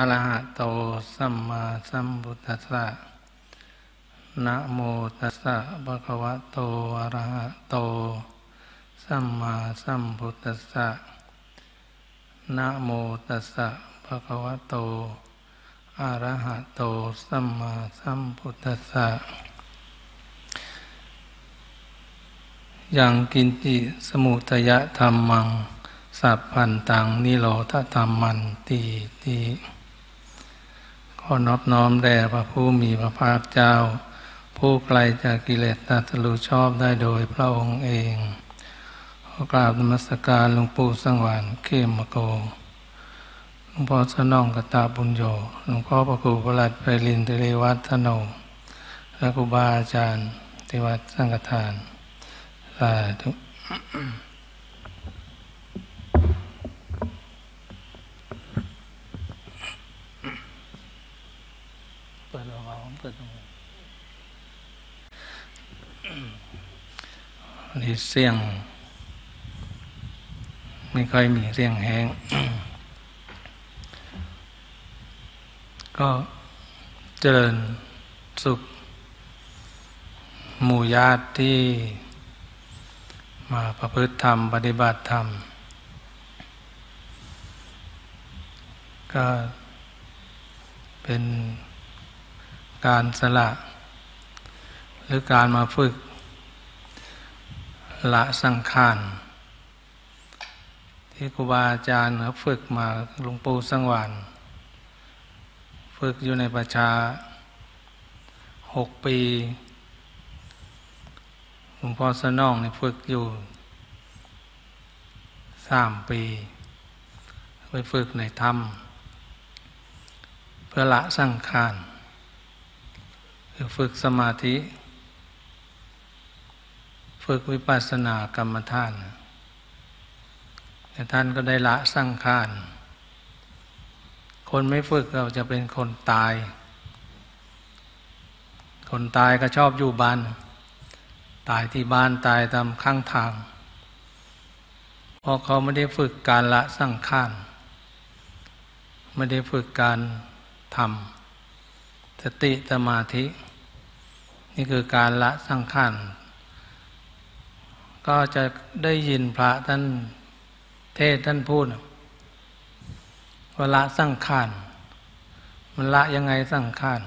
อะระหะโตสัมมาสัมพุทธัสสะนะโมตัสสะภะคะวะโตอะระหะโตสัมมาสัมพุทธัสสะนะโมตัสสะภะคะวะโตอะระหะโตสัมมาสัมพุทธัสสะยังกินติสมุทยะธัมมังสัพพันตังนิโรธธัมมันติติขอนอบน้อมแด่พระผู้มีพระภาคเจ้าผู้ไกลจากกิเลสตรัสรู้ชอบได้โดยพระองค์เองขอกราบนมัสการหลวงปู่สังวานเข้มโกหลวงพ่อสนองกตปุญโญหลวงพ่อพระครูประหลัดไพลินทเรวัฒโนพระครูบาอาจารย์ที่วัดสังฆทานสาธุนี่เสียงไม่ค่อยมีเสียงแห้ง ก็เจริญสุขหมู่ญาติที่มาประพฤติธรรมปฏิบัติธรรมก็เป็นการสละหรือการมาฝึกละสังขารที่ครูบาอาจารย์เขาฝึกมาหลวงปู่สังวานฝึกอยู่ในประชา6 ปีหลวงพ่อสนองเนี่ยฝึกอยู่3 ปีไปฝึกในถ้ำเพื่อละสังขารคือฝึกสมาธิฝึกวิปัสสนากรรมฐานแต่ท่านก็ได้ละสังขารคนไม่ฝึกเราจะเป็นคนตายคนตายก็ชอบอยู่บ้านตายที่บ้านตายตามข้างทางเพราะเขาไม่ได้ฝึกการละสังขารไม่ได้ฝึกการทำสติสมาธินี่คือการละสังขารก็จะได้ยินพระท่านเทศท่านพูดว่าละสังขารมันละยังไงสังขาร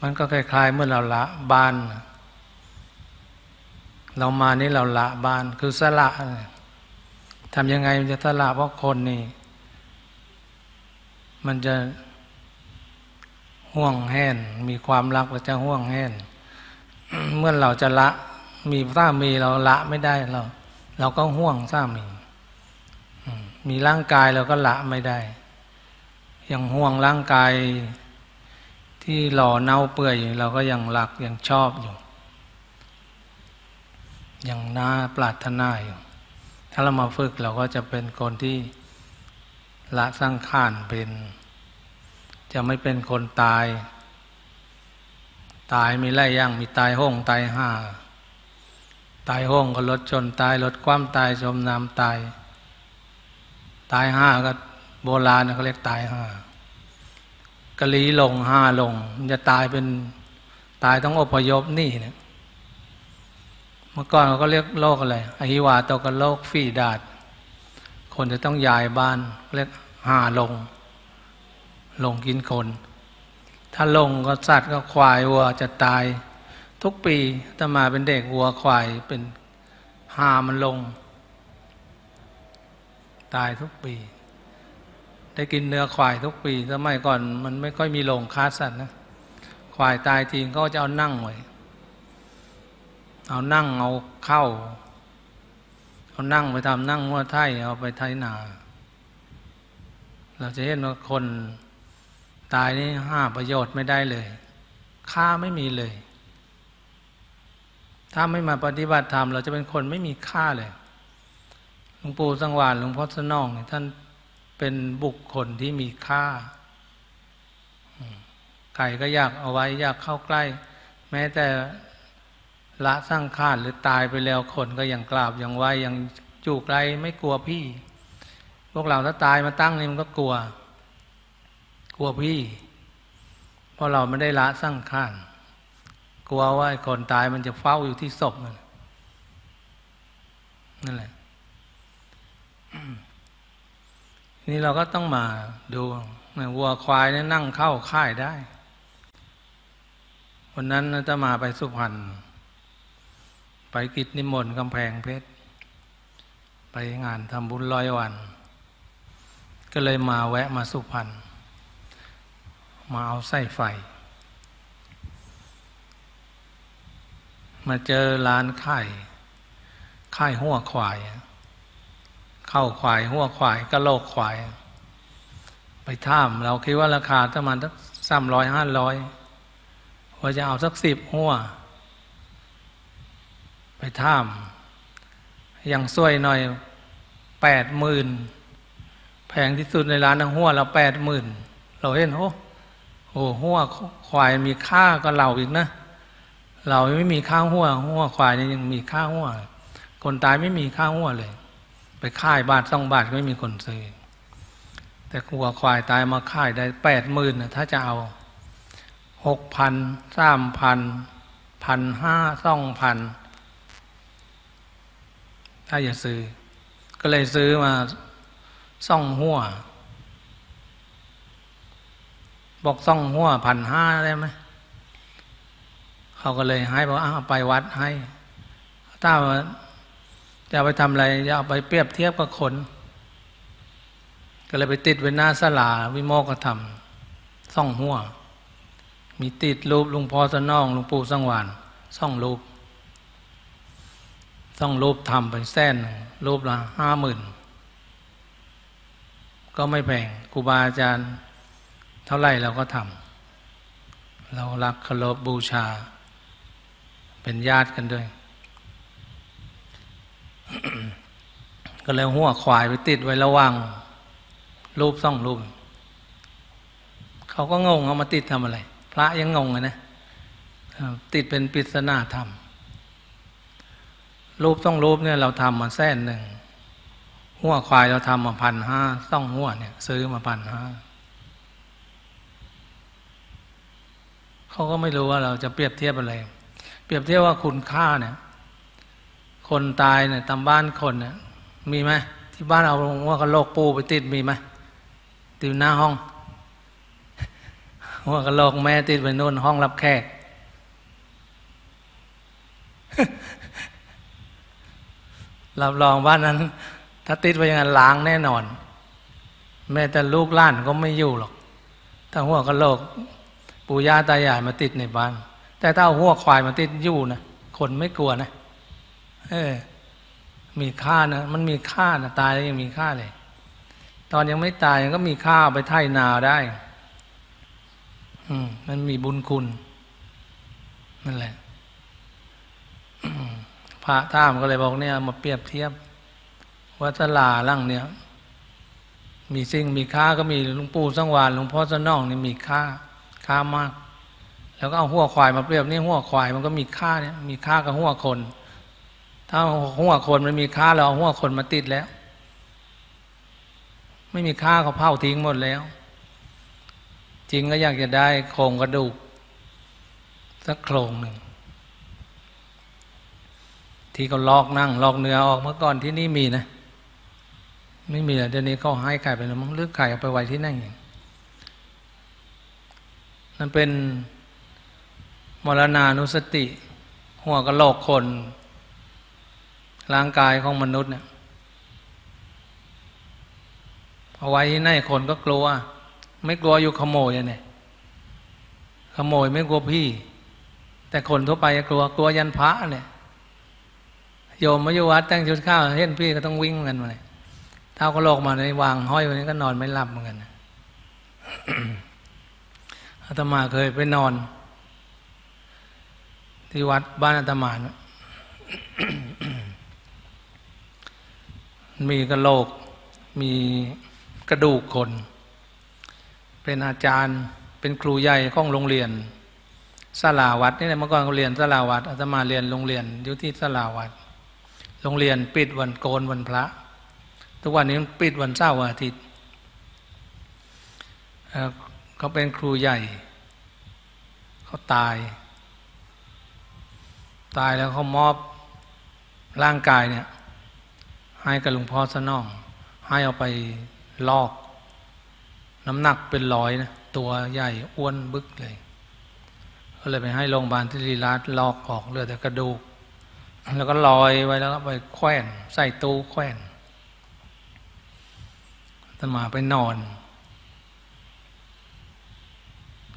มันก็คล้ายๆเมื่อเราละบ้านเรามานี่เราละบ้านคือสละทำยังไงมันจะสละเพราะคนนี่มันจะห่วงแห่นมีความรักเราจะห่วงแห่น เมื่อเราจะละมีสามีเราละไม่ได้เราก็ห่วงสามีมีร่างกายเราก็ละไม่ได้ยังห่วงร่างกายที่หล่อเน่าเปื่อยอยู่เราก็ยังรักยังชอบอยู่ยังน่าปรารถนาอยู่ถ้าเรามาฝึกเราก็จะเป็นคนที่ละสังขารเป็นจะไม่เป็นคนตายตายมีหลายอย่างมีตายห้องตายห่าตายห้องก็รถชนตายรถคว่ำตายจมน้ำตายตายห่าก็โบราณเขาเรียกตายห่ากะลีลงห่าลงมันจะตายเป็นตายต้องอพยพนี่เนี่ยเมื่อก่อนเขาก็เรียกโรคอะไรอหิวาตกโรคฝีดาษคนจะต้องย้ายบ้านเรียกห่าลงลงกินคนถ้าลงก็สัตว์ก็ควายวัวจะตายทุกปีถ้ามาเป็นเด็กวัวควายเป็นห่ามันลงตายทุกปีได้กินเนื้อควายทุกปีสมัยก่อนมันไม่ค่อยมีโรงฆ่าสัตว์นะควายตายทีก็จะเอานั่งไว้เอานั่งเอาเข้าเอานั่งไปทำนั่งหัวไถเอาไปไถนาเราจะเห็นว่าคนตายนี่หาประโยชน์ไม่ได้เลยค่าไม่มีเลยถ้าไม่มาปฏิบัติธรรมเราจะเป็นคนไม่มีค่าเลยหลวงปู่สังวานหลวงพ่อสนองท่านเป็นบุคคลที่มีค่าใครก็อยากเอาไว้อยากเข้าใกล้แม้แต่ละสร้างคาดหรือตายไปแล้วคนก็ยังกราบยังไหวยังจูบไกลไม่กลัวพี่พวกเราถ้าตายมาตั้งนี่มันก็กลัว กลัวพี่เพราะเราไม่ได้ละสังขารกลัวว่าคนตายมันจะเฝ้าอยู่ที่ศพนั่นแหละ นี่เราก็ต้องมาดูวัวควายนี่นั่งเข้าค่ายได้วันนั้นจะมาไปสุพรรณไปกิจนิมนต์กำแพงเพชรไปงานทำบุญ100 วันก็เลยมาแวะมาสุพรรณมาเอาไส้ไฟมาเจอร้านค่ายหัวควายเข้าควายหัวควายกะโหลกควายไปถามเราคิดว่าราคาประมาณสัก300-500ว่าจะเอาสัก10 หัวไปถามอย่างสวยหน่อย80,000แพงที่สุดในร้านนะหัวเรา80,000เราเห็นโอ้หัวควายมีค่าก็เราอีกนะเราไม่มีค่าหัวควายเนี่ยยังมีค่าหัวคนตายไม่มีค่าหัวเลยไปค่าย2 บาทก็ไม่มีคนซื้อแต่หัวควายตายมาค่ายได้80,000นะถ้าจะเอา 6,000 3,000 1,500 2,000 ถ้าจะซื้อก็เลยซื้อมา2 หัวบอก2 หัว 1,500ได้ไหมเขาก็เลยให้บอกเอาไปวัดให้ถ้าจะเอาไปทำอะไรจะเอาไปเปรียบเทียบกับคนก็เลยไปติดไว้หน้าศาลาวิโมกธรรม2 หัวมีติดรูปหลวงพ่อสนองหลวงปู่สังวาน2 รูปทำไปรูปละ50,000ก็ไม่แพงครูบาอาจารย์เท่าไรเราก็ทำเรารักเคารพบูชาเป็นญาติกันด้วย ก็เลยหัวควายไปติดไว้ระวังรูป2 รูปเขาก็งงเอามาติดทำอะไรพระยังงงเลยนะติดเป็นปริศนาธรรมรูป2 รูปเนี่ยเราทำมา100,000หัวควายเราทำมา1,5002 หัวเนี่ยซื้อมา1,500เขาก็ไม่รู้ว่าเราจะเปรียบเทียบอะไรเปรียบเทียบว่าคุณค่าเนี่ยคนตายเนี่ยตามบ้านคนเนี่ยมีไหมที่บ้านเอาหัวกะโหลกปูไปติดมีไหมติดหน้าห้องหัวกะโหลกแม่ติดไปนู่นห้องรับแขก รับรองบ้านนั้นถ้าติดไปอย่างนั้นล้างแน่นอนแม้แต่ลูกหลานก็ไม่อยู่หรอกถ้าหัวกะโหลกปู่ย่าตายายมาติดในบ้านแต่ถ้าเอาหัวควายมาติดอยู่นะคนไม่กลัวนะมีค่านะมันมีค่านะตายแล้วยังมีค่าเลยตอนยังไม่ตายยังก็มีค่าไปไถนาได้มันมีบุญคุณนั่นแหละ พระท่ามก็เลยบอกเนี่ยมาเปรียบเทียบวัดสลาหลังเนี่ยมีสิ่งมีค่าก็มีหลวงปู่สังวานหลวงพ่อสนองนี่มีค่ามากแล้วก็เอาหัวควายมาเปรียบนี่หัวควายมันก็มีค่าเนี่ยมีค่ากับหัวคนถ้าหัวคนมันมีค่าเราเอาหัวคนมาติดแล้วไม่มีค่าเขาเผาทิ้งหมดแล้วจริงก็อยากจะได้โครงกระดูกสักโครงหนึ่งที่เขาลอกนั่งลอกเนื้อออกเมื่อก่อนที่นี่มีนะไม่มีแล้วเดี๋ยวนี้เขาให้ไก่ไปแล้วมันเลือกไก่เอาไปไว้ที่นั่นอย่างนั้นเป็นมรณานุสติหัวกะโหลกคนร่างกายของมนุษย์เนี่ยเอาไว้ที่ไหนคนก็กลัวไม่กลัวอยู่ขโมยเนี่ยขโมยไม่กลัวพี่แต่คนทั่วไปกลัวกลัวยันพระเนี่ยโยมมาอยู่วัดแต่งชุดข้าวเห็นพี่ก็ต้องวิ่งกันมาเลยเท้ากะโหลกมาในวางห้อยวันนี้ก็นอนไม่หลับเหมือนกัน อาตมาเคยไปนอนที่วัดบ้านอาตมา มีกะโหลกมีกระดูกคนเป็นอาจารย์เป็นครูใหญ่ของโรงเรียนศาลาวัดนี่แหละเมื่อก่อนเขาเรียนศาลาวัดอาตมาเรียนโรงเรียนอยู่ที่ศาลาวัดโรงเรียนปิดวันโกนวันพระทุกวันนี้มันปิดวันเสาร์อาทิตย์ เขาเป็นครูใหญ่เขาตายแล้วเขามอบร่างกายเนี่ยให้กับหลวงพ่อสนองให้เอาไปลอกน้ำหนักเป็น100นะตัวใหญ่อ้วนบึกเลยก็เลยไปให้โรงพยาบาลที่รีราชลอกออกเหลือแต่กระดูกแล้วก็ลอยไว้แล้วก็ไปแขวนใส่ตู้แขวนอาตมาไปนอน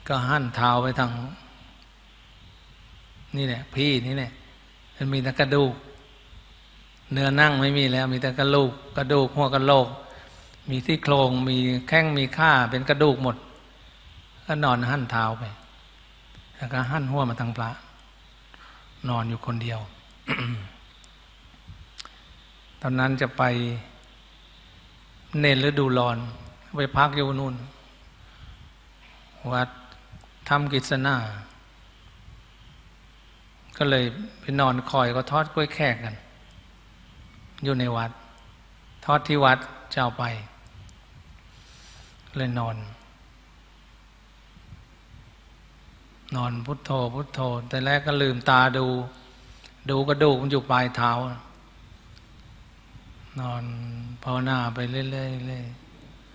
ก็หันเท้าไปทางนี่แหละพี่นี่แหละมันมีแต่กระดูกเนื้อนั่งไม่มีแล้วมีแต่กระดูกหัวกระโหลกมีที่โครงมีแข้งมีข้าเป็นกระดูกหมดก็นอนหันเท้าไปแล้วก็หันหัวมาทางพระนอนอยู่คนเดียว ตอนนั้นจะไปเน้นฤดูร้อนไปพักอยู่นู่นวัดทำกิจนาก็เลยไปนอนคอยก็ทอดกล้วยแขกกันอยู่ในวัดทอดที่วัดเจ้าไปเลยนอนพุทโธแต่แรกก็ลืมตาดูกระดูกมันอยู่ปลายเท้านอนภาวนาไปเรื่อย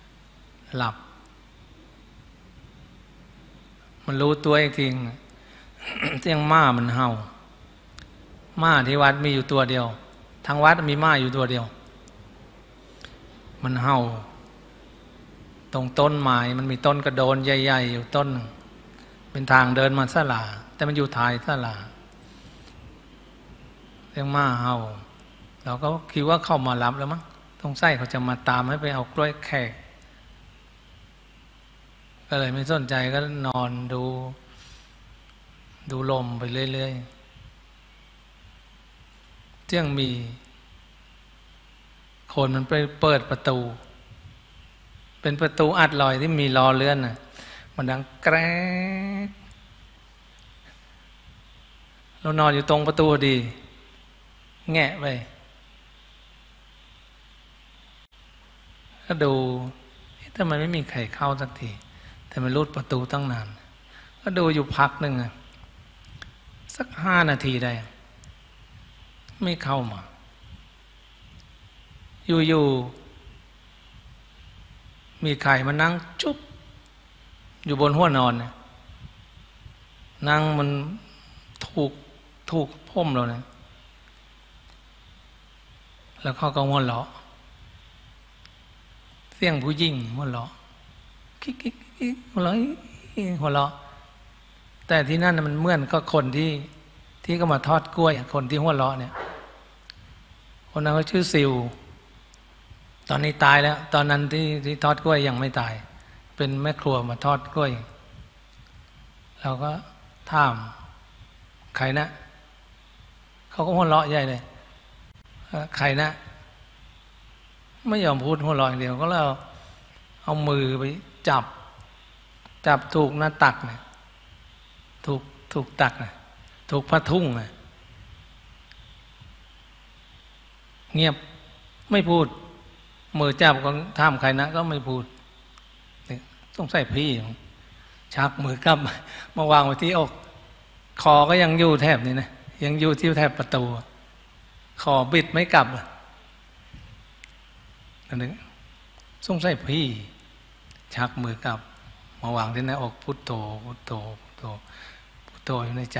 ๆหลับมันรู้ตัวอีกที เสียงหมามันเห่าหมาที่วัดมีอยู่ตัวเดียวทางวัดมีหมาอยู่ตัวเดียวมันเห่าตรงต้นไม้มันมีต้นกระโดนใหญ่ๆอยู่ต้นนึงเป็นทางเดินมาศาลาแต่มันอยู่ท้ายศาลาเสียงหมาเห่าเราก็คิดว่าเข้ามารับแล้วมั้งตรงไส้เขาจะมาตามให้ไปเอากล้วยแขกก็เลยไม่สนใจก็นอนดูลมไปเรื่อยๆเที่ยงมีคนมันไปเปิดประตูเป็นประตูอัดลอยที่มีล้อเลื่อนน่ะมันดังแกรกเรานอนอยู่ตรงประตูดีแงะไปก็ดูทำไมไม่มีใครเข้าสักทีแต่มันรูดประตูตั้งนานก็ดูอยู่พักหนึ่งสัก5 นาทีได้ไม่เข้ามาอยู่ๆมีใครมานั่งจุ๊บอยู่บนหัวนอนนั่งมันถูกพ่มเราเนี่ยแล้วเขาก็หัวเราะเสียงผู้หญิงหัวเราะคิกๆหัวเราะแต่ที่นั่นมันเหมือนก็คนที่ก็มาทอดกล้วยคนที่หัวเราะเนี่ยคนนั้นเขาชื่อซิวตอนนี้ตายแล้วตอนนั้นที่ทอดกล้วยยังไม่ตายเป็นแม่ครัวมาทอดกล้วยเราก็ถามใครนะเขาก็หัวเราะใหญ่เลยใครนะไม่ยอมพูดหัวเราะอย่างเดียวก็แล้วเอามือไปจับถูกหน้าตักนะถูกตักนะถูกผ้าทุ่งนะเงียบไม่พูดมือจับก็ถามใครนะก็ไม่พูดต้องใส่พี่ชักมือกลับมาวางไว้ที่อกคอก็ยังอยู่แทบนี่นะยังอยู่ที่แทบประตูคอบิดไม่กลับนั่นเองสงสัยพี่ชักมือกลับมาวางที่หน้าอกพุทโธพุทโธอยู่ในใจ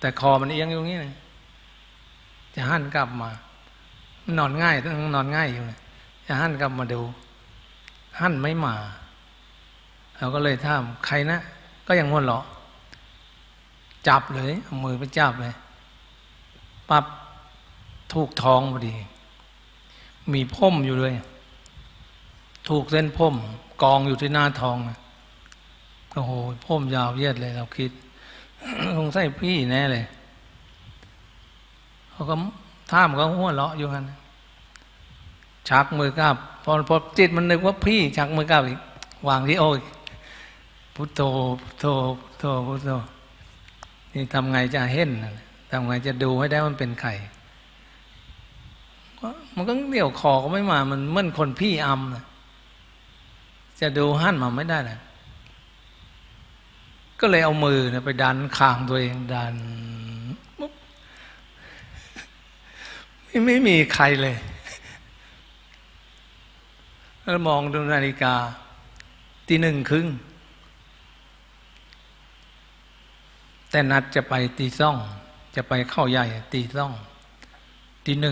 แต่คอมันเอียงอยู่งี้เลยจะหันกลับมานอนง่ายต้องนอนง่ายอยู่เลยจะหันกลับมาดูหันไม่มาเราก็เลยถามใครนะก็ยังหัวเราะจับเลยเอามือไปจับเลยปั๊บถูกท้องพอดีมีพ่มอยู่เลย ถูกเส้นผมกองอยู่ที่หน้าท้องนะโอ้โหผมยาวเยียดเลยเราคิดคงใส่พี่แน่เลยเขาก็ท่ามก็หัวเลาะอยู่กันชักมือกลับพอจิตมันนึกว่าพี่ชักมือกลับอีกวางที่โอ้ยพุทโธพุทโธพุทโธพุทโธนี่ทำไงจะเห็นทำไงจะดูให้ได้มันเป็นไข่มันก็เดี่ยวคอก็ไม่มามันเหมือนคนพี่อำนะจะดูหั่นมาไม่ได้เลยก็เลยเอามือไปดันคางตัวเองดันไม่มีใครเลยแล้วมองดูนาฬิกาตี 1:30แต่นัดจะไปตี 2จะไปเข้าใหญ่ตี 2ตี 1:30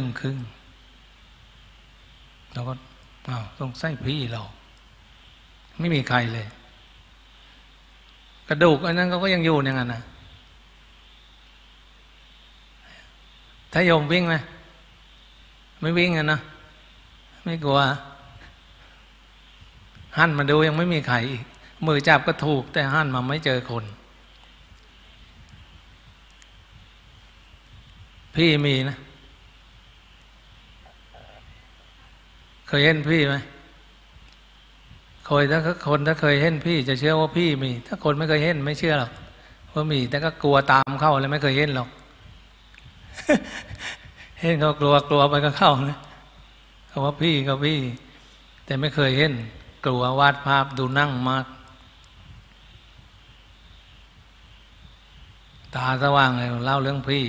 เราก็ต้องใส่พี่เราไม่มีใครเลยกระดูกอันนั้นเขาก็ยังอยู่อย่างนั้นนะถ้าโยมวิ่งไหมไม่วิ่งอ่ะนะไม่กลัวหันมาดูยังไม่มีใครอีกมือจับก็ถูกแต่หันมาไม่เจอคนพี่มีนะเคยเห็นพี่ไหมเคยถ้าคนถ้าเคยเห็นพี่จะเชื่อว่าพี่มีถ้าคนไม่เคยเห็นไม่เชื่อหรอกว่ามีแต่ก็กลัวตามเข้าเลยไม่เคยเห็นหรอก เห็นเขากลัวไปก็เข้านะเขาว่าพี่ก็พี่แต่ไม่เคยเห็นกลัววาดภาพดูนั่งมากตาสว่างเลยเล่าเรื่องพี่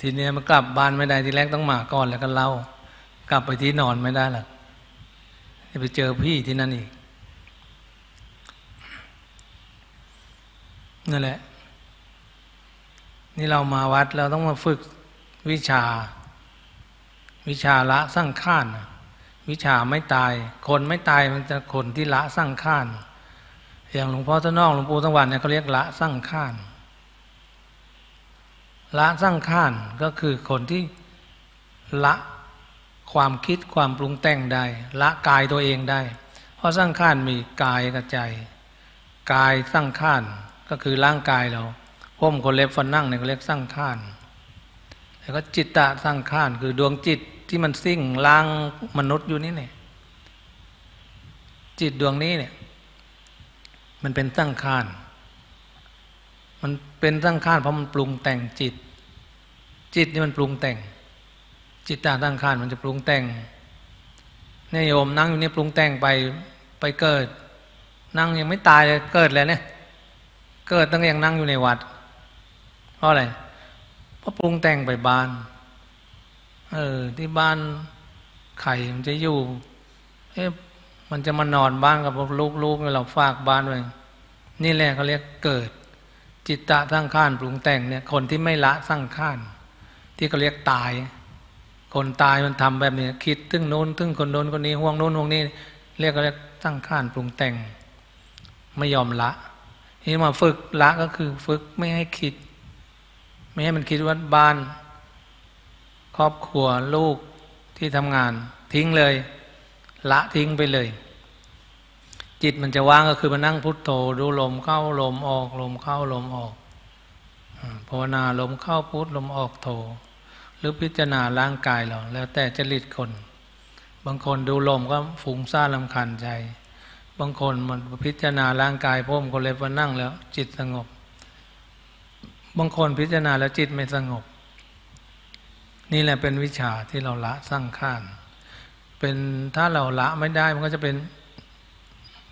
ทีนี้มันกลับบ้านไม่ได้ทีแรกต้องมาก่อนแล้วก็เล่ากลับไปที่นอนไม่ได้หรอกไปเจอพี่ที่นั่นอีกนั่นแหละนี่เรามาวัดเราต้องมาฝึกวิชาละสังขารวิชาไม่ตายคนไม่ตายมันจะคนที่ละสังขารอย่างหลวงพ่อท่านน้องหลวงปู่ทั้งวันเนี่ยเขาเรียกละสังขารละสังขารก็คือคนที่ละความคิดความปรุงแต่งได้ละกายตัวเองได้เพราะสังขารมีกายกับใจกายสังขารก็คือร่างกายเราผมขนเล็บฟันหนังเนี่ยเขาเรียกสังขารแล้วก็จิตตะสังขารคือดวงจิตที่มันซิ่งล้างมนุษย์อยู่นี่เนี่ยจิตดวงนี้เนี่ยมันเป็นสังขารมันเป็นสังขารเพราะมันปรุงแต่งจิตนี่มันปรุงแต่งจิตตาสังขารมันจะปรุงแต่งเนี่ยโยมนั่งอยู่นี่ปรุงแต่งไปเกิดนั่งยังไม่ตายเลยเกิดแล้วเนี่ยเกิดตั้งแต่ยังนั่งอยู่ในวัดเพราะอะไรเพราะปรุงแต่งไปบ้านที่บ้านไข่มันจะอยู่มันจะมานอนบ้านกับลูกๆเราฝากบ้านไว้นี่แหละเขาเรียกเกิดจิตตะสังขารปรุงแต่งเนี่ยคนที่ไม่ละสังขารที่เขาเรียกตายคนตายมันทำแบบนี้คิดถึงโน้นถึงคนโน้นคนนี้ห่วงโน้นห่วงนี้เรียกสังขารปรุงแต่งไม่ยอมละที่มาฝึกละก็คือฝึกไม่ให้คิดไม่ให้มันคิดว่าบ้านครอบครัวลูกที่ทำงานทิ้งเลยละทิ้งไปเลยจิตมันจะว่างก็คือมานั่งพุทโธดูลมเข้าลมออกลมเข้าลมออกภาวนาลมเข้าพุทลมออกโธหรือพิจารณาร่างกายเราแล้วแต่จริตคนบางคนดูลมก็ฟุ้งซ่านรำคาญใจบางคนมันพิจารณาร่างกายพมคนเลยมานั่งแล้วจิตสงบบางคนพิจารณาแล้วจิตไม่สงบนี่แหละเป็นวิชาที่เราละสังขารเป็นถ้าเราละไม่ได้มันก็จะเ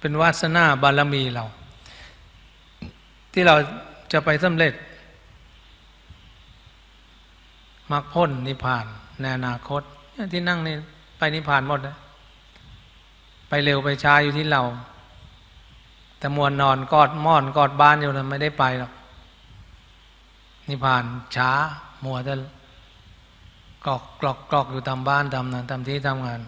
ป็นวาสนาบารมีเราที่เราจะไปสำเร็จมรรคผลนิพพานในอนาคตที่นั่งนี่ไปนิพพานหมดนะไปเร็วไปช้าอยู่ที่เราแต่มวนนอนกอดม่อนกอดบ้านอยู่นั้นไม่ได้ไปหรอกนิพพานช้ามัวแต่กรอกอยู่ตามบ้านตามนั้นตามที่ทำงาน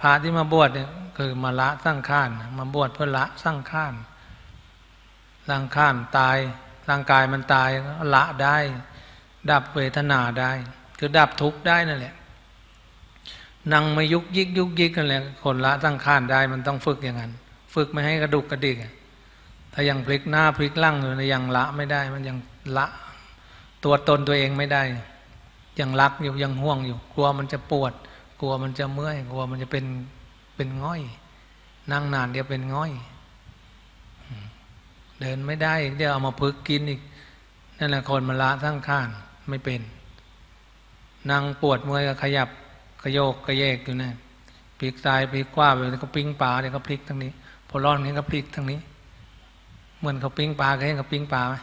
พระที่มาบวชเนี่ยคือมาละสังขารมาบวชเพื่อละสังขารตายร่างกายมันตายละได้ดับเวทนาได้คือดับทุกข์ได้นั่นแหละ นั่งไม่ยุกยิกยุกยิกกันเลยคนละตั้งข้านได้มันต้องฝึกอย่างนั้นฝึกไม่ให้กระดุกกระดิกถ้ายังพลิกหน้าพลิกล่างอยู่นะยังละไม่ได้มันยังละตัวตนตัวเองไม่ได้ยังรักอยู่ยังห่วงอยู่กลัวมันจะปวดกลัวมันจะเมื่อยกลัวมันจะเป็นง่อยนั่งนานเดี๋ยวเป็นง่อยเดินไม่ได้เดี๋ยวเอามาพึกกินอีกนั่นแหละคนมันละทั้งข้านไม่เป็นนั่งปวดเมื่อยก็ขยับกระโยกกระแยกอยู่นะพลิกซ้ายพลิกขวาไปแล้วก็ปิ้งปลาเดี๋ยวก็พลิกทางนี้พอร้อนนี้ก็พลิกทางนี้เหมือนเขาปิ้งปลาเคยเห็นเขาปิ้งปลาไหม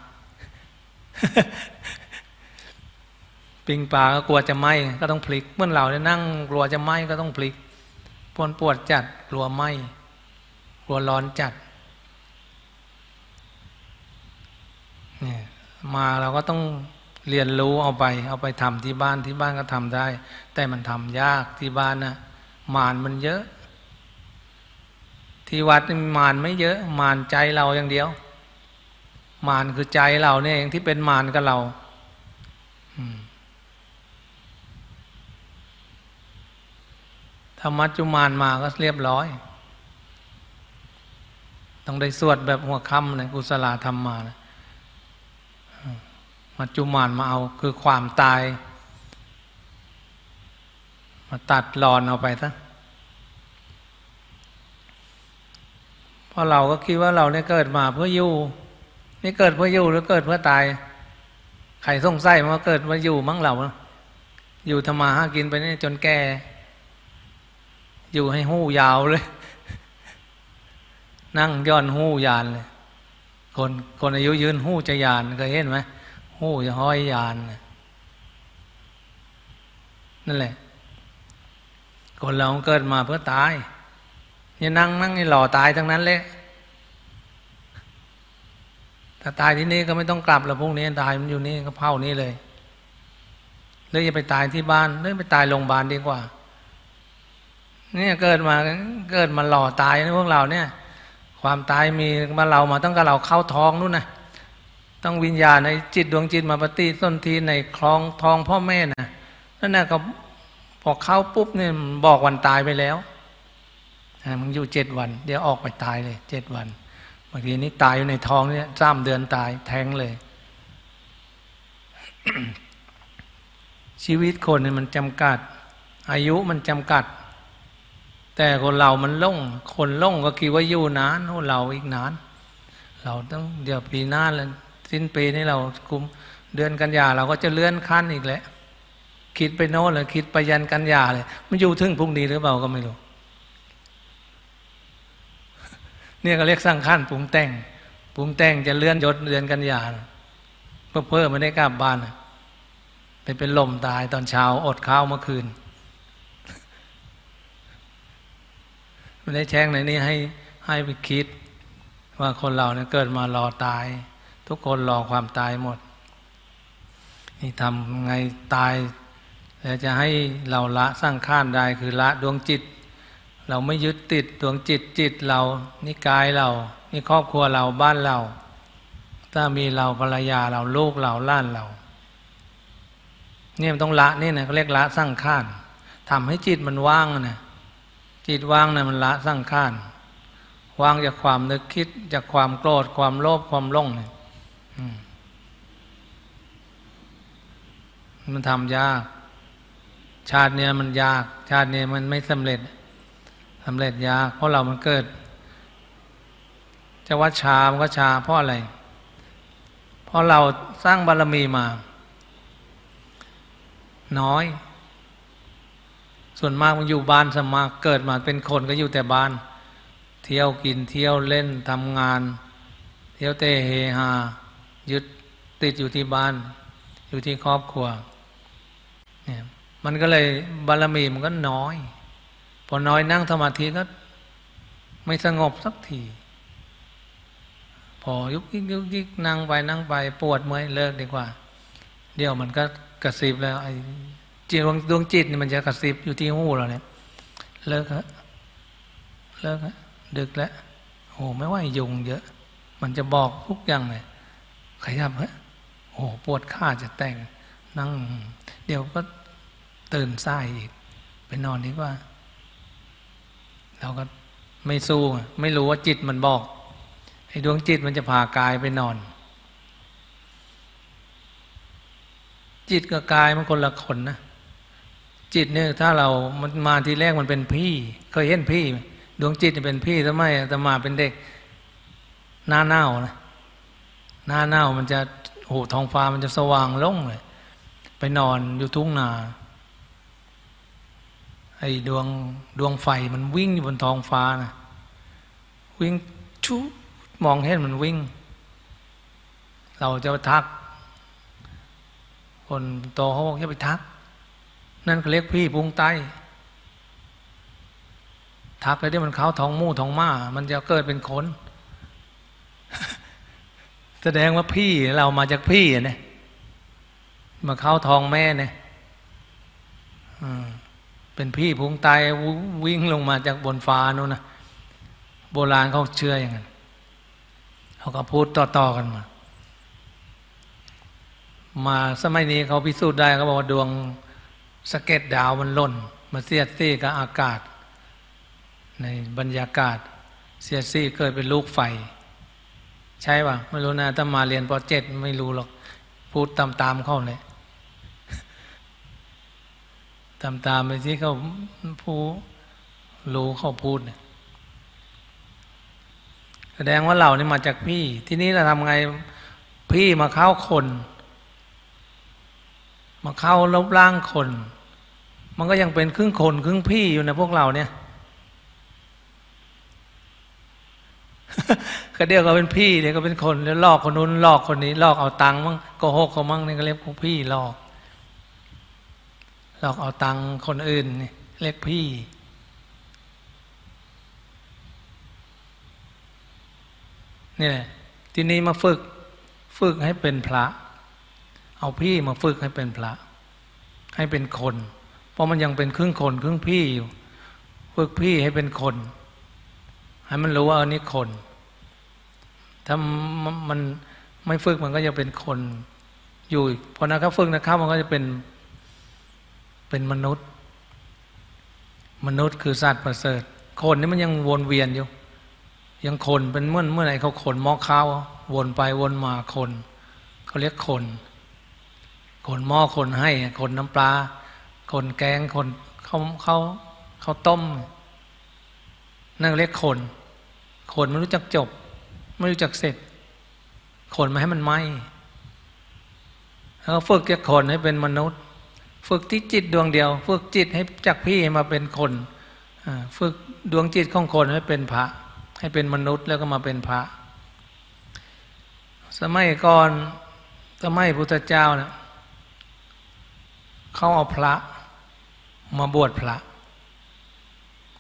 ปิ้งปลาก็กลัวจะไหม้ก็ต้องพลิกเหมือนเราเนี่ยนั่งกลัวจะไหม้ก็ต้องพลิกปวดจัดกลัวไหม้กลัวร้อนจัดเนี่ยมาเราก็ต้องเรียนรู้เอาไปทำที่บ้านก็ทำได้แต่มันทำยากที่บ้านนะมารมันเยอะที่วัดมารไม่เยอะมารใจเราอย่างเดียวมารคือใจเราเนี่ยเองที่เป็นมารกับเราถ้ามัจจุมารมาก็เรียบร้อยต้องได้สวดแบบหัวค่ำนะกุศลธรรมมานะมัจจุมารมาเอาคือความตายมาตัดรอนเอาไปซะเพราะเราก็คิดว่าเราเนี่ยเกิดมาเพื่ออยู่นี่เกิดเพื่ออยู่หรือเกิดเพื่อตายใครสงสัยว่าเกิดมาอยู่มั้งเราอยู่ทำมาหากินไปนี่จนแก่อยู่ให้หู้ยาวเลยนั่งย้อนหู้ยานเลยคนอายุยืนหู้จะยานเคยเห็นไหมหู้จะห้อยยานนั่นแหละคนเราเกิดมาเพื่อตายเนี่ยนั่งนี่หล่อตายทั้งนั้นเลยถ้าตายที่นี่ก็ไม่ต้องกลับแล้วพวกนี้ตายมันอยู่นี่ก็เผ่านี่เลยเลยจะไปตายที่บ้านเลยไปตายโรงพยาบาลดีกว่าเนี่ยเกิดมาหล่อตายนะพวกเราเนี่ยความตายมีมาเรามาตั้งแต่เราเข้าท้องนู่นนะต้องวิญญาณในจิตดวงจิตมาปฏิสนธิในคลองท้องพ่อแม่นะนั่นนะก็พอเข้าปุ๊บเนี่ยบอกวันตายไปแล้วมึงอยู่7 วันเดี๋ยวออกไปตายเลย7 วันบางทีนี่ตายอยู่ในท้องเนี่ย3 เดือนตายแท้งเลย ชีวิตคนเนี่ยมันจำกัดอายุมันจำกัดแต่คนเรามันล่งคนล่งก็คิดว่าอยู่นานโอ้เราอีกนานเราต้องเดี๋ยวปีหน้าแล้วสิ้นปีนี้เรากุมเดือนกันยาเราก็จะเลื่อนขั้นอีกแล้วคิดไปโน้นเลยคิดไปยันกันยาเลยมันอยู่ถึงพรุ่งนี้หรือเปล่าก็ไม่รู้เนี่ยก็เรียกสร้างขั้นปรุงแต่งจะเลื่อนยศเดือนกันยาเพื่อไม่ได้กลับบ้านเป็นลมตายตอนเช้าอดข้าวเมื่อคืนไม่ได้แช่งในนี้ให้ไปคิดว่าคนเราเนี่ยเกิดมารอตายทุกคนรอความตายหมดนี่ทำไงตายแล้วจะให้เราละสร้างข้านได้คือละดวงจิตเราไม่ยึดติดดวงจิตเรานิกายเรานี่ครอบครัวเราบ้านเราถ้ามีเราภรรยาเราลูกเราล้านเราเนี่ยมันต้องละนี่นะเขาเรียกละสร้างข้านทำให้จิตมันว่างนะจิตว่างเนี่ยมันละสร้างข้านว่างจากความนึกคิดจากความโกรธความโลภความหลงเนี่ยมันทำยากชาติเนี่ยมันยากชาติเนี่ยมันไม่สำเร็จยากเพราะเรามันเกิดจะว่าชามันก็ชาเพราะอะไรเพราะเราสร้างบารมีมาน้อยส่วนมากมันอยู่บ้านสมาเกิดมาเป็นคนก็อยู่แต่บ้านเที่ยวกินเที่ยวเล่นทำงานเที่ยวเตะเฮฮายึดติดอยู่ที่บ้านอยู่ที่ครอบครัวเนี่ยมันก็เลยบารมีมันก็น้อยพอน้อยนั่งสมาธิก็ไม่สงบสักทีพอยุกยิกนั่งไปปวดเมื่อยเลิกดีกว่าเดี๋ยวมันก็กระซิบแล้วไอ้ดวงจิตนี่มันจะกระซิบอยู่ที่หูเราเนี่ยเลิกฮะดึกแล้วโอ้ไม่ไหวยุงเยอะมันจะบอกทุกอย่างเลยขยับฮะโอ้ปวดขาจะแต่งนั่งเดี๋ยวก็ตื่นสายอีก ไปนอนดีกว่าเราก็ไม่สู้ไม่รู้ว่าจิตมันบอกไอ้ดวงจิตมันจะพากายไปนอนจิตกับกายมันคนละคนนะจิตเนี่ยถ้าเรามันมาทีแรกมันเป็นพี่เคยเห็นพี่ดวงจิตเป็นพี่ทำไมแต่มาเป็นเด็กหน้าเน่านะหน้าเน่ามันจะโหท้องฟ้ามันจะสว่างล่งเลยไปนอนอยู่ทุ่งนาไอ้ดวงไฟมันวิ่งอยู่บนท้องฟ้านะวิ่งชูมองเห็นมันวิ่งเราจะไปทักคนโตเขาบอกอย่าไปทักนั่นเขาเรียกพี่พุงไตทักแล้วที่มันเข้าท้องมู่ท้องม่ามันจะเกิดเป็นคนแสดงว่าพี่เรามาจากพี่เนี่ยมาเข้าท้องแม่เนี่ยเป็นพี่พุงไตวิ่งลงมาจากบนฟ้านู่นนะโบราณเขาเชื่ออย่างนั้นเขาก็พูดต่อๆกันมาสมัยนี้เขาพิสูจน์ได้เขาบอกว่าดวงสะเก็ดดาวมันหล่นมาเสียดสีกับอากาศในบรรยากาศเสียดสีเกิดเป็นลูกไฟใช่ป่ะไม่รู้นะถ้ามาเรียนป .7 ไม่รู้หรอกพูดตามเข้าเลยตามไปที่เขาผู้รู้เขาพูดเนี่ยแสดงว่าเรานี่มาจากพี่ที่นี้เราทำไงพี่มาเข้าคนมาเข้าลบล้างคนมันก็ยังเป็นครึ่งคนครึ่งพี่อยู่นะพวกเราเนี่ยก็เดี๋ยวก็เป็นพี่เดี๋ยวก็เป็นคนแล้วลอกคนนู้นลอกคนนี้ลอกเอาตังค์มั่งโกหกเขามั่งนี่ก็เรียกพวกพี่ลอกเอาตังค์คนอื่นนี่เรียกพี่นี่แหละทีนี้มาฝึกให้เป็นพระเอาพี่มาฝึกให้เป็นพระให้เป็นคนเพราะมันยังเป็นครึ่งคนครึ่งพี่อยู่ฝึกพี่ให้เป็นคนให้มันรู้ว่าอันนี้คนถ้ามันไม่ฝึกมันก็จะเป็นคนอยู่พอนะครับฝึกนะครับมันก็จะเป็นมนุษย์คือสัตว์ประเสริฐคนนี่มันยังวนเวียนอยู่ยังคนเป็นเมื่อไหร่เขาคนมอกข้าววนไปวนมาคนเขาเรียกคนหม้อคนให้คนน้ำปลาคนแกงคนเขาต้มนั่นเรียกคนไม่รู้จักจบไม่รู้จักเสร็จคนมาให้มันไหมแล้วฝึกจากคนให้เป็นมนุษย์ฝึกที่จิตดวงเดียวฝึกจิตให้จากพี่มาเป็นคนฝึกดวงจิตของคนให้เป็นพระให้เป็นมนุษย์แล้วก็มาเป็นพระสมัยก่อนสมัยพุทธเจ้าเนี่ยเขาเอาพระมาบวชพระ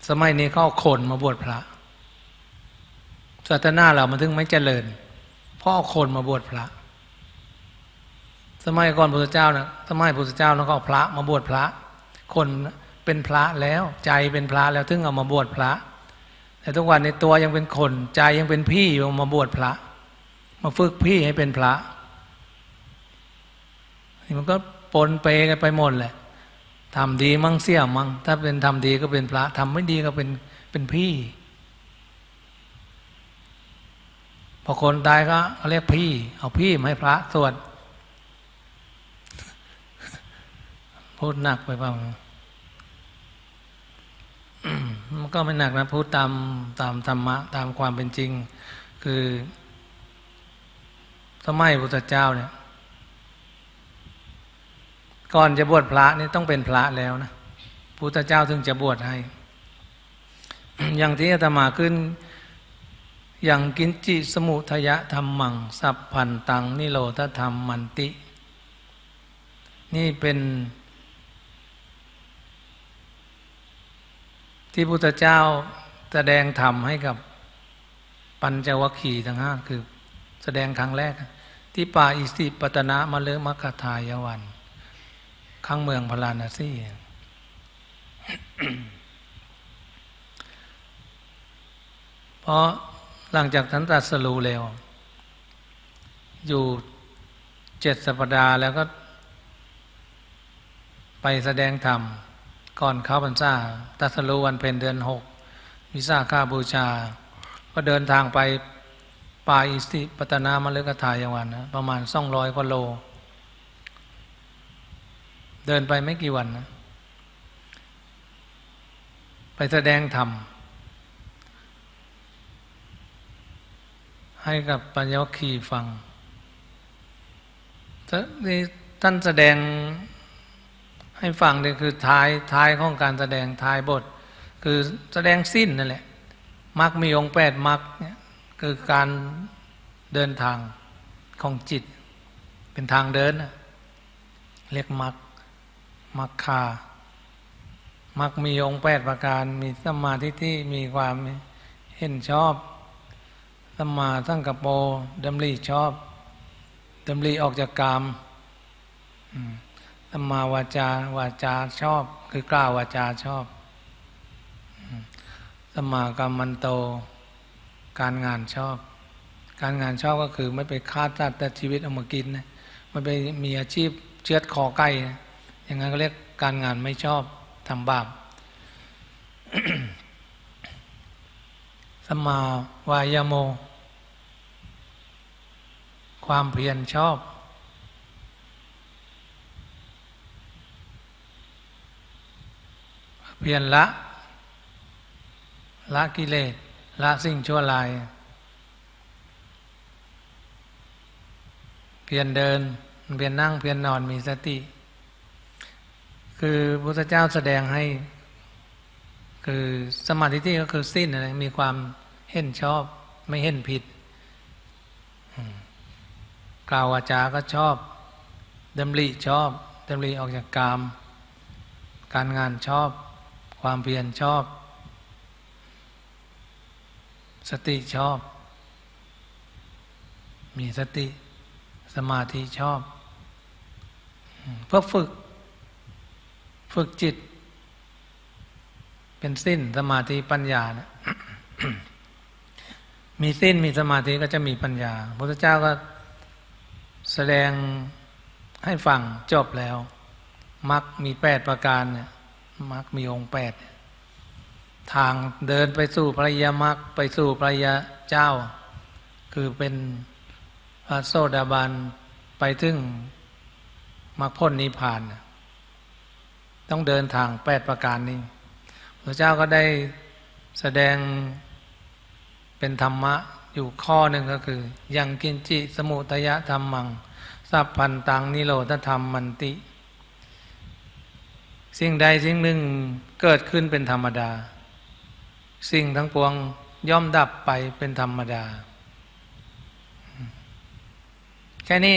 สมัยนี้เขาเอาคนมาบวชพระศาสนาเรามันถึงไม่เจริญเพราะเอาคนมาบวชพระสมัยก่อนพุทธเจ้านะสมัยพุทธเจ้าเขาเอาพระมาบวชพระคนเป็นพระแล้วใจเป็นพระแล้วถึงเอามาบวชพระแต่ทุกวันในตัวยังเป็นคนใจยังเป็นพี่อยู่มาบวชพระมาฝึกพี่ให้เป็นพระนี่มันก็ปนเปกันไปหมดแหละทำดีมั่งเสี้ยมั่งถ้าเป็นทำดีก็เป็นพระทำไม่ดีก็เป็นพี่พอคนตายก็เขาเรียกพี่เอาพี่มาให้พระสวดพูดหนักไปเปล่า มันก็ไม่หนักนะพูดตามธรรมะตามความเป็นจริงคือสมัยพุทธเจ้าเนี่ยก่อนจะบวชพระนี่ต้องเป็นพระแล้วนะพุทธเจ้าถึงจะบวชให้ อย่างที่อาตมาขึ้นอย่างกินจิสมุทยะธรรมังสัพพันตังนิโรธธรรมมันตินี่เป็นที่พุทธเจ้าแสดงธรรมให้กับปัญจวัคคีย์ทั้งห้าคือแสดงครั้งแรกที่ป่าอิสิปตนะมะเลมัคคทายวันข้างเมืองพาราณสี เพราะหลังจากท่านตรัสรู้แล้วอยู่7 สัปดาห์แล้วก็ไปแสดงธรรม ก่อนเข้าพรรษาตรัสรู้วันเพ็ญเดือน6วิสาขาบูชาก็เดินทางไปป่าอิสิปตนามฤคทายวันนะประมาณ200 กว่าโลเดินไปไม่กี่วันนะไปแสดงธรรมให้กับปัญญวคีฟังท่านแสดงให้ฟังนี่คือท้ายของการแสดงท้ายบทคือแสดงสิ้นนั่นแหละมรรคมีองค์8มรรคเนี่ยคือการเดินทางของจิตเป็นทางเดินเรียกมรรคมรรคามรรคมีองค์8ประการมีสัมมาทิฏฐิมีความเห็นชอบสัมมาสังกัปโปดำริชอบดำริออกจากกามสัมมาวาจาวาจาชอบคือกล่าววาจาชอบสัมมากัมมันโตการงานชอบการงานชอบก็คือไม่ไปฆ่าสัตว์แต่ชีวิตเอามากินนะไม่ไปมีอาชีพเชือดคอไก่นะอย่างนั้นก็เรียกการงานไม่ชอบทำบาป สัมมาวายาโมความเพียรชอบเพียรละกิเลสละสิ่งชั่วร้ายเพียรเดินเพียรนั่งเพียรนอนมีสติคือพระพุทธเจ้าแสดงให้คือสมาธิที่ก็คือสิ้นอะไรมีความเห็นชอบไม่เห็นผิดกล่าววาจาก็ชอบดำริชอบดำริออกจากกามการงานชอบความเพียรชอบสติชอบมีสติสมาธิชอบเพื่อฝึกจิตเป็นสิ้นสมาธิปัญญานะ มีสิ้นมีสมาธิก็จะมีปัญญาพระพุทธเจ้าก็แสดงให้ฟังจบแล้วมรรคมี8ประการเนี่ยมรรคมีองค์8ทางเดินไปสู่พระอริยมรรคไปสู่พระอริยเจ้าคือเป็นพระโสดาบันไปถึงมรรคผลนิพพานต้องเดินทาง8ประการนี้พระเจ้าก็ได้แสดงเป็นธรรมะอยู่ข้อหนึ่งก็คือยังกินจิสมุทยธรรมังสัพพันตังนิโรธธรรมมันติสิ่งใดสิ่งหนึ่งเกิดขึ้นเป็นธรรมดาสิ่งทั้งปวงย่อมดับไปเป็นธรรมดาแค่นี้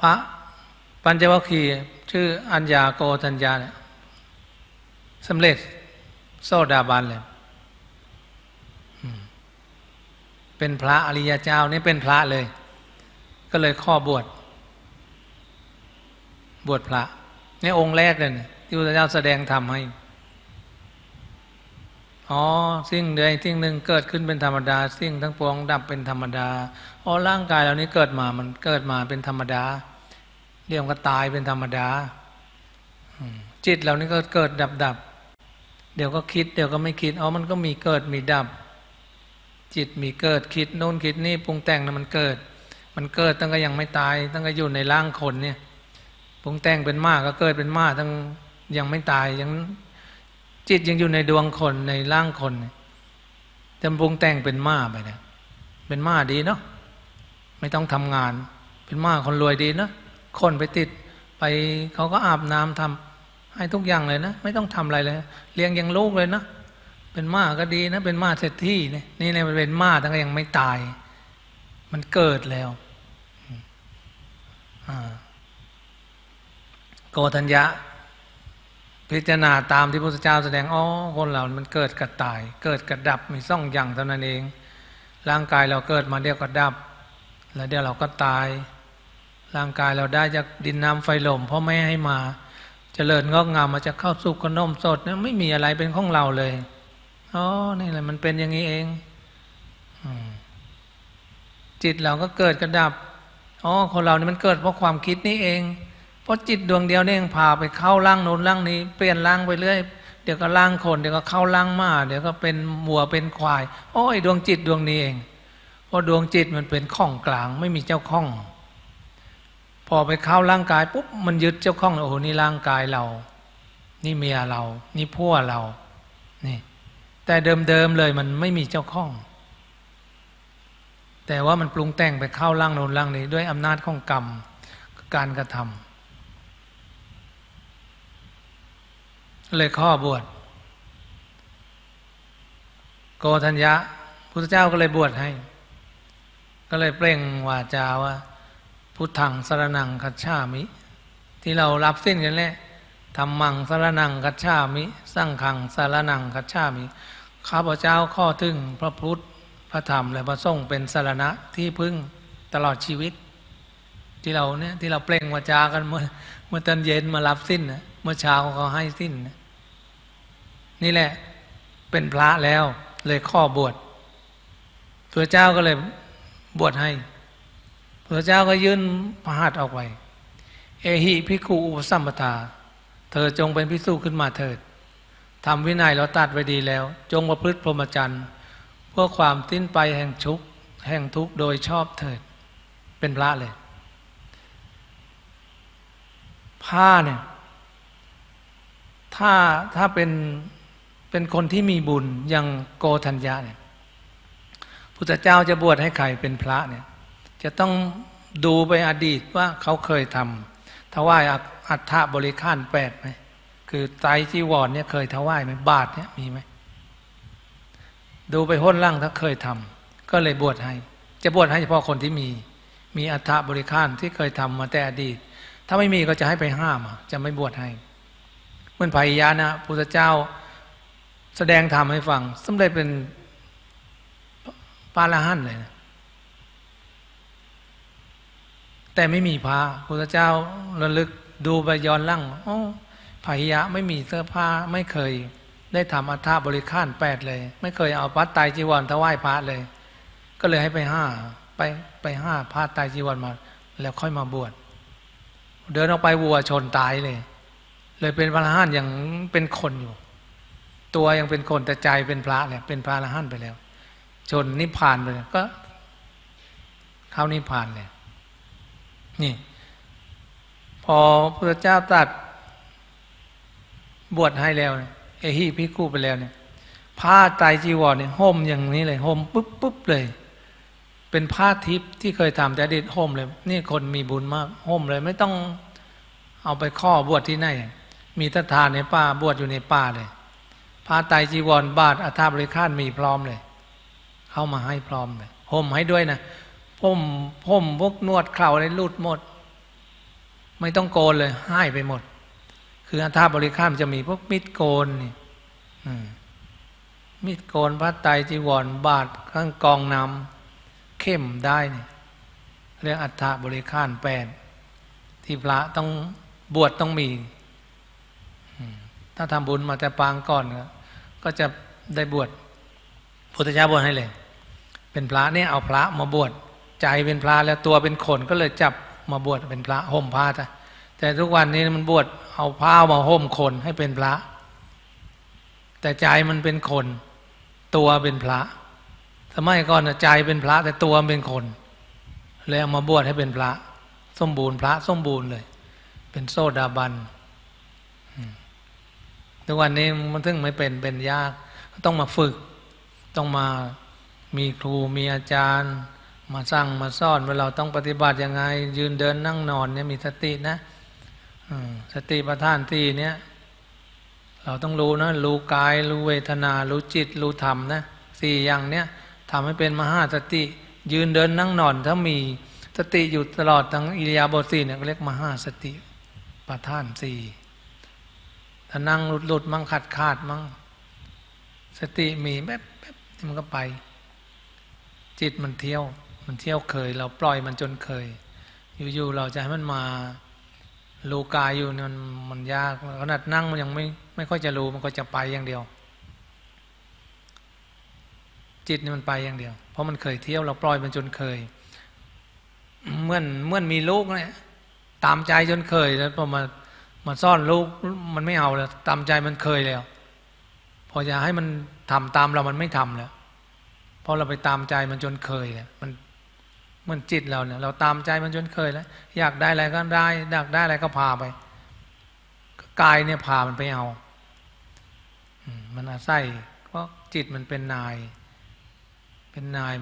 พระปัญจวัคคีย์ชื่ออัญญาโกฏัญญาเนี่ยสำเร็จโสดาบันเลยเป็นพระอริยเจ้านี่เป็นพระเลยก็เลยข้อบวชพระในองค์แรกเลยที่พระเจ้าแสดงธรรมให้อ๋อสิ่งใดสิ่งหนึ่งเกิดขึ้นเป็นธรรมดาสิ่งทั้งปวงดับเป็นธรรมดาอ๋อร่างกายเรานี้เกิดมามันเกิดมาเป็นธรรมดาเดี๋ยวก็ตายเป็นธรรมดาจิตเรานี้ก็เกิดดับเดี๋ยวก็คิดเดี๋ยวก็ไม่คิดอ๋อมันก็มีเกิดมีดับจิตมีเกิดคิดโน่นคิดนี่ปรุงแต่งนะมันเกิดตั้งก็ยังไม่ตายตั้งก็อยู่ในร่างคนเนี่ยปรุงแต่งเป็นม้าก็เกิดเป็นม้าทั้งยังไม่ตายยังจิตยังอยู่ในดวงคนในร่างคนแต่ปรุงแต่งเป็นม้าไปนะเป็นม้าดีเนาะไม่ต้องทำงานเป็นม้าคนรวยดีเนาะคนไปติดไปเขาก็อาบน้ำทำให้ทุกอย่างเลยนะไม่ต้องทำอะไรเลยเลี้ยงยังลูกเลยนะเป็นม้าก็ดีนะเป็นม้าเศรษฐีนี่มันเป็นม้าทั้งยังไม่ตายมันเกิดแล้วโกฏัญญะพิจารณาตามที่พระพุทธเจ้าแสดงอ๋อคนเรามันเกิดกับตายเกิดกับดับมี2อย่างเท่านั้นเองร่างกายเราเกิดมาเดี๋ยวก็ดับแล้วเดี๋ยวเราก็ตายร่างกายเราได้จากดินน้ำไฟลมพ่อแม่ให้มาเจริญงอกงามมาจากข้าวสุกขนมสดเนี่ยไม่มีอะไรเป็นของเราเลยอ๋อนี่แหละมันเป็นอย่างนี้เองจิตเราก็เกิดกับดับอ๋อคนเรานี่มันเกิดเพราะความคิดนี้เอง เพราะจิตดวงเดียวเนี่ยพาไปเข้าร่างโน้นร่างนี้เปลี่ยนร่างไปเรื่อยเดี๋ยวก็ร่างคนเดี๋ยวก็เข้าร่างม้าเดี๋ยวก็เป็นวัวเป็นควายโอ้ยดวงจิตดวงนี้เองเพราะดวงจิตมันเป็นข้องกลางไม่มีเจ้าข้องพอไปเข้าร่างกายปุ๊บมันยึดเจ้าข้องโอ้โหนี่ร่างกายเรานี่เมียเรานี่ผัวเรานี่แต่เดิมๆเลยมันไม่มีเจ้าข้องแต่ว่ามันปรุงแต่งไปเข้าร่างโน้นร่างนี้ด้วยอำนาจของกรรมการกระทำเลยข้อบวชโกธัญญะพุทธเจ้าก็เลยบวชให้ก็เลยเปล่งวาจาว่าพุทธังสรณังคัจฉามิที่เรารับสิ้นกันแล้วธัมมังสรณังคัจฉามิสังฆังสรณังคัจฉามิข้าพเจ้าขอถึงพระพุทธพระธรรมและพระสงฆ์เป็นสรณะที่พึ่งตลอดชีวิตที่เราเนี่ยที่เราเปล่งวาจากันเมื่อตอนเย็นมารับสิ้นนะเมื่อเช้าเขาให้สิ้นนะนี่แหละเป็นพระแล้วเลยข้อบวชพระเจ้าก็เลยบวชให้พระเจ้าก็ยื่นพระหัตถ์ออกไปเอหิภิกขุอุปสัมปทาเธอจงเป็นภิกษุขึ้นมาเถิดทำวินัยเราตัดไว้ดีแล้วจงประพฤติพรหมจรรย์เพื่อความสิ้นไปแห่งทุกข์โดยชอบเถิดเป็นพระเลยผ้าเนี่ยถ้าเป็นคนที่มีบุญอย่างโกธัญญะเนี่ยพุทธเจ้าจะบวชให้ใครเป็นพระเนี่ยจะต้องดูไปอดีตว่าเขาเคยทำถวายอัฐบริฆาร8ไหมคือไตรจีวรเนี่ยเคยถวายไหมบาทเนี่ยมีไหมดูไปห้นล่างถ้าเคยทำก็เลยบวชให้จะบวชให้เฉพาะคนที่มีอัฐบริฆารที่เคยทำมาแต่อดีตถ้าไม่มีก็จะให้ไปห้ามจะไม่บวชให้เหมือนพายานะพุทธเจ้าแสดงธรรมให้ฟังสำเร็จเป็นพระอรหันต์เลยนะแต่ไม่มีพระพุทธเจ้าระลึกดูไปย้อนหลังพาหิยะไม่มีเสื้อผ้าไม่เคยได้ทำอัฐบริฆาร8เลยไม่เคยเอาผ้าไตรจีวรถวายพระเลยก็เลยให้ไปห้าผ้าไตรจีวรมาแล้วค่อยมาบวชเดินออกไปวัวชนตายเลยเป็นพระอรหันต์ยังเป็นคนอยู่ตัวยังเป็นคนแต่ใจเป็นพระเนี่ยเป็นพระอรหันต์ไปแล้วชนนิพพานไปก็เข้านิพพานเลยนี่พอพระเจ้าตรัสบวชให้แล้วเอหิภิกขุไปแล้วเนี่ยผ้าไตรจีวรเนี่ยห่มอย่างนี้เลยห่มปุ๊บเลยเป็นผ้าทิพย์ที่เคยทำแต่อดีตห่มเลยนี่คนมีบุญมากห่มเลยไม่ต้องเอาไปข้อบวชที่ไหนมีทานในป่าบวชอยู่ในป่าเลยผ้าไตรจีวรบาตรอัฐบริฆารมีพร้อมเลยเข้ามาให้พร้อมเลยห่มให้ด้วยนะผมพวกนวดเข่าอะไรหลุดหมดไม่ต้องโกนเลยให้ไปหมดคืออัฐบริฆารจะมีพวกมิดโกนนี่มิดโกนผ้าไตรจีวรบาตรข้างกองน้ำเข้มได้นี่เรียกอัฐบริฆาร8ที่พระต้องบวชต้องมีถ้าทำบุญมาแต่ปางก่อนก็จะได้บวชพุทธเจ้าบวชให้เลยเป็นพระเนี่ยเอาพระมาบวชใจเป็นพระแล้วตัวเป็นคนก็เลยจับมาบวชเป็นพระห่มผ้าแต่ทุกวันนี้มันบวชเอาผ้ามาห่มคนให้เป็นพระแต่ใจมันเป็นคนตัวเป็นพระสมัยก่อนใจเป็นพระแต่ตัวเป็นคนเลยเอามาบวชให้เป็นพระสมบูรณ์พระสมบูรณ์เลยเป็นโสดาบันทุกวันนี้มันถึงไม่เป็นยากต้องมาฝึกต้องมามีครูมีอาจารย์มาสั่งมาสอนว่าเราต้องปฏิบัติยังไงยืนเดินนั่งนอนเนี่ยมีสตินะสติปัฏฐานที่เนี่ยเราต้องรู้นะรู้กายรู้เวทนารู้จิตรู้ธรรมนะ4อย่างเนี่ยทำให้เป็นมหาสติยืนเดินนั่งนอนถ้ามีสติอยู่ตลอดทั้งอิริยาบถ4เนี่ยเรียกมหาสติปัฏฐาน4ถ้านั่งหลุดๆมั่งขาดมั่งสติมีแป๊บๆมันก็ไปจิตมันเที่ยวเคยเราปล่อยมันจนเคยอยู่ๆเราจะให้มันมารู้กายอยู่เนี่ยมันยากขนาดนั่งมันยังไม่ค่อยจะรู้มันก็จะไปอย่างเดียวจิตนี่มันไปอย่างเดียวเพราะมันเคยเที่ยวเราปล่อยมันจนเคยเหมือนมีลูกเนี่ย ตามใจจนเคยแล้วพอมันซ่อนลูกมันไม่เอาแล้วตามใจมันเคยแล้วพอจะให้มันทำตามเรามันไม่ทำแล้วพอเราไปตามใจมันจนเคยเนี่ยมันจิตเราเนี่ยเราตามใจมันจนเคยแล้วอยากได้อะไรก็ได้อยากได้อะไรก็พาไปกายเนี่ยพามันไปเอามันอาศัยเพราะจิตมันเป็นนาย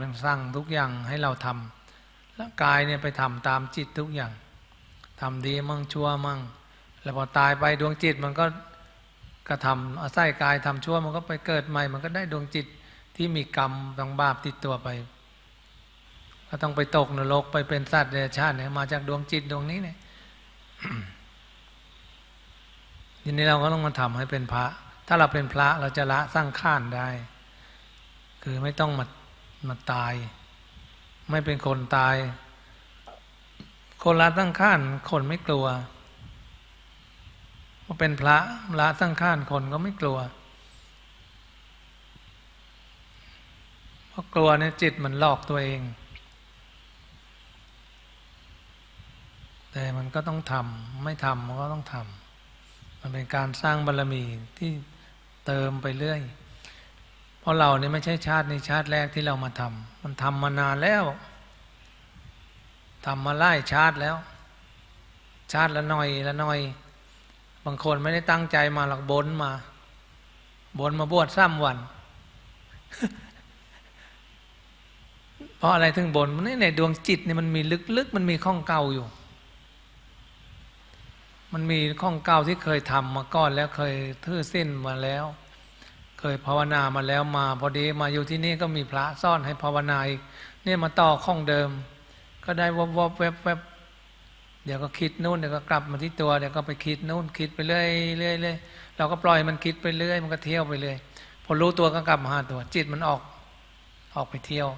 มันสร้างทุกอย่างให้เราทำแล้วกายเนี่ยไปทำตามจิตทุกอย่างทำดีมั่งชั่วมั่งแล้วพอตายไปดวงจิตมันก็กระทำอาศัยกายทำชั่วมันก็ไปเกิดใหม่มันก็ได้ดวงจิตที่มีกรรมบางบาปติดตัวไปก็ต้องไปตกนรกไปเป็นสัตว์เดรัจฉานเนี่ยมาจากดวงจิตดวงนี้เนี่ย ทีนี้เราก็ต้องมาทำให้เป็นพระถ้าเราเป็นพระเราจะละสร้างข้านได้คือไม่ต้องมาตายไม่เป็นคนตายคนละสังขารคนไม่กลัวพอเป็นพระละสังขารคนก็ไม่กลัวเพราะกลัวเนี่ยจิตมันหลอกตัวเองแต่มันก็ต้องทำไม่ทำมันก็ต้องทำมันเป็นการสร้างบารมีที่เติมไปเรื่อยเพราะเราเนี่ยไม่ใช่ชาตินี้ชาติแรกที่เรามาทำมันทำมานานแล้วทำมาหลายชาติแล้วชาติละหน่อยละหน่อยบางคนไม่ได้ตั้งใจมาหลักบนมาบวช3 วัน เพราะอะไรถึงบนนี่ในดวงจิตเนี่ยมันมีลึกๆมันมีข้องเก่าอยู่มันมีข้องเก่าที่เคยทำมาก่อนแล้วเคยทื่อสิ้นมาแล้วเคยภาวนามาแล้วมาพอดีมาอยู่ที่นี่ก็มีพระซ่อนให้ภาวนาอีกเนี่ยมาต่อข้องเดิมก็ได้วบวบแวบแวบเดี๋ยวก็คิดนู่นเดี๋ยวก็กลับมาที่ตัวเดี๋ยวก็ไปคิดนู่นคิดไปเรื่อยเรื่อยเรื่อยเราก็ปล่อยมันคิดไปเรื่อยมันก็เที่ยวไปเรื่อยพอรู้ตัวก็กลับมาหาตัวจิตมันออกไปเที่ยว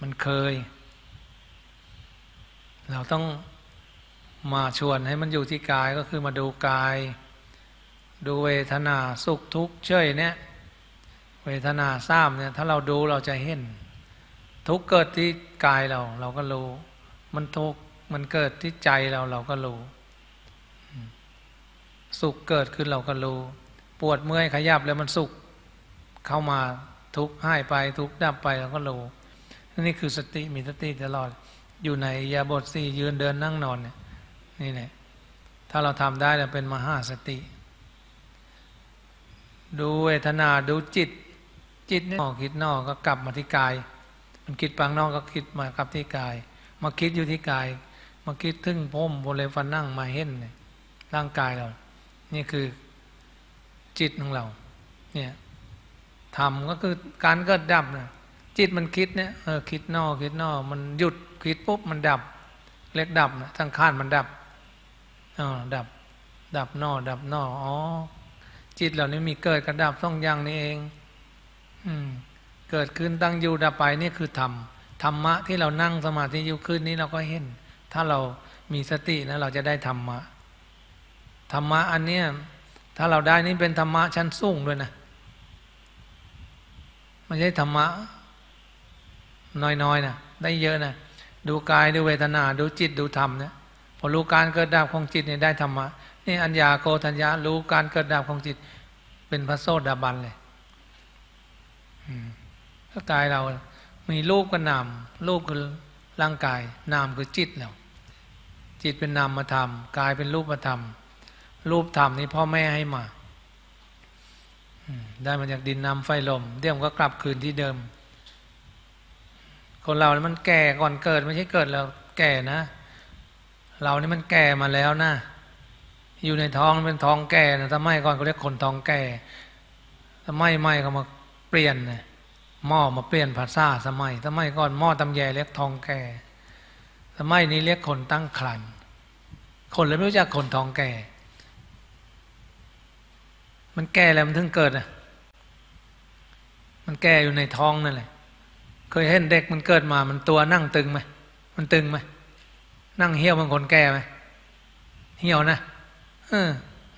มันเคยเราต้องมาชวนให้มันอยู่ที่กายก็คือมาดูกายดูเวทนาสุขทุกข์เฉยเนี่ยเวทนาซ้ำเนี่ยถ้าเราดูเราจะเห็นทุกข์เกิดที่กายเราก็รู้มันทุกข์มันเกิดที่ใจเราก็รู้สุขเกิดขึ้นเราก็รู้ปวดเมื่อยขยับแล้วมันสุขเข้ามาทุกข์หายไปทุกข์ดับไปเราก็รู้นี่คือสติมีสติตลอดอยู่ในอิริยาบถ4ยืนเดินนั่งนอนเนี่ยนี่แหละถ้าเราทำได้เราเป็นมหาสติดูเวทนาดูจิตเนี่ยคิดนอกก็กลับมาที่กายมันคิดปางนอกก็คิดมากลับที่กายมาคิดอยู่ที่กายมาคิดถึงผมบนเลยฟันนั่งมาเห็นร่างกายเรานี่คือจิตของเราเนี่ยทำก็คือการเกิดดับนะจิตมันคิดเนี่ยคิดนอกมันหยุดคิดปุ๊บมันดับเล็กดับนะทั้งข้านมันดับดับนอกอ๋อจิตเหล่านี้มีเกิดกับดับ2อย่างนี้เองเกิดขึ้นตั้งอยู่ดับไปนี่คือธรรมธรรมะที่เรานั่งสมาธิอยู่ขึ้นนี้เราก็เห็นถ้าเรามีสตินะเราจะได้ธรรมะอันเนี้ยถ้าเราได้นี่เป็นธรรมะชั้นสูงด้วยนะไม่ใช่ธรรมะน้อยๆนะได้เยอะนะดูกายดูเวทนาดูจิตดูธรรมนะพอรู้การเกิดดับของจิตเนี่ยได้ธรรมะนี่อัญญาโกฏัญญารู้การเกิดดับของจิตเป็นพระโสดาบันเลยถ้ากายเรามีรูปกับนามรูปคือร่างกายนามคือจิตเราจิตเป็นนามธรรมกายเป็นรูปธรรมนี่พ่อแม่ให้มาได้มาจากดินน้ำไฟลมเดี๋ยวมันก็กลับคืนที่เดิมคนเราเนี่ยมันแก่ก่อนเกิดไม่ใช่เกิดแล้วแก่นะเรานี่มันแก่มาแล้วนะอยู่ในท้องเป็นท้องแก่นะสมัยก่อนเขาเรียกคนท้องแก่สมัยใหม่เขามาเปลี่ยนนะหม้อมาเปลี่ยนภาษาสมัยก่อนหม้อตำแยเรียกทองแก่สมัยนี้เรียกคนตั้งครรภ์คนเลยไม่รู้จักคนทองแก่มันแก่แล้วมันถึงเกิดอ่ะมันแก่อยู่ในท้องนั่นแหละเคยเห็นเด็กมันเกิดมามันตัวนั่งตึงไหมมันตึงไหมนั่งเหี่ยวมันคนแก่ไหมเหี่ยวนะ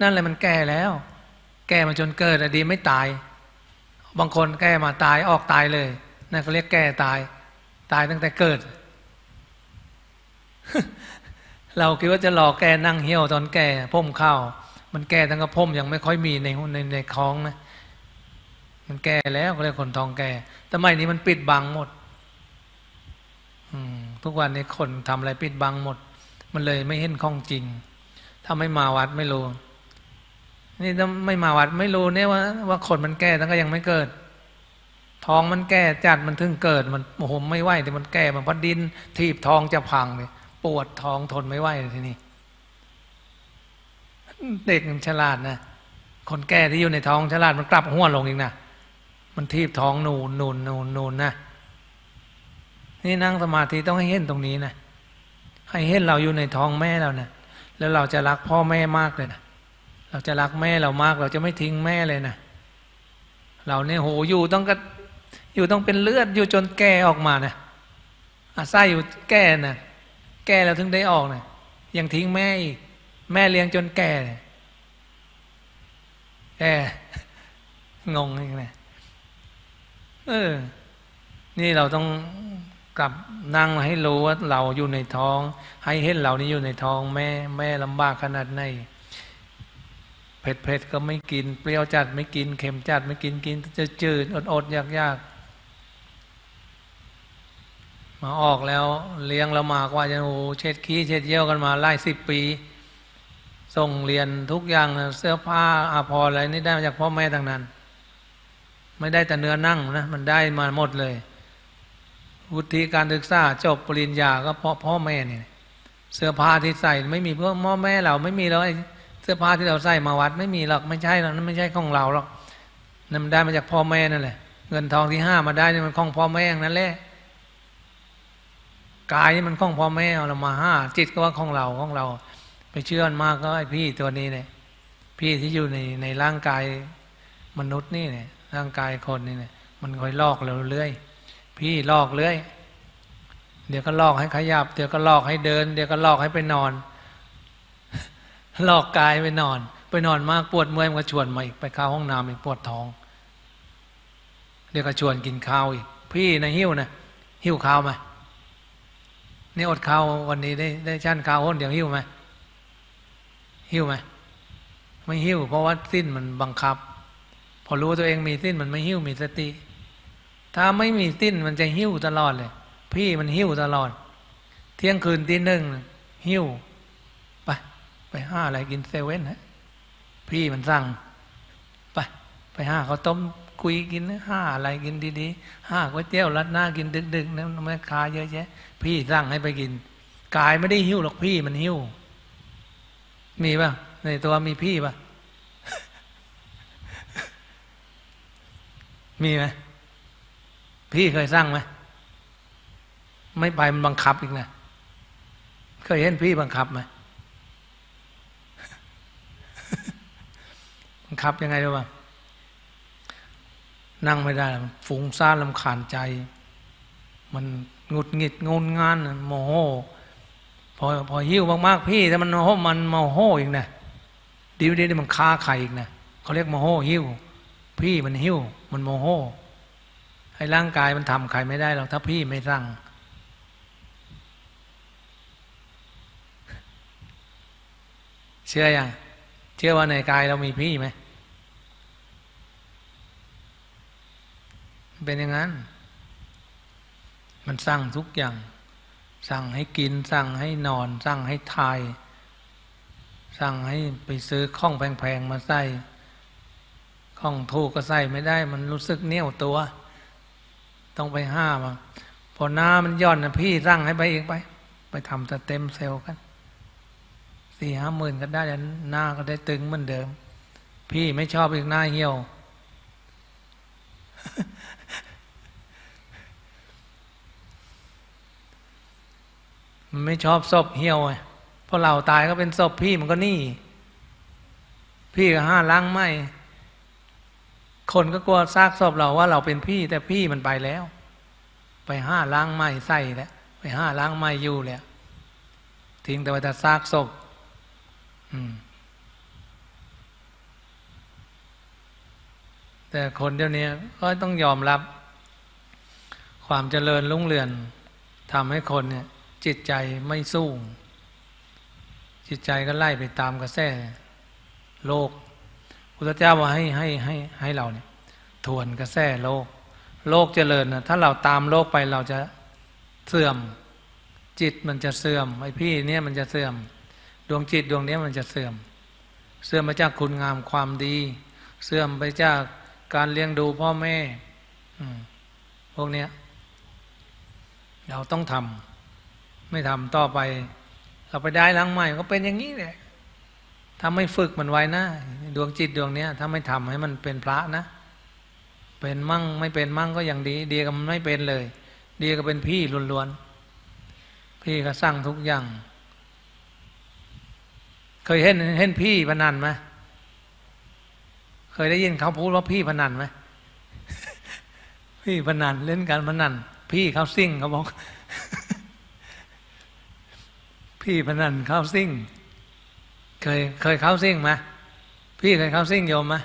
นั่นแหละมันแก่แล้วแก่มาจนเกิดอะดีไม่ตายบางคนแก่มาตายออกตายเลยนั่นเขาเรียกแก่ตายตั้งแต่เกิด เราคิดว่าจะรอแกนั่งเหี่ยวตอนแกพุ่มเข้ามันแกทั้งกระพุ่มยังไม่ค่อยมีในคลองนะมันแกแล้วก็เลยขนทองแกแต่ไม่นี้มันปิดบังหมดทุกวันนี้คนทำอะไรปิดบังหมดมันเลยไม่เห็นของจริงถ้าไม่มาวัดไม่รู้นี่ถ้าไม่มาวัดไม่รู้เนี่ยว่าคนมันแก่ตั้งก็ยังไม่เกิดท้องมันแก่จัดมันถึงเกิดมันโอ้โหไม่ไหวแต่มันแก่มันพัดดินถีบท้องจะพังเลยปวดท้องทนไม่ไหวเลยทีนี้เด็กมันฉลาดนะคนแก่ที่อยู่ในท้องฉลาดมันกลับหัวลงอีกนะมันถีบท้องนูนนะนี่นั่งสมาธิต้องให้เห็นตรงนี้นะให้เห็นเราอยู่ในท้องแม่เรานะแล้วเราจะรักพ่อแม่มากเลยนะเราจะรักแม่เรามากเราจะไม่ทิ้งแม่เลยนะเราเนี่ยโหอยู่ต้องเป็นเลือดอยู่จนแก่ออกมานะอาศัยอยู่แก่นะแก่เราถึงได้ออกนะยังทิ้งแม่อีกแม่เลี้ยงจนแก่นะแก่งงอีกนะนี่เราต้องกลับนั่งให้รู้ว่าเราอยู่ในท้องให้เห็นเรานี่อยู่ในท้องแม่ลำบากขนาดไหนเผ็ดก็ไม่กินเปรี้ยวจัดไม่กินเค็มจัดไม่กินกินจะจืดอดยากมาออกแล้วเลี้ยงเรามากว่าจะโอ้เช็ดขี้เช็ดเยี่ยวกันมาไล่10 ปีส่งเรียนทุกอย่างเสื้อผ้าอาภรณ์อะไรนี่ได้มาจากพ่อแม่ทั้งนั้นไม่ได้แต่เนื้อนั่งนะมันได้มาหมดเลยวุฒิการศึกษาจบปริญญาก็เพราะพ่อแม่นี่เสื้อผ้าที่ใส่ไม่มีเพื่อพ่อแม่เราไม่มีแล้วไอ้เสื้อผ้าที่เราใส่มาวัดไม่มีหรอกไม่ใช่หรอกนั่นไม่ใช่ของเราหรอกนั่นมันได้มาจากพ่อแม่นั่นแหละเงินทองที่ห้ามาได้นี่มันของพ่อแม่นั่นแหละกายนี่มันของพ่อแม่เรามาห้าจิตก็ว่าของเราไปเชื่อมากก็ไอ้พี่ตัวนี้เนี่ยพี่ที่อยู่ในร่างกายมนุษย์นี่เนี่ยร่างกายคนนี่เนี่ยมันคอยลอกเราเรื่อยพี่ลอกเรื่อยเดี๋ยวก็ลอกให้ขยับเดี๋ยวก็ลอกให้เดินเดี๋ยวก็ลอกให้ไปนอนหลอกกายไปนอนมากปวดเมื่อยมันก็ชวนมาอีกไปเข้าห้องน้ำอีกปวดท้องเดี๋ยวก็ชวนกินข้าวอีกพี่นะหิ้วข้าวไหมนี่อดข้าววันนี้ได้ชั่นข้าวคนเดี๋ยวหิ้วไหมไม่หิ้วเพราะว่าสิ้นมันบังคับพอรู้ตัวเองมีสิ้นมันไม่หิ้วมีสติถ้าไม่มีสิ้นมันจะหิ้วตลอดเลยพี่มันหิ้วตลอดเที่ยงคืนตี 1หิ้วไปห้าอะไรกินเซเว่นฮะพี่มันสั่งไปห้าเขาต้มคุยกินห้าอะไรกินดีๆห้าก๋วยเตี๋ยวรัดหน้ากินดึกๆนะแม่ค้าเยอะแยะพี่สั่งให้ไปกินกายไม่ได้หิ้วหรอกพี่มันหิ้วมีป่ะในตัวมีพี่ป่ะ มีไหมพี่เคยสั่งไหมไม่ไปมันบังคับอีกนะเคยเห็นพี่บังคับไหมครับยังไงด้วยว่านั่งไม่ได้ฟุ้งซ่านรำคาญใจมันหงุดหงิดงุนงานโมโหพอหิวมากๆพี่แต่มันโมโหอีกนะดีมันฆ่าใครอีกนะเขาเรียกโมโหหิวพี่มันหิวมันโมโหให้ร่างกายมันทำใครไม่ได้หรอกถ้าพี่ไม่สั่งเชื่อยังเชื่อว่าในกายเรามีพี่ไหมเป็นอย่างนั้นมันสั่งทุกอย่างสั่งให้กินสั่งให้นอนสั่งให้ทายสั่งให้ไปซื้อข้องแพงๆมาใส่ข้องถูกก็ใส่ไม่ได้มันรู้สึกเหนียวตัวต้องไปห้ามาพอหน้ามันย่อนนะพี่สั่งให้ไปอีกไปทำสเต็มเซลล์กัน40,000-50,000ก็ได้หน้าก็ได้ตึงเหมือนเดิมพี่ไม่ชอบอีกหน้าเหี่ยว ไม่ชอบศพเหี่ยวไงพอเราตายก็เป็นศพพี่มันก็นี่พี่ก็ห้าล้างไม่คนก็กลัวซากศพเราว่าเราเป็นพี่แต่พี่มันไปแล้วไปห้าล้างไม่ใส่แล้วไปห้าล้างไม่อยู่แล้วทิ้งแต่ว่าจะซากศพแต่คนเดี๋ยวนี้ก็ต้องยอมรับความเจริญรุ่งเรืองทำให้คนเนี่ยจิตใจไม่สู้ จิตใจก็ไล่ไปตามกระแสโลกพุทธเจ้าว่าให้เราเนี่ยทวนกระแสโลกโลกเจริญนะถ้าเราตามโลกไปเราจะเสื่อมจิตมันจะเสื่อมไอ้พี่เนี่ยมันจะเสื่อมดวงจิตดวงนี้มันจะเสื่อมเสื่อมไปจากคุณงามความดีเสื่อมไปจากการเลี้ยงดูพ่อแม่พวกเนี้ยเราต้องทำไม่ทำต่อไปเราไปได้ล้างใหม่ก็เป็นอย่างนี้แหละถ้าไม่ฝึกมันไว้นะดวงจิตดวงเนี้ยถ้าไม่ทำให้มันเป็นพระนะเป็นมั่งไม่เป็นมั่งก็ยังดีดีก็มันไม่เป็นเลยดีก็เป็นพี่ล้วนๆพี่ก็สร้างทุกอย่างเคยเห็นพี่พนันไหมเคยได้ยินเขาพูดว่าพี่พนันไหมพี่พนันเล่นการพนันพี่เขาซิ่งเขาบอกพี่พนันเขาซิ่งเคยเขาซิ่งไหมพี่เคยเขาซิ่งโยมไหม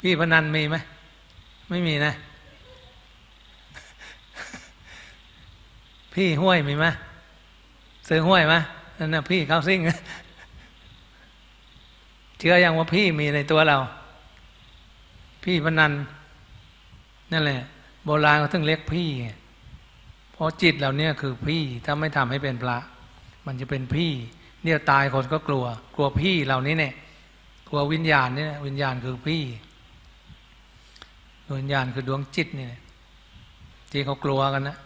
พี่พนันมีไหมไม่มีนะพี่ห้วยมีไหมซื้อห้วยไหมนั่นน่ะพี่เขาซิ่งเชื่อยังว่าพี่มีในตัวเราพี่พนันนั่นแหละโบราณเขาถึงเรียกพี่เพราะจิตเราเนี่ยคือพี่ถ้าไม่ทำให้เป็นพระมันจะเป็นพี่เนี่ยตายคนก็กลัวกลัวพี่เหล่านี้เนี่ยกลัววิญญาณเนี่ยวิญญาณคือพี่วิญญาณคือดวงจิตเนี่ยที่เขากลัวกันนะ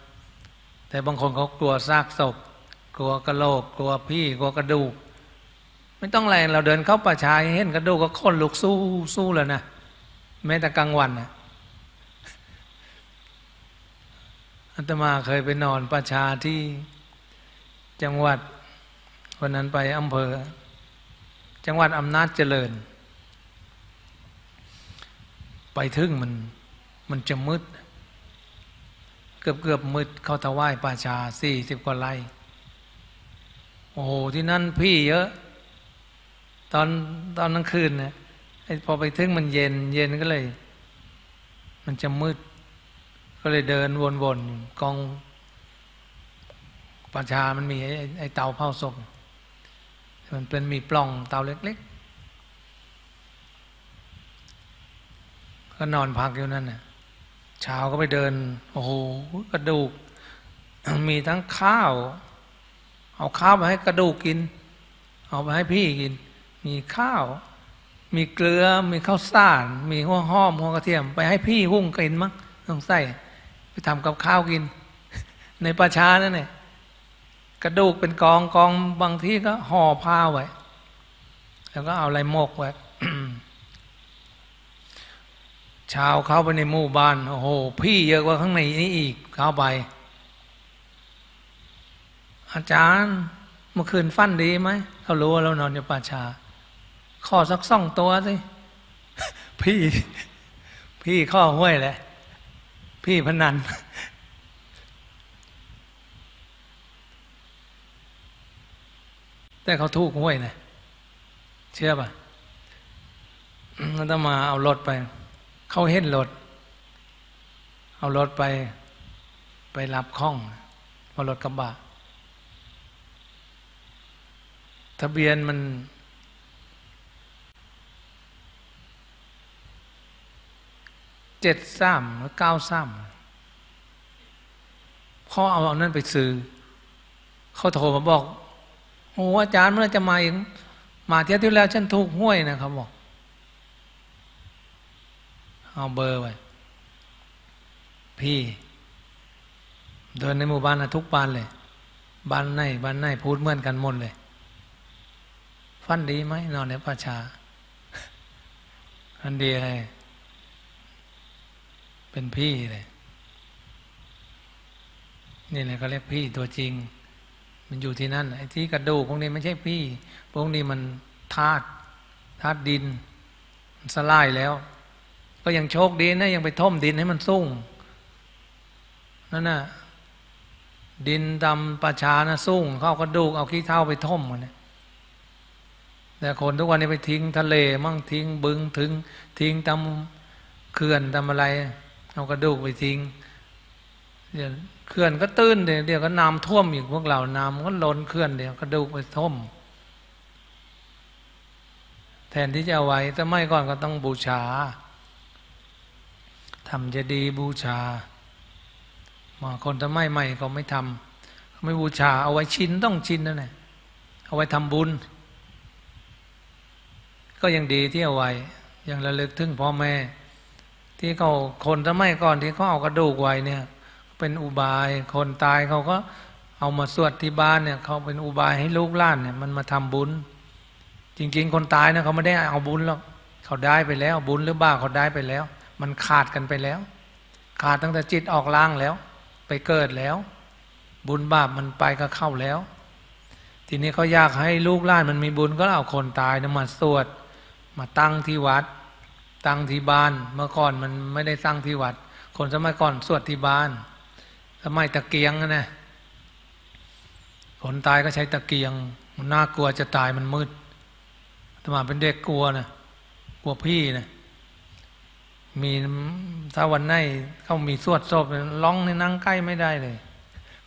แต่บางคนเขากลัวซากศพกลัวกระโหลกกลัวพี่กลัวกระดูกไม่ต้องอะไรเราเดินเข้าป่าชายเห็นกระดูกก็ขนลุกสู้แล้วนะแม้แต่กลางวันนะอาตมาเคยไปนอนป่าชาที่จังหวัดวันนั้นไปอำเภอจังหวัดอำนาจเจริญไปถึงมันจะมืดเกือบมืดเข้าถวายป่าชา40 กว่าไร่โอ้โหที่นั่นพี่เยอะตอนกลางคืนเนี่ยพอไปถึงมันเย็นก็เลยมันจะมืดก็เลยเดินวนๆกองป่าชามันมีไอ้เตาเผาศพมันเป็นมีปล่องเตาเล็กๆก็นอนพักอยู่นั่นน่ะเช้าก็ไปเดินโอ้โหกระดูกมีทั้งข้าวเอาข้าวไปให้กระดูกกินเอาไปให้พี่กินมีข้าวมีเกลือมีข้าวสารมีหัวหอมหัวกระเทียมไปให้พี่หุ้งกินมั้งต้องใส่ไปทำกับข้าวกินในป่าช้านั่นแหละกระดูกเป็นกองบางที่ก็ห่อผ้าไว้แล้วก็เอาอะไรหมกไว้ ชาวเข้าไปในหมู่บ้านโอ้โหพี่เยอะกว่าข้างในนี้อีกเข้าไปอาจารย์เมื่อคืนฟันดีไหมเขารู้ว่าเรานอนอยู่ป่าชาขอสัก2 ตัวสิพี่ข้อห้วยแหละพี่พนันแต่เขาถูกห้วยนะเชื่อป่ะอาตมาเอารถไปเขาเห็นรถเอารถไปรับข้องพอรถกระบะทะเบียนมัน73 หรือ 93พ่อเอานั่นไปซื้อเขาโทรมาบอกโอ้อาจารย์เมื่อจะมาอีกมาเที่ยวที่แล้วฉันถูกห้วยนะครับบอกเอาเบอร์ไว้พี่เดินในหมู่บ้านนะทุกบ้านเลยบ้านไหนพูดเหมือนกันหมดเลยฟันดีไหมนอนในป่าช้าฟันดีอะไรเป็นพี่เลยนี่แหละเขาเรียกพี่ตัวจริงมันอยู่ที่นั่นไอ้ที่กระดูกพวกนี้ไม่ใช่พี่พวกนี้มันธาตุดินสลายแล้วก็ยังโชคดีนะยังไปท่มดินให้มันสูงนั่นน่ะดินดำป่าช้านะสูงเข้ากระดูกเอาขี้เถ้าไปท่มกันนะแต่คนทุกวันนี้ไปทิ้งทะเลมั่งทิ้งบึงทิ้งตามเขื่อนตามอะไรเอากระดูกไปทิ้งเดี๋ยวเขื่อนก็ตื้นเดี๋ยวก็น้ำท่วมอีกพวกเราน้ำก็ล้นเขื่อนเดี๋ยวกระดูกไปท่วม แทนที่จะเอาไว้แต่ไม่ก่อนก็ต้องบูชาทำเจดีย์บูชาบางคนถ้าไม่ใหม่เขาไม่ทำไม่บูชาเอาไว้ชิ้นต้องชิ้นนั่นแหละเอาไว้ทำบุญก็ยังดีที่เอาไว้ยังระลึกถึงพ่อแม่ที่เขาคนถ้าไม่ก่อนที่เขาเอากระดูกไว้เนี่ยเป็นอุบายคนตายเขาก็เอามาสวดที่บ้านเนี่ยเขาเป็นอุบายให้ลูกหลานเนี่ยมันมาทำบุญจริงๆคนตายนะเขาไม่ได้เอาบุญหรอกเขาได้ไปแล้วบุญหรือบ้าเขาได้ไปแล้วมันขาดกันไปแล้วขาดตั้งแต่จิตออกล่างแล้วไปเกิดแล้วบุญบาปมันไปก็เข้าแล้วทีนี้เขาอยากให้ลูกหลานมันมีบุญก็เอาคนตายนะมาสวดมาตั้งที่วัดตั้งที่บ้านเมื่อก่อนมันไม่ได้ตั้งที่วัดคนสมัยก่อนสวดที่บ้านสมัยตะเกียงนะคนตายก็ใช้ตะเกียงมันน่ากลัวจะตายมันมืดแต่มาเป็นเด็กกลัวนะกลัวพี่นะมีถ้าวันไหนเขามีสวดศพร้องในนั่งใกล้ไม่ได้เลย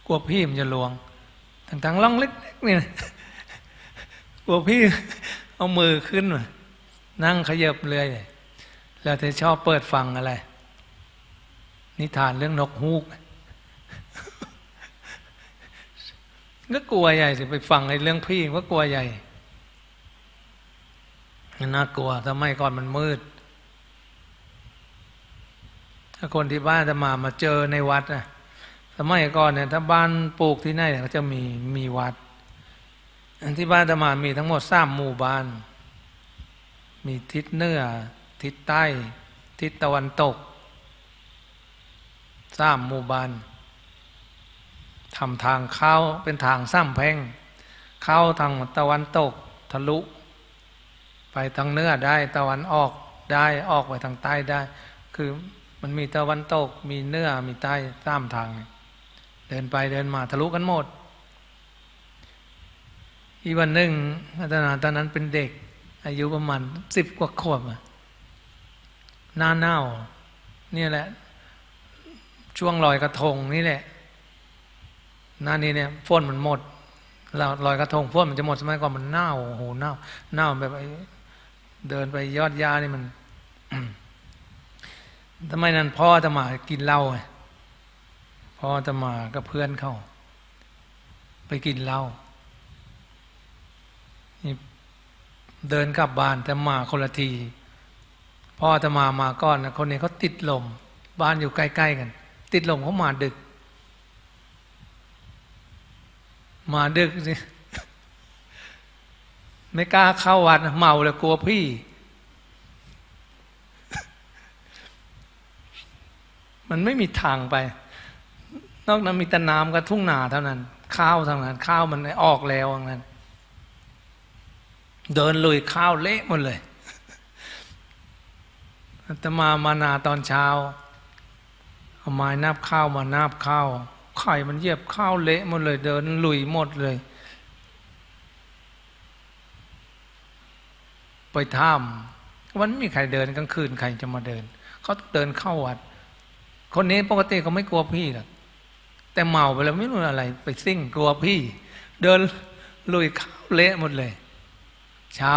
กลัวพี่มันจะลวงทั้งๆร้องเล็กๆนี่นะกลัวพี่เอามือขึ้นนั่งขยับเลยแล้วเธอชอบเปิดฟังอะไรนิทานเรื่องนกฮูกก็กลัวใหญ่สิไปฟังไอ้เรื่องพี่ก็กลัวใหญ่น่ากลัวทำไมก่อนมันมืดถ้าคนที่บ้านจะมาเจอในวัดนะสมัยก่อนเนี่ยถ้าบ้านปลูกที่ไหนเขาจะมีวัดที่บ้านจะมีทั้งหมด3 หมู่บ้านมีทิศเหนือทิศใต้ทิศตะวันตก3 หมู่บ้านทำทางเข้าเป็นทางซ้ำแพงเข้าทางตะวันตกทะลุไปทางเหนือได้ตะวันออกได้ออกไปทางใต้ได้คือมันมีตะวันตกมีเหนือมีใต้3 ทางเดินไปเดินมาทะลุกันหมดอีวันหนึ่งอาจารย์ตอนนั้นเป็นเด็กอายุประมาณ10 กว่าขวบหน้าหนาวนี่แหละช่วงลอยกระทงนี่แหละหน้านี้เนี่ยฝนมันหมดเราลอยกระทงฝนมันจะหมดสมัยก่อนมันหนาวโหหนาวหนาวแบบเดินไปยอดหญ้านี่มัน ทำไมนั้นพ่ออาตมากินเหล้าพ่ออาตมากับเพื่อนเขาไปกินเหล้าเดินกลับบ้านแต่มาคนละทีพ่ออาตมามาก่อนนะคนนี้เขาติดลมบ้านอยู่ใกล้ๆกันติดลมเขามาดึกสิไม่กล้าเข้าวัดเมาเลยกลัวพี่มันไม่มีทางไปนอกนั้นมีแต่น้ำกับทุ่งนาเท่านั้นข้าวทางนั้นข้าวมันออกแล้วทางนั้นเดินลุยข้าวเละหมดเลยอาตมามานาตอนเช้าเอาไม้นับข้าวมานับข้าวไข่มันเหยียบข้าวเละหมดเลยเดินลุยหมดเลยไปถ้ำวันไม่มีใครเดินกลางคืนใครจะมาเดินเขาต้องเดินเข้าวัดคนนี้ปกติเขาไม่กลัวพี่หรอกแต่เมาไปแล้วไม่รู้อะไรไปซิ่งกลัวพี่เดินลุยข้าวเละหมดเลยเช้า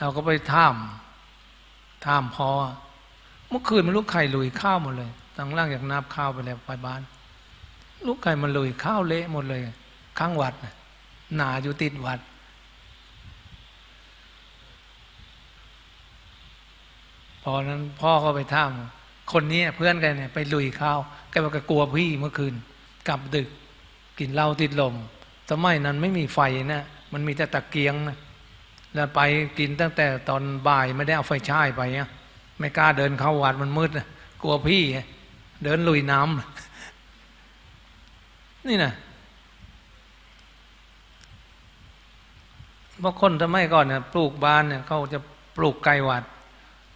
เราก็ไปถ้ำพอเมื่อคืนมันลูกไข่ลุยข้าวหมดเลยทางล่างอยากนับข้าวไปแล้วไปบ้านลูกไก่มันลุยข้าวเละหมดเลยข้างวัดหนาอยู่ติดวัดพอนั้นพ่อก็ไปถามคนนี้เพื่อนกันเนี่ยไปลุยข้าวแกบอกแกกลัวพี่เมื่อคืนกลับดึกกินเหล้าติดลมสมัยนั้นไม่มีไฟนะมันมีแต่ตะเกียงนะแล้วไปกินตั้งแต่ตอนบ่ายไม่ได้เอาไฟฉายไปนะไม่กล้าเดินเข้าวัดมันมืดนะกลัวพี่เดินลุยน้ำนี่นะเพราะคนสมัยก่อนเนี่ยปลูกบ้านเนี่ยเขาจะปลูกไกลวัด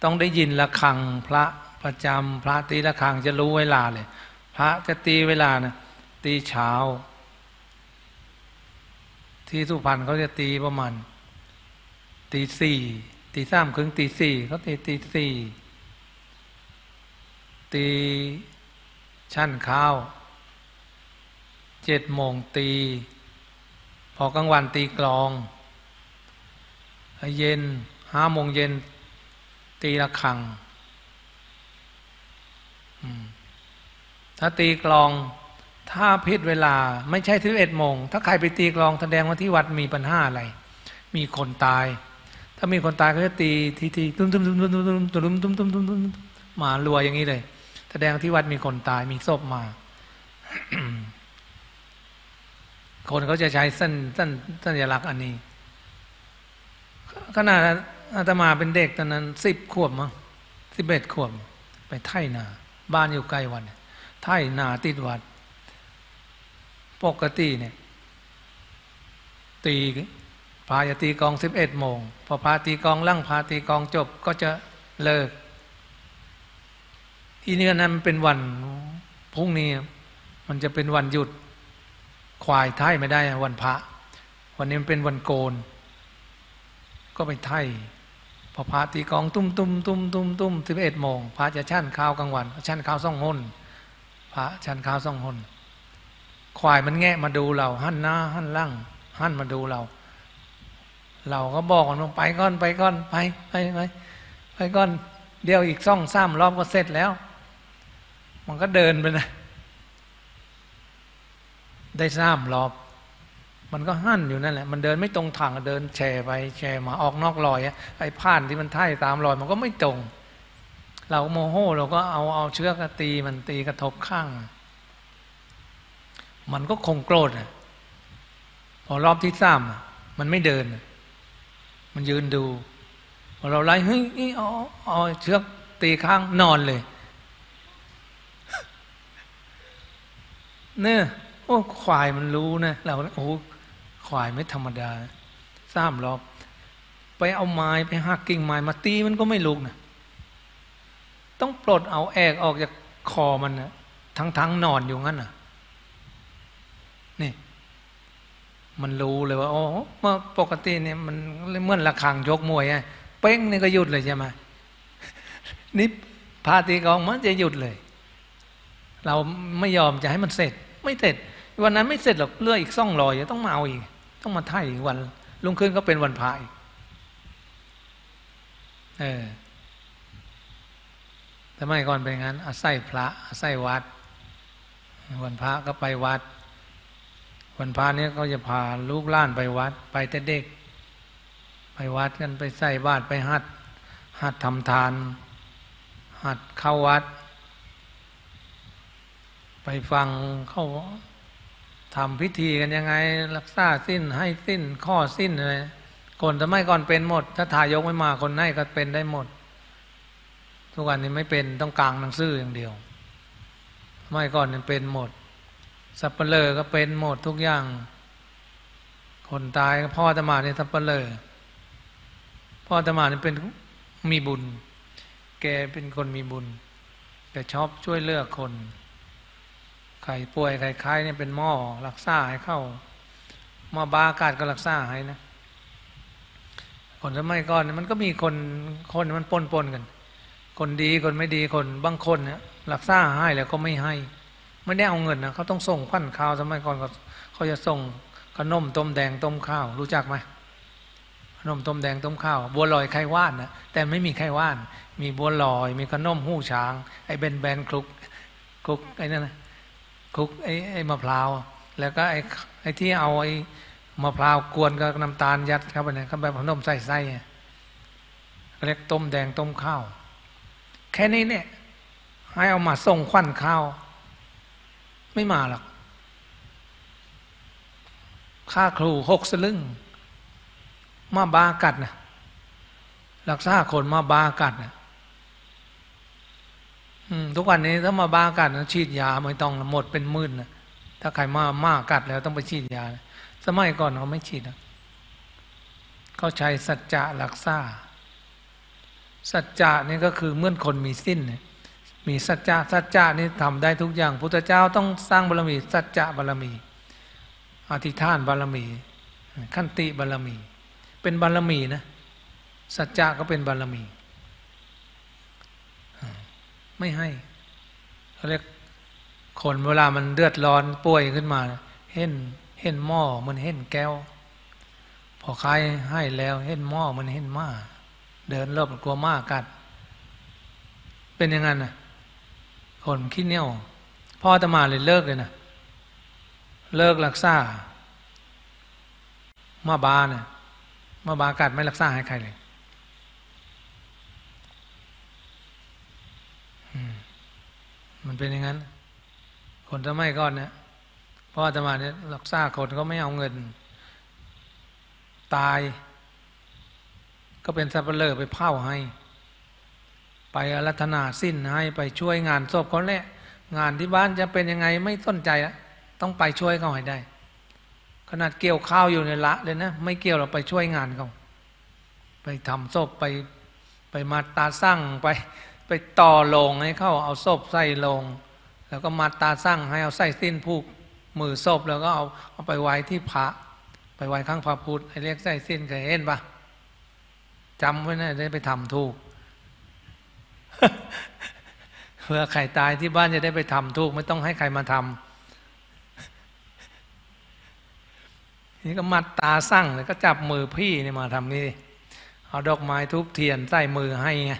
ต้องได้ยินระฆังพระประจำพระตีระฆังจะรู้เวลาเลยพระจะตีเวลานะตีเช้าที่สุพรรณเขาจะตีประมาณตี 4ตี 3 ครึ่งตี 4เขาตี 4ตีชั่นข้าว7 โมงตีพอกลางวันตีกลองเย็น 5 โมงเย็นตีระฆังถ้าตีกลองถ้าผิดเวลาไม่ใช่11 โมงถ้าใครไปตีกลองแสดงว่าที่วัดมีปัญหาอะไรมีคนตายถ้ามีคนตายก็จะตีทีๆตุ้มหมาลัวอย่างนี้เลยแสดงที่วัดมีคนตายมีศพมา คนเขาจะใช้สัญลักษณ์อันนี้ขณะอาตมาเป็นเด็กตอนนั้น10 ขวบมั้ง11 ขวบไปไถนาบ้านอยู่ใกล้วัดไถนาติดวัดปกติเนี่ยตีพระจะตีกอง11 โมงพอพระตีกองลั่งพระตีกองจบก็จะเลิกที่นี่นั้นเป็นวันพรุ่งนี้มันจะเป็นวันหยุดควายไถไม่ได้วันพระวันนี้มันเป็นวันโกนก็ไปไถพอพระตีกองตุ้ม11 โมงพระจะชั่นข้าวกลางวันชั่นข้าว2 หนพระชั่นข้าว2 หนควายมันแงะมาดูเราหันหน้าหันหลังหันมาดูเราเราก็บอกมันว่าไปก่อนเดี๋ยวอีก2-3 รอบก็เสร็จแล้วมันก็เดินไปนะได้3 รอบมันก็หั่นอยู่นั่นแหละมันเดินไม่ตรงทางเดินแฉไปแฉมาออกนอกรอยไอ้ผ่านที่มันไถ่ตามรอยมันก็ไม่ตรงเราโมโหเราก็เอาเชือกตีมันตีกระทบข้างมันก็คงโกรธพอรอบที่3มันไม่เดินมันยืนดูพอเราไล่เฮ้ยเอาเชือกตีข้างนอนเลยเนี่ยโอ้ควายมันรู้นะเราโอ้ควายไม่ธรรมดา3 รอบไปเอาไม้ไปหักกิ่งไม้มาตีมันก็ไม่ลุกนะต้องปลดเอาแอกออกจากคอมันนะทั้งนอนอยู่งั้นนะนี่มันรู้เลยว่าโอ้เมื่อปกติเนี่ยมันเหมือนระฆังยกมวยไงเป้งนี่ก็หยุดเลยใช่ไหมนี่พาตีกองมันจะหยุดเลยเราไม่ยอมจะให้มันเสร็จไม่เสร็จวันนั้นไม่เสร็จหรอกเลื่อยอีก2 รอยต้องมาเอาอีกต้องมาไถ่วันรุ่งขึ้นก็เป็นวันพายแต่ไม่ก่อนเป็นงั้นอาศัยพระอาศัยวัดวันพระก็ไปวัดวันพระนี้ก็จะพาลูกหลานไปวัดไปแต่เด็กไปวัดกันไปใส่บาตรไปหัดทำทานหัดเข้าวัดไปฟังเขาทำพิธีกันยังไงรักษาสิ้นให้สิ้นข้อสิ้นอะไรคนสมัยก่อนเป็นหมดถ้าทายกไม่มาคนให้ก็เป็นได้หมดทุกวันนี้ไม่เป็นต้องกลางหนังสืออย่างเดียวสมัยก่อนเนี่ยเป็นหมดสัปเหร่อก็เป็นหมดทุกอย่างคนตายพ่ออาตมาเนี่ยสัปเหร่อพ่ออาตมาเนี่ยเป็นมีบุญแกเป็นคนมีบุญแกชอบช่วยเหลือคนใครป่วยใครไข้เนี่ยเป็นหมอรักษาให้เข้ามาบาอากาศก็รักษาให้นะคนสมัยก่อนมันก็มีคนมันปนกันคนดีคนไม่ดีคนบางคนเนี่ยรักษาให้แล้วก็ไม่ให้ไม่ได้เอาเงินนะเขาต้องส่งขวัญข้าวสมัยก่อนเขาจะส่งขนมต้มแดงต้มข้าวรู้จักไหมขนมต้มแดงต้มข้าวบัวลอยไข่ว่านนะแต่ไม่มีไข่ว่านมีบัวลอยมีขนมหู้ช้างไอ้แบนคลุกไอ้นั่นนะคลุกไอ้มะพร้าวแล้วก็ไอ้ที่เอาไอ้มะพร้าวกวนกับน้ำตาลยัดเข้าไปเนี่ยเข้าไปขนมใส่ไส้เรียกต้มแดงต้มข้าวแค่นี้เนี่ยให้เอามาส่งขวัญข้าวไม่มาหรอกค่าครู6 สลึงมาบากัดนะรักษาคนมาบากัดนะทุกวันนี้ถ้ามาบากัดนะฉีดยาไม่ต้องหมดเป็นหมื่นนะถ้าใครมากัดแล้วต้องไปฉีดยาสมัยก่อนเขาไม่ฉีดนะเขาใช้สัจจะรักษาสัจจะนี่ก็คือเมื่อคนมีสิ้นนะมีสัจจะนี่ทำได้ทุกอย่างพุทธเจ้าต้องสร้างบารมีสัจจะบารมีอธิษฐานบารมีขันติบารมีเป็นบารมีนะสัจจะก็เป็นบารมีไม่ให้เขาเรียกคนเวลามันเดือดร้อนป่วยขึ้นมาเห็นหม้อมันเห็นแก้วพอใครให้แล้วเห็นหม้อมันเห็นหม้า เดินรอบกลัวหมากัดเป็นยังไงนะคนขี้เหนียวพ่ออาตมาเลยเลิกเลยนะเลิกรักษาหมาบ้าเนี่ยหมาบ้ากัดไม่รักษาให้ใครเลยมันเป็นอย่างนั้นคนสมัยก่อนเนี่ยพ่ออาตมาเนี่ยรักษาคนก็ไม่เอาเงินตายก็เป็นสับปะเลอไปเผาให้ไปอารัธนาสิ้นให้ไปช่วยงานศพเขาแหละงานที่บ้านจะเป็นยังไงไม่สนใจละต้องไปช่วยเขาให้ได้ขนาดเกี่ยวข้าวอยู่ในละเลยนะไม่เกี่ยวเราไปช่วยงานเขาไปทำศพไปมาตาสร้างไปต่อโลงให้เขาเอาศพใส่โลงแล้วก็มาตาสร้างให้เอาใส่สิ้นผูกมือศพแล้วก็เอาไปไว้ที่พระไปไว้ข้างพระพุทธไอ้เรียกใส่สิ้นเคยเห็นปะจำไว้นะได้ไปทำถูก เพื่อใครตายที่บ้านจะได้ไปทำถูกไม่ต้องให้ใครมาทำ นี่ก็มัดตาสั่งเลยก็จับมือพี่นี่มาทำนี่เอาดอกไม้ทุบเทียนใส่มือให้ไง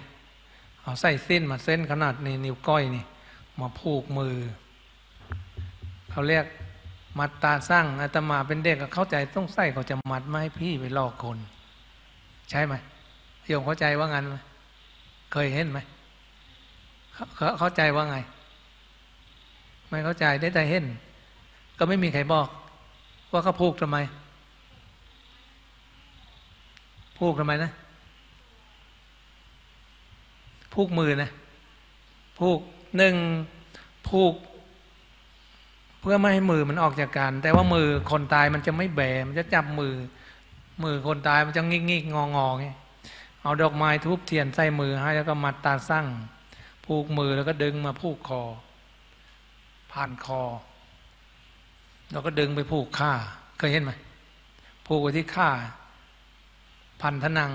เอาใส่สิ้นมาเส้นขนาดนี้นิ้วก้อยนี่มาผูกมือเขาเรียกมัดตาสั่งอาตมาเป็นเด็กก็เข้าใจต้องใส่เขาจะมัดไม่ให้พี่ไปหลอกคนใช่ไหมโยมเข้าใจว่างั้นไหมเคยเห็นไหมเข้าใจว่าไงไม่เข้าใจได้แต่เห็นก็ไม่มีใครบอกว่าเขาผูกทำไมนะผูกมือนะผูกหนึ่งผูกเพื่อไม่ให้มือมันออกจากกันแต่ว่ามือคนตายมันจะไม่แบมันจะจับมือคนตายมันจะงิกๆงอๆไงเอาดอกไม้ทุบเทียนใส่มือให้แล้วก็มัดตาสั่งผูกมือแล้วก็ดึงมาผูกคอผ่านคอแล้วก็ดึงไปผูกข้าเคยเห็นไหมผูกไว้ที่ข้าพันธนัง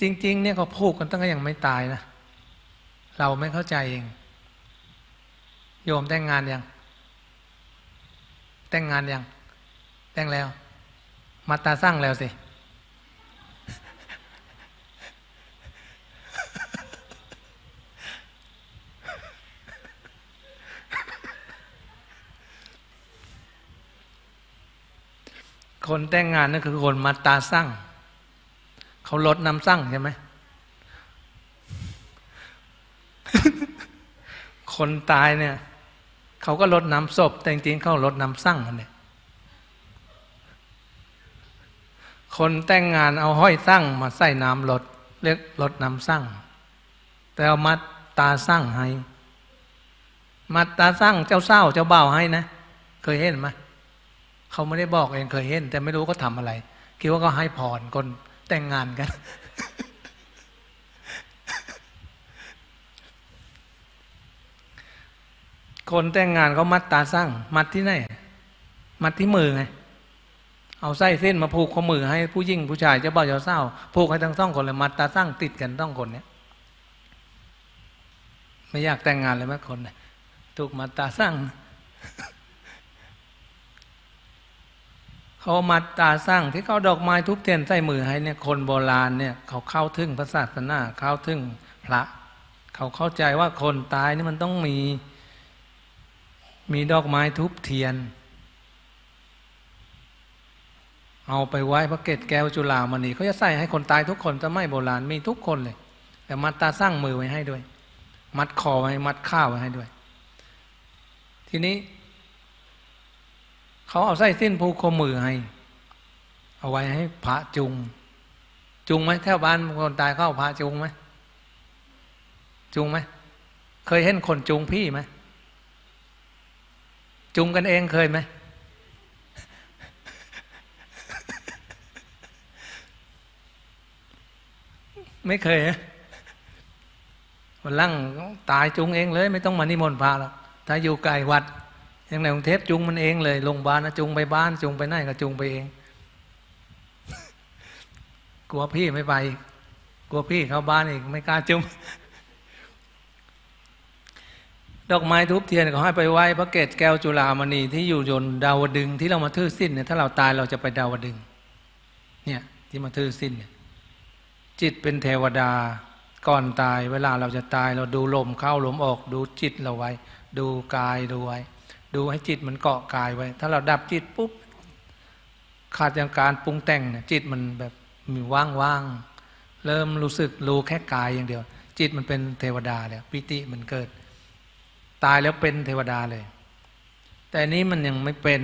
จริงๆเนี่ยเขาผูกกันตั้งแต่ยังไม่ตายนะเราไม่เข้าใจเองโยมแต่งงานยังแต่งแล้วมาตาสร้างแล้วสิ คนแต่งงานนั่นคือคนมาตาสร้างเขาลดน้ำสร้างใช่ไหม คนตายเนี่ยเขาก็ลดน้ำศพแต่จริงๆเขาลดน้ำสร้างกันเนี่ยคนแต่งงานเอาห้อยสั่งมาใส่น้ำลดเรียกลดน้ำสั่งแต่เอามัดตาสั่งให้มัดตาสั่งเจ้าเศร้าเจ้าเบาให้นะเคยเห็นไหมเขาไม่ได้บอกเองเคยเห็นแต่ไม่รู้เขาทำอะไรคิดว่าก็ให้พรคนแต่งงานกัน คนแต่งงานเขามัดตาสั่งมัดที่ไหนมัดที่มือไงเอาไส้เส้นมาผูกข้อมือให้ผู้หญิงผู้ชายเจ้าบ่าวเจ้าสาวผูกให้ทั้งสองคนเลยมัดตาสร้างติดกันต้องคนเนี้ยไม่อยากแต่งงานเลยแม้คนเนี่ยถูกมัดตาสร้าง เขามัดตาสร้างที่เขาดอกไม้ทุบเทียนใส่มือให้เนี่ยคนโบราณเนี่ยเขาเข้าถึงพระศาสนาเข้าถึงพระเขาเข้าใจว่าคนตายนี่มันต้องมีดอกไม้ทุบเทียนเอาไปไว้พระเกศแก้วจุฬามณีเขาจะใส่ให้คนตายทุกคนจะไม่โบราณมีทุกคนเลยแต่มัดตาสร้างมือไว้ให้ด้วยมัดคอไว้มัดข้าวไว้ให้ด้วยทีนี้เขาเอาไส้สิ้นผูกข้อมือให้เอาไว้ให้พระจุงไหมแถวบ้านคนตายเขาเอาพระจุงไหมเคยเห็นคนจุงพี่ไหมจุงกันเองเคยไหมไม่เคยวันหลังตายจุงเองเลยไม่ต้องมานิมนต์พระหรอกถ้าอยู่ไกลวัดอย่างในกรุงเทพจุงมันเองเลยโรงพยาบาลนะจุงไปบ้านจุงไปไหนก็จุงไปเอง กลัวพี่ไม่ไปกลัวพี่เข้าบ้านอีกไม่กล้าจุง ดอกไม้ทุบเทียนเขาให้ไปไหว้พระเกศแก้วจุฬามณีที่อยู่ยนดาวดึงที่เรามาทื่อสิ้นเนี่ยถ้าเราตายเราจะไปดาวดึง เนี่ยที่มาทื่อสิ้นจิตเป็นเทวดาก่อนตายเวลาเราจะตายเราดูลมเข้าลมออกดูจิตเราไว้ดูกายดูไว้ดูให้จิตมันเกาะกายไว้ถ้าเราดับจิตปุ๊บขาดจากการปรุงแต่งเนี่ยจิตมันแบบมีว่างๆเริ่มรู้สึกรู้แค่กายอย่างเดียวจิตมันเป็นเทวดาแล้วปิติมันเกิดตายแล้วเป็นเทวดาเลยแต่นี้มันยังไม่เป็น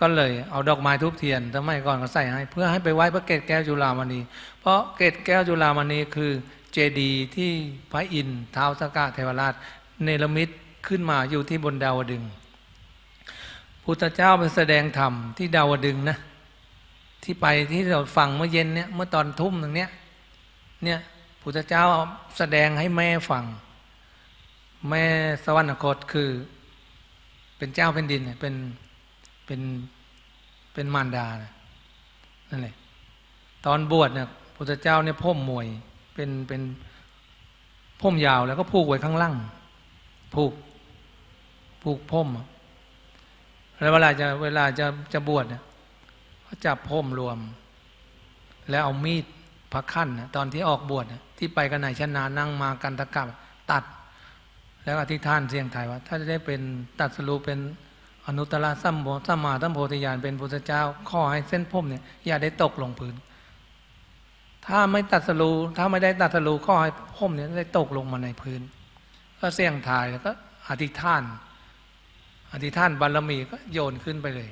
ก็เลยเอาดอกไม้ธูปเทียนทำไมก่อนก็ใส่ให้เพื่อให้ไปไหว้พระเกศแก้วจุฬามณีเพราะเกศแก้วจุฬามณีคือเจดีย์ที่พระอินทร์ท้าวสักกะเทวราชเนรมิตขึ้นมาอยู่ที่บนดาวดึงส์พุทธเจ้าไปแสดงธรรมที่ดาวดึงส์นะที่ไปที่เราฟังเมื่อเย็นเนี่ยเมื่อตอนทุ่มตรงเนี้ยเนี่ยพุทธเจ้าแสดงให้แม่ฟังแม่สวรรคตคือเป็นเจ้าแผ่นดินเป็นมารดานั่นแหละตอนบวชเนี่ยพุทธเจ้าเนี่ยพ่มมวยเป็นพ่มยาวแล้วก็ผูกไว้ข้างล่างผูกพ่มแล้วเวลาจะบวชเนี่ยก็จับพ่มรวมแล้วเอามีดพระขั้นตอนที่ออกบวชที่ไปกันไหนชนะนั่งมากันตะกับตัดแล้วอธิษฐานเสียงไทยว่าถ้าจะได้เป็นตัดสรุปเป็นอนุตตรสัมโพธิสัมมาสัมโพธิญาณเป็นพุทธเจ้าขอให้เส้นผมเนี่ยอย่าได้ตกลงพื้นถ้าไม่ได้ตัดสรุปขอให้ผมเนี่ยได้ตกลงมาในพื้นก็เสียงไทยแล้วก็อธิษฐานบารมีก็โยนขึ้นไปเลย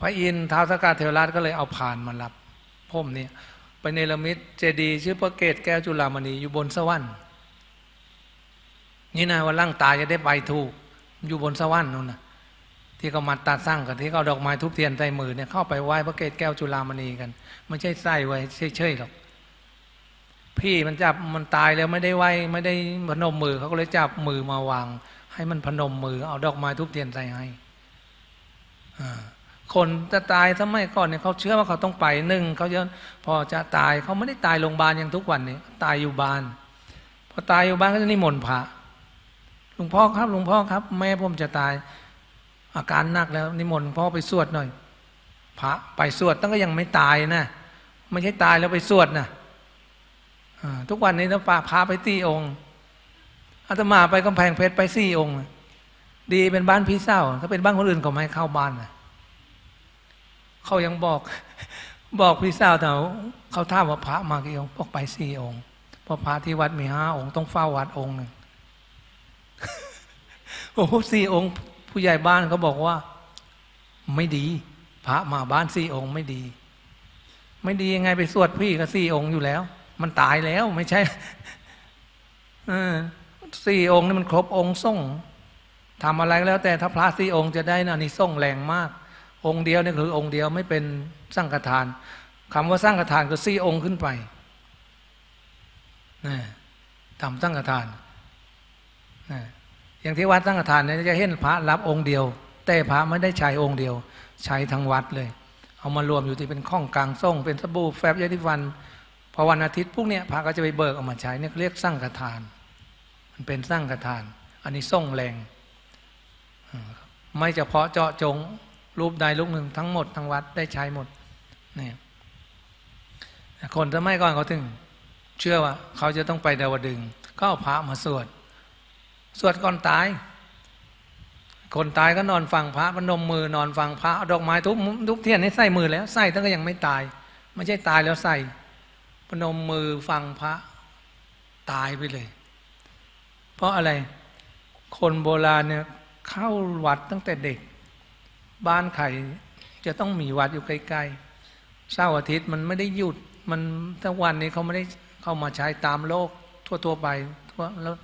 พระอินทร์ท้าวสักกะเทวราชก็เลยเอาพานมารับผมเนี่ยไปเนรมิตเจดีย์ชื่อพระเกศแก้วจุฬามณีอยู่บนสวรรค์นี่นะว่าร่างตายจะได้ไปถูกอยู่บนสวรรค์นู่นนะที่เขามาตัดสร้างกันที่เขาดอกไม้ทุบเทียนใส่มือเนี่ยเข้าไปไหว้พระเกศแก้วจุฬามณีกันไม่ใช่ใส่ไว้เฉยๆหรอกพี่มันจับมันตายแล้วไม่ได้ไหว้ไม่ได้พนมมือเขาก็เลยจับมือมาวางให้มันพนมมือเอาดอกไม้ทุบเทียนใส่ให้คนจะตายสมัยก่อนเนี่ยเขาเชื่อว่าเขาต้องไปหนึ่งเขาเยอะพอจะตายเขาไม่ได้ตายโรงพยาบาลอย่างทุกวันนี้ตายอยู่บ้านพอตายอยู่บ้านก็จะนิมนต์พระหลวงพ่อครับหลวงพ่อครับแม่ผมจะตายอาการหนักแล้วนิมนต์พ่อไปสวดหน่อยพระไปสวดตั้งก็ยังไม่ตายนะไม่ใช่ตายแล้วไปสวดนะทุกวันนี้นะพาไปสี่องค์อาตมาไปกำแพงเพชรไปสี่องค์ดีเป็นบ้านพี่เศร้าถ้าเป็นบ้านคนอื่นก็ไม่เข้าบ้านนะเขายังบอกพี่เศร้าแต่เขาท่าว่าพระมากี่องค์บอกไปสี่องค์เพราะพระที่วัดมีห้าองค์ต้องเฝ้าวัดองค์หนึ่งโอ้โหสี่องค์ผู้ใหญ่บ้านเขาบอกว่าไม่ดีพระมาบ้านสี่องค์ไม่ดียังไงไปสวดพี่ก็สี่องค์อยู่แล้วมันตายแล้วไม่ใช่สี่องค์นี่มันครบองค์ส่งทำอะไรแล้วแต่ถ้าพระสี่องค์จะได้นะนี่ส่งแรงมากองค์เดียวนี่คือองค์เดียวไม่เป็นสังฆทานคำว่าสังฆทานคือสี่องค์ขึ้นไปทำสังฆทานอย่างที่วัดสังฆทานเนี่ยจะเห็นพระรับองค์เดียวแต่พระไม่ได้ใช้องค์เดียวใช้ทั้งวัดเลยเอามารวมอยู่ที่เป็นข้องกลางส่งเป็นสบู่แฟบยาดิฟันพอวันอาทิตย์พวกเนี้ยพระก็จะไปเบิกเอามาใช้เนี่ยเรียกสังฆทานมันเป็นสังฆทานอันนี้ส่งแรงไม่เฉพาะเจาะจงรูปใดรูปหนึ่งทั้งหมดทั้งวัดได้ใช้หมดเนี่ยคนสมัยก่อนเขาถึงเชื่อว่าเขาจะต้องไปดาวดึงส์ก็เอาพระมาสวดก่อนตายคนตายก็นอนฟังพระพนมมือนอนฟังพระดอกไม้ทุบเทียนให้ใส่มือแล้วใส่ตั้งก็ยังไม่ตายไม่ใช่ตายแล้วใส่พนมมือฟังพระตายไปเลยเพราะอะไรคนโบราณเนี่ยเข้าวัดตั้งแต่เด็กบ้านไข่จะต้องมีวัดอยู่ใกล้ๆเสาร์อาทิตย์มันไม่ได้หยุดมันทั้งวันนี้เขาไม่ได้เข้ามาใช้ตามโลกทั่วๆไป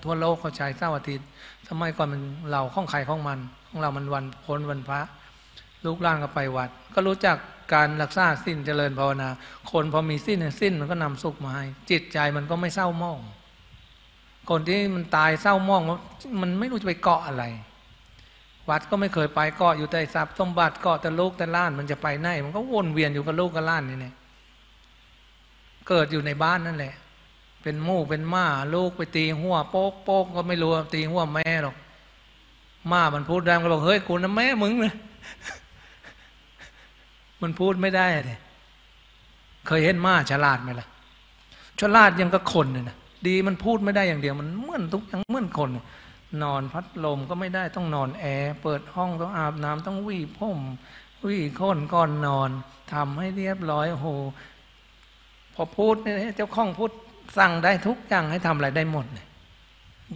ทั่วโลกเขาใช้เสาร์อาทิตย์สมัยก่อนมันเราข้องใครข้องมันของเรามันวันพ้นวันพระลูกหลานก็ไปวัดก็รู้จักการรักษาศีลเจริญภาวนาคนพอมีศีลมันก็นำสุขมาให้จิตใจมันก็ไม่เศร้าหมองคนที่มันตายเศร้าหมองมันไม่รู้จะไปเกาะอะไรวัดก็ไม่เคยไปเกาะอยู่แต่ทรัพย์สมบัติเกาะแต่ลูกแต่หลานมันจะไปไหนมันก็วนเวียนอยู่กับลูกกับหลานนี่เนี่ยเกิดอยู่ในบ้านนั่นแหละเป็นหมูเป็นหมาลูกไปตีหัวโป๊กก็ไม่รู้ตีหัวแม่หรอกหมามันพูดได้มันก็บอกเฮ้ยกูนะแม่มึงนะมันพูดไม่ได้เลย เคยเห็นม้าฉลาดไหมล่ะฉลาดยังก็คนเลยนะดีมันพูดไม่ได้อย่างเดียวมันเหมือนทุกอย่างเหมือนคนนอนพัดลมก็ไม่ได้ต้องนอนแอร์เปิดห้องต้องอาบน้ำต้องวี่ผมวี่ค้นก่อนนอนทำให้เรียบร้อยโหพอพูดเนี่ยเจ้าของพูดสั่งได้ทุกอย่างให้ทำอะไรได้หมดเลย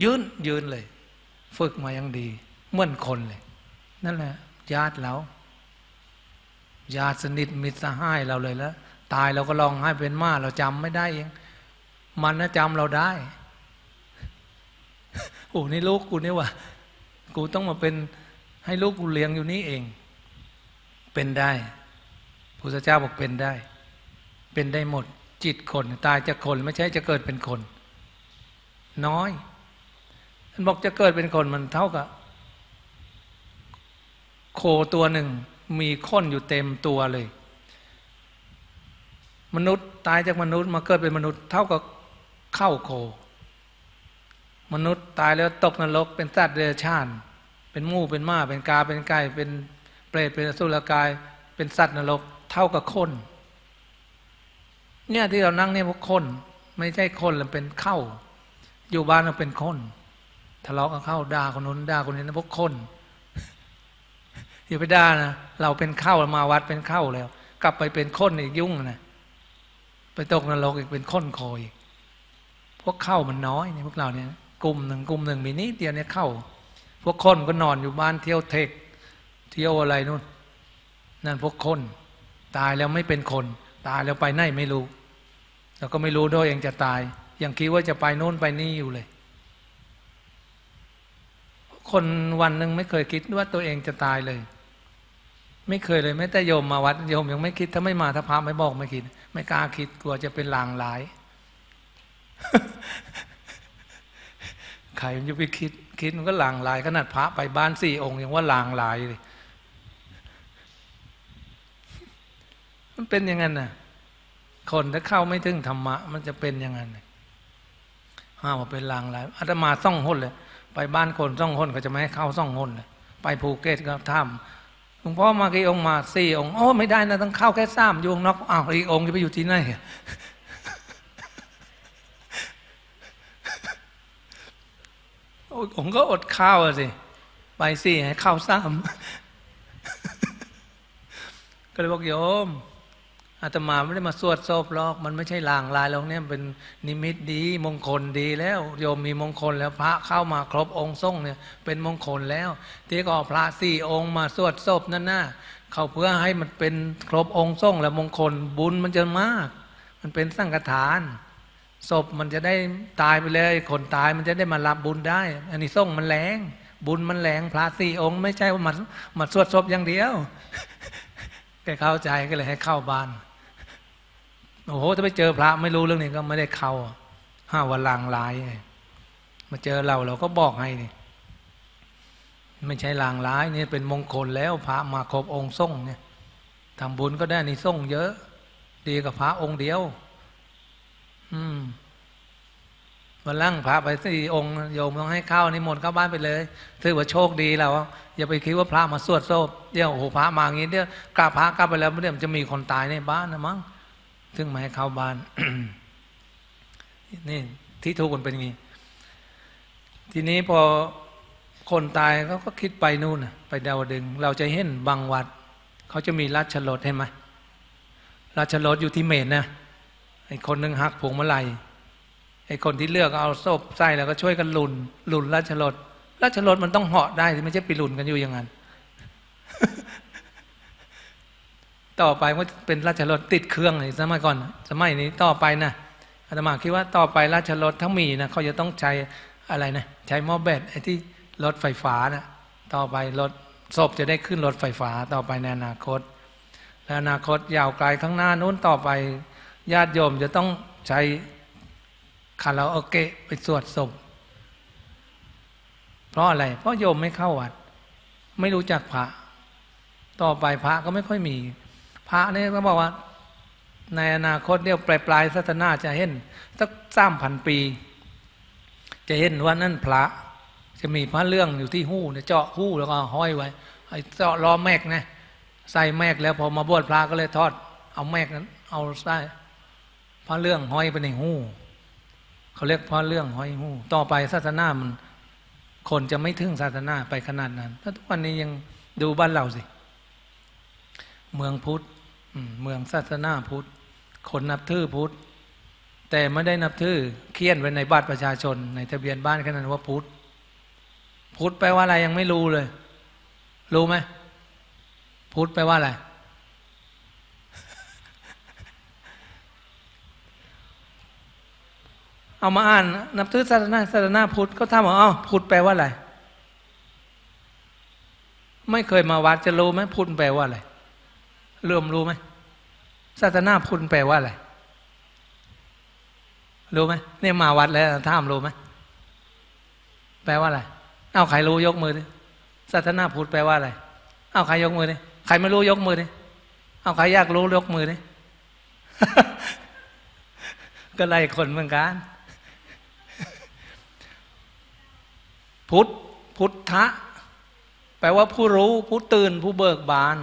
ยืนเลยฝึกมาอย่างดีเหมือนคนเลยนั่นแหละญาติเราญาติสนิทมิตรสหายเราเลยแล้วตายเราก็ลองให้เป็นม้าเราจำไม่ได้เองมันนะจำเราได้โอ้นี่ลูกกูนี่วะกูต้องมาเป็นให้ลูกกูเลี้ยงอยู่นี่เองเป็นได้พระพุทธเจ้าบอกเป็นได้เป็นได้หมดจิตคนตายจะคนไม่ใช่จะเกิดเป็นคนน้อยท่านบอกจะเกิดเป็นคนมันเท่ากับโคตัวหนึ่งมีข้นอยู่เต็มตัวเลยมนุษย์ตายจากมนุษย์มาเกิดเป็นมนุษย์เท่ากับเข้าโคมนุษย์ตายแล้วตกนรกเป็นสัตว์เดรัจฉานเป็นหมูเป็นม้าเป็นกาเป็นไก่เป็นเปรตเป็นอสุรกายเป็นสัตว์นรกเท่ากับคนเนี่ยที่เรานั่งเนี่ยพวกคนไม่ใช่คนเราเป็นเข้าอยู่บ้านเราเป็นคนทะเลาะกันเข้าด่าคนนู้นด่าคนนี้นะพวกคนอย่าไปด่านะเราเป็นเข้ามาวัดเป็นเข้าแล้วกลับไปเป็นคนอีกยุ่งนะไปตกนรกอีกเป็นคนคอยพวกเข้ามันน้อยเนี่ยพวกเราเนี่ยกลุ่มหนึ่งมีนิดเดียวเนี่ยเข้าพวกคนก็นอนอยู่บ้านเที่ยวเทคเที่ยวอะไรนู่นนั่นพวกคนตายแล้วไม่เป็นคนตายแล้วไปไหนไม่รู้แล้วก็ไม่รู้ด้วยยังจะตายยังคิดว่าจะไปโน่นไปนี่อยู่เลยคนวันหนึ่งไม่เคยคิดว่าตัวเองจะตายเลยไม่เคยเลยแม้แต่โยมมาวัดโยมยังไม่คิดถ้าไม่มาถ้าพาไม่บอกไม่คิดไม่กล้าคิดกลัวจะเป็นลางหลาย ใครมันจะไปคิดมันก็ลางหลายขนาดพระไปบ้านสี่องค์ยังว่าลางหลายเลยมันเป็นอย่างนั้นน่ะคนถ้าเข้าไม่ถึงธรรมะมันจะเป็นอย่างนั้นห้ามว่าเป็นลางหลายอาตมาส่องหนเลยไปบ้านคนส่องหนก็จะไม่ให้เข้าส่องหนเลยไปภูเก็ตก็ถ้ำหลวงพ่อมากี่องค์มาสี่องค์โอ้ไม่ได้นะต้องเข้าแค่สามยวงนอกอ้าวอีกองค์จะไปอยู่ที่ไหน องค์ก็อดข้าวสิไปสี่ให้เข้าสาม ก็เลยบอกโยมอาตมาไม่ได้มาสวดโซบลอกมันไม่ใช่ลางลายหรอกเนี่ยเป็นนิมิตดีมงคลดีแล้วโยมมีมงคลแล้วพระเข้ามาครบองค์ทรงเนี่ยเป็นมงคลแล้วที่ก็พระสี่องค์มาสวดโซบนั่นน่ะเขาเพื่อให้มันเป็นครบองค์ทรงและมงคลบุญมันจะมากมันเป็นสังฆทานศพมันจะได้ตายไปเลยคนตายมันจะได้มารับบุญได้อันนี้ทรงมันแรงบุญมันแรงพระสี่องค์ไม่ใช่ว่ามาสวดโซบอย่างเดียวแกเข้าใจก็เลยให้เข้าบ้านโอ้โหถ้าไปเจอพระไม่รู้เรื่องนี้ก็ไม่ได้เข้าห้าวันลางลายมาเจอเราก็บอกให้นี่ไม่ใช่ลางลายนี่เป็นมงคลแล้วพระมาครบองค์ทรงเนี่ยทำบุญก็ได้นี่ทรงเยอะดีกับพระองค์เดียววันล่างพระไปสี่องค์โยมต้องให้เข้านี่หมดเข้าบ้านไปเลยถือว่าโชคดีเราอย่าไปคิดว่าพระมาสวดโซบเดี๋ยวโอ้โหพระมาอย่างนี้เดี๋ยวกราบพระกลับไปแล้วเมื่อเดี๋ยวจะมีคนตายในบ้านนะมั้งซึ่งมาให้เข้าบ้าน นี่ที่ทุกคนเป็นอย่างนี้ทีนี้พอคนตายเขาก็คิดไปนู่นไปดาวดึงเราจะเห็นบางวัดเขาจะมีราชรถเห็นไหมราชรถอยู่ที่เมรุนะไอคนหนึ่งหักพวงมาลัยไอคนที่เลือกเอาศพใส่แล้วก็ช่วยกันหลุนราชรถมันต้องเหาะได้ไม่ใช่ไปหลุนกันอยู่อย่างนั้น ต่อไปมันเป็นราชรถติดเครื่องเลยสมัยก่อนสมัยนี้ต่อไปนะอาตมาคิดว่าต่อไปราชรถถ้ามีนะเขาจะต้องใช้อะไรนะใช้หม้อแบตไอ้ที่รถไฟฟ้านะต่อไปรถศพจะได้ขึ้นรถไฟฟ้าต่อไปในอนาคตและอนาคตยาวไกลข้างหน้านู้นต่อไปญาติโยมจะต้องใช้คาราโอเกะไปสวดศพเพราะอะไรเพราะโยมไม่เข้าวัดไม่รู้จักพระต่อไปพระก็ไม่ค่อยมีพระนี่ก็บอกว่าในอนาคตเดี๋ยวปลายศตวรรษจะเห็นสัก 3,000 ปีจะเห็นว่านั่นพระจะมีพระเรื่องอยู่ที่หู้เนี่ยเจาะหู้แล้วก็ห้อยไว้ไอ้เจาะล้อแม็กนะใส่แม็กแล้วพอมาบวชพระก็เลยทอดเอาแม็กนั้น เอาใส่พระเรื่องห้อยไปในหูเขาเรียกพระเรื่องห้อยหูต่อไปศาสนามันคนจะไม่ถึงศาสนาไปขนาดนั้นถ้าทุกวันนี้ยังดูบ้านเราสิเมืองพุทธเมืองศาสนาพุทธคนนับถือพุทธแต่ไม่ได้นับถือเขียนไว้ในบัตรประชาชนในทะเบียนบ้านแค่นั้นว่าพุทธพุทธแปลว่าอะไรยังไม่รู้เลยรู้ไหมพุทธแปลว่าอะไรเอามาอ่านนับถือศาสนาพุทธก็ถามว่าอ้าวพุทธแปลว่าอะไรไม่เคยมาวัดจะรู้ไหมพุทธแปลว่าอะไรเริ่มรู้ไหมศาสนาพุทธแปลว่าอะไรรู้ไหมเนี่ยมาวัดแล้วถามรู้ไหมแปลว่าอะไรเอาใครรู้ยกมือดิศาสนาพุทธแปลว่าอะไรเอาใครยกมือดิใครไม่รู้ยกมือดิเอาใครอยากรู้ยกมือดิ ก็ไล่คนเหมือนกันพุทธะแปลว่าผู้รู้ผู้ตื่นผู้เบิกบาน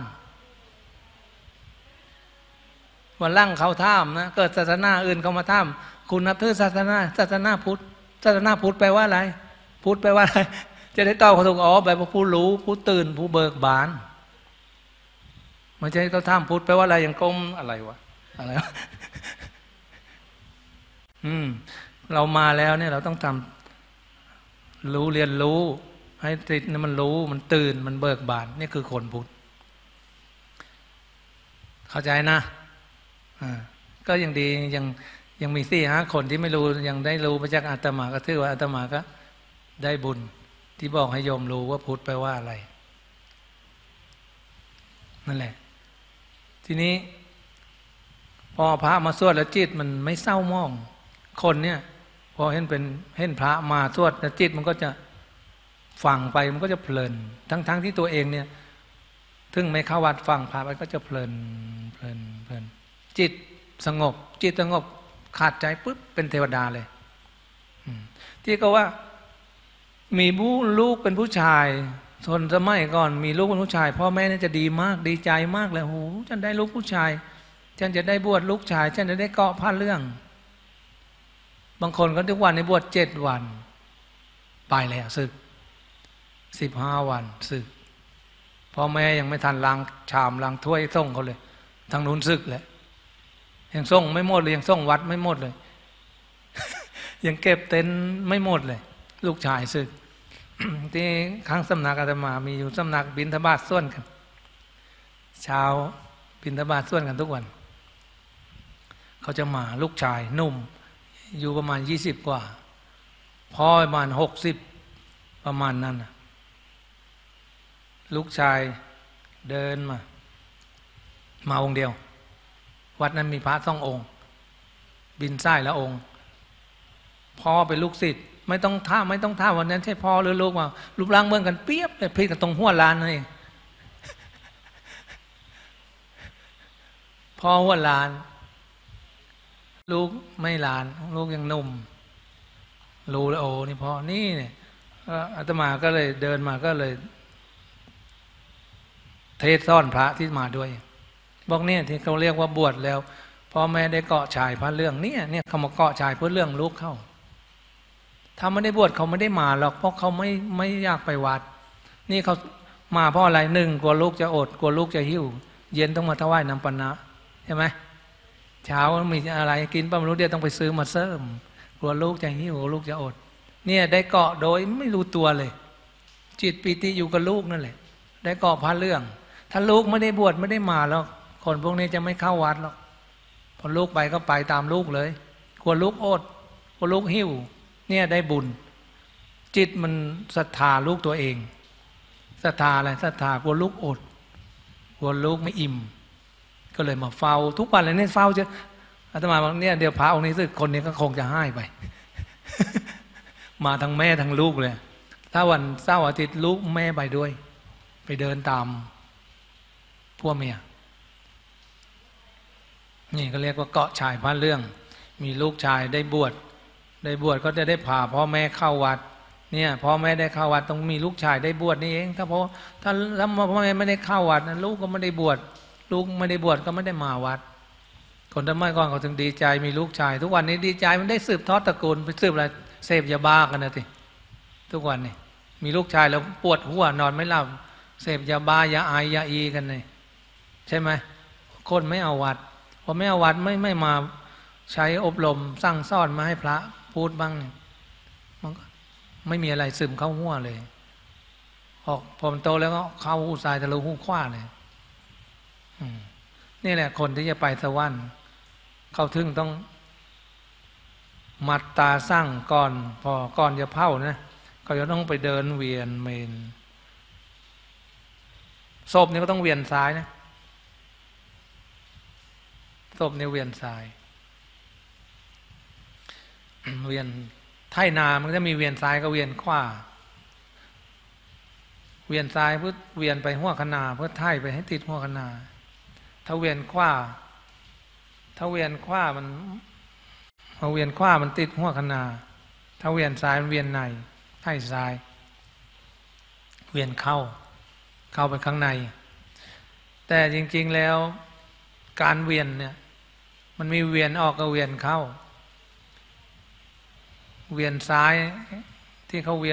วันล่างเขาท่ามนะเกิดศาสนาอื่นเขามาท่ามคุณนับถือศาสนาพุทธศาสนาพุทธแปลว่าอะไรพุทธแปลว่าอะไรจะได้ตอบเขาถูกอ๋อแปลว่าผู้รู้ผู้ตื่นผู้เบิกบานไม่ใช่เขาท่ามพุทธแปลว่าอะไรอย่างกลมอะไรวะอะไรวะเรามาแล้วเนี่ยเราต้องทำรู้เรียนรู้ให้จิตมันรู้มันตื่นมันเบิกบานนี่คือคนพุทธเข้าใจนะก็ยังดียังมี4-5คนที่ไม่รู้ยังได้รู้มาจากอาตมาก็ถือว่าอาตมาก็ได้บุญที่บอกให้โยมรู้ว่าพุทธแปลว่าอะไรนั่นแหละทีนี้พอพระมาสวดแล้วจิตมันไม่เศร้าหมองคนเนี่ยพอเห็นพระมาสวดแล้วจิตมันก็จะฟังไปมันก็จะเพลินทั้งที่ตัวเองเนี่ยถึงไม่เข้าวัดฟังพระไปก็จะเพลินจิตสงบขาดใจปุ๊บเป็นเทวดาเลยที่ก็ว่ามีลูกเป็นผู้ชายทนสมัยก่อนมีลูกเป็นผู้ชายพ่อแม่เนี่ยจะดีมากดีใจมากเลยโหฉันได้ลูกผู้ชายฉันจะได้บวชลูกชายฉันจะได้เกาะผ้าเรื่องบางคนก็ทุกวันในบวช7 วันไปเลยศึก15 วันศึกพ่อแม่ยังไม่ทันล้างชามล้างถ้วยส่งเขาเลยทางนู้นศึกเลยยังส่งไม่หมดเลยยังส่งวัดไม่หมดเลยยังเก็บเต็นท์ไม่หมดเลยลูกชายศึก ที่ข้างสำนักอาตมามีอยู่สำนักบิณฑบาตส่วนกันเช้าบิณฑบาตส่วนกันทุกวันเขาจะมาลูกชายนุ่มอยู่ประมาณ20 กว่าพ่อประมาณ60ประมาณนั้นลูกชายเดินมาองค์เดียววัดนั้นมีพระ2 องค์บินไส้แล้วองค์พ่อเป็นลูกศิษย์ไม่ต้องท่าวันนั้นใช่พ่อหรือลูกว่ารูปร่างเหมือนกันเปียบเลยพลิกกันตรงหัวล้านนั่นเองพ่อหัวล้านลูกไม่ล้านลูกยังหนุ่มรู้แล้วโอ้นี่พ่อนี่เนี่ยอาตมาก็เลยเดินมาก็เลยเทศซ่อนพระที่มาด้วยบอกเนี่ยที่เขาเรียกว่าบวชแล้วพ่อแม่ได้เกาะชายพระเรื่องเนี่ยเขามาเกาะชายเพื่อเรื่องลูกเขาถ้าไม่ได้บวชเขาไม่ได้มาหรอกเพราะเขาไม่อยากไปวัดนี่เขามาเพราะอะไร1กลัวลูกจะอดกลัวลูกจะหิวเย็นต้องมาถวายน้ำปนะใช่ไหมเช้ามีอะไรกินป้าไม่รู้เดี๋ยวต้องไปซื้อมาเสริมกลัวลูกจะหิวลูกจะอดเนี่ยได้เกาะโดยไม่รู้ตัวเลยจิตปีติอยู่กับลูกนั่นแหละได้เกาะพระเรื่องถ้าลูกไม่ได้บวชไม่ได้มาหรอกคนพวกนี้จะไม่เข้าวัดหรอกพอลูกไปก็ไปตามลูกเลยกลัวลูกอดกลัวลูกหิวเนี่ยได้บุญจิตมันศรัทธาลูกตัวเองศรัทธาอะไรศรัทธากลัวลูกอดกลัวลูกไม่อิ่มก็เลยมาเฝ้าทุกวันเลยเนี่ยเฝ้าจะอาตมาบอกเนี่ยเดี๋ยวพระองค์นี้สึกคนนี้ก็คงจะหายไป มาทั้งแม่ทั้งลูกเลยถ้าวันเสาร์อาทิตย์ลูกแม่ไปด้วยไปเดินตามพวกเมียนี่ก็เรียกว่าเกาะชายพระเรื่องมีลูกชายได้บวชก็จะได้พาพ่อแม่เข้าวัดเนี่ยพ่อแม่ได้เข้าวัดต้องมีลูกชายได้บวชนี่เองถ้าพ่อแม่ไม่ได้เข้าวัดนะลูกก็ไม่ได้บวชก็ไม่ได้มาวัด ผลทำให้ก่อนเขาถึงดีใจมีลูกชายทุกวันนี้ดีใจมันได้สืบทอดตระกูลไปสืบอะไรเสพยาบ้ากันนะทีทุกวันนี้มีลูกชายแล้วปวดหัวนอนไม่หลับเสพยาบ้ายาไอยาอีกันเลยใช่ไหมคนไม่เอาวัดพอไม่เอาวัดไม่มาใช้อบรมสร้างซ่อนมาให้พระพูดบ้างเนี่ยมันก็ไม่มีอะไรซึมเข้าหัวเลยออกพอมันโตแล้วก็เข้าหูซ้ายทะลุหูขวาเลยนี่แหละคนที่จะไปสวรรค์เข้าถึงต้องมัดตาสร้างก่อนพอก่อนจะเผานะก็จะต้องไปเดินเวียนเมนศพนี่ก็ต้องเวียนซ้ายนะศพนี่เวียนซ้ายเวียนไถนามันจะมีเวียนซ้ายกับเวียนขวาเวียนซ้ายเพื่อเวียนไปหัวคณาเพื่อไถไปให้ติดหัวคณาถ้าเวียนขวามันติดหัวคณาถ้าเวียนซ้ายมันเวียนในไถซ้ายเวียนเข้าไปข้างในแต่จริงๆแล้วการเวียนเนี่ยมันมีเวียนออกกับเวียนเข้าเวียนซ้ายที่เขาเวี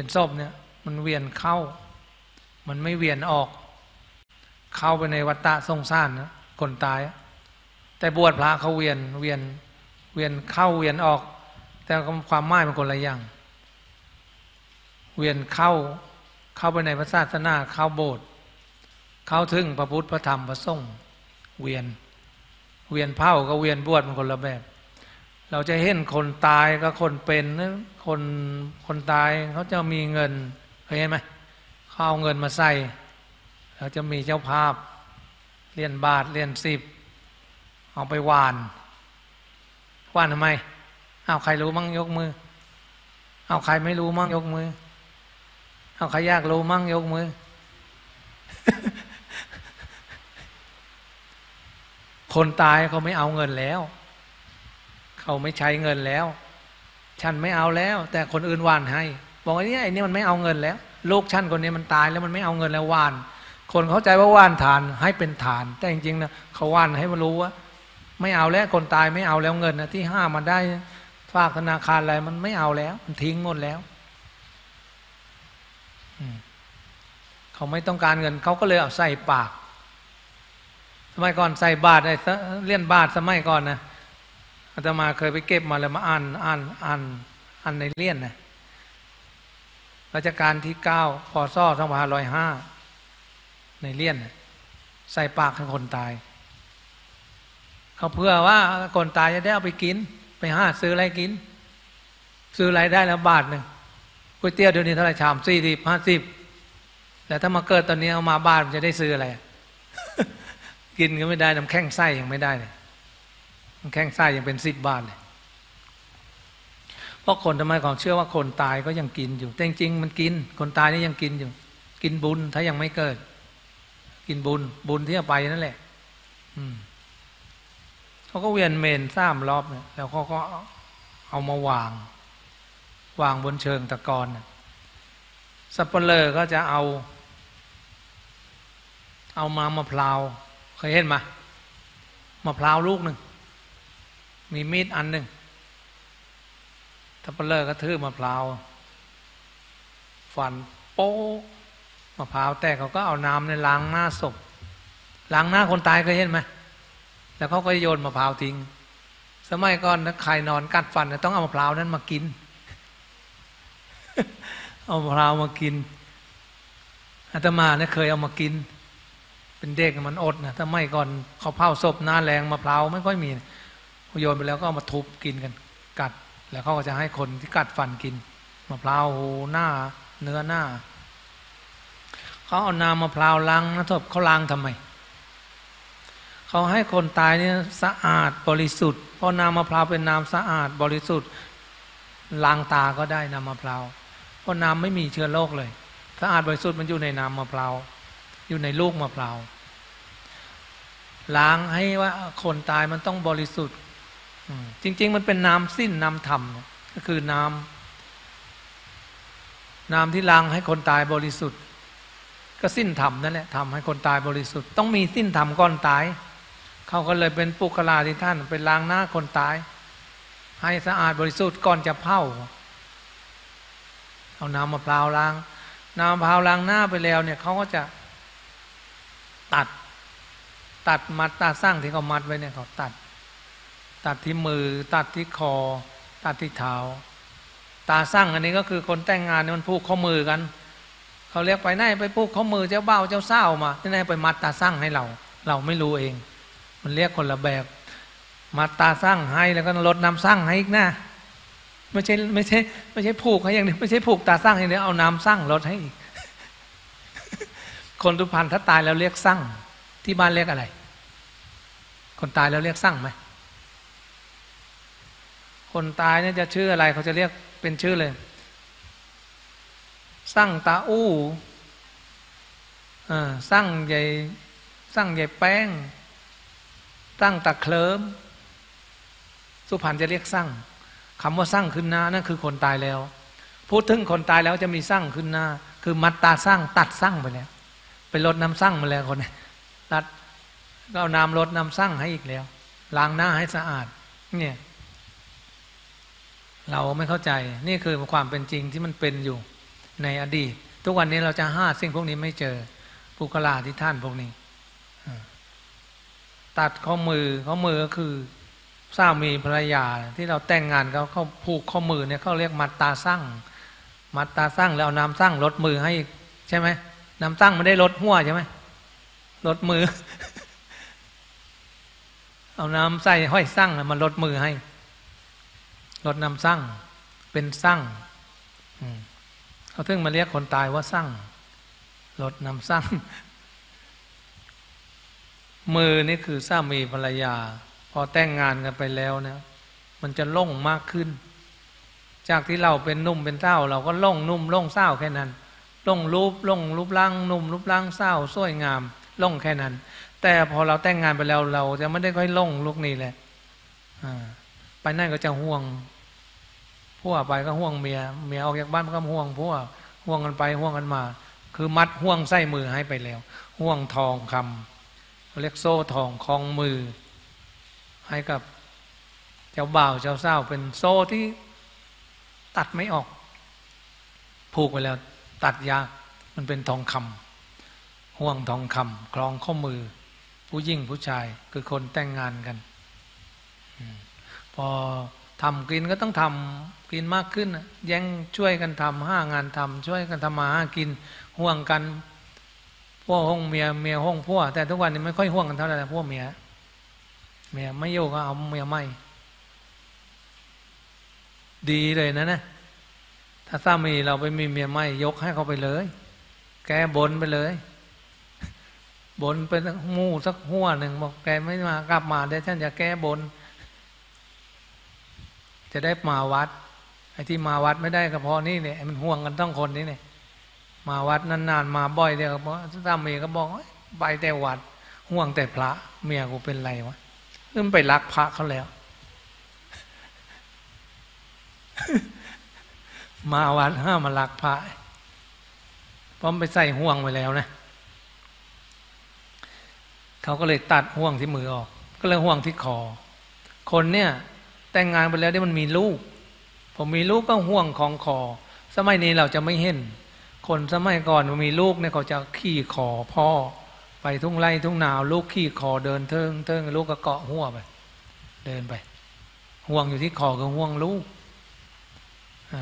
ยนศพเนี่ยมันเวียนเข้ามันไม่เวียนออกเข้าไปในวัฏฏะสงสารนะคนตายแต่บวชพระเขาเวียนเข้าเวียนออกแต่ความหมายมันคนละอย่างเวียนเข้าไปในพระศาสนาเข้าโบสถ์เข้าถึงพระพุทธพระธรรมพระสงฆ์เวียนเผ่าก็เวียนบวชมันคนละแบบเราจะเห็นคนตายกับคนเป็นคนตายเขาจะมีเงินเคยเห็นไหมเขาเอาเงินมาใส่เขาจะมีเจ้าภาพเหรียญบาทเหรียญ10เอาไปหวานทำไมเอาใครรู้มั่งยกมือเอาใครไม่รู้มั่งยกมือเอาใครยากรู้มั่งยกมือ คนตายเขาไม่เอาเงินแล้วเขาไม่ใช้เงินแล้วฉันไม่เอาแล้วแต่คนอื่นหวานให้บอกว่าเนี่ยไอ้นี่มันไม่เอาเงินแล้วลูกฉันคนนี้มันตายแล้วมันไม่เอาเงินแล้วหวานคนเข้าใจว่าหวานทานให้เป็นทานแต่จริงๆนะเขาหวานให้มันรู้ว่าไม่เอาแล้วคนตายไม่เอาแล้วเงินนะที่ห้ามันได้ฝากธนาคารอะไรมันไม่เอาแล้วมันทิ้งหมดแล้วเขาไม่ต้องการเงินเขาก็เลยเอาใส่ปากสมัยก่อนใส่บาทไอ้เลี่ยนบาทสมัยก่อนนะอาตมาเคยไปเก็บมาแล้วมาอ่านในเลี่ยนนะรัชกาลที่9พ.ศ. 2505ในเลี่ยนนะใส่ปากให้คนตายเขาเพื่อว่าคนตายจะได้เอาไปกินไปหาซื้ออะไรกินซื้ออะไรได้แล้วบาทหนึ่งก๋วยเตี๋ยวเดี๋ยวนี้เท่าไหร่ชาม40-50แต่ถ้ามาเกิดตอนนี้เอามาบาทมันจะได้ซื้ออะไร กินก็ไม่ได้น้ำแข็งไส้ยังไม่ได้เลยแข้งไส้ยังเป็น10 บาทเลยเพราะคนทำไมของเชื่อว่าคนตายก็ยังกินอยู่แต่จริงๆมันกินคนตายนี่ยังกินอยู่กินบุญถ้ายังไม่เกิดกินบุญที่จะไปนั่นแหละเขาก็เวียนเมน3 รอบเนี่ยแล้วเขาก็เอามาวางบนเชิงตะกอนสับปะเลอก็จะเอามะพร้าวเคยเห็นไหมมะพร้าวลูกหนึ่งมีมีดอันหนึ่งถ้าเปลือกก็ทื่อมะพร้าวฟันโป๊ะมะพร้าวแตกเขาก็เอาน้ำในล้างหน้าศพล้างหน้าคนตายเคยเห็นไหมแล้วเขาก็โยนมะพร้าวทิ้งสมัยก่อนถ้าใครนอนกัดฟันต้องเอามะพร้าวนั้นมากิน เอามะพร้าวมากินอาตมาเนี่ยเคยเอามากินเป็นเด็กมันอดนะถ้าไม่ก่อนเขาเผาศพหน้าแรงมะพร้าวไม่ค่อยมีโยนไปแล้วก็มาทุบกินกันกัดแล้วเขาก็จะให้คนที่กัดฟันกินมะพร้าวหน้าเนื้อหน้าเขาเอาน้ำมะพร้าวล้างนะทบเขาล้างทำไมเขาให้คนตายเนี่ยสะอาดบริสุทธิ์เพราะน้ำมะพร้าวเป็นน้ำสะอาดบริสุทธิ์ล้างตาก็ได้น้ำมะพร้าวเพราะน้ำไม่มีเชื้อโรคเลยสะอาดบริสุทธิ์มันอยู่ในน้ำมะพร้าวอยู่ในลูกมะพร้าวล้างให้ว่าคนตายมันต้องบริสุทธิ์จริงๆมันเป็นน้ำสิ้นน้ำธรรมก็คือน้ำที่ล้างให้คนตายบริสุทธิ์ก็สิ้นธรรมนั่นแหละทำให้คนตายบริสุทธิ์ต้องมีสิ้นธรรมก่อนตาย เขาก็เลยเป็นปุกลาที่ท่านเป็นล้างหน้าคนตายให้สะอาดบริสุทธิ์ก่อนจะเผาเอาน้ำมะพร้าวล้างน้ำมะพร้าวล้างหน้าไปแล้วเนี่ยเขาก็จะตัดมัดตาสร้างที่เขามัดไว้เนี่ยเขาตัดที่มือตัดที่คอตัดที่เท้าตาสร้างอันนี้ก็คือคนแต่งงานเนี่ยมันผูกข้อมือกันเขาเรียกไปไหนไปผูกข้อมือเจ้าเบ่าเจ้าสาวมาที่ไหนไปมัดตาสร้างให้เราไม่รู้เองมันเรียกคนละแบบมัดตาสร้างให้แล้วก็ลดน้ำสร้างให้อีกนะไม่ใช่ผูกให้อย่างนี้ไม่ใช่ผูกตาสร้างอย่างนี้เอาน้ำสร้างลดให้อีก คนทุพพรรณถ้าตายแล้วเรียกสร้างที่บ้านเรียกอะไรคนตายแล้วเรียกสร้างไหมคนตายเนี่ยจะชื่ออะไรเขาจะเรียกเป็นชื่อเลยสร้างตาอู้สร้างใหญ่สร้างใหญ่แป้งสร้างตาเคลิมสุพรรณจะเรียกสร้างคำว่าสร้างขึ้นหน้านั่นคือคนตายแล้วพูดถึงคนตายแล้วจะมีสร้างขึ้นหน้าคือมัดตาสร้างตัดสร้างไปแล้วไปลดน้ำสร้างมาแล้วคนนี้ตัดเอาน้ำลดน้ำสร้างให้อีกแล้วล้างหน้าให้สะอาดเนี่ยเราไม่เข้าใจนี่คือความเป็นจริงที่มันเป็นอยู่ในอดีตทุกวันนี้เราจะหาสิ่งพวกนี้ไม่เจอปุกลาธิท่านพวกนี้ตัดข้อมือก็คือสามีภรรยาที่เราแต่งงานเขาเขาผูกข้อมือเนี่ยเขาเรียกมัดตาสร้างมัดตาสร้างแล้วเอาน้ำสร้างลดมือให้ใช่ไหมน้ำสร้างไม่ได้ลดหัวใช่ไหมลดมือ เอาน้ำใส่ห้อยสร้างมาลดมือให้ลดน้ำสร้างเป็นสร้างเขาถึงมาเรียกคนตายว่าสร้างลดน้ำสร้างมือนี่คือสามีภรรยาพอแต่งงานกันไปแล้วเนี่ยมันจะล่งมากขึ้นจากที่เราเป็นนุ่มเป็นเต้าเราก็ล่งนุ่มล่งเศร้าแค่นั้นล่งรูปร่างนุ่มรูปร่างเศร้าสวยงามล่งแค่นั้นแต่พอเราแต่งงานไปแล้วเราจะไม่ได้ค่อยล่งลูกนี้แหละไปนั่นก็จะห่วงพวกไปก็ห่วงเมียออกจากบ้านก็ห่วงพวกห่วงกันไปห่วงกันมาคือมัดห่วงไส้มือให้ไปแล้วห่วงทองคำเรียกโซ่ทองคล้องมือให้กับเจ้าบ่าวเจ้าสาวเป็นโซ่ที่ตัดไม่ออกผูกไปแล้วตัดยากมันเป็นทองคำห่วงทองคำคล้องข้อมือผู้หญิงผู้ชายคือคนแต่งงานกันพอทำกินก็ต้องทำกินมากขึ้นแย่งช่วยกันทำห้างานทำช่วยกันทำมาหากินห่วงกันพวกห้องเมียเมียห้องพวกแต่ทุกวันนี้ไม่ค่อยห่วงกันเท่าไหร่พวกเมียไม่โยกก็เอาเมียไม่ดีเลยนะนะถ้าสามีเราไปมีเมียไม่ยกให้เขาไปเลยแกบนไปเลยบนไปมู้สักหัวหนึ่งบอกแกไม่มากลับมาเดี๋ยวฉันจะแกบนจะได้มาวัดไอ้ที่มาวัดไม่ได้ก็เพราะนี่เนี่ยมันห่วงกันต้องคนนี้เนี่ยมาวัดนานๆมาบ่อยเดียวเพราะสามีก็บอกไปแต่วัดห่วงแต่พระเมียกูเป็นไรวะเริ่มไปรักพระเขาแล้วมาวัดห้ามมารักพระเพราะไปใส่ห่วงไปแล้วนะเขาก็เลยตัดห่วงที่มือออกก็เลยห่วงที่คอคนเนี่ยแต่งงานไปแล้วได้มันมีลูกผมมีลูกก็ห่วงของคอสมัยนี้เราจะไม่เห็นคนสมัยก่อนมันมีลูกเนี่ยเขาจะขี่คอพ่อไปทุ่งไร่ทุ่งนาลูกขี่คอเดินเทิงลูกก็เกาะหัวไปเดินไปห่วงอยู่ที่คอก็ห่วงลูก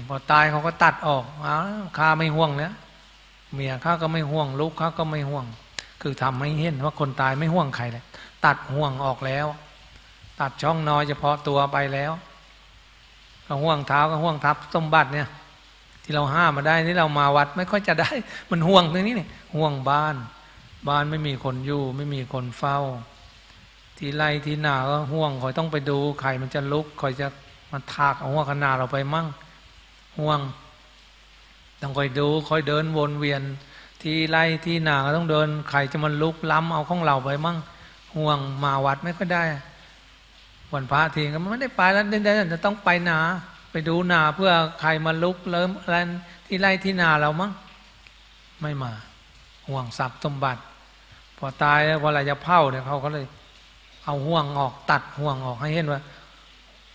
พอตายเขาก็ตัดออกข้าไม่ห่วงแล้วเมียข้าก็ไม่ห่วงลูกข้าก็ไม่ห่วงคือทำให้เห็นว่าคนตายไม่ห่วงใครเลยตัดห่วงออกแล้วตัดช่องน้อยเฉพาะตัวไปแล้วก็ห่วงเท้าก็ห่วงทับสมบัติเนี่ยที่เราห้ามมาได้ที่เรามาวัดไม่ค่อยจะได้มันห่วงตรงนี้เนี่ยห่วงบ้านไม่มีคนอยู่ไม่มีคนเฝ้าที่ไร่ที่นาก็ห่วงคอยต้องไปดูใครมันจะลุกคอยจะมาถากเอาหัวขนาเราไปมั่งห่วงต้องคอยดูคอยเดินวนเวียนที่ไร่ที่นาก็ต้องเดินใครจะมาลุกล้ำเอาของเราไปมั่งห่วงมาวัดไม่ค่อยได้วันพระทีก็ไม่ได้ไปแล้วได้จะต้องไปนาไปดูนาเพื่อใครมาลุกเริ่มอะไรที่ไร่ที่นาเรามั้งไม่มาห่วงทรัพย์สมบัติพอตายแล้วพออะไรจะเผาเนี่ยเขาก็เลย เอาห่วงออกตัดห่วงออกให้เห็นว่า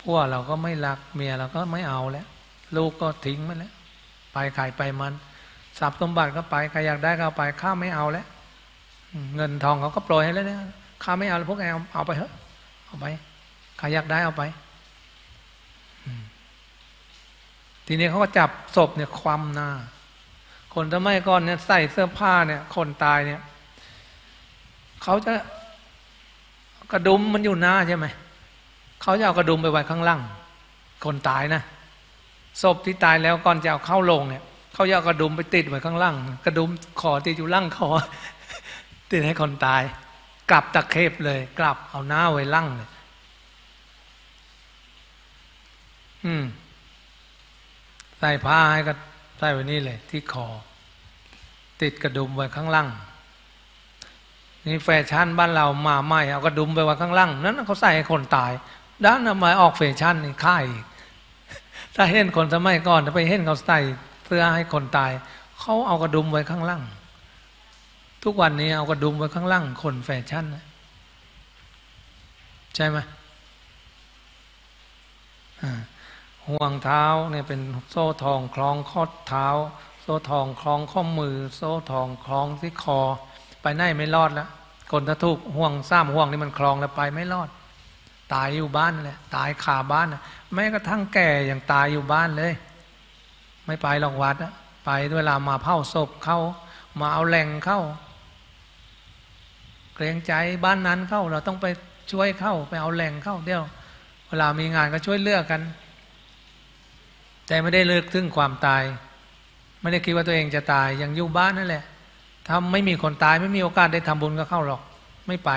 พวกเราก็ไม่รักเมียเราก็ไม่เอาแล้วลูกก็ทิ้งมันแล้วไปขายไปมันทรัพย์สมบัติก็ไปใครอยากได้ก็เอาไปข้าไม่เอาแล้วเงินทองเขาก็ปล่อยให้แล้วเนี่ยข้าไม่เอาแล้วพวกแกเอาไปเถอะเอาไปใครอยากได้เอาไปทีนี้เขาก็จับศพเนี่ยคว่ำหน้าคนสมัยก่อนเนี่ยใส่เสื้อผ้าเนี่ยคนตายเนี่ยเขาจะกระดุมมันอยู่หน้าใช่ไหมเขาจะเอากระดุมไปไว้ข้างล่างคนตายนะศพที่ตายแล้วก่อนจะเอาเข้าโรงเนี่ยเขาจะเอากระดุมไปติดไว้ข้างล่างกระดุมคอติดอยู่ล่างคอติดให้คนตายกลับตะเข็บเลยกลับเอาหน้าไว้ล่างเลยใส่ผ้าให้ก็ใส่ไว้นี่เลยที่คอติดกระดุมไว้ข้างล่างนี่แฟชั่นบ้านเรามาใหม่เอากระดุมไปไว้ข้างล่างนั้นเขาใส่ให้คนตายด้านทำไมออกแฟชั่นนี่ค่ายถ้าเห็นคนสมัยก่อนถ้าไปเห็นเขาใส่เสื้อให้คนตายเขาเอากระดุมไว้ข้างล่างทุกวันนี้เอากระดุมไว้ข้างล่างคนแฟชั่นใช่ไหมห่วงเท้าเนี่ยเป็นโซ่ทองคล้องข้อเท้าโซ่ทองคล้องข้อมือโซ่ทองคล้องที่คอไปไหนไม่รอดแล้วคนถ้าถูกห่วงซ้ำห่วงนี่มันคล้องแล้วไปไม่รอดตายอยู่บ้านแหละตายขาบ้านแม้กระทั่งแก่ยังตายอยู่บ้านเลยไม่ไปหรอกวัดอะไปเวลามาเผาศพเข้ามาเอาแหล่งเข้าเกรงใจบ้านนั้นเข้าเราต้องไปช่วยเข้าไปเอาแหล่งเข้าเดี๋ยวเวลามีงานก็ช่วยเลือกกันแต่ไม่ได้เลือกถึงความตายไม่ได้คิดว่าตัวเองจะตายยังอยู่บ้านนั่นแหละถ้าไม่มีคนตายไม่มีโอกาสได้ทำบุญก็เข้าหรอกไม่ไป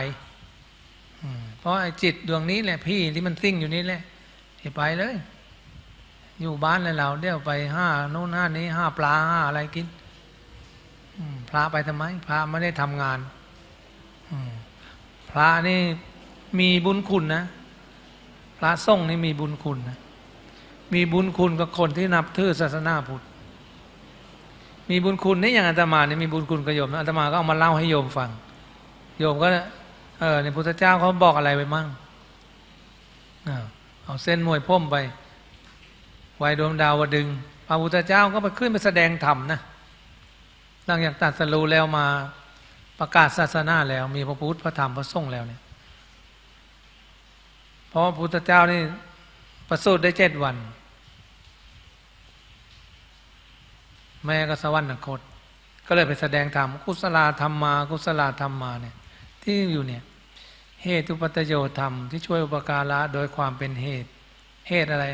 เพราะไอ้จิตดวงนี้แหละพี่ที่มันซิ่งอยู่นี่แหละอย่าไปเลยอยู่บ้านเลยเราเดี๋ยวไปห้าโน่นห้านี้ห้าปลาห้าอะไรกินพระไปทำไมพระไม่ได้ทำงานพระนี่มีบุญคุณนะพระสงฆ์นี่มีบุญคุณนะมีบุญคุณกับคนที่นับถือศาสนาพุทธมีบุญคุณนี่อย่างอาตมาเนี่ยมีบุญคุณกับโยมนะอาตมาก็เอามาเล่าให้โยมฟังโยมก็ในพุทธเจ้าเขาบอกอะไรไปมั่งเอาเส้นมวยพ่มไปไว้ดวงดาวดึงพระพุทธเจ้าก็ไปขึ้นไปแสดงธรรมนะหลังจากตรัสรู้แล้วมาประกาศศาสนาแล้วมีพระพุทธพระธรรมพระสงฆ์แล้วเนี่ยเพราะพระพุทธเจ้านี่ประสูติได้7 วันแม่ก็สวรรคตก็เลยไปแสดงธรรมกุศลธรรมมากุศลธรรมมาเนี่ยที่อยู่เนี่ยเหตุปัจโยธรรมที่ช่วยอุปการะโดยความเป็นเหตุเหตุอะไร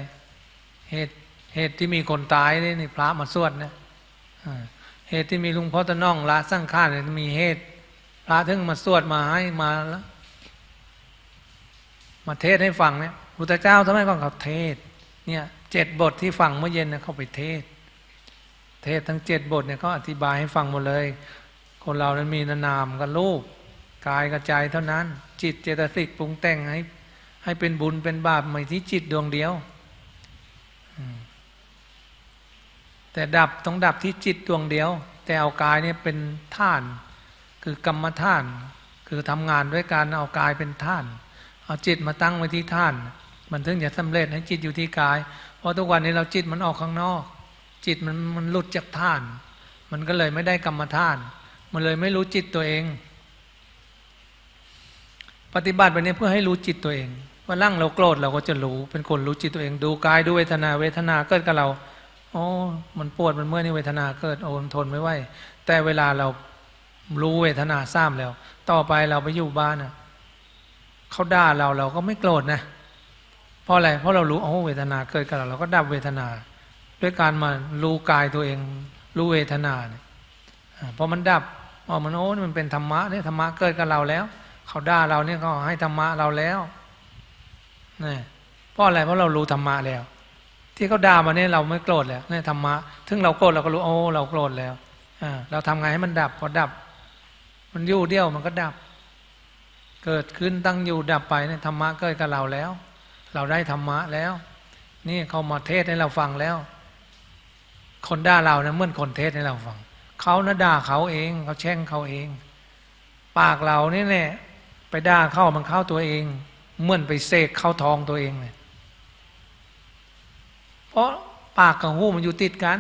เหตุที่มีคนตายนี่พระมาสวดนะเหตุที่มีลุงพ่อตะน่องละสร้างข้าเนี่ยมีเหตุพระถึงมาสวดมาให้มาเทศให้ฟังเนี่ยพุทธเจ้าทำไมก่อนเขาเทศเนี่ย7 บทที่ฟังเมื่อเย็นนะเขาไปเทศทั้ง7 บทเนี่ยเขาอธิบายให้ฟังหมดเลยคนเรานั้นมีนามกับรูปกายกับใจเท่านั้นจิตเจตสิกปรุงแต่งให้เป็นบุญเป็นบาปไม่ที่จิตดวงเดียวแต่ดับต้องดับที่จิตดวงเดียวแต่เอากายเนี่ยเป็นธาตุคือกรรมธาตุคือทำงานด้วยการเอากายเป็นธาตุเอาจิตมาตั้งไว้ที่ธาตุมันถึงจะสำเร็จให้จิตอยู่ที่กายเพราะทุกวันนี้เราจิตมันออกข้างนอกจิตมันหลุดจากธาตุมันก็เลยไม่ได้กรรมธาตุมันเลยไม่รู้จิตตัวเองปฏิบัติแบบนี้เพื่อให้รู้จิตตัวเองว่าร่างเราโกรธเราก็จะรู้เป็นคนรู้จิตตัวเองดูกายดูเวทนาเวทนาเกิดกับเราโอ้มันปวดมันเมื่อยนี่เวทนาเกิดโอ้ทนไม่ไหวแต่เวลาเรารู้เวทนาทราบแล้วต่อไปเราไปอยู่บ้านนะเขาด่าเราก็ไม่โกรธนะเพราะอะไรเพราะเรารู้โอ้เวทนาเกิดกับเราเราก็ดับเวทนาด้วยการมารู้กายตัวเองรู้เวทนาเนี่ยพอมันดับอ๋อมันโอ้มันเป็นธรรมะเนี่ยธรรมะเกิดกับเราแล้วเขาด่าเราเนี่ยก็ให้ธรรมะเราแล้วนี่เพราะอะไรเพราะเรารู้ธรรมะแล้วที่เขาด่ามาเนี่ยเราไม่โกรธแล้วเนี่ยธรรมะถึงเราโกรธเราก็รู้โอ้เราโกรธแล้วเราทำไงให้มันดับพอดับมันอยู่เดียวมันก็ดับเกิดขึ้นตั้งอยู่ดับไปเนี่ยธรรมะเกิดกับเราแล้วเราได้ธรรมะแล้วนี่เขามาเทศให้เราฟังแล้วคนด่าเราเนี่ยเหมือนคนเทศให้เราฟังเขานะด่าเขาเองเขาแช่งเขาเองปากเรานี่แหละ ไปด่าเข้ามันเข้าตัวเองเหมือนไปเสกเข้าทองตัวเองเลยเพราะปากกับหูมันอยู่ติดกัน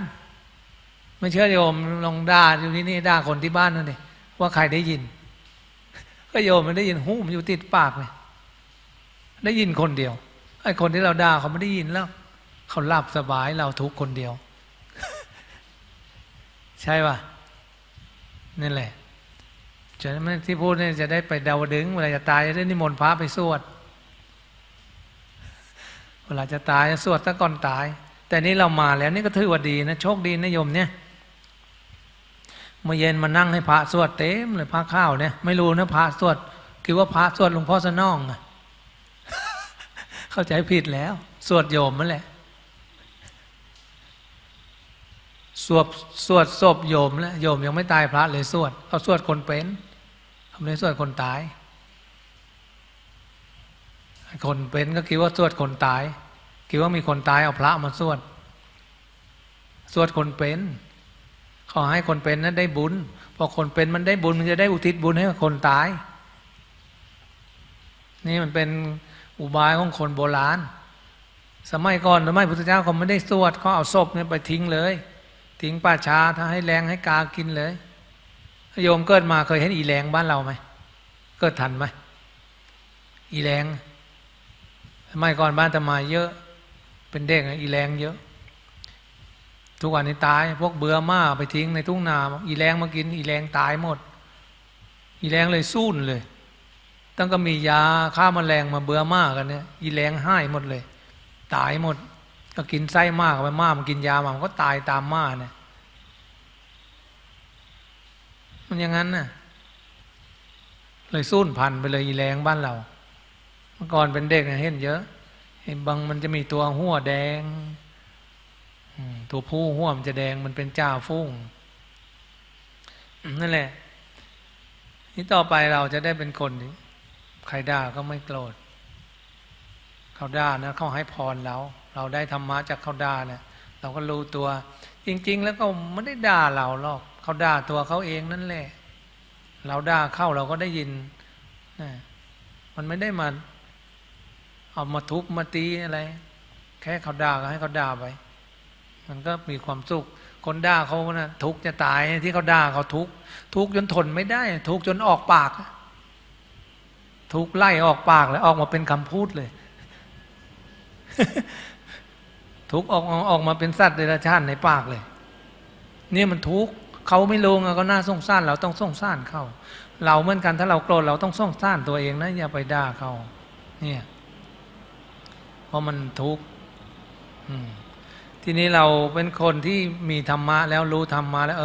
ไม่เชื่อโยมลองด่าอยู่ที่นี่ด่าคนที่บ้านนั่นเองว่าใครได้ยินก็โยมมันได้ยินหูมันอยู่ติดปากเลยได้ยินคนเดียวไอ้คนที่เราด่าเขาไม่ได้ยินแล้วเขาหลับสบายเราทุกคนเดียว ใช่ป่ะนั่นแหละฉะนั้นที่พูดเนี่ยจะได้ไปดาวดึงเวลาจะตายจะได้นิมนต์พระไปสวดเวลาจะตายสวดซะก่อนตายแต่นี้เรามาแล้วนี่ก็ถือว่าดีนะโชคดีนะโยมเนี่ยเมื่อเย็นมานั่งให้พระสวดเต็มเลยพระข้าวเนี่ยไม่รู้นะพระสวดคิดว่าพระสวดหลวงพ่อสนองอะเข้าใจผิดแล้วสวดโยมนั่นแหละสวดศพโยมแล้วโยมยังไม่ตายพระเลยสวดเอาสวดคนเป็นทำเลยสวดคนตายคนเป็นก็คิดว่าสวดคนตายคิดว่ามีคนตายเอาพระมาสวดคนเป็นขอให้คนเป็นนั้นได้บุญพอคนเป็นมันได้บุญมันจะได้อุทิศบุญให้คนตายนี่มันเป็นอุบายของคนโบราณสมัยก่อนสมัยพุทธเจ้าเขาไม่ได้สวดเขาเอาศพเนี่ยไปทิ้งเลยทิ้งป่าช้าถ้าให้แรงให้กากินเลยโยมเกิดมาเคยเห็นอีแรงบ้านเราไหมเกิดทันไหมอีแรงสมัยก่อนบ้านตมาเยอะเป็นเด็กอีแรงเยอะทุกวันนี้ตายพวกเบื่อมาไปทิ้งในทุ่งนาอีแรงมากินอีแรงตายหมดอีแรงเลยสู้เลยตั้งก็มียาฆ่าแมลงมาเบื่อมากันเนี่ยอีแรงให้หมดเลยตายหมดก็กินไส้มากไปมากมันกินยามันก็ตายตามมาเนี่ยมันอย่างนั้นน่ะเลยสู้พันไปเลยอีแรงบ้านเราเมื่อก่อนเป็นเด็กเนี่ยเห็นเยอะเห็นบางมันจะมีตัวหัวแดงตัวผู้หัวมันจะแดงมันเป็นจ่าฟุ่งนั่นแหละนี่ต่อไปเราจะได้เป็นคนนี้ใครด่าก็ไม่โกรธเขาด่านะเขาให้พรเราได้ธรรมะจากเขาด่าเนี่ยเราก็รู้ตัวจริงๆแล้วก็ไม่ได้ด่าเราหรอกเขาด่าตัวเขาเองนั่นแหละเราด่าเข้าเราก็ได้ยินนะมันไม่ได้มาเอามาทุบมาตีอะไรแค่เขาด่าก็ให้เขาด่าไปมันก็มีความสุขคนด่าเขานะทุกข์จะตายที่เขาด่าเขาทุกข์จนทนไม่ได้ทุกข์จนออกปากทุกข์ไล่ออกปากแล้วออกมาเป็นคำพูดเลย ทุกข์ออกมาเป็นสัตว์เดรัจฉานในปากเลยนี่มันทุกข์เขาไม่ลงก็น่าสงสารเราต้องสงสารเขาเราเหมือนกันถ้าเราโกรธเราต้องสงสารตัวเองนะอย่าไปด่าเขาเนี่ยเพราะมันทุกข์ทีนี้เราเป็นคนที่มีธรรมะแล้วรู้ธรรมะแล้ว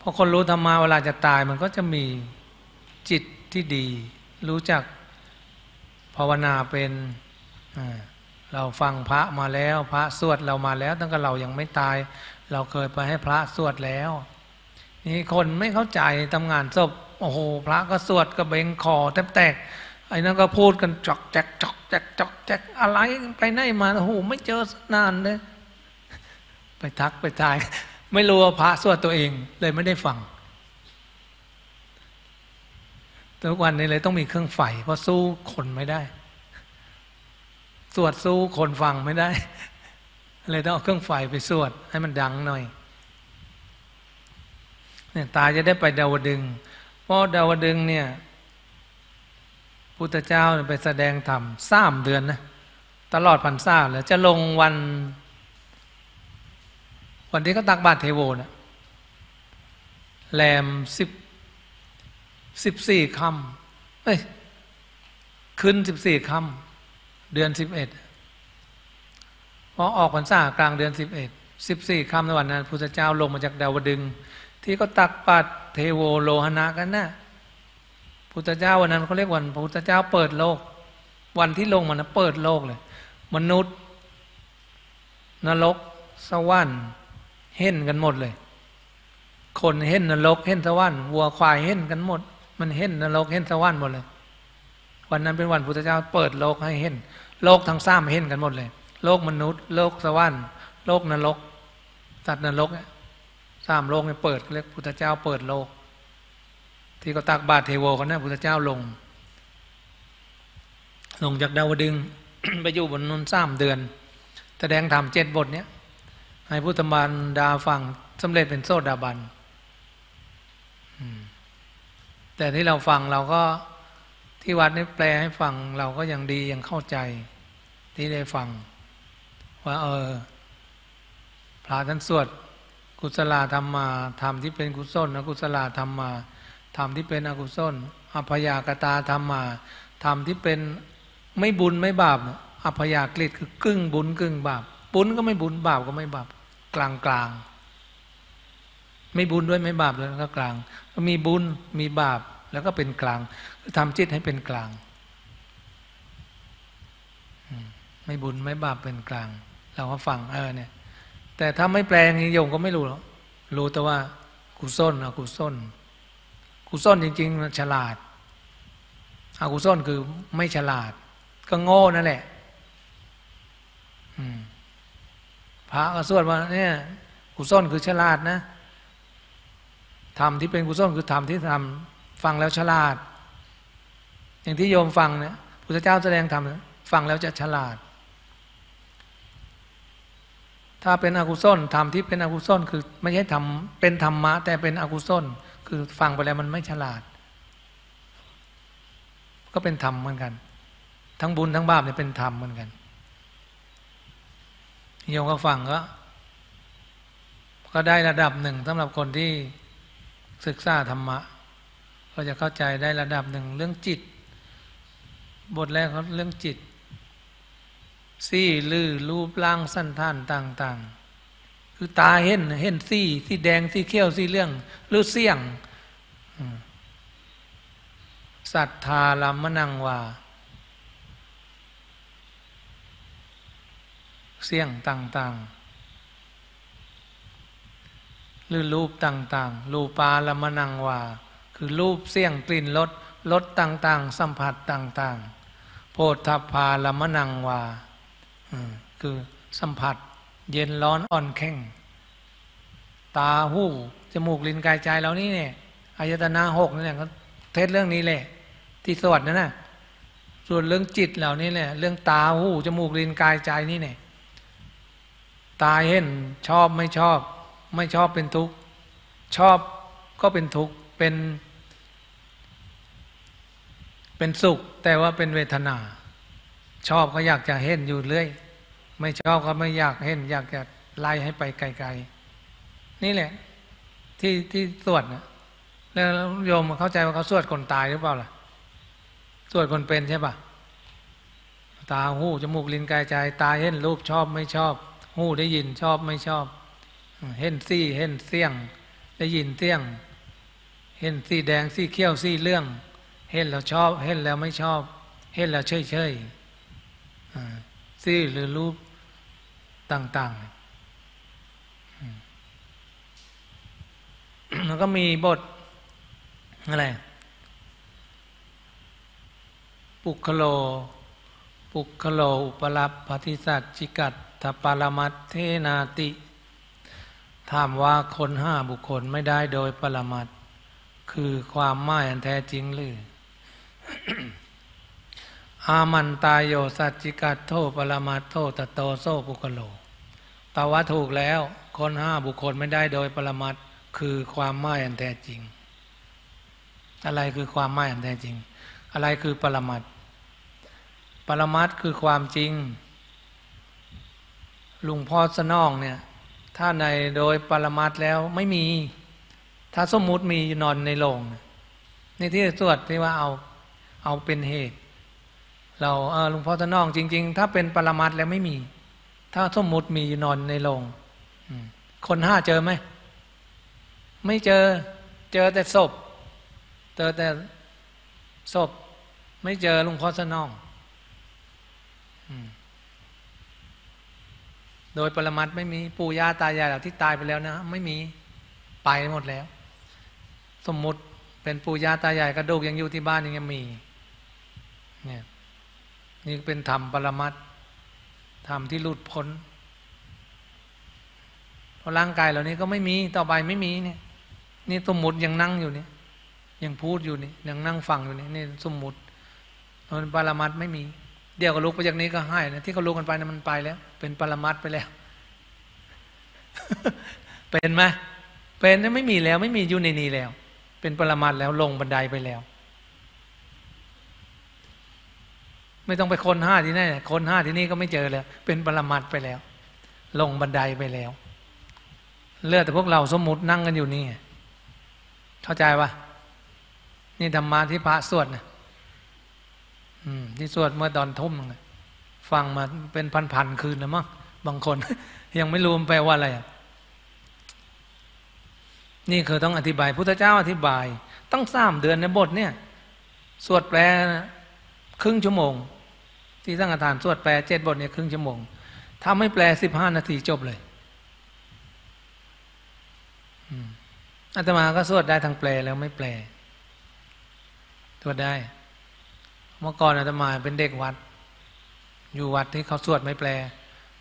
พอคนรู้ธรรมะเวลาจะตายมันก็จะมีจิตที่ดีรู้จักภาวนาเป็นเราฟังพระมาแล้วพระสวดเรามาแล้วตั้งแต่เรายังไม่ตายเราเคยไปให้พระสวดแล้วนี่คนไม่เข้าใจทำงานศพโอ้โหพระก็สวดกระเบงคอแทบแตกไอ้นั่นก็พูดกันจอกแจกจอกแจกจอกแจกอะไรไปไหนมาโอ้โหไม่เจอนานเลยไปทักไปทายไม่รู้ว่าพระสวดตัวเองเลยไม่ได้ฟังทุกวันนี้เลยต้องมีเครื่องไฟเพราะสู้คนไม่ได้สวดสู้คนฟังไม่ได้เลยต้องเอาเครื่องไฟไปสวดให้มันดังหน่อยเนี่ยตาจะได้ไปดาวดึงเพราะดาวดึงเนี่ยพุทธเจ้าไปแสดงธรรม3 เดือนนะตลอดพรรษาแล้วจะลงวันที่เขาตักบาตรเทโวนะแรม14 ค่ำขึ้น14 ค่ำเดือน 11พอออกพรรษากลางเดือน1114 ค่ำในวันนั้นพุทธเจ้าลงมาจากดาวดึงที่เขาตักบาตรเทโวโลหนะกันนะพุทธเจ้าวันนั้นเขาเรียกวันพุทธเจ้าเปิดโลกวันที่ลงมันเปิดโลกเลยมนุษย์นรกสวรรค์เห็นกันหมดเลยคนเห็นนรกเห็นสวรรค์วัวควายเห็นกันหมดมันเห็นนรกเห็นสวรรค์หมดเลยวันนั้นเป็นวันพุทธเจ้าเปิดโลกให้เห็นโลกทั้ง3เห็นกันหมดเลยโลกมนุษย์โลกสวรรค์โลกนรกสัตว์นรก3 โลกเนี่ยเปิดเรียกพุทธเจ้าเปิดโลกเท ที่ก็ตักบาตรเทโวคนนั้นพุทธเจ้าลงจากดาวดึง ไปอยู่บนนนท์3 เดือนแสดงธรรม7 บทเนี้ยให้พุทธมารดาฟังสำเร็จเป็นโสดาบันแต่ที่เราฟังเราก็ที่วัดนี่แปลให้ฟังเราก็ยังดียังเข้าใจที่ได้ฟังว่าพระท่านสวดกุศลธรรมมาธรรมที่เป็นกุศลนะกุศลธรรมมาธรรมที่เป็นอกุศลอัพยากตาธรรมมาธรรมที่เป็นไม่บุญไม่บาปอัพยากฤตคือกึ่งบุญกึ่งบาปบุญก็ไม่บุญบาปก็ไม่บาปกลางกลางไม่บุญด้วยไม่บาปด้วยก็กลางมีบุญมีบาปแล้วก็เป็นกลางทำจิตให้เป็นกลางไม่บุญไม่บาปเป็นกลางเราก็ฟังเนี่ยแต่ถ้าไม่แปลงโยมก็ไม่รู้หรอกรู้แต่ว่ากุศลอกุศลกุศลจริงๆฉลาดอกุศลคือไม่ฉลาดก็โง่นั่นแหละพระก็สวดว่าเนี่ยกุศลคือฉลาดนะธรรมที่เป็นกุศลคือธรรมที่ทำฟังแล้วฉลาดอย่างที่โยมฟังเนี่ยพุทธเจ้าแสดงธรรมฟังแล้วจะฉลาดถ้าเป็นอกุศลธรรมที่เป็นอกุศลคือไม่ใช่ธรรมเป็นธรรมะแต่เป็นอกุศลคือฟังไปแล้วมันไม่ฉลาดก็เป็นธรรมเหมือนกันทั้งบุญทั้งบาปเนี่ยเป็นธรรมเหมือนกันโยมก็ฟังก็ได้ระดับหนึ่งสำหรับคนที่ศึกษาธรรมะก็จะเข้าใจได้ระดับหนึ่งเรื่องจิตบทแรกเขาเรื่องจิตซี่ลื่อรูปร่างสั้นท่านต่างๆคือตาเห็นซี่สีแดงสีเขียวสีเรื่องรูปเสียงสัทธาลัมมนังว่าเสียงต่างๆหรือรูปต่างๆรูปาละมนังวาคือรูปเสียงกลิ่นรสต่างๆสัมผัสต่างๆโพธพาละมนังวาคือสัมผัสเย็นร้อนอ่อนแข็งตาหูจมูกลิ้นกายใจเรานี่เนี่ยอายตนะ6นี่แหละก็เทศเรื่องนี้แหละที่สวดนั่นน่ะส่วนเรื่องจิตเหล่านี้แหละเรื่องตาหูจมูกลิ้นกายใจนี่เนี่ยตาเห็นชอบไม่ชอบไม่ชอบเป็นทุกข์ชอบก็เป็นทุกข์เป็นสุขแต่ว่าเป็นเวทนาชอบก็อยากจะเห็นอยู่เรื่อยไม่ชอบก็ไม่อยากเห็นอยากจะไล่ให้ไปไกลๆนี่แหละที่สวดนะแล้วโยมเข้าใจว่าเขาสวดคนตายหรือเปล่าล่ะสวดคนเป็นใช่ป่ะตาหูจมูกลิ้นกายใจตาเห็นรูปชอบไม่ชอบหูได้ยินชอบไม่ชอบเห็นซี่เห็นเสียงได้ยินเสียงเห็นสีแดงสีเขียวสีเหลืองเห็นแล้วชอบเห็นแล้วไม่ชอบเห็นแล้วเฉยซี่หรือรูปต่างๆแล้วก็มีบทอะไรปุคโลอุปลัพพธิสัจจิกัตถปารมัตเทนาติถามว่าคน5 บุคคลไม่ได้โดยปรมัตถ์คือความหมายอันแท้จริงหรือ อามันตายโยสัจจิกัตโทปรมัตถ์โทตโตโซปุคโลตาวะถูกแล้วคน5 บุคคลไม่ได้โดยปรมัตถ์คือความหมายอันแท้จริงอะไรคือความหมายอันแท้จริงอะไรคือปรมัตถ์ปรมัตถ์คือความจริงหลวงพ่อสนองเนี่ยถ้าในโดยปรมัตถ์แล้วไม่มีถ้าสมมุติมีนอนในโรงนี่ที่สวดที่ว่าเอาเป็นเหตุเราหลวงพ่อท่านน้องจริงๆถ้าเป็นปรมัตถ์แล้วไม่มีถ้าสมมุติมีนอนในโรงคนห้าเจอไหมไม่เจอเจอแต่ศพเจอแต่ศพไม่เจอหลวงพ่อท่านน้องโดยปรมัตถ์ไม่มีปู่ย่าตายายเหล่าที่ตายไปแล้วนะไม่มีไปหมดแล้วสมมุติเป็นปู่ย่าตายายกระดูกยังอยู่ที่บ้านยังมีเนี่ยนี่เป็นธรรมปรมัตถ์ธรรมที่หลุดพ้นเพราะร่างกายเหล่านี้ก็ไม่มีต่อไปไม่มีเนี่ยนี่สมมุติยังนั่งอยู่เนี่ย ยังพูดอยู่นี่ยังนั่งฟังอยู่นี่นี่สมมุติมันปรมัตถ์ไม่มีเดี๋ยวก็ลุกไปจากนี้ก็ให้นะที่เขาลุกกันไปนะมันไปแล้วเป็นปรมัตถ์ไปแล้ว เป็นไหมเป็นนะไม่มีแล้วไม่มีอยู่ในนี้แล้วเป็นปรมัตถ์แล้วลงบันไดไปแล้วไม่ต้องไปคนห้าที่นั่นคนห้าที่นี่ก็ไม่เจอแล้วเป็นปรมัตถ์ไปแล้วลงบันไดไปแล้วเลือดแต่พวกเราสมมุตินั่งกันอยู่นี่เข้าใจปะนี่ธรรมะที่พระสวดนะที่สวดเมื่อตอนทุ่มนะฟังมาเป็นพันๆคืนแล้วมั้งบางคน ยังไม่รู้มันแปลว่าอะไรนี่คือต้องอธิบายพุทธเจ้าอธิบายตั้ง3 เดือนในบทเนี่ยสวดแปลครึ่งชั่วโมงที่สังฆทานสวดแปล7 บทเนี่ยครึ่งชั่วโมงถ้าไม่แปล15 นาทีจบเลยอาตมาก็สวดได้ทางแปลแล้วไม่แปลสวดได้เมื่อก่อนอาตมาเป็นเด็กวัดอยู่วัดที่เขาสวดไม่แปล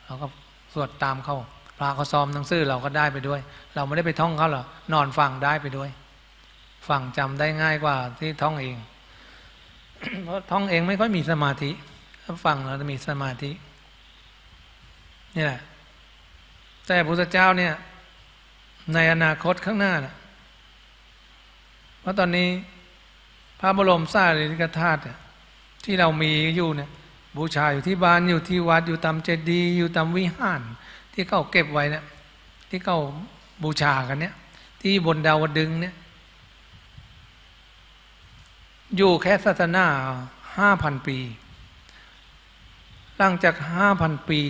เราก็สวดตามเขาพระเขาซ้อมหนังสือเราก็ได้ไปด้วยเราไม่ได้ไปท่องเขาหรอกนอนฟังได้ไปด้วยฟังจำได้ง่ายกว่าที่ท่องเอง เพราะท่องเองไม่ค่อยมีสมาธิถ้าฟังเราจะมีสมาธินี่แหละแต่พระพุทธเจ้าเนี่ยในอนาคตข้างหน้านะเพราะตอนนี้พระบรมสารีริกธาตุที่เรามีอยู่เนี่ยบูชาอยู่ที่บ้านอยู่ที่วัดอยู่ตามเจดีย์อยู่ตามวิหารที่เขาเก็บไว้เนี่ยที่เขาบูชากันเนี่ยที่บนดาวดึงส์เนี่ยอยู่แค่ศาสนา 5,000 ปีหลังจาก 5,000 ปี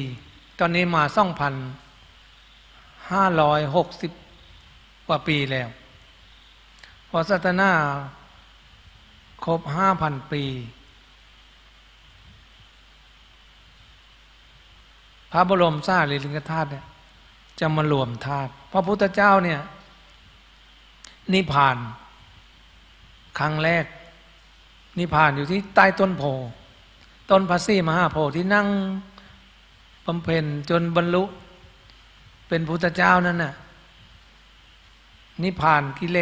ตอนนี้มา 2,560 กว่าปีแล้วพอศาสนาครบ 5,000 ปีพระบรมสารีริกธาตุเนี่ยจะมารวมธาตุพระพุทธเจ้าเนี่ยนิพพานครั้งแรกนิพพานอยู่ที่ใต้ต้นโพต้นพระศรีมหาโพธิ์ที่นั่งบำเพ็ญจนบรรลุเป็นพุทธเจ้านั่นน่ะนิพพานกิเล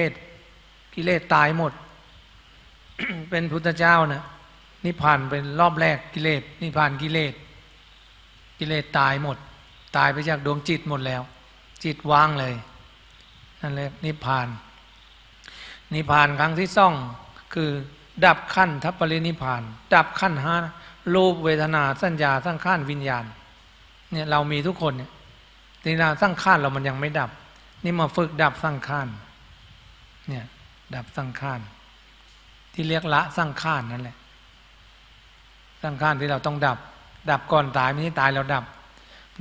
สตายหมด เป็นพุทธเจ้านะนิพพานเป็นรอบแรกกิเลสนิพพานกิเลสตายหมดตายไปจากดวงจิตหมดแล้วจิตว่างเลยนั่นแหละนิพพานนิพพานครั้งที่2คือดับขั้นทัพปรินิพพานดับขั้นห้ารูปเวทนาสัญญาสังขารวิญญาณเนี่ยเรามีทุกคนเนี่ยทีละสังขารเรามันยังไม่ดับนี่มาฝึกดับสังขารเนี่ยดับสังขารที่เรียกละสังขารนั่นแหละสังขารที่เราต้องดับก่อนตายไม่ใช่ตายแล้วดับ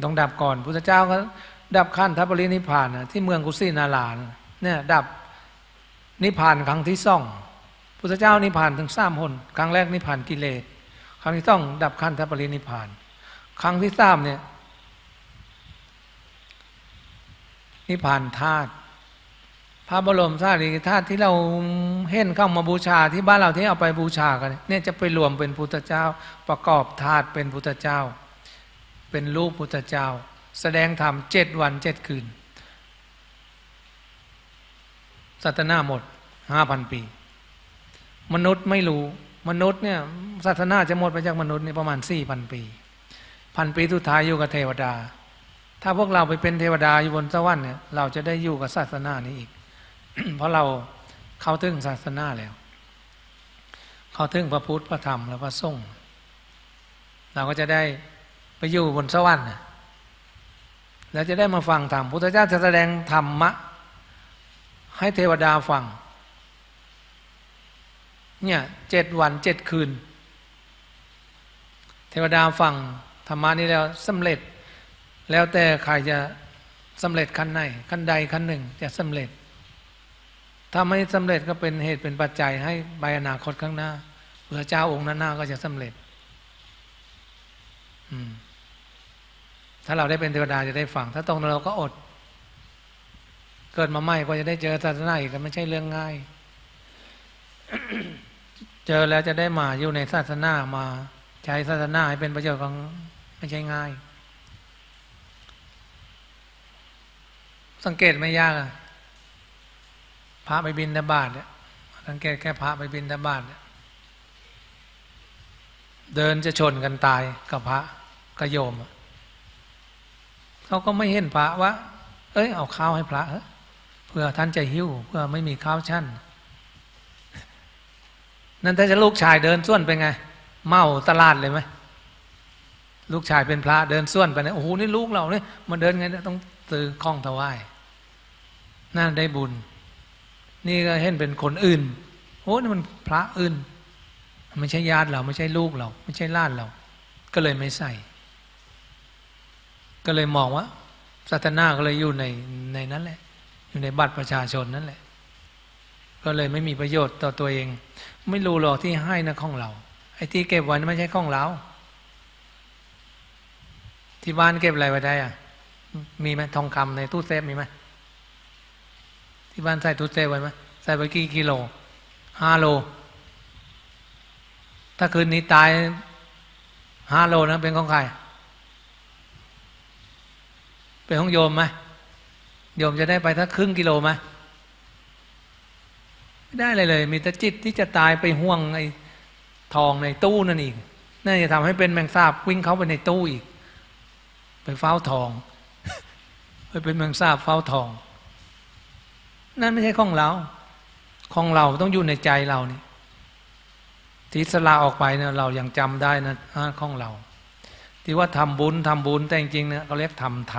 ต้องดับก่อนพุทธเจ้าก็ดับขั้นทัพปรินิพพานนะที่เมืองกุสินาราเนี่ยดับนิพพานครั้งที่2พุทธเจ้านิพพานถึง3 หนครั้งแรกนิพพานกิเลสครั้งที่2ดับขั้นทัพปรินิพพานครั้งที่3เนี่ยนิพพานธาตุพระบรมสารีริกธาตุที่เราเห็นเข้ามาบูชาที่บ้านเราที่เอาไปบูชากันเนี่ยจะไปรวมเป็นพุทธเจ้าประกอบธาตุเป็นพุทธเจ้าเป็นรูปพุทธเจ้าแสดงธรรม7 วัน 7 คืนศาสนาหมด 5,000 ปีมนุษย์ไม่รู้มนุษย์เนี่ยศาสนาจะหมดไปจากมนุษย์นี่ประมาณ 4,000 ปี1,000 ปีสุดท้ายอยู่กับเทวดาถ้าพวกเราไปเป็นเทวดาอยู่บนสวรรค์เนี่ยเราจะได้อยู่กับศาสนานี้อีก เพราะเราเข้าถึงศาสนาแล้วเข้าถึงพระพุทธพระธรรมและพระสงฆ์เราก็จะได้ไปอยู่บนสวรรค์แล้วจะได้มาฟังธรรมพุทธเจ้าจะแสดงธรรมะให้เทวดาฟังเนี่ย7 วัน 7 คืนเทวดาฟังธรรมานี้แล้วสำเร็จแล้วแต่ใครจะสำเร็จขั้นไหนขั้นใดขั้นหนึ่งจะสำเร็จถ้าไม่สำเร็จก็เป็นเหตุเป็นปัจจัยให้ใบอนาคตข้างหน้าเผื่อเจ้าองค์หน้าก็จะสำเร็จถ้าเราได้เป็นเทวดาจะได้ฟังถ้าตรงนั้นเราก็อดเกิดมาใหม่ก็จะได้เจอศาสนาอีกไม่ใช่เรื่องง่าย เจอแล้วจะได้มาอยู่ในศาสนามาใช้ศาสนาให้เป็นประโยชน์ของไม่ใช่ง่ายสังเกตไม่ยากพระไปบิณฑบาตเนี่ยอาต สังเกตแค่พระไปบิณฑบาตเดินจะชนกันตายกับพระกับโยมเขาก็ไม่เห็นพระว่าเอ้ยเอาข้าวให้พระเพื่อท่านจะหิ้วเพื่อไม่มีข้าวชั่นนั่นถ้าจะลูกชายเดินส่วนไปไงเมาตลาดเลยไหมลูกชายเป็นพระเดินส่วนไปเนี่ยโอ้โหนี่ลูกเราเนี่ยมันเดินไงต้องซื้อข้องถวายนั่นได้บุญนี่ก็เห็นเป็นคนอื่นโอ้นี่มันพระอื่นไม่ใช่ญาติเราไม่ใช่ลูกเราไม่ใช่ล้านเราก็เลยไม่ใส่ก็เลยมองว่าศาสนาก็เลยอยู่ในนั้นแหละอยู่ในบัตรประชาชนนั่นแหละก็เลยไม่มีประโยชน์ต่อตัวเองไม่รู้หรอกที่ให้นะของเราไอ้ที่เก็บไว้ไม่ใช่ของเราที่บ้านเก็บอะไรไว้ได้อะมีไหมทองคำในตู้เซฟมีไหมที่บ้านใส่ตู้เซฟไว้ไหมใส่ไว้กี่กิโล5 โลถ้าคืนนี้ตาย5 โลนะเป็นของใครเป็นของโยมไหมโยมจะได้ไปสักครึ่งกิโลไหมไม่ได้เลยมีแต่จิตที่จะตายไปห่วงไอ้ทองในตู้นั่นอีกน่าจะทำให้เป็นแมงสาบวิ่งเข้าไปในตู้อีกไปเฝ้าทองไปเป็นแมงสาบเฝ้าทองนั่นไม่ใช่ของเราของเราต้องอยู่ในใจเรานี่ที่สละออกไปเนี่ยเรายังจำได้นะของเราที่ว่าทำบุญแต่จริงๆเนี่ยเขาเรียกทำท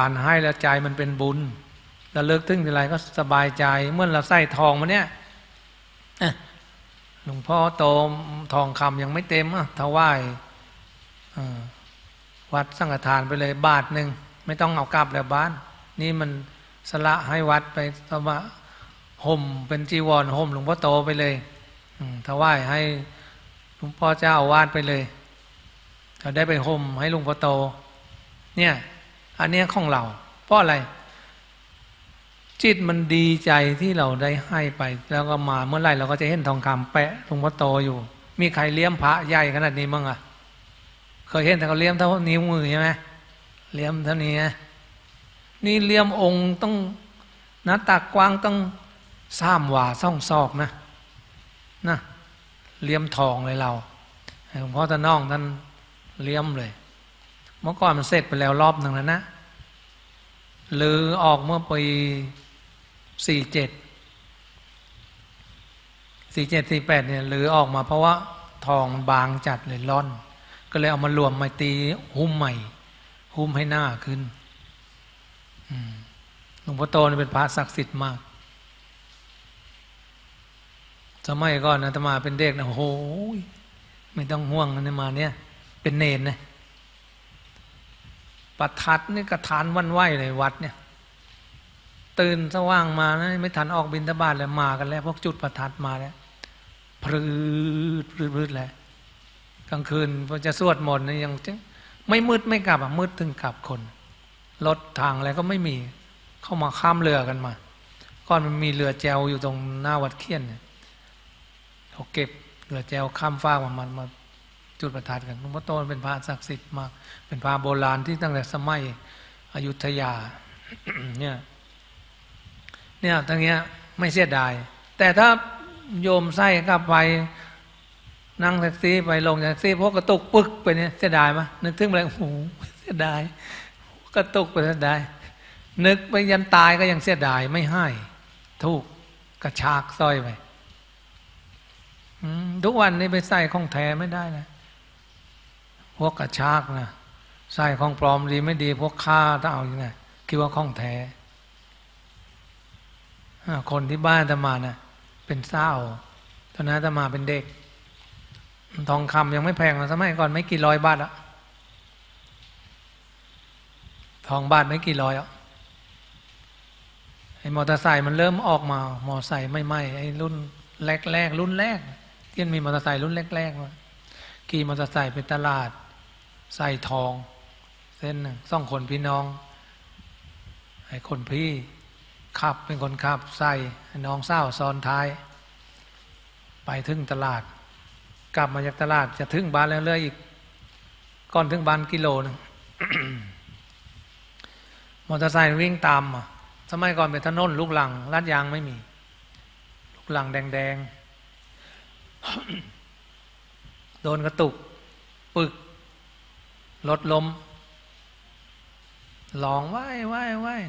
านให้แล้วใจมันเป็นบุญเราเลิกทึ่งอะไรก็สบายใจเมื่อเราใส่ทองมาเนี่ยหลวงพ่อโตมทองคำยังไม่เต็มถวายวัดสังฆทานไปเลยบาท 1ไม่ต้องเอากลับแล้วบ้านนี่มันสละให้วัดไปสละห่มเป็นจีวรห่มหลวงพ่อโตไปเลยถวายให้หลวงพ่อเจ้าอาวาสไปเลยเราได้ไปห่มให้หลวงพ่อโตเนี่ยอันนี้ของเราเพราะอะไรจิตมันดีใจที่เราได้ให้ไปแล้วก็มาเมื่อไรเราก็จะเห็นทองคำแปะหลวงพ่อโตอยู่มีใครเลี้ยมพระใหญ่ขนาดนี้มั้งอะเคยเห็นแต่เขาเลี้ยมเท่านิ้วมือใช่ไหมเลี้ยมเท่านี้นี่เลี้ยมองค์ต้องหน้าตากว้างต้อง3 วา 2 ศอกนะเลี้ยมทองเลยเราหลวงพ่อตาน้องท่านเลี้ยมเลยเมื่อก่อนมันเสร็จไปแล้วรอบหนึ่งแล้วนะหรือออกเมื่อปี47 48เนี่ยหรือออกมาเพราะว่าทองบางจัดเลยร่อนก็เลยเอามารวมมาตีหุ้มใหม่หุ้มให้หน้าขึ้นหลวงพ่อโตนี่เป็นพระศักดิ์สิทธิ์มากสมัยก่อนอาตมาเป็นเด็กนะโอ้โหไม่ต้องห่วงนะมาเนี่ยเป็นเนรนะประทัดนี่กระทานวันไหวเลยวัดเนี่ยตื่นสว่างมานะไม่ทันออกบิณฑบาตเลยมากันแล้วพวกจุดประทัดมาแล้วพรืดแล้วกลางคืนพอจะสวดมนต์ยังไม่มืดไม่กลับมืดถึงกลับคนรถทางอะไรก็ไม่มีเข้ามาข้ามเรือกันมาก่อนมันมีเรือแจวอยู่ตรงหน้าวัดเขี้ยนเนี่ยเขาเก็บเรือแจวข้ามฟากมาจุดประทัดกันหลวงพ่อโตเป็นพระศักดิ์สิทธิ์มากเป็นพระโบราณที่ตั้งแต่สมัยอยุธยา เนี่ยตรงเนี้ยไม่เสียดายแต่ถ้าโยมไส้กลับไปนั่งแท็กซี่ไปลงแท็กซี่พวกกระตุกปึกไปเนี่ยเสียดายไหมนึกถึงอะไรโอ้โหเสียดายกระตุกไปเสียดายนึกไปยันตายก็ยังเสียดายไม่ให้ถูกกระชากสร้อยไปทุกวันนี้ไปใส่ของแท้ไม่ได้นะพวกกระชากนะใส่ของปลอมดีไม่ดีพวกฆ่าต้องเอาอย่างนี้คิดว่าของแท้คนที่บ้านอาตมานะเป็นเศร้าตอนนั้นอาตมาเป็นเด็กทองคำยังไม่แพงนะสมัยก่อนไม่กี่ร้อยบาทอะทองบาทไม่กี่ร้อยอะไอ้มอเตอร์ไซค์มันเริ่มออกมามอเตอร์ไซค์ไม่ไอ้รุ่นแรกรุ่นแรกที่มีมอเตอร์ไซค์รุ่นแรกมาขี่มอเตอร์ไซค์ไปตลาดใส่ทองเส้นหนึ่งสองคนพี่น้องไอ้คนพี่ขับเป็นคนขับใส่น้องสาวซ้อนท้ายไปถึงตลาดกลับมาจากตลาดจะถึงบ้านแล้วเลยอีกก่อนถึงบ้านกิโลนึง มอเตอร์ไซค์วิ่งตามสมัยก่อนเป็นถนนลูกหลังลาดยางไม่มี หลังแดงๆ โดนกระตุกปึกรถล้มหลองว่ายว่ายว่าย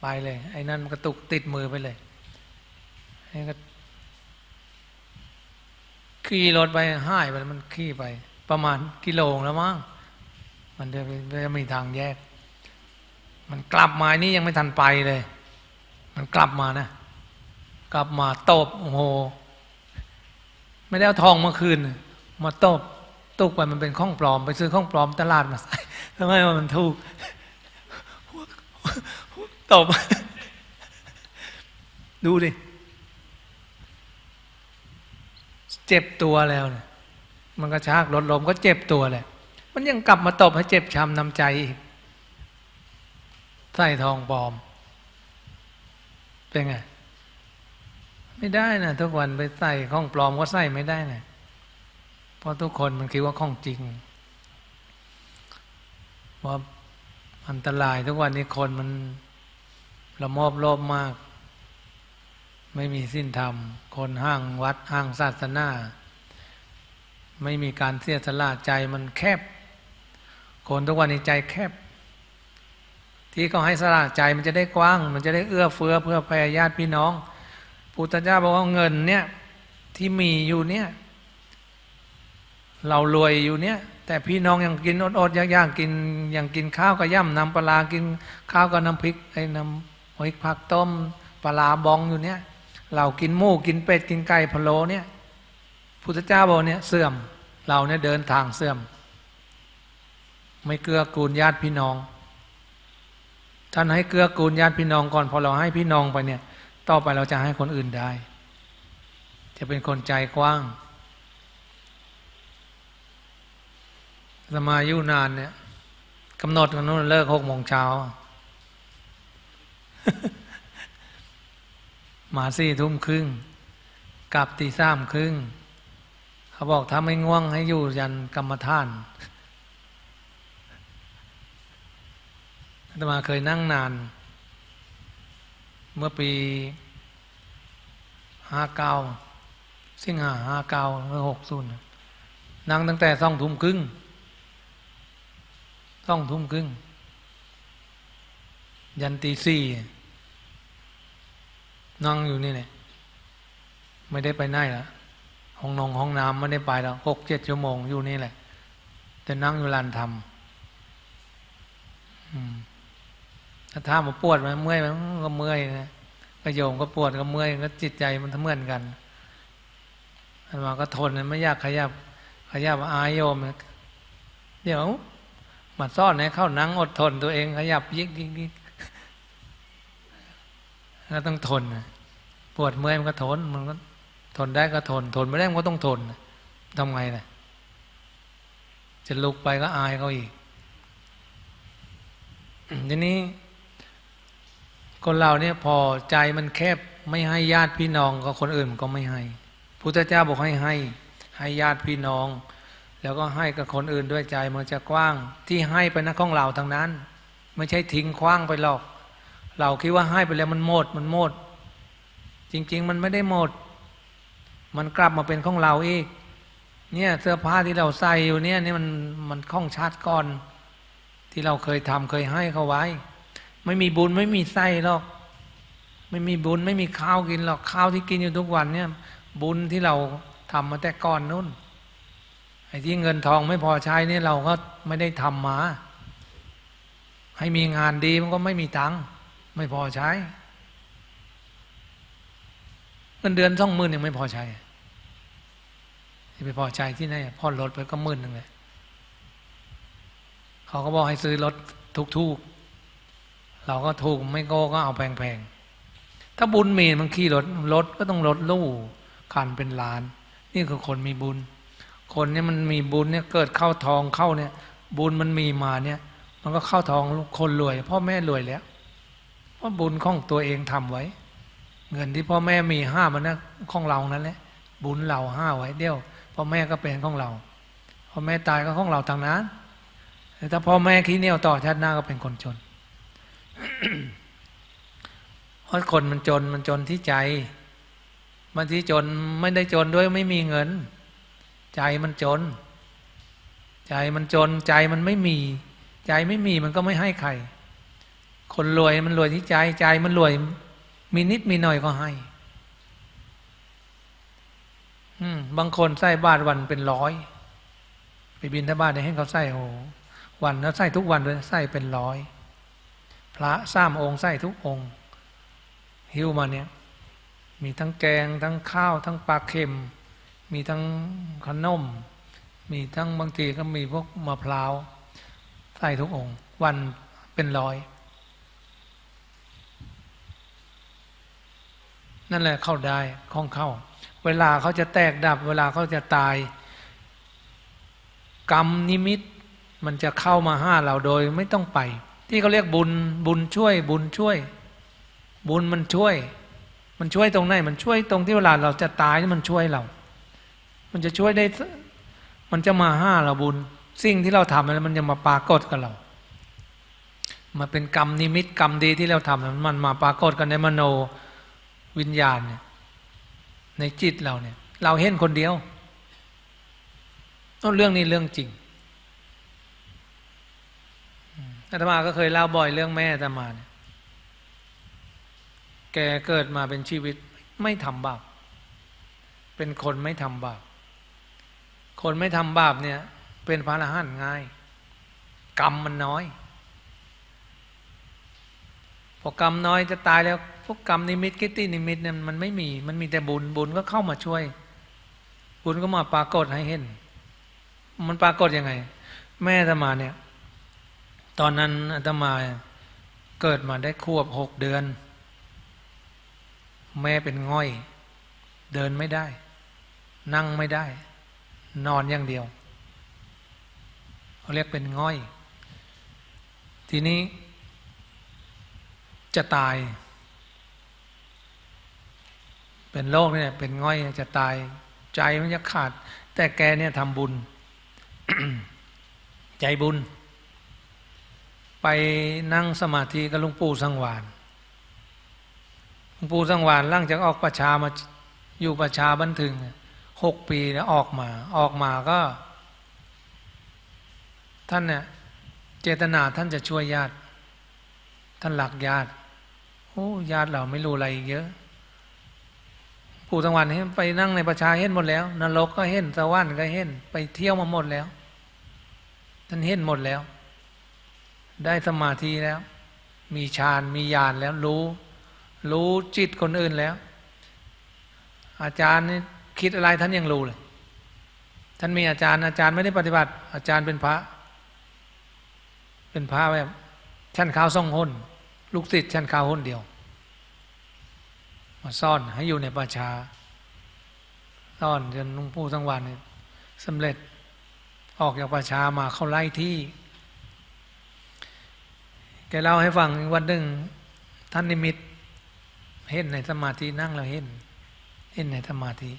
ไปเลยไอ้นั่นมันกระตุกติดมือไปเลยไอ้ก็ขี่รถไปห้ายไปมันขี่ไปประมาณกิโลแล้วมั้งมันจะมีทางแยกมันกลับมานี่ยังไม่ทันไปเลยมันกลับมานะกลับมาตบโอ้โหไม่ได้เอาทองมาคืนมาตบตุกไปมันเป็นข้องปลอมไปซื้อข้องปลอมตลาดมาใส่ทำไมมันถูกตบดูดิเจ็บตัวแล้วเนี่ยมันก็ชากรถลมก็เจ็บตัวแหละมันยังกลับมาตบให้เจ็บช้ำน้ำใจอีกใส่ทองปลอมเป็นไงไม่ได้นะทุกวันไปใส่ข้องปลอมก็ใส่ไม่ได้ไงเพราะทุกคนมันคิดว่าข้องจริงว่าอันตรายทุกวันนี้คนมันละมอบโลภมากไม่มีศีลธรรมคนห้างวัดห้างศาสนาไม่มีการเสียสละใจมันแคบคนทุกวันนี้ใจแคบที่เขาให้สละใจมันจะได้กว้างมันจะได้เอื้อเฟื้อเพื่อแผ่ญาติพี่น้องพุทธเจ้าบอกว่าเงินเนี่ยที่มีอยู่เนี่ยเรารวยอยู่เนี่ยแต่พี่น้องยังกินอดๆยากๆกินยังกินข้าวกับย่ำน้ำปลากินข้าวกับน้ำพริกไอ้น้ำหอยผักต้มปลาบองอยู่เนี่ยเรากินหมูกินเป็ดกินไก่พะโล้เนี่ยพุทธเจ้าบอกเนี่ยเสื่อมเราเนี่ยเดินทางเสื่อมไม่เกื้อกูลญาติพี่น้องท่านให้เกื้อกูลญาติพี่น้องก่อนพอเราให้พี่น้องไปเนี่ยต่อไปเราจะให้คนอื่นได้จะเป็นคนใจกว้างสมายุนานเนี่ยกำหนดกันนู้นเลิก6 โมงเช้า มา4 ทุ่มครึ่งกลับตี 3 ครึ่งเขาบอกถ้าไม่ง่วงให้อยู่ยันกรรมฐานอาตมาเคยนั่งนานเมื่อปี59สิงหา59หรือ60นั่งตั้งแต่2 ทุ่มครึ่ง2 ทุ่มครึ่งยันตี 4นั่งอยู่นี่แหละไม่ได้ไปไหนละห้องน้ำไม่ได้ไปแล้ว6-7 ชั่วโมงอยู่นี่แหละแต่นั่งอยู่ลานธรรมถ้ามาปวดมันเมื่อยมันก็เมื่อยนะก็โยมก็ปวดก็เมื่อยก็จิตใจมันเหมือนกันอันว่าก็ทนไม่อยากขยับอายโยมเดี๋ยวมาซ่อนให้เข้านั่งอดทนตัวเองขยับยิ่งก็ต้องทนปวดเมื่อยมันก็ทนมันก็ทนได้ก็ทนไม่ได้มันก็ต้องทนทำไงนะจะลุกไปก็อายเขาอีกทีนี้คนเราเนี่ยพอใจมันแคบไม่ให้ญาติพี่น้องกับคนอื่นก็ไม่ให้พุทธเจ้าบอกให้ญาติพี่น้องแล้วก็ให้กับคนอื่นด้วยใจมันจะกว้างที่ให้ไปนะของเราทางนั้นไม่ใช่ทิ้งขว้างไปหรอกเราคิดว่าให้ไปแล้วมันหมดจริงๆมันไม่ได้หมดมันกลับมาเป็นของเราอีกเนี่ยเสื้อผ้าที่เราใส่อยู่เนี่ยนี่มันของชาติก่อนที่เราเคยทำเคยให้เขาไว้ไม่มีบุญไม่มีไส้หรอกไม่มีบุญไม่มีข้าวกินหรอกข้าวที่กินอยู่ทุกวันเนี่ยบุญที่เราทำมาแต่ก่อนนู้นไอ้ที่เงินทองไม่พอใช้เนี่ยเราก็ไม่ได้ทำมาให้มีงานดีมันก็ไม่มีตังค์ไม่พอใช้เงินเดือน20,000ยังไม่พอใช้ที่ไปพอใช้ที่ไหนพ่อรถไปก็10,000เลยเขาก็บอกให้ซื้อรถถูกๆเราก็ถูกไม่โก้ก็เอาแพงๆถ้าบุญมีมันขี่รถก็ต้องรถลู่คันเป็นล้านนี่คือคนมีบุญคนเนี่ยมันมีบุญเนี่ยเกิดเข้าทองเข้าเนี่ยบุญมันมีมาเนี่ยมันก็เข้าทองคนรวยพ่อแม่รวยแล้วเพราะบุญของตัวเองทำไว้เงินที่พ่อแม่มี5มันนะของเรานั่นแหละบุญเรา5ไว้เดี๋ยวพ่อแม่ก็เป็นของเราพ่อแม่ตายก็ของเราทางนั้นแต่ถ้าพ่อแม่ขี้เหนียวต่อชาติหน้าก็เป็นคนจน เพราะคนมันจนที่ใจ บางทีจนไม่ได้จนด้วยไม่มีเงินใจมันจนใจมันไม่มีมันก็ไม่ให้ใครคนรวยมันรวยที่ใจมันรวยมีนิดมีหน่อยก็ให้บางคนใส่บาตรวันเป็นร้อยไปบิณฑบาตให้เขาใส่โหวันแล้วใส่ทุกวันเลยใส่เป็นร้อยพระสามองค์ใส่ทุกองค์หิ้วมาเนี่ยมีทั้งแกงทั้งข้าวทั้งปลาเค็มมีทั้งขนมมีทั้งบางทีก็มีพวกมะพร้าวใส่ทุกองค์วันเป็นร้อยนั่นแหละเข้าได้คล่องเข้าเวลาเขาจะแตกดับเวลาเขาจะตายกรรมนิมิตมันจะเข้ามาห้าเราโดยไม่ต้องไปที่เขาเรียกบุญช่วยบุญมันช่วยตรงไหนมันช่วยตรงที่เวลาเราจะตายนี่มันช่วยเรามันจะช่วยได้มันจะมาห้าเราบุญสิ่งที่เราทำแล้วมันจะมาปรากฏกับเรามาเป็นกรรมนิมิตกรรมดีที่เราทำมันมาปรากฏกันในมโนวิญญาณเนี่ยในจิตเราเนี่ยเราเห็นคนเดียวเรื่องนี้เรื่องจริงอาตมาก็เคยเล่าบ่อยเรื่องแม่อาตมาเนี่ยแกเกิดมาเป็นชีวิตไม่ทำบาปเป็นคนไม่ทำบาปคนไม่ทำบาปเนี่ยเป็นพระอรหันต์ง่ายกรรมมันน้อยพอกรรมน้อยจะตายแล้วพวกกรรมนิมิตกิตตินิมิตเนี่ยมันไม่มีมันมีแต่บุญก็เข้ามาช่วยบุญก็มาปรากฏให้เห็นมันปรากฏยังไงแม่อาตมาเนี่ยตอนนั้นอาตมาเกิดมาได้ขวบ6 เดือนแม่เป็นง่อยเดินไม่ได้นั่งไม่ได้นอนอย่างเดียวเขาเรียกเป็นง่อยทีนี้จะตายเป็นโรคเนี่ยเป็นง่อยจะตายใจมันจะขาดแต่แกเนี่ยทำบุญ ใจบุญไปนั่งสมาธิกับหลวงปู่สังวานหลังจากออกประชามาอยู่ประชาบันทึง6 ปีแล้วออกมาก็ท่านเนี่ยเจตนาท่านจะช่วยญาติท่านหลักญาติโอ้ญาติเราไม่รู้อะไรเยอะปู่สังวานให้ไปนั่งในประชาเห็นหมดแล้วนรกก็เห็นสวรรค์ก็เห็นไปเที่ยวมาหมดแล้วท่านเห็นหมดแล้วได้สมาธิแล้วมีฌานมีญาณแล้วรู้จิตคนอื่นแล้วอาจารย์นี่คิดอะไรท่านยังรู้เลยท่านมีอาจารย์ไม่ได้ปฏิบัติอาจารย์เป็นพระแบบชั้นขาวซ่องห้นลูกศิษย์ชั้นขาวห้นเดียวมาซ่อนให้อยู่ในป่าช้าซ่อนจนหลวงปู่สังวานนี่สำเร็จออกจากป่าช้ามาเข้าไล่ที่แกเล่าให้ฟังวันหนึ่งท่านนิมิตเห็นในสมาธินั่งแล้วเห็นในสมาธิ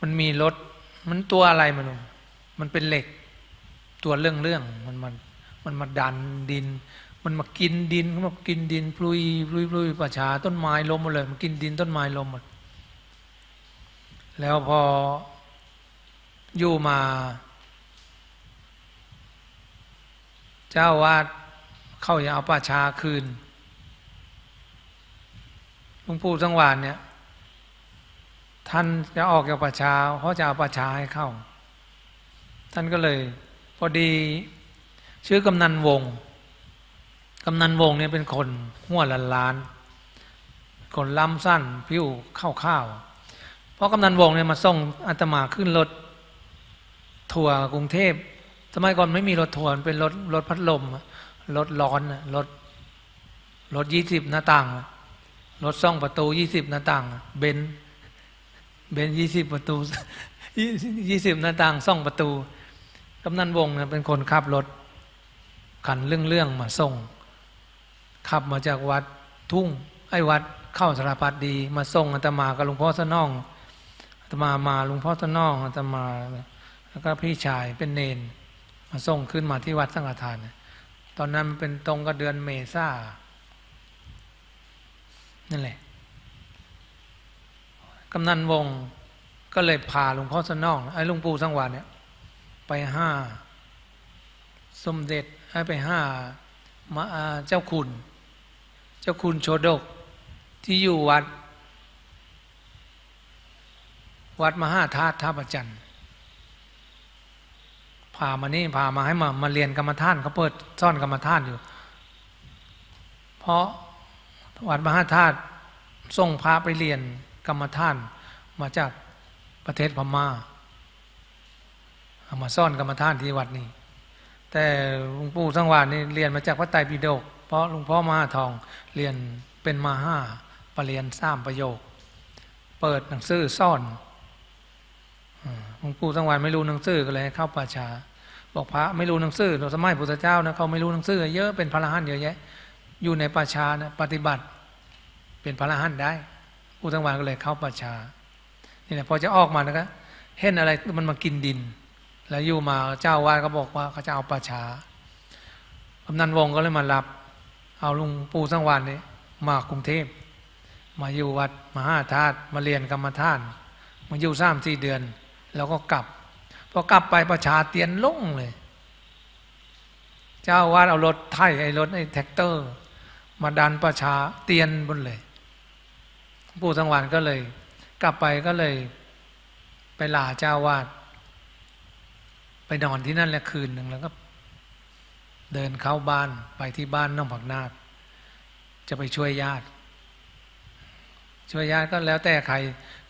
มันมีรถมันตัวอะไรมันเป็นเหล็กตัวมันมาดันดินมันมากินดินพลุยป่าช้าต้นไม้ล้มหมดเลยมันกินดินต้นไม้ล้มหมดแล้วพออยู่มาเจ้าวาดเข้าอย่าเอาป่าช้าคืนหลวงปู่สังวานเนี่ยท่านจะออกจากป่าช้าเพราะจะเอาป่าช้าให้เข้าท่านก็เลยพอดีชื่อกำนันวงเนี่ยเป็นคนหัวล้านๆคนลำสั้นผิวข้าวๆเพราะกำนันวงเนี่ยมาส่งอาตมาขึ้นรถทัวร์กรุงเทพสมัยก่อนไม่มีรถทัวร์เป็นรถพัดลมรถร้อนรถ20หน้าต่างรถซ่องประตู20หน้าต่างเบนซ์20ประตู20หน้าต่างซ่องประตูกำนันวงเป็นคนขับรถขันเรื่องมาส่งขับมาจากวัดทุ่งไอ้วัดเข้าสารพัดดีมาส่งอาตมากับหลวงพ่อสนองอาตมาหลวงพ่อสนองอาตมาแล้วก็พี่ชายเป็นเนนมาส่งขึ้นมาที่วัดสังฆทานตอนนั้นเป็นตรงกับเดือนเมษานั่นแหละ กำนันวงก็เลยพาหลวงพ่อสนองไอ้หลวงปู่สังวรเนี่ยไปห้าสมเด็จไปห้ามาเจ้าคุณโชดกที่อยู่วัดมหาธาตุท่าประจันพามานี่พามาให้มาเรียนกรรมฐานเขาเปิดซ่อนกรรมฐานอยู่เพราะวัดมหาธาตุส่งพาไปเรียนกรรมฐานมาจากประเทศพม่ามาซ่อนกรรมฐานที่วัดนี้แต่หลวงปู่สังวรนี่เรียนมาจากพระไตรปิฎกเพราะหลวงพ่อมหาทองเรียนเป็นมหาปริญญาสามประโยคเปิดหนังสือซ่อนหลวงปู่สังวรไม่รู้หนังสือก็เลยเข้าป่าช้าบอกพระไม่รู้หนังสือสมัยพุทธเจ้านะเขาไม่รู้หนังสือเยอะเป็นพระอรหันต์เยอะแยะอยู่ในป่าช้านะปฏิบัติเป็นพระอรหันต์ได้หลวงปู่สังวรก็เลยเข้าป่าช้านี่แหละพอจะออกมานะครับเห็นอะไรมันมากินดินแล้วอยู่มาเจ้าวาดก็บอกว่าเขาจะเอาป่าช้ากำนันวงก็เลยมารับเอาลุงปู่สังวรนี่มากรุงเทพมาอยู่วัดมหาธาตุมาเรียนกรรมฐานมาอยู่3-4 เดือนแล้วก็กลับพอกลับไปป่าช้าเตียนลงเลยเจ้าวาดเอารถไถไอ้แท็กเตอร์มาดันป่าช้าเตียนบนเลยปู่สังวรก็เลยกลับไปก็เลยไปลาเจ้าวาดไปนอนที่นั่นแหละคืนหนึ่งแล้วก็เดินเข้าบ้านไปที่บ้านน้องผักนาดจะไปช่วยญาติก็แล้วแต่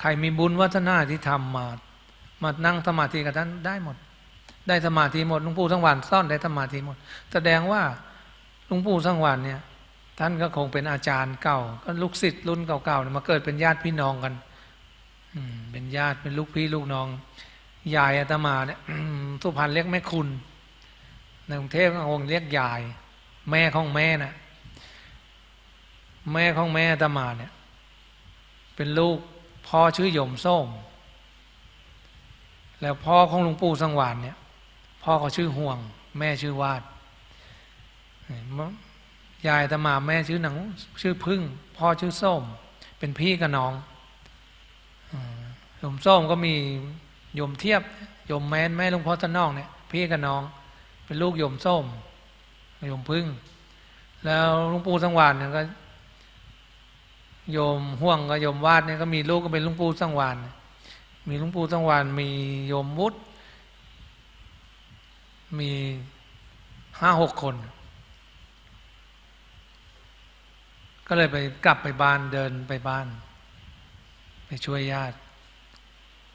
ใครมีบุญวัฒนาที่ทำมานั่งสมาธิกับท่านได้หมดได้สมาธิหมดหลวงปู่สังวรซ่อนได้สมาธิหมดแสดงว่าหลวงปู่สังวรเนี่ยท่านก็คงเป็นอาจารย์เก่าก็ลูกศิษย์รุ่นเก่าๆมาเกิดเป็นญาติพี่น้องกันเป็นญาติเป็นลูกพี่ลูกน้องยายอาตมาเนี่ยสุพรรณเรียกแม่คุณในกรุงเทพก็คงเรียกยายแม่ของแม่น่ะแม่ของแม่อาตมาเนี่ยเป็นลูกพ่อชื่อโยมส้มแล้วพ่อของหลวงปู่สังวรเนี่ยพ่อเขาชื่อห่วงแม่ชื่อวาดยายอาตมาแม่ชื่อหนังชื่อพึ่งพ่อชื่อส้มเป็นพี่กับน้องโยมส้มก็มีโยมเทียบโยมแม่นแม่หลวงพ่อตะนองเนี่ยพี่กับน้องเป็นลูกโยมส้มโยมพึ่งแล้วหลวงปู่สังวรเนี่ยก็โยมห่วงกับโยมวาดเนี่ยก็มีลูกก็เป็นหลวงปู่สังวรมีหลวงปู่สังวรมีโยมวุฒิมี5-6 คนก็เลยไปกลับไปบ้านเดินไปบ้านไปช่วยญาติ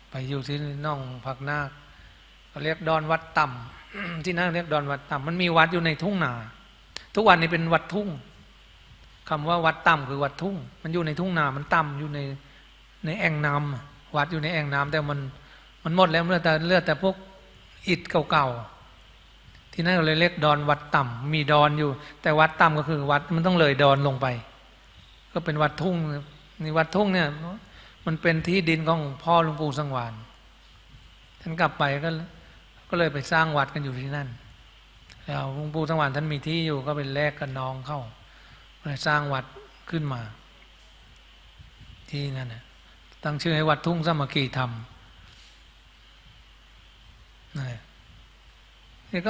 ไปอยู่ที่น่องผักนาคเขาเรียกดอนวัดต่ำที่นั่นเรียกดอนวัดต่ำมันมีวัดอยู่ในทุ่งนาทุกวันนี้เป็นวัดทุ่งคำว่าวัดต่ำคือวัดทุ่งมันอยู่ในทุ่งนามันต่ำอยู่ในแอ่งน้ำวัดอยู่ในแอ่งน้ำแต่มันหมดแล้วเหลือแต่พวกอิฐเก่าๆที่นั่นเลยเรียกดอนวัดต่ำมีดอนอยู่แต่วัดต่ำก็คือวัดมันต้องเลยดอนลงไปก็เป็นวัดทุ่งในวัดทุ่งเนี่ยมันเป็นที่ดินของพ่อหลวงปู่สังวรท่านกลับไปก็เลยไปสร้างวัดกันอยู่ที่นั่นแล้วหลวงปู่สังวรท่านมีที่อยู่ก็เป็นแลกกับน้องเข้าเลยสร้างวัดขึ้นมาที่นั่นน่ะตั้งชื่อให้วัดทุ่งสามัคคีธรรมนี่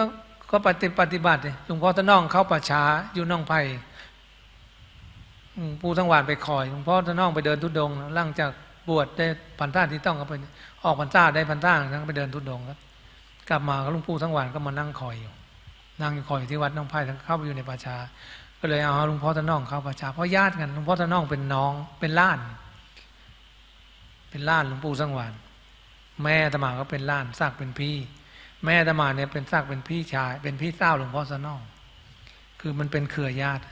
ก็ปฏิบัติหลวงพ่อตะน้องเข้าป่าช้าอยู่น้องไผ่หลวงปู่สังวรไปคอยหลวงพ่อตะน้องไปเดินทุดงหลังจากบวชได้พรรษาที่ต้องก็ไปออกพรรษาได้พรรษาทั้งไปเดินทุดงครับกลับมาก็หลวงปู่สังวรก็มานั่งคอยอยู่ที่วัดน้องไผ่ทั้งเข้าไปอยู่ในป่าช้าก็เลยเอาหลวงพ่อตะน้องเข้าป่าช้าเพราะญาติกันหลวงพ่อตะน้องเป็นน้องเป็นหลานหลวงปู่สังวรแม่อาตมาก็เป็นหลานศักดิ์เป็นพี่แม่อาตมาเนี่ยเป็นศักดิ์เป็นพี่ชายเป็นพี่สาวหลวงพ่อตะน้องคือมันเป็นเครือญาติ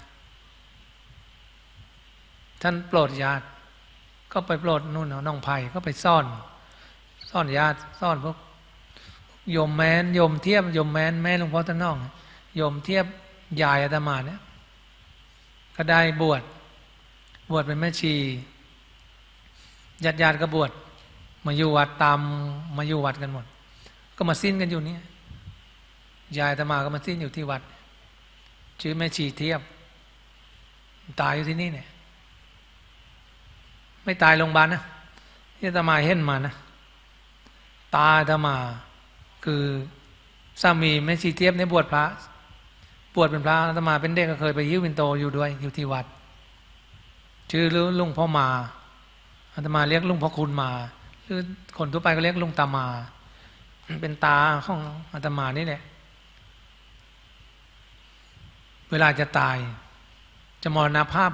ท่านโปรดญาติก็ไปโปรดนู่นน้องไผ่ก็ไปซ่อนญาติซ่อนพวกโยมแม้นโยมเทียบโยมแม้นแม่หลวงพ่อตะน้องโยมเทียบยายอาตมาเนี่ยก็ได้บวชเป็นแม่ชีญาติก็บวชมาอยู่วัดตามมาอยู่วัดกันหมดก็มาสิ้นกันอยู่เนี่ยยายอาตมาก็มาสิ้นอยู่ที่วัดชื่อแม่ชีเทียบตายอยู่ที่นี่เนี่ยไม่ตายโรงพยาบาลนะ ที่อาตมาเห็นมานะตาอาตมาคือสามีแม่ชีเทียบในบวชพระบวชเป็นพระอาตมาเป็นเด็กก็เคยไปยิ้ววินโตอยู่ด้วยอยู่ที่วัดชื่อลุงพ่อมาอาตมาเรียกลุงพ่อคุณมาหรือคนทั่วไปก็เรียกลุงตามาเป็นตาของอาตมานี่แหละเวลาจะตายจะมรณภาพ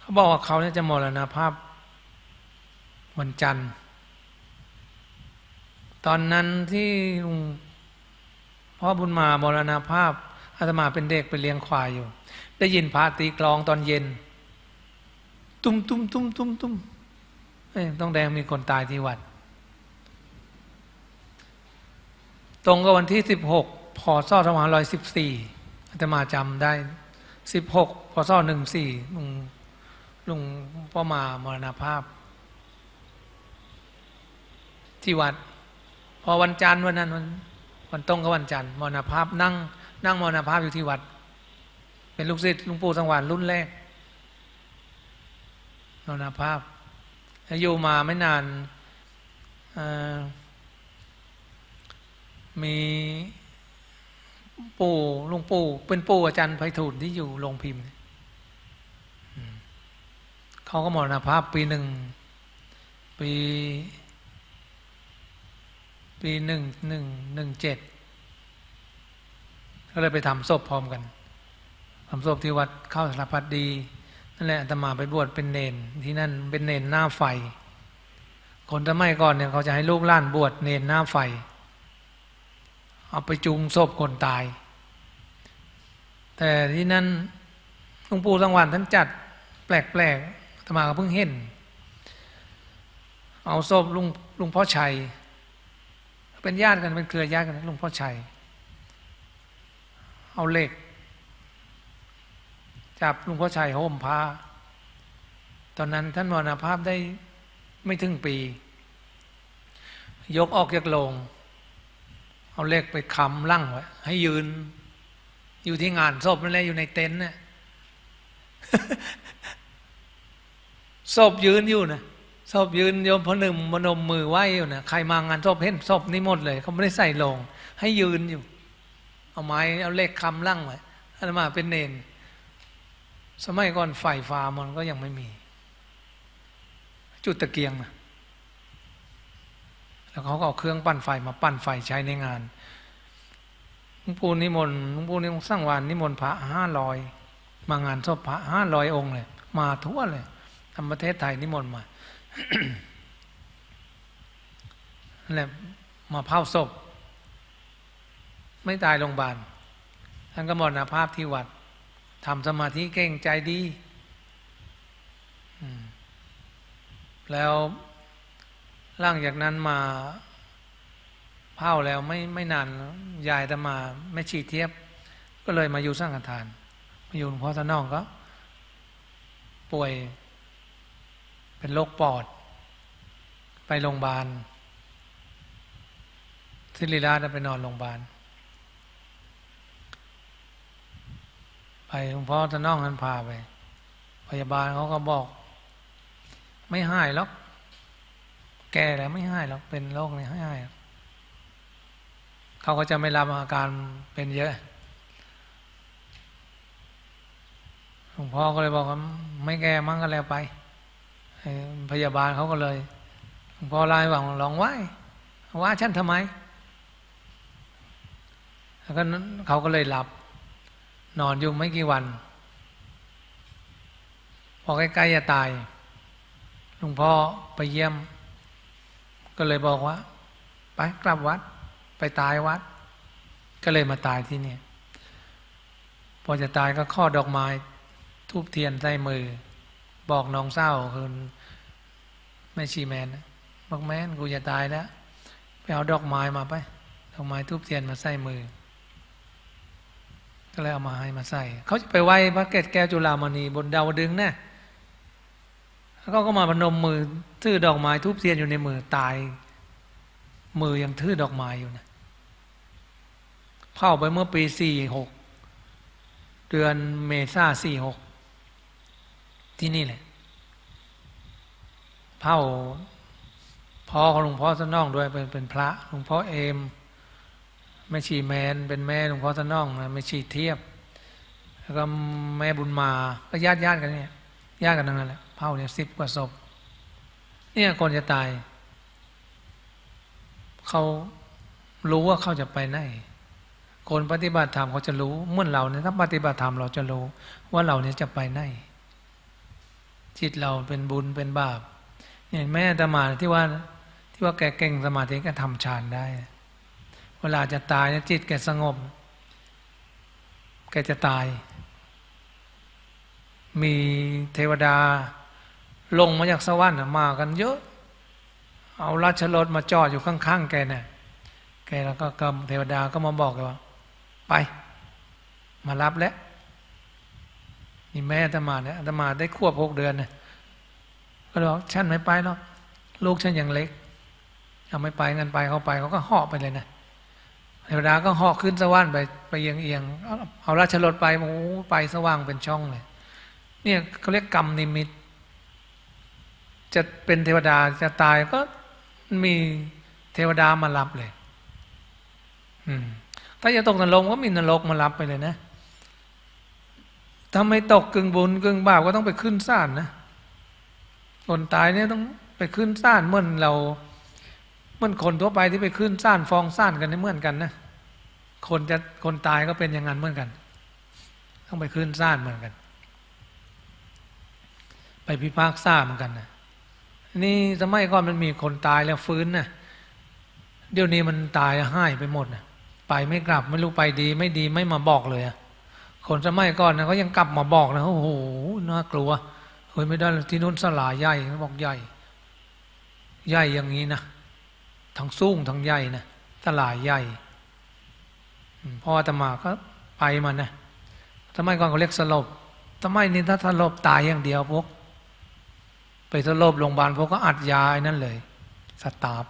เขาบอกว่าเขาเนี่ยจะมรณภาพวันจันทร์ตอนนั้นที่ลุงพ่อบุญมามรณภาพอาตมาเป็นเด็กไปเลี้ยงควายอยู่ได้ยินพระตีกลองตอนเย็นตุ้มตุ้มตุ้มตุ้มตุ้มต้องแดงมีคนตายที่วัดตรงกับวันที่16 พ.ศ. 2514อาตมาจำได้16 พ.ศ. 14ลุงพ่อมามรณภาพที่วัดพอวันจันทร์วันนั้นวันตรงกับวันจันทร์มรณภาพนั่งมรณภาพอยู่ที่วัดเป็นลูกศิษย์หลวงปู่สังวานรุ่นแรกมรณภาพอยู่มาไม่นานมีปู่ลุงปู่เป็นปู่อาจารย์ไพฑูรย์ที่อยู่โรงพิมพ์เขาก็มรณภาพปีหนึ่งปี17ก็เลยไปทำศพพร้อมกันทำศพที่วัดเข้าสารพัดดีนั่นแหละอาตมาไปบวชเป็นเณรที่นั่นเป็นเณรหน้าไฟคนสมัยก่อนเนี่ยเขาจะให้ลูกหลานบวชเณรหน้าไฟเอาไปจุงศพคนตายแต่ที่นั่นหลวงปู่สังวานท่านจัดแปลกๆอาตมาก็เพิ่งเห็นเอาศพลุงพ่อชัยเป็นญาติกันเป็นเครือญาติกันลุงพ่อชัยเอาเหล็กจับลุงพ่อชัยห่มผ้าตอนนั้นท่านมรณภาพได้ไม่ถึงปียกออกจากโลงเอาเหล็กไปค้ำลั่งไว้ให้ยืนอยู่ที่งานศพนั่นแหละอยู่ในเต็นท์เนี่ยศพยืนอยู่นะศพยืนโยมพนมมือไหว้อยู่นะใครมางานศพเห็นศพนี่หมดเลยเขาไม่ได้ใส่โลงให้ยืนอยู่เอาไม้เอาเหล็กค้ำลั่งไว้อาตมาเป็นเณรสมัยก่อนไฟฟ้ามันก็ยังไม่มีจุดตะเกียงนะแล้วเขาก็เอาเครื่องปั้นไฟมาปั้นไฟใช้ในงานหลวงปู่นิมนต์หลวงปู่นิมนต์สร้างวันนิมนต์พระ500มางานศพพระ500 องค์เลยมาทั่วเลยทำประเทศไทยนิมนต์มา แล้วมาเผาศพไม่ตายโรงพยาบาลท่านก็มรณภาพที่วัดทำสมาธิเก่งใจดีแล้วหลังจากนั้นมาเผาแล้วไม่นานยายจะมาแม่ชีเทียบก็เลยมาอยู่สังฆทานมาอยู่หลวงพ่อสนองก็ป่วยเป็นโรคปอดไปโรงพยาบาลศิริราชไปนอนโรงพยาบาลไปหลวงพ่อจะน้องนั้นพาไปพยาบาลเขาก็บอกไม่หายหรอกแกแล้วไม่หายหรอกเป็นโรคนี้หายเขาก็จะไม่รับอาการเป็นเยอะหลวงพ่อก็เลยบอกว่าไม่แกมั่งก็แล้วไปพยาบาลเขาก็เลยหลวงพ่อไล่หวังลองว่าฉันทำไมแล้วก็เขาก็เลยหลับนอนอยู่ไม่กี่วันพอใกล้ๆจะตายหลวงพ่อไปเยี่ยมก็เลยบอกว่าไปกลับวัดไปตายวัดก็เลยมาตายที่นี่พอจะตายก็ข้อดอกไม้ทูบเทียนใส่มือบอกน้องเศร้าคือแม่ชีแมนบอกแมนกูจะตายแล้วไปเอาดอกไม้มาไปดอกไม้ทูบเทียนมาใส่มือก็เลยเอามาให้มาใส่เขาจะไปไหว้พระเกศแก้วจุฬามณีบนดาวดึงส์นะแล้วก็มาพนมมือถือดอกไม้ทูบเทียนอยู่ในมือตายมือยังถือดอกไม้อยู่นะเข้าไปเมื่อปี46เดือนเมษา46ที่นี่แหละเผา พ่อของหลวงพ่อสนองด้วยเป็นพระหลวงพ่อเอมแม่ชีแมนเป็นแม่หลวงพ่อสนองนะแม่ชีเทียบแล้วก็แม่บุญมาก็ญาติกันเนี่ยญาติกันนั่นแหละเผ่าเนี่ย10 กว่าศพเนี่ยคนจะตายเขารู้ว่าเขาจะไปไหนคนปฏิบัติธรรมเขาจะรู้เมื่อเราเนี่ยถ้าปฏิบัติธรรมเราจะรู้ว่าเราเนี่ยจะไปไหนจิตเราเป็นบุญเป็นบาปเนี่ยแม่อาตมาที่ว่าแกเก่งสมาธิแกทำฌานได้เวลาจะตายเนี่ยจิตแกสงบแกจะตายมีเทวดาลงมาจากสวรรค์มากันเยอะเอาราชรถมาจอดอยู่ข้างๆแกเนี่ยแกแล้วก็เทวดาก็มาบอกแกว่าไปมารับแล้วนี่แม่อาตมาเนี่ยอาตมาได้ควบ6 เดือนเนี่ยก็บอกฉันไม่ไปหรอกลูกฉันยังเล็กเอาไม่ไปเงินไปเขาไปเขาก็ห่อไปเลยนะเทวดาก็ห่อขึ้นสวรรค์ไปเอียงเอาราชรถไปโอ้ไปสว่างเป็นช่องเลยเนี่ยเขาเรียกกรรมนิมิตจะเป็นเทวดาจะตายก็มีเทวดามารับเลยถ้าจะตกนรกก็มีนรกมารับไปเลยนะถ้าไม่ตกกึ่งบุญกึ่งบาปก็ต้องไปขึ้นศาลนะคนตายเนี่ยต้องไปขึ้นศาลเหมือนคนทั่วไปที่ไปขึ้นศาลฟ้องศาลกันเหมือนกันนะคนตายก็เป็นอย่างนั้นเหมือนกันต้องไปขึ้นศาลเหมือนกันไปพิพากษาเหมือนกันนะนี่สมัยก่อนมันมีคนตายแล้วฟื้นนะเดี๋ยวนี้มันตายหายไปหมดนะไปไม่กลับไม่รู้ไปดีไม่ดีไม่มาบอกเลยอะคนสมัยก่อนนะเขายังกลับมาบอกนะโอ้โหน่ากลัวเฮ้ยไม่ได้ที่นู้นสลายใหญ่เขาบอกใหญ่ใหญ่อย่างนี้นะทั้งสูงทั้งใหญ่นะสลายใหญ่พ่ออาตมาก็ไปมันนะสมัยก่อนเขาเรียกสลบสมัยนี้ถ้าสลบตายอย่างเดียวพวกไปสลบโรงพยาบาลพวกก็อัดยาไอ้นั่นเลยสตาร์ฟ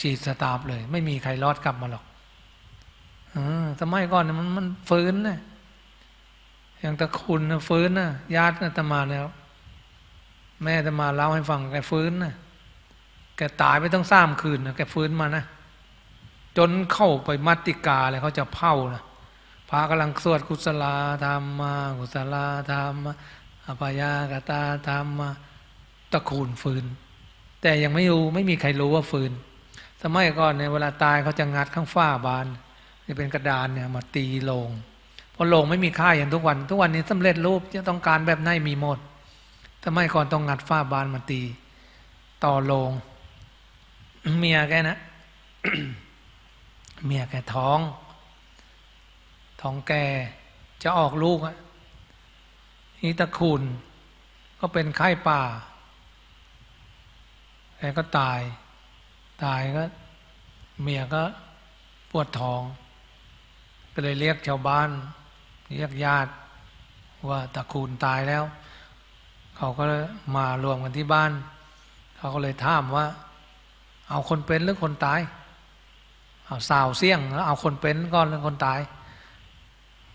ฉีดสตาร์ฟเลยไม่มีใครรอดกลับมาหรอกสมัยก่อนมันฟื้นนะอย่างตะคุณนะฟื้นนะญาติอาตมาเนี่ยแม่อาตมาเล่าให้ฟังแกฟื้นนะแกตายไปตั้ง3 คืนนะแกฟื้นมานะจนเข้าไปมัตติกาเลยเขาจะเผานะพระกำลังสวดกุศลธรรมะกุศลธรรมะอภยากตาธรรมะตะคุณฟื้นแต่ยังไม่รู้ไม่มีใครรู้ว่าฟื้นสมัยก่อนในเวลาตายเขาจะงัดข้างฝ้าบานจะเป็นกระดานเนี่ยมาตีลงเพราะลงไม่มีค่าอย่างทุกวันนี้สำเร็จรูปจะต้องการแบบไหนมีหมดทำไมก่อนต้องงัดฝ้าบานมาตีต่อลงเมียแกนะ เมียแกท้องแกจะออกลูกอ่ะนี่ตะคุณก็เป็นไข้ป่าแกก็ตายก็เมียก็ปวดท้องก็เลยเรียกชาวบ้านเรียกญาติว่าตะคูนตายแล้วเขาก็มารวมกันที่บ้านเขาก็เลยถามว่าเอาคนเป็นหรือคนตายเอาสาวเสี่ยงแล้วเอาคนเป็นก่อนหรือคนตาย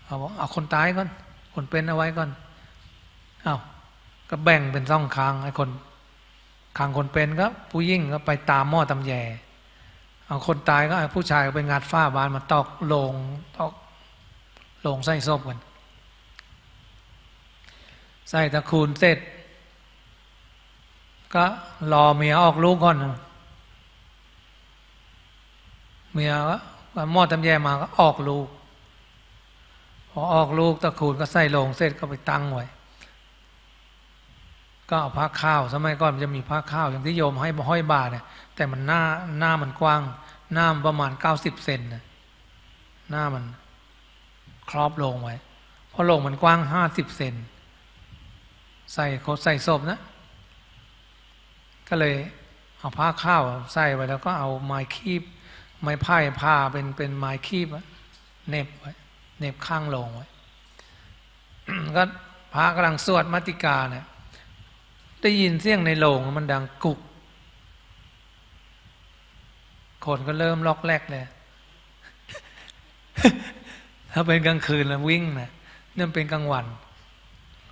เขาบอกเอาคนตายก่อนคนเป็นเอาไว้ก่อนเอาก็แบ่งเป็น2 ครั้งไอ้คนครั้งคนเป็นก็ผู้ยิ่งก็ไปตามหม้อตำแยเอาคนตายก็ผู้ชายไปงัดฝ้าบานมาตอกโลงใส่ศพกันใส่ตะคูนเสร็จก็รอเมียออกลูกก่อนเมียก็หม้อตำแยมาก็ออกลูกพอออกลูกตะคูนก็ใส่โลงเสร็จก็ไปตั้งไว้ก็เอาผ้าข้าวสมัยก่อนมันจะมีผ้าข้าวอย่างที่โยมให้ห้อยบาเนี่ยแต่มันหน้ามันกว้างหน้ามันประมาณ90 เซนนะหน้ามันครอบลงไว้เพราะลงมันกว้าง50 เซนใส่ศพนะก็เลยเอาผ้าข้าวใส่ไว้แล้วก็เอาไม้คีบไม้ไผ่ผ้าเป็นไม้คีบเน็บไว้เน็บข้างลงไว้ ก็พระกำลังสวดมัตติกาเนี่ยได้ยินเสียงในโลงมันดังกุกคนก็เริ่มล็อกแรกเลยถ้าเป็นกลางคืนแล้ววิ่งนะเนี่ยเป็นกลางวัน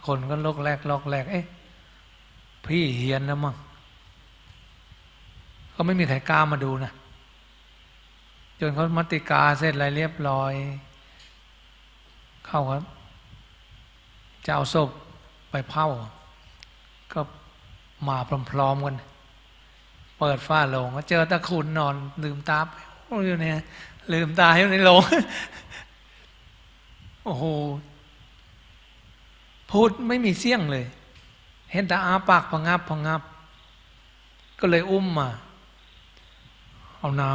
คนก็ล็อกแรกเอ๊ะพี่เฮียนนะมั้ง ก็ไม่มีใครกล้ามาดูนะจนเขามติกาเสร็จอะไรเรียบร้อยเขาก็จะเอาศพไปเผาก็มาพร้อมๆกันเปิดฝ้าโลงก็เจอตะคุนนอนลืมตาอยู่เนี่ยลืมตาอยู่ในโลงโอ้โหพูดไม่มีเสียงเลยเห็นแต่อาปากพงับก็เลยอุ้มมาเอาน้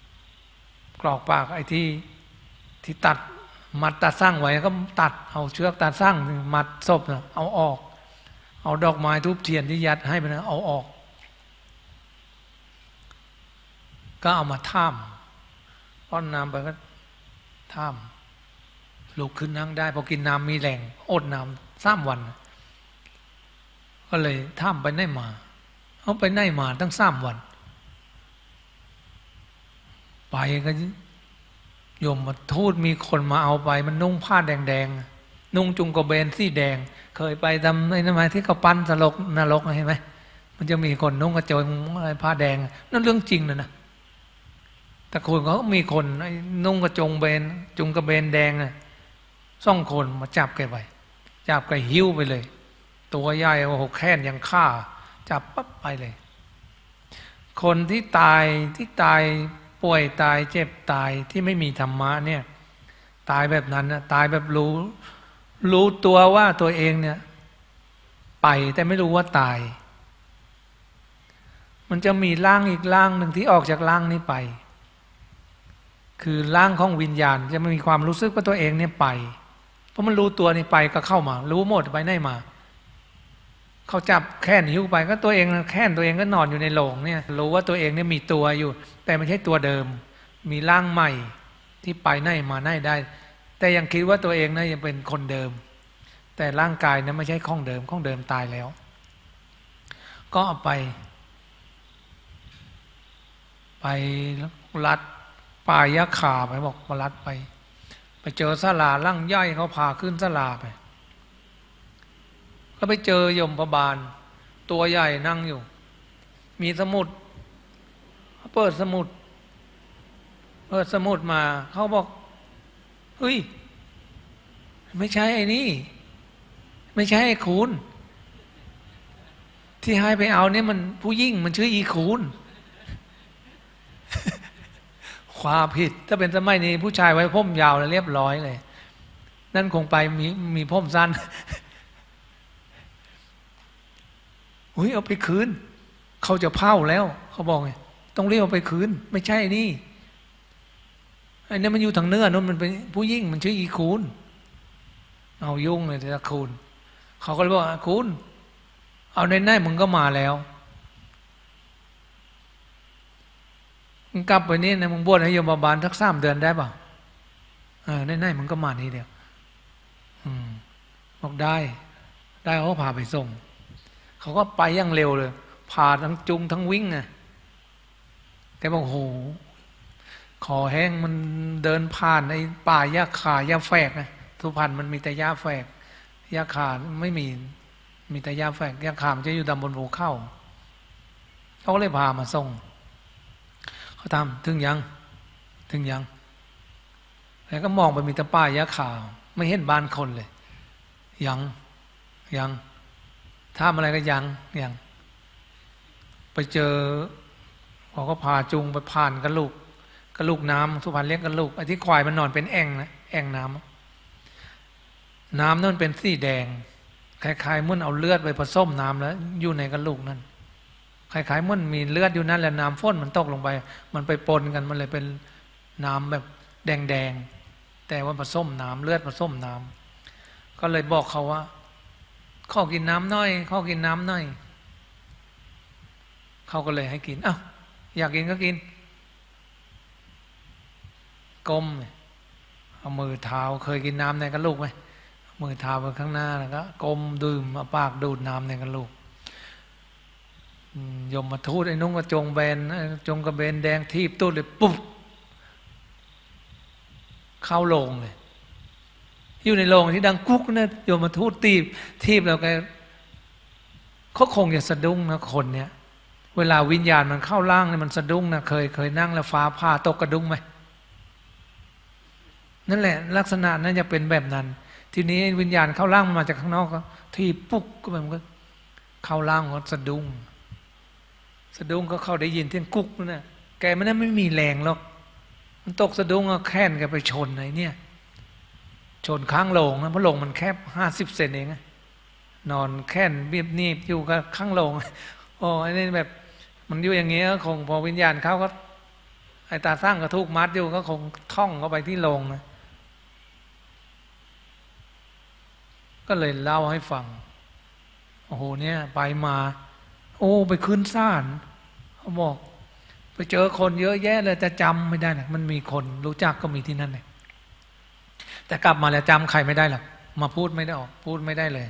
ำกรอกปากไอ้ที่ตัดมัดตัดสร้างไว้ก็ตัดเอาเชือกตัดสร้างมัดศพนะเอาออกเอาดอกไม้ทูบเทียนที่ยัดให้ไปนะเอาออกก็เอามาท่ามป้อนน้ำไปก็ท่ามลุกขึ้นนั่งได้พอกินน้ำมีแรงอดน้ำ3 วันก็เลยท่ามไปไหนมาเอาไปไหนมาตั้ง3 วันไปก็โยมมาทูตมีคนมาเอาไปมันนุ่งผ้าแดงๆนุ่งจุงกระเบนสีแดงเคยไปทำไอ้นั่นไหมที่เขาปั้นสลกนรกเห็นไหมมันจะมีคนนุ่งกระโจมอะไรผ้าแดงนั่นเรื่องจริงเลยนะแต่คนเขามีคนนุ่งกระจงเบนจุงกระเบนแดงน่ะ2 คนมาจับแกไปจับแกหิ้วไปเลยตัวใหญ่โอ้โหแค้นยังฆ่าจับปั๊บไปเลยคนที่ตายป่วยตายเจ็บตายที่ไม่มีธรรมะเนี่ยตายแบบนั้นนะตายแบบรู้ตัวว่าตัวเองเนี่ยไปแต่ไม่รู้ว่าตายมันจะมีร่างอีกร่างหนึ่งที่ออกจากร่างนี้ไปคือร่างของวิญญาณจะไม่มีความรู้สึกว่าตัวเองเนี่ยไปเพราะมันรู้ตัวนี่ไปก็เข้ามารู้หมดไปไหนมาเขาจับแค่นหิ้วไปก็ตัวเองแค่นตัวเองก็นอนอยู่ในโลงเนี่ยรู้ว่าตัวเองเนี่ยมีตัวอยู่แต่ไม่ใช่ตัวเดิมมีร่างใหม่ที่ไปไหนมาไหนได้แต่ยังคิดว่าตัวเองเนี่ยยังเป็นคนเดิมแต่ร่างกายเนี่ยไม่ใช่ของเดิมตายแล้วก็เอาไปรัดปลายยะขาไปบอกมารัดไปเจอศาลาร่างย่อยเขาพาขึ้นศาลาไปก็ไปเจอยมพบาลตัวใหญ่นั่งอยู่มีสมุดเปิดสมุดมาเขาบอกเฮ้ยไม่ใช่ไอ้นี่ไม่ใช่ไอ้คูณที่ให้ไปเอาเนี่ยมันผู้ยิ่งมันชื่ออีคูณความผิดถ้าเป็นสมัยนี้ผู้ชายไว้ผมยาวแล้วเรียบร้อยเลยนั่นคงไปมีผมสั้นอุ้ยเอาไปคืนเขาจะเผาแล้วเขาบอกไงต้องเรียกเอาไปคืนไม่ใช่นี่ไอ้นี่มันอยู่ทางเนื้อนู้นมันเป็นผู้ยิ่งมันชื่ออีคูณเอายุ่งเลยแต่คูณเขาก็เลยบอกคูณเอาในหน้ามึงก็มาแล้วมึงกลับไปนี่นะมึงบวชให้โยมบาลทัก3 เดือนได้ป่ะในหน้ามึงก็มานี่เดียวบอกได้เขาพาไปส่งเขาก็ไปอย่างเร็วเลยพาทั้งจุงทั้งวิ่งไงแกบอกโหคอแห้งมันเดินผ่านในป่าหญ้าขาหญ้าแฝกนะสุพรรณมันมีแต่หญ้าแฝกหญ้าขาไม่มีแต่หญ้าแฝกหญ้าขามันจะอยู่ดำบนภูเขาเขาก็เลยพามาส่งเขาทำถึงยังแล้วก็มองไปมีแต่ป่าหญ้าขาไม่เห็นบ้านคนเลยยังทำอะไรก็ยังไปเจอเขาก็พาจุงไปผ่านกระลูกน้ำสุพรรณเรียกกระลูกไอ้ที่ควายมันนอนเป็นแอ่งนะแอ่งน้ำนั่นเป็นสีแดงคล้ายๆมุ่นเอาเลือดไปผสมน้ำแล้วอยู่ในกระลูกนั่นคล้ายๆมุ่นมีเลือดอยู่นั่นแล้วน้ำฝนมันตกลงไปมันไปปนกันมันเลยเป็นน้ำแบบแดงๆแต่ว่าผสมน้ำเลือดผสมน้ำก็เลยบอกเขาว่าข้อกินน้ำน้อยข้อกินน้ำน้อยเขาก็เลยให้กินอ้าวอยากกินก็กินก้มเอามือเท้าเคยกินน้ำในกระลูกไหมมือเท้าไปข้างหน้าแล้วก็ก้มดื่มเอาปากดูดน้ำในกระลูกยมมาทูตไอ้นุ่งกระจงแบนจงกระเบนแดงทีบตู้เลยปุ๊บเข้าโลงเลยอยู่ในโรงที่ดังกุ๊กเนี่ยโยมมาทูตตีบแล้วแกเขาคงจะสะดุ้งนะคนเนี่ย เวลาวิญญาณมันเข้าร่างเนี่ยมันสะดุ้งนะเคยนั่งแล้วฟ้าผ่าตกกระดุ้งไหมนั่นแหละลักษณะนั้นจะเป็นแบบนั้นทีนี้วิญญาณเข้าร่างมันมาจากข้างนอกก็ที่ปุ๊บก็มันก็เข้าร่างก็สะดุ้งก็เข้าได้ยินเสียงกุ๊กนะแกมันไม่มีแรงหรอกมันตกสะดุ้งก็แค่นแกไปชนไอ้เนี่ยชนข้างโลงนะเพราะโลงมันแคบ50 เซนเองนอนแค่นเบียบนีบอยู่กับข้างโลงโอ้ไอ้นี่แบบมันอยู่อย่างเงี้ยคงพอวิญญาณเข้าก็ไอ้ตาสร้างกระทุกมัดอยู่ก็คงท่องเข้าไปที่โลงนะก็เลยเล่าให้ฟังโอ้โหเนี่ยไปมาโอ้ไปขึ้นศาลเขาบอกไปเจอคนเยอะแยะเลยแต่จำไม่ได้นะมันมีคนรู้จักก็มีที่นั่นเลยแต่กลับมาแล้วจำใครไม่ได้หรอกมาพูดไม่ได้ออกพูดไม่ได้เลย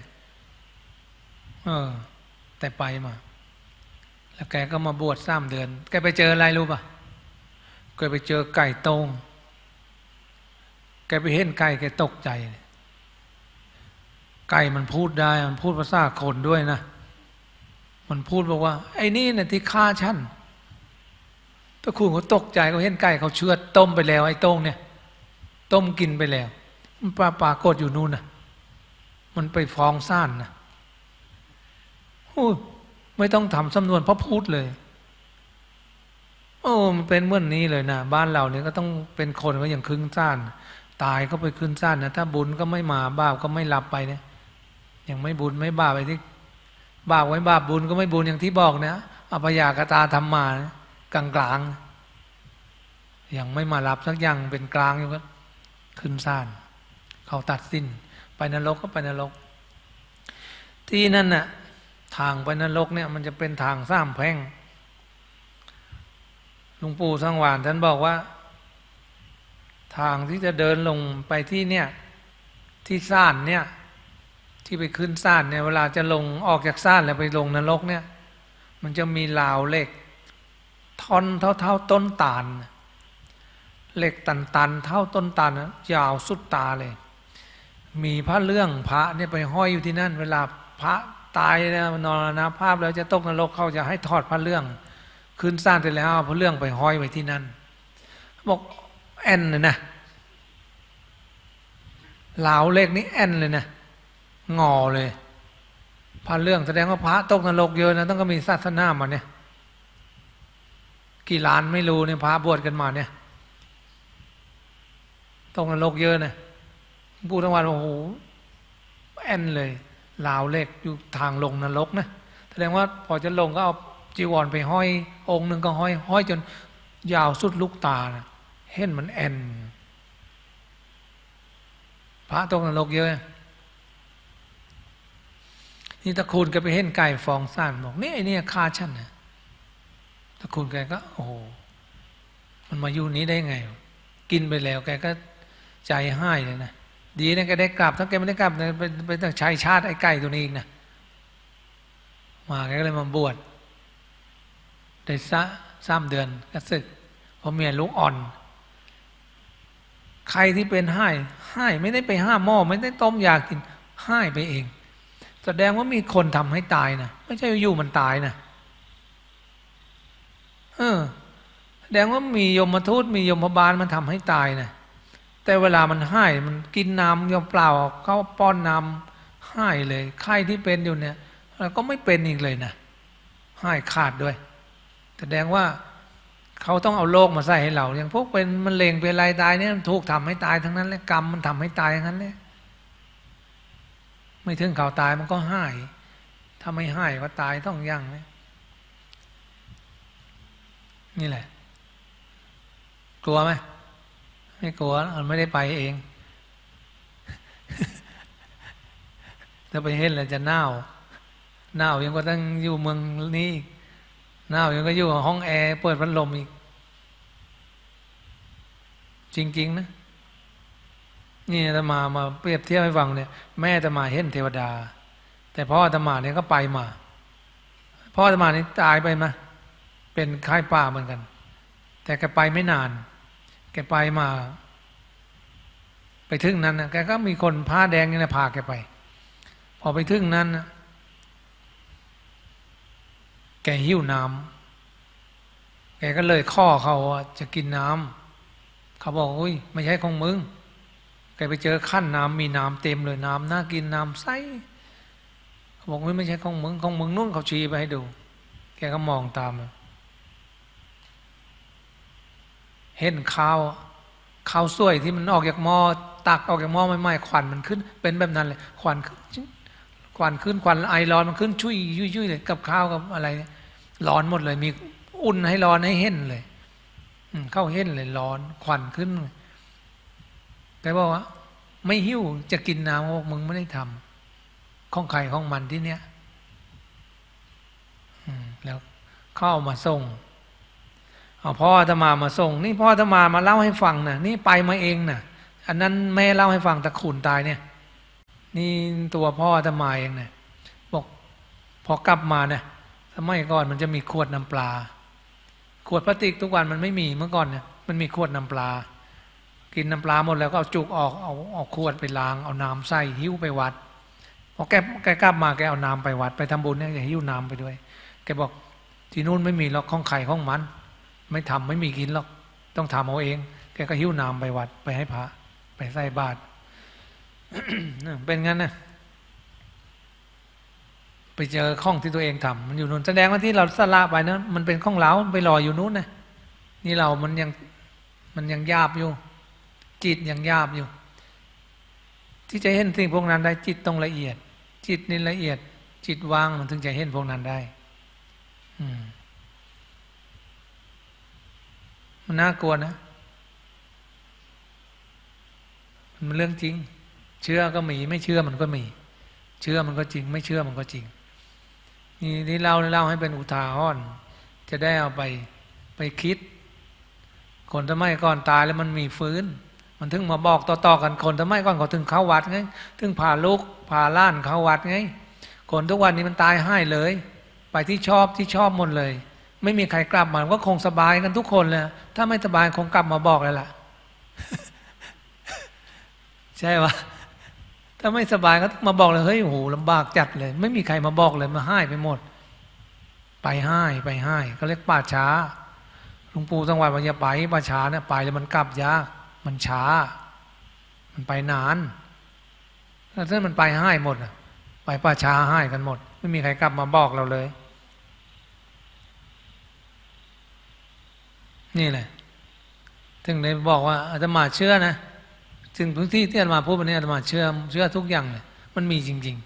แต่ไปมาแล้วแกก็มาบวช3 เดือนแกไปเจออะไรรู้ป่ะแกไปเจอไก่ตรงแกไปเห็นไก่แกตกใจไก่มันพูดได้มันพูดภาษาคนด้วยนะมันพูดบอกว่าไอ้นี่เนี่ยที่ฆ่าฉันพระคุณเขาตกใจเขาเห็นไก่เขาเชือดต้มไปแล้วไอ้ตรงเนี่ยต้มกินไปแล้วมันปรากฏอยู่นู่นนะมันไปฟ้องศาลนะไม่ต้องทำสำนวนพระพูดเลยมันเป็นเมื่อนนี้เลยนะบ้านเราเนี่ยก็ต้องเป็นคนก็อย่างขึ้นศาลตายก็ไปขึ้นศาลนะถ้าบุญก็ไม่มาบาปก็ไม่รับไปเนี่ยยังไม่บุญไม่บาปไปที่บาปไว้บาปบุญก็ไม่บุญอย่างที่บอกนะอัปยากตาธรรมานะกลางยังไม่มารับสักอย่างเป็นกลางอยู่ก็ขึ้นศาลเขาตัดสินไปนรกก็ไปนรกที่นั่นน่ะทางไปนรกเนี่ยมันจะเป็นทาง3 แพร่งหลวงปู่สังวานท่านบอกว่าทางที่จะเดินลงไปที่เนี่ยที่ศาลเนี่ยที่ไปขึ้นศาลเนี่ยเวลาจะลงออกจากศาลแล้วไปลงนรกเนี่ยมันจะมีราวเหล็กท่อนเท่าต้นตาลเหล็กตันๆเท่าต้นตาลยาวสุดตาเลยมีพระเรื่องพระเนี่ยไปห้อยอยู่ที่นั่นเวลาพระตายนะนอนนะภาพแล้วจะตกนรกเขาจะให้ถอดพระเรื่องขึ้นศาลไปแล้วเอาพระเรื่องไปห้อยไว้ที่นั่นบอกแอนเลยนะเหลาเล็กนี้แอนเลยนะงอเลยพระเรื่องแสดงว่าพระตกนรกเยอะนะต้องก็มีศาสนามาเนี่ยกี่ล้านไม่รู้เนี่ยพระบวชกันมาเนี่ยตกนรกเยอะนะผู้ทั้งวันโอ้โหแอนเลยเหลาเล็กอยู่ทางลงนรกนะแสดงว่าพอจะลงก็เอาจีวรไปห้อยองค์หนึ่งก็ห้อยจนยาวสุดลูกตานะเห็นมันแอนพระตกนรกเยอะนี่ตะคูนแกไปเห็นไก่ฟองซ่านบอกนี่ไอ้นี่ฆ่าฉันนะตะคูนแกก็โอ้โหมันมาอยู่นี้ได้ไงกินไปแล้วแกก็ใจห้ายเลยนะดีนะแกได้กลับถ้าแกไม่ได้กลับไปต้องใช้ชาติไอ้ไก่ตัวนี้อีกนะมาแกก็เลยมาบวชได้3 เดือนก็ศึกเพราะเมียลูกอ่อนใครที่เป็นให้ไม่ได้ไปห้าหม้อไม่ได้ต้มยากินให้ไปเองแสดงว่ามีคนทำให้ตายนะไม่ใช่อยู่มันตายนะแสดงว่ามียมทูตมียมบาลมันทำให้ตายนะแต่เวลามันให้มันกินน้ำยอมเปล่าเขาป้อนน้ำให้เลยใครที่เป็นอยู่เนี่ยแล้วก็ไม่เป็นอีกเลยนะให้ขาดด้วยแสดงว่าเขาต้องเอาโรคมาใส่ให้เราอย่างพวกเป็นมะเร็งเป็นอะไรตายเนี่ยถูกทำให้ตายทั้งนั้นแหละกรรมมันทำให้ตายทั้งนั้นแหละไม่ถึงเขาตายมันก็หายถ้าไม่หายก็ตายต้องยั่งนี่แหละกลัวไหมไม่กลัวมันไม่ได้ไปเอง ถ้าไปเห็นแล้วจะหนาวยังก็ต้องอยู่เมืองนี้หน้าอย่างก็อยู่ห้องแอร์เปิดพัดลมอีกจริงๆนะนี่อาตมาเปรียบเทียบให้ฟังเนี่ยแม่อาตมาเห็นเทวดาแต่พ่ออาตมาเนี่ยก็ไปมาพ่ออาตมานี่ตายไปมาเป็นคล้ายป่าเหมือนกันแต่แกไปไม่นานแกไปมาไปถึงนั้นนะแกก็มีคนผ้าแดงนี่นะพาแกไปพอไปถึงนั้นนะแกหิวน้ แกก็เลยข้อเขาจะกินน้ำเขาบอกอุ้ยไม่ใช่ของมึงแกไปเจอขั้นน้ำมีน้ำเต็มเลยน้ำน่ากินน้ำใสเขาบอกอุ้ยไม่ใช่ของมึงของมึงนู่นเขาชี้ไปให้ดูแกก็มองตามเห็นข้าวสวยที่มันออกจากหม้อตักออกจากหม้อไม่ๆควันมันขึ้นเป็นแบบนั้นเลยควันขึ้นควันไอร้อนมันขึ้นชุ่ยยุ่ยเลยกับข้าวกับอะไรร้อนหมดเลยมีอุ่นให้ร้อนให้เห็นเลยเข้าเห็นเลยร้อนควันขึ้นแกบอกว่าไม่หิวจะกินน้ำพวกมึงไม่ได้ทำของใครของมันที่เนี้ยแล้วเข้ามาส่งพ่ออาตมามาส่งนี่พ่ออาตมามาเล่าให้ฟังนะนี่ไปมาเองนะอันนั้นแม่เล่าให้ฟังตะขุนตายเนี่ยนี่ตัวพ่ออาตมาเองนะบอกพอกลับมานะสมัยก่อนมันจะมีขวดน้ำปลาขวดพลาสติกทุกวันมันไม่มีเมื่อก่อนเนี่ยมันมีขวดน้ำปลากินน้ำปลาหมดแล้วก็เอาจุกออกเอาขวดไปล้างเอาน้ำใส่หิ้วไปวัดพอแกกลับมาแกเอาน้ำไปวัดไปทำบุญเนี่ยแกหิ้วน้ำไปด้วยแกบอกที่นู่นไม่มีหรอกของไข่ของมันไม่ทำไม่มีกินหรอกต้องทำเอาเองแกก็หิ้วน้ำไปวัดไปให้พระไปใส่บาตร เป็นงั้นนะไปเจอข้องที่ตัวเองทำมันอยู่นู่นแสดงว่าที่เราสละไปนะมันเป็นข้องเหลาไปลอยอยู่นู้นนะนี่เรามันยังหยาบอยู่จิตยังหยาบอยู่ที่จะเห็นสิ่งพวกนั้นได้จิตต้องละเอียดจิตนี่ละเอียดจิตว่างมันถึงจะเห็นพวกนั้นได้มันน่ากลัวนะมันเรื่องจริงเชื่อก็มีไม่เชื่อมันก็มีเชื่อมันก็จริงไม่เชื่อมันก็จริงนี่ที่เล่าให้เป็นอุทาหรณ์จะได้เอาไปคิดคนสมัยก่อนตายแล้วมันมีฟื้นมันถึงมาบอกต่อๆกันคนสมัยก่อนเขาถึงเข้าวัดไงถึงพาลูกพาล้านเข้าวัดไงคนทุกวันนี้มันตายให้เลยไปที่ชอบหมดเลยไม่มีใครกลับมาก็คงสบายกันทุกคนเลยถ้าไม่สบายคงกลับมาบอกเลยล่ะ ใช่ปะถ้าไม่สบายก็มาบอกเลยเฮ้ยโหลำบากจัดเลยไม่มีใครมาบอกเลยมาให้ไปหมดไปให้ก็เรียกป่าช้าหลวงปู่จังหวัดว่าอย่าไปป่าช้าเนี่ยไปแล้วมันกลับยากมันช้ามันไปนานแล้วถ้ามันไปให้หมดไปป่าช้าให้กันหมดไม่มีใครกลับมาบอกเราเลยนี่แหละถึงได้บอกว่าอาตมาเชื่อนะถึงพื้นที่ที่อาตมาพูดวันนี้อาตมาเชื่อทุกอย่างเลยมันมีจริง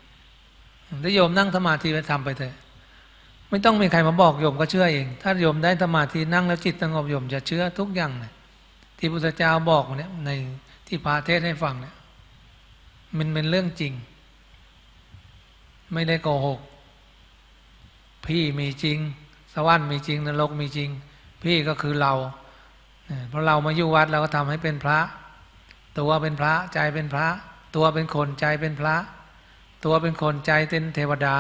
ๆถ้าโยมนั่งสมาธิไปทำไปเถอะไม่ต้องมีใครมาบอกโยมก็เชื่อเองถ้าโยมได้สมาธินั่งแล้วจิตสงบโยมจะเชื่อทุกอย่างเลยที่พุทธเจ้าบอกเนี่ยในที่พาเทศให้ฟังเนี่ยมันเป็นเรื่องจริงไม่ได้โกหกพี่มีจริงสวรรค์มีจริงนรกมีจริงพี่ก็คือเราเพราะเรามาอยู่วัดเราก็ทำให้เป็นพระตัวเป็นพระใจเป็นพระตัวเป็นคนใจเป็นพระตัวเป็นคนใจเป็นเทวดา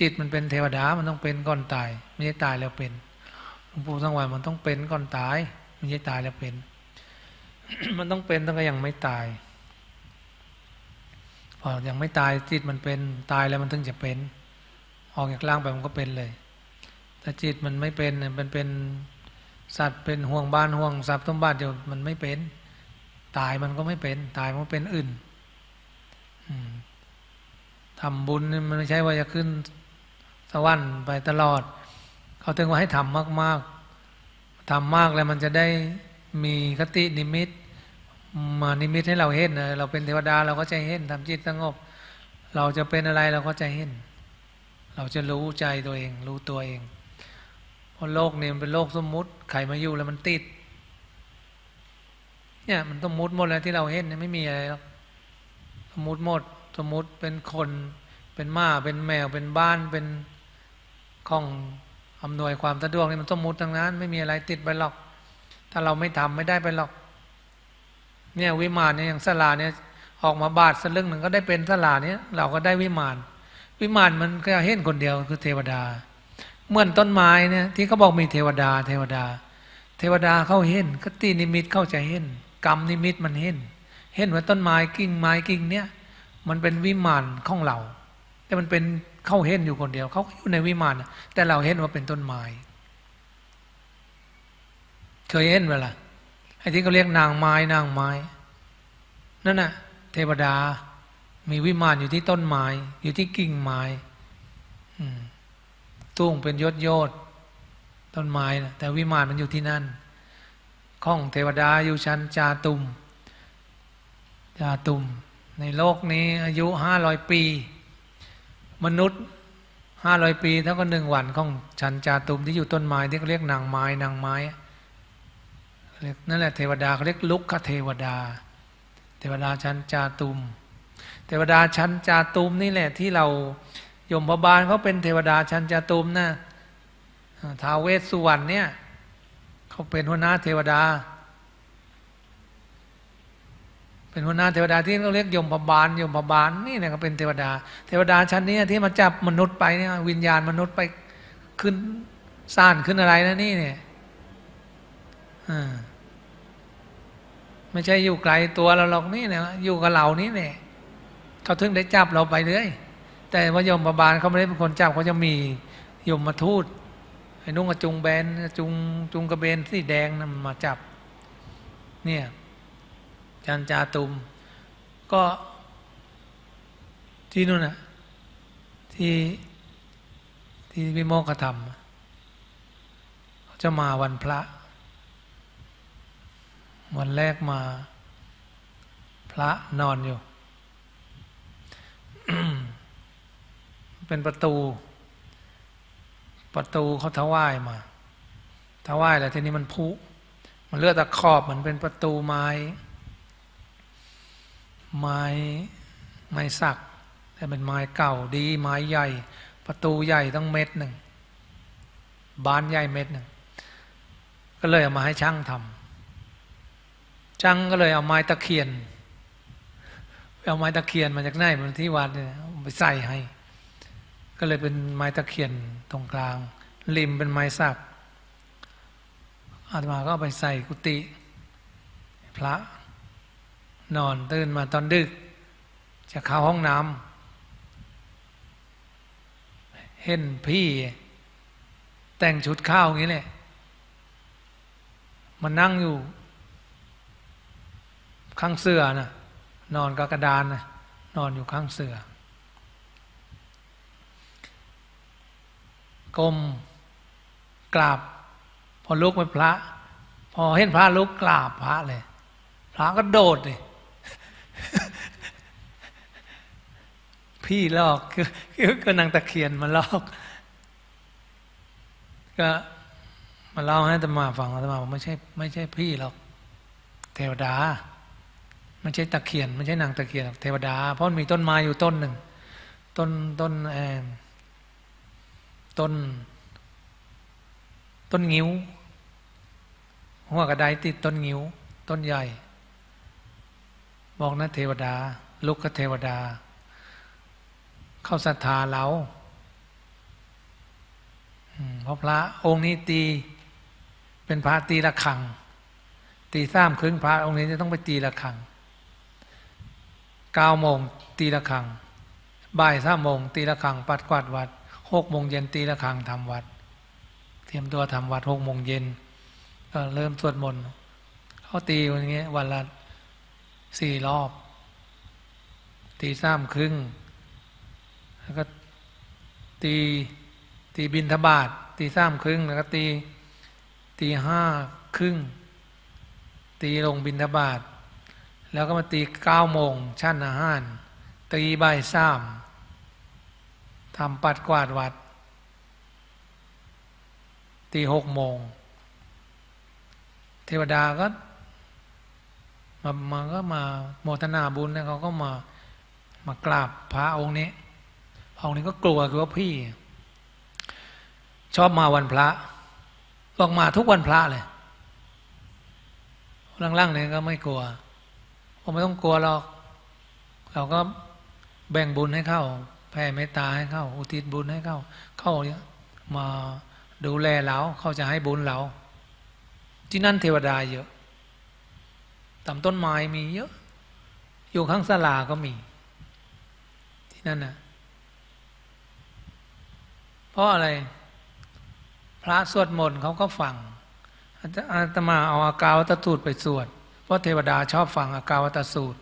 จิตมันเป็นเทวดามันต้องเป็นก่อนตายไม่ใช่ตายแล้วเป็นหลวงปู่สังวรมันต้องเป็นก่อนตายไม่ใช่ตายแล้วเป็น มันต้องเป็นตั้งแต่ยังไม่ตายพอยังไม่ตายจิตมันเป็นตายแล้วมันถึงจะเป็นออกจากร่างไปมันก็เป็นเลยถ้าจิตมันไม่เป็นมันเป็นสัตว์เป็นห่วงบ้านห่วงทรัพย์สมบัติเดี๋ยวมันไม่เป็นตายมันก็ไม่เป็นตายมันเป็นอื่นทำบุญมันไม่ใช่ว่าจะขึ้นสวรรค์ไปตลอดเขาถึงว่าให้ทำมากๆทำมากแล้วมันจะได้มีคตินิมิตมานิมิตให้เราเห็นเราเป็นเทวดาเราก็จะเห็นทำจิตสงบเราจะเป็นอะไรเราก็จะเห็นเราจะรู้ใจตัวเองรู้ตัวเองเพราะโลกนี้มันเป็นโลกสมมุติใครมาอยู่แล้วมันติดเนี่ยมันสมมุติหมดเลยที่เราเห็นเนี่ยไม่มีอะไรหรอกสมมุติหมดสมมุติเป็นคนเป็นหมาเป็นแมวเป็นบ้านเป็นของอำนวยความสะดวกนี่มันสมมุติทั้งนั้นไม่มีอะไรติดไปหรอกถ้าเราไม่ทำไม่ได้ไปหรอกเนี่ยวิมานเนี่ยอย่างศาลาเนี่ยออกมาบาทสลึงหนึ่งก็ได้เป็นศาลาเนี่ยเราก็ได้วิมานมันก็เห็นคนเดียวคือเทวดาเหมือนต้นไม้เนี่ยที่เขาบอกมีเทวดาเขาเห็นคตินิมิตเขาจะเห็นกรรมนิมิตมันเห็นว่าต้นไม้กิ่งเนี่ยมันเป็นวิมานของเราแต่มันเป็นเขาเห็นอยู่คนเดียวเขาอยู่ในวิมานแต่เราเห็นว่าเป็นต้นไม้ เคยเห็นไหมล่ะไอ้ที่เขาเรียกนางไม้นางไม้นั่นน่ะเทวดามีวิมานอยู่ที่ต้นไม้อยู่ที่กิ่งไม้ตุ้งเป็นยศโยดต้นไม้นะแต่วิมานมันอยู่ที่นั่นข้องเทวดาอยู่ชั้นจาตุมในโลกนี้อายุ500 ปีมนุษย์500 ปีเท่ากับ1 วันของชั้นจาตุมที่อยู่ต้นไม้ที่เขาเรียกนางไม้นางไม้นั่นแหละเทวดาเขาเรียกลุกขเทวดาเทวดาชั้นจาตุมเทวดาชั้นจาตุมนี่แหละที่เรายมพบาลเขาเป็นเทวดาชั้นจาตุมนะท้าวเวสสุวรรณเนี่ยเขาเป็นหัวหน้าเทวดาที่เขาเรียกยมพบาลนี่นะเขาเป็นเทวดาชั้นนี้ที่มาจับมนุษย์ไปเนี่ยวิญญาณมนุษย์ไปขึ้นซ่านขึ้นอะไรนะนี่เนี่ยไม่ใช่อยู่ไกลตัวเราหรอกนี่เนี่ยอยู่กับเรานี่เนี่ยเขาถึงได้จับเราไปเลยแต่ว่ายมพบาลเขาไม่ได้เป็นคนจับเขาจะมียมทูตไอ้นุ่งกระจุงแบนจุงกระเบนสีแดงนะมาจับเนี่ยจันจาตุมก็ที่นู่นน่ะที่วิโมกขธรรมเขาจะมาวันพระวันแรกมาพระนอนอยู่ เป็นประตูเขาถวายมาแล้วทีนี้มันพุมันเลือดตะขอบมันเป็นประตูไม้สักแต่เป็นไม้เก่าดีไม้ใหญ่ประตูใหญ่ตั้ง1 เมตรบานใหญ่1 เมตรก็เลยเอามาให้ช่างทำช่างก็เลยเอาไม้ตะเคียนมาจากไหนมาที่วัดเนี่ยไปใส่ให้ก็เลยเป็นไม้ตะเคียนตรงกลางริมเป็นไม้สักอาตมาก็ไปใส่กุฏิพระนอนตื่นมาตอนดึกจะเข้าห้องน้ำเห็นพี่แต่งชุดข้าวอย่างนี้เลยมันนั่งอยู่ข้างเสื่อนะนอนกับกระดานนะนอนอยู่ข้างเสื่อก้มกราบพอลุกไปพระพอเห็นพระลุกกราบพระเลยพระก็โดดเลยพี่ลอกคือนางตะเคียนมาลอกก็มาเล่าให้อาตมาฟังอาตมาบอกไม่ใช่พี่หรอกเทวดาไม่ใช่ตะเคียนไม่ใช่นางตะเคียนเทวดาเพราะมีต้นไม้อยู่ต้นหนึ่งต้นงิ้วหัวกระไดติดต้นงิ้วต้นใหญ่บอกนะเทวดาลุกกับเทวดาเข้าศรัทธาเราเพราะพระองค์นี้ตีเป็นพระตีระฆังตี3 ครึ่งพระองค์นี้จะต้องไปตีระฆัง9 โมงตีระฆังบ่าย3 โมงตีระฆังปัดกวาดวัด6 โมงเย็นตีระฆังทำวัดเตรียมตัวทำวัด6 โมงเย็นก็เริ่มสวดมนต์เขาตีอย่างเงี้ยวันละ4 รอบตี3 ครึ่งแล้วก็ตีบิณฑบาตตี3 ครึ่งแล้วก็ตี5 ครึ่งตีลงบิณฑบาตแล้วก็มาตี9 โมงชั้นอาหารตีบ่าย 3ทำปัดกวาดวัดตี6 โมงเทวดาก็มาโมทนาบุญนะเขาก็มากราบพระองค์นี้ก็กลัวคือว่าพี่ชอบมาวันพระบอกมาทุกวันพระเลยล่างๆเนี่ยก็ไม่กลัวผมไม่ต้องกลัวหรอกเราก็แบ่งบุญให้เข้าแผ่เมตตาให้เข้าอุทิศบุญให้เข้ามาดูแลเราเขาจะให้บุญเราที่นั่นเทวดาเยอะตามต้นไม้มีเยอะอยู่ข้างศาลาก็มีที่นั่นนะเพราะอะไรพระสวดมนต์เขาก็ฟัง อาตมาเอาอากาวัตสูตรไปสวดเพราะเทวดาชอบฟังอากาวัตสูตร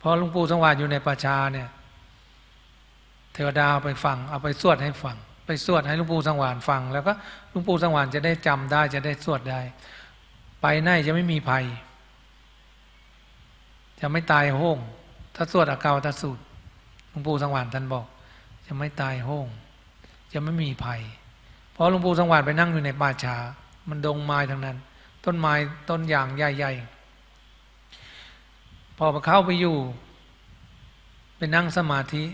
พอหลวงปู่สังวาสอยู่ในป่าชาเนี่ยเทวดาไปฟังเอาไปสวดให้ฟังไปสวดให้หลวงปู่สังวาสฟังแล้วก็หลวงปู่สังวาสจะได้จำได้จะได้สวดได้ไปไหนจะไม่มีภัยจะไม่ตายโหงถ้าสวดอากาวัตสูตรหลวงปู่สังวาสท่านบอกจะไม่ตายโหงจะไม่มีภัยเพราะหลวงปู่สังวาสไปนั่งอยู่ในป่าชามันดงไม้ทั้งนั้นต้นไม้ต้นยางใหญ่พอเข้าไปอยู่ไปนั่งสมาธิ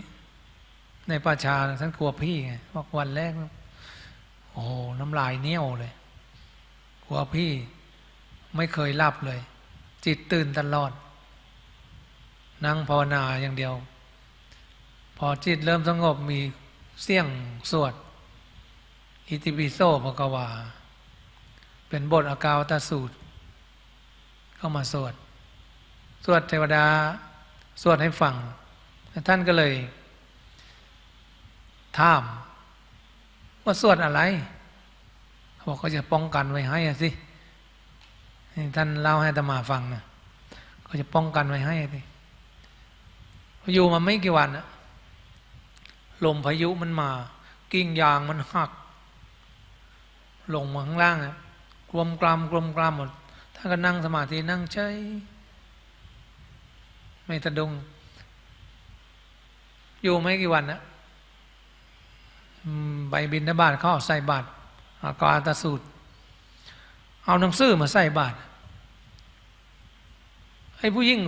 ในป่าชาท่านกลัวพี่ไงบอกวันแรกโอ้โหน้ำลายเหนียวเลยกลัวพี่ไม่เคยหลับเลยจิตตื่นตลอดนั่งภาวนาอย่างเดียวพอจิตเริ่มสงบมีเสียงสวดอิติปิโสภควาเป็นบทอากาวัตสูตรเข้ามาสวดสวดเทวดาสวดให้ฟังท่านก็เลยถามว่าสวดอะไรเขาบอกเขาจะป้องกันไว้ให้สิท่านเล่าให้อาตมาฟังนะเขาจะป้องกันไว้ให้สิอยู่มาไม่กี่วันนะลมพายุมันมากิ่งยางมันหักลงมาข้างล่างนะกลมกลามกลมกลามหมดท่านก็นั่งสมาธินั่งเฉยไม่ตะดงอยู่ไม่กี่วันนะใบบิณฑบาตเขาใส่บาตรอากาวัตสูตรเอาหนังสือมาใส่บาตรไอ้ผู้หญิง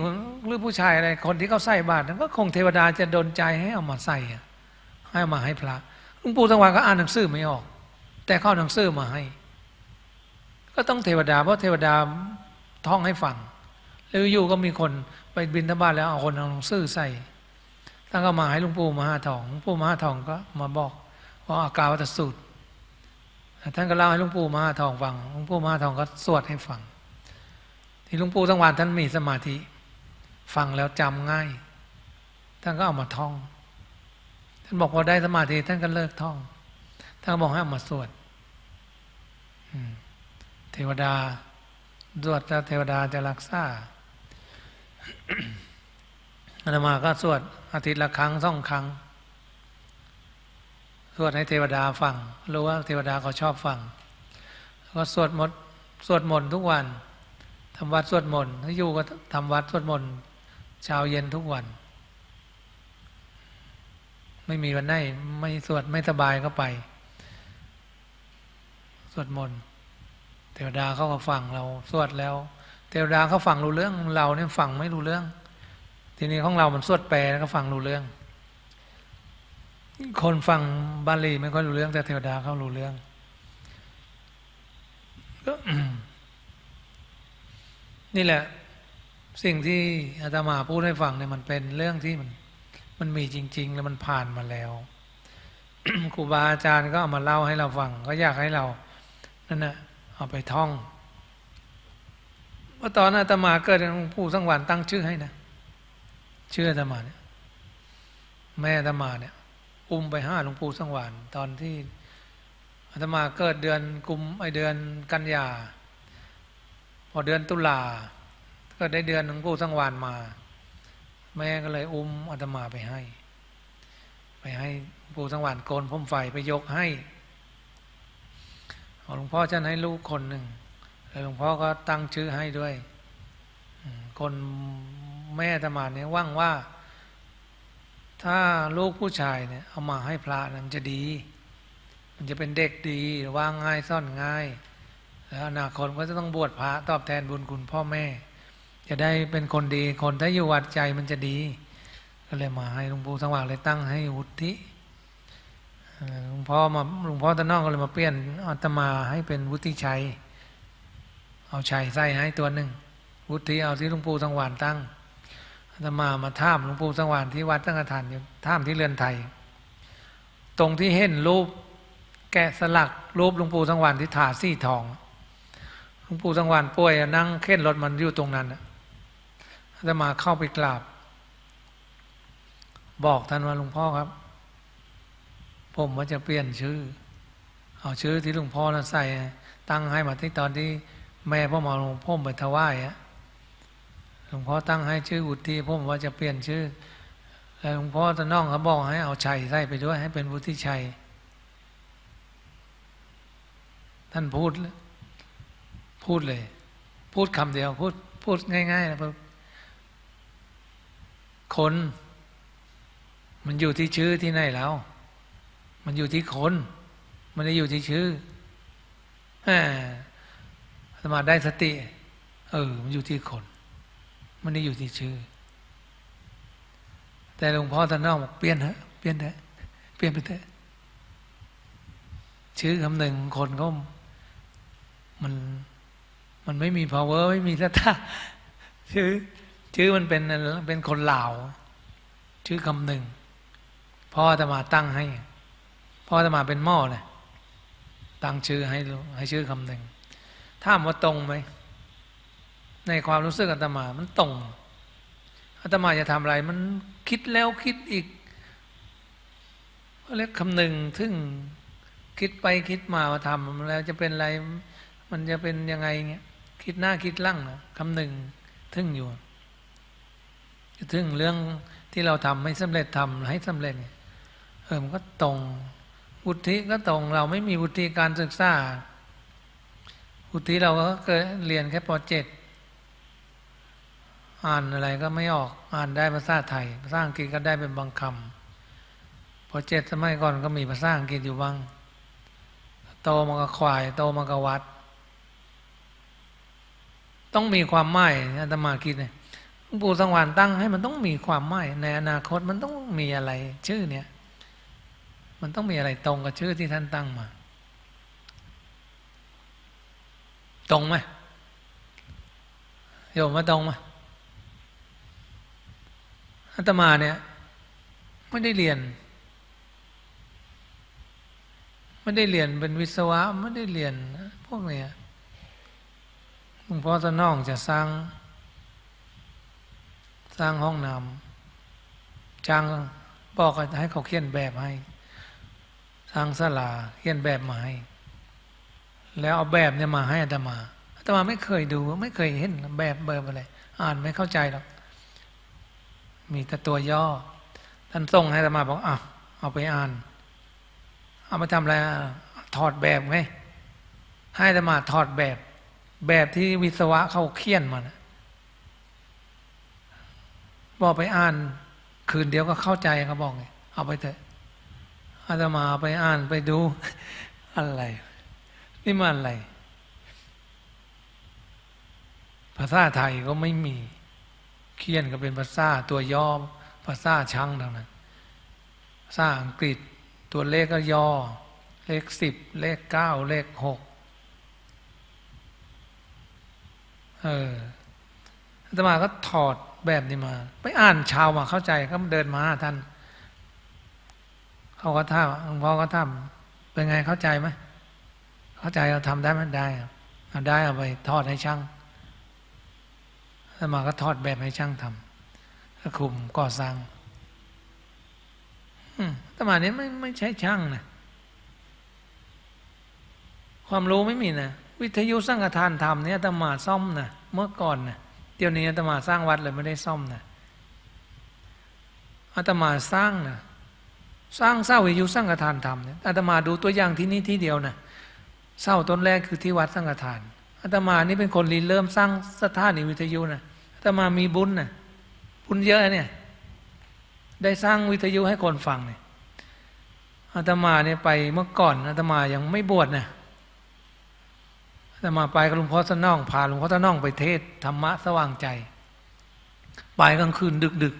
หรือผู้ชายอะไรคนที่เขาใส่บาตรนั้นก็คงเทวดาจะดลใจให้เอามาใส่ให้มาให้พระหลวงปู่สังวาสก็อ่านหนังสือไม่ออกแต่เขาหนังสือมาให้ก็ต้องเทวดาเพราะเทวดาท่องให้ฟังแล้วอยู่ก็มีคนไปบิณฑบาตแล้วเอาคนเอาหนังสือใส่ตั้งก็มาให้หลวงปู่มหาทองหลวงปู่มหาทองก็มาบอกว่าอากาวัตสูตรท่านก็เล่าให้หลวงปู่มหาทองฟังหลวงปู่มหาทองก็สวดให้ฟังที่หลวงปู่สังวาสท่านมีสมาธิฟังแล้วจำง่ายท่านก็เอามาท่องท่านบอกว่าได้สมาธิท่านก็เลิกท่องท่านบอกให้เอามาสวดเทวดาสวดแล้วเทวดาจะรักษาอาตมาก็สวดอาทิตย์ละครั้งสองครั้งสวดให้เทวดาฟังรู้ว่าเทวดาเขาชอบฟังก็สวดมนต์ทุกวันทำวัดสวดมนต์ถ้าอยู่ก็ทำวัดสวดมนต์เช้าเย็นทุกวันไม่มีวันไหนไม่สวดไม่สบายก็ไปสวดมนต์เทวดาเขาก็ฟังเราสวดแล้วเทวดาเขาฟังรู้เรื่องเราเนี่ยฟังไม่รู้เรื่องทีนี้ของเรามันสวดแปลแล้วก็ฟังรู้เรื่องคนฟังบาลีไม่ค่อยรู้เรื่องแต่เทวดาเขารู้เรื่องก็ นี่แหละสิ่งที่อาตมาพูดให้ฟังเนี่ยมันเป็นเรื่องที่มันมีจริงๆแล้วมันผ่านมาแล้ว ครูบาอาจารย์ก็เอามาเล่าให้เราฟังก็อยากให้เรานั่นนะเอาไปท่องว่าตอนอาตมาเกิดผู้สังวาสตั้งชื่อให้นะชื่ออาตมาเนี่ยแม่อาตมาเนี่ยอุ้มไปห้าหลวงปู่สังวาสตอนที่อาตมาเกิดเดือนเดือนกันยาพอเดือนตุลาก็ได้เดือนหลวงปู่สังวาสมาแม่ก็เลยอุ้มอาตมาไปให้หลวงปู่สังวาสโกนผมไฟไปยกให้หลวงพ่อท่านให้ลูกคนหนึ่งแล้วหลวงพ่อก็ตั้งชื่อให้ด้วยคนแม่อาตมาเนี่ยว่างว่าถ้าลูกผู้ชายเนี่ยเอามาให้พระมันจะดีมันจะเป็นเด็กดีว่างง่ายซ่อนง่ายแล้วอนาคตก็จะต้องบวชพระตอบแทนบุญคุณพ่อแม่จะได้เป็นคนดีคนถ้าอยู่วัดใจมันจะดีก็เลยมาให้หลวงปู่สังวาสเลยตั้งให้วุฒิหลวงพ่อตะนอกก็เลยมาเปลี่ยนอาตมาให้เป็นวุฒิชัยเอาชัยใส่ให้ตัวหนึ่งวุฒิเอาที่หลวงปู่สังวาสตั้งอาตมามาท่ามหลวงปู่สังวาสที่วัดตั้งกฐานอยู่ท่ามที่เรือนไทยตรงที่เห็นรูปแกะสลักรูปหลวงปู่สังวาสที่ถาดสีทองหลวงปู่สังวาสป่วยนั่งเข็นรถมันอยู่ตรงนั้นอาตมาเข้าไปกราบบอกท่านว่าหลวงพ่อครับผมว่าจะเปลี่ยนชื่อเอาชื่อที่หลวงพ่อใส่ ตั้งให้มาที่ตอนที่แม่พ่อหมอหลวงพ่อไปถวายอะหลวงพ่อตั้งให้ชื่ออุทิพ่อว่าจะเปลี่ยนชื่อแล้วหลวงพ่อตะน้องเขาบอกให้เอาชัยใส่ไปด้วยให้เป็นวุฒิชัยท่านพูดเลยพูดคำเดียวพูดง่ายๆนะคนมันอยู่ที่ชื่อที่ไหนแล้วมันอยู่ที่คนมันได้อยู่ที่ชื่อสมาได้สติมันอยู่ที่คนมันได้อยู่ที่ชื่อแต่หลวงพ่อท่านนอกบอกเปลี่ยนไปเถอะชื่อคำหนึ่งคนก็มันไม่มี power ไม่มีสัทธาชื่อมันเป็นคนลาวชื่อคำหนึ่งพ่ออาตมาตั้งให้พ่ออาตมาเป็นหม้อเลยตั้งชื่อให้ชื่อคำหนึ่งถามว่าตรงไหมในความรู้สึกอาตมามันตรงอาตมาจะทำอะไรมันคิดแล้วคิดอีกเรียกคำหนึ่งถึงคิดไปคิดมาทำแล้วจะเป็นอะไรมันจะเป็นยังไงเงี้ยคิดหน้าคิดหลังนะคำหนึ่งทึ่งอยู่ทึ่งเรื่องที่เราทำไม่สำเร็จทำให้สำเร็จมันก็ตรงวุฒิก็ตรงเราไม่มีวุฒิการศึกษาวุฒิเราก็เคยเรียนแค่ป .7 อ่านอะไรก็ไม่ออกอ่านได้ภาษาไทยภาษาอังกฤษก็ได้เป็นบางคำป .7 สมัยก่อนก็มีภาษาอังกฤษอยู่บ้างโตมากระควายโตมากระวัดต้องมีความหมายอาตมาคิดเนี่ยหลวงปู่สังวานตั้งให้มันต้องมีความหมายในอนาคตมันต้องมีอะไรชื่อเนี่ยมันต้องมีอะไรตรงกับชื่อที่ท่านตั้งมาตรงไหมโยมว่าตรงไหมอาตมาเนี่ยไม่ได้เรียนเป็นวิศวะไม่ได้เรียนพวกเนี่ยหลวงพ่อตะน้องจะสร้างห้องน้ำจ้างบอกให้เขาเขียนแบบให้สร้างศาลาเขียนแบบมาให้แล้วเอาแบบเนี่ยมาให้อาตมาไม่เคยดูไม่เคยเห็นแบบอะไรอ่านไม่เข้าใจหรอกมีแต่ตัวย่อท่านส่งให้อาตมาบอกเอาไปอ่านเอามาทำอะไรถอดแบบไงให้อาตมาถอดแบบที่วิศวะเขาเขียนมานะบอกไปอ่านคืนเดียวก็เข้าใจเขาบอกไงเอาไปเถอะอาตมาไปอ่านไปดูอะไรนี่มันอะไรภาษาไทยก็ไม่มีเขียนก็เป็นภาษาตัวย่อภาษาช้างทั้งนั้นภาษาอังกฤษตัวเลขก็ย่อเลข10เลข9เลข6อาตมาก็ถอดแบบนี้มาไปอ่านชาวมาเข้าใจก็เดินมาท่านเขาก็ท่าหลวงพ่อก็ท่าเป็นไงเข้าใจไหมเข้าใจเราทำได้ไหมได้เอาได้เอาไปทอดให้ช่างอาตมาก็ทอดแบบให้ช่างทำก็คุมก่อสร้างอาตมาเนี่ยไม่ใช่ช่างนะความรู้ไม่มีนะวิทยุสังฆทานธรรมเนี่ยอาตมาซ่อมนะเมื่อก่อนนะเดี๋ยวนี้อาตมาสร้างวัดเลยไม่ได้ซ่อมนะอาตมาสร้างนะสร้างเสาวิทยุสังฆทานธรรมเนี่ยอาตมาดูตัวอย่างที่นี่ที่เดียวนะเสาต้นแรกคือที่วัดสังฆทานอาตมานี่เป็นคนริเริ่มสร้างสถานีวิทยุนะอาตมามีบุญนะบุญเยอะเนี่ยได้สร้างวิทยุให้คนฟังเนี่ยอาตมาเนี่ยไปเมื่อก่อนอาตมายังไม่บวชนะอาตมาไปกับหลวงพ่อตะน้องพาหลวงพ่อตะน้องไปเทศธรรมะสว่างใจไปกลางคืนดึก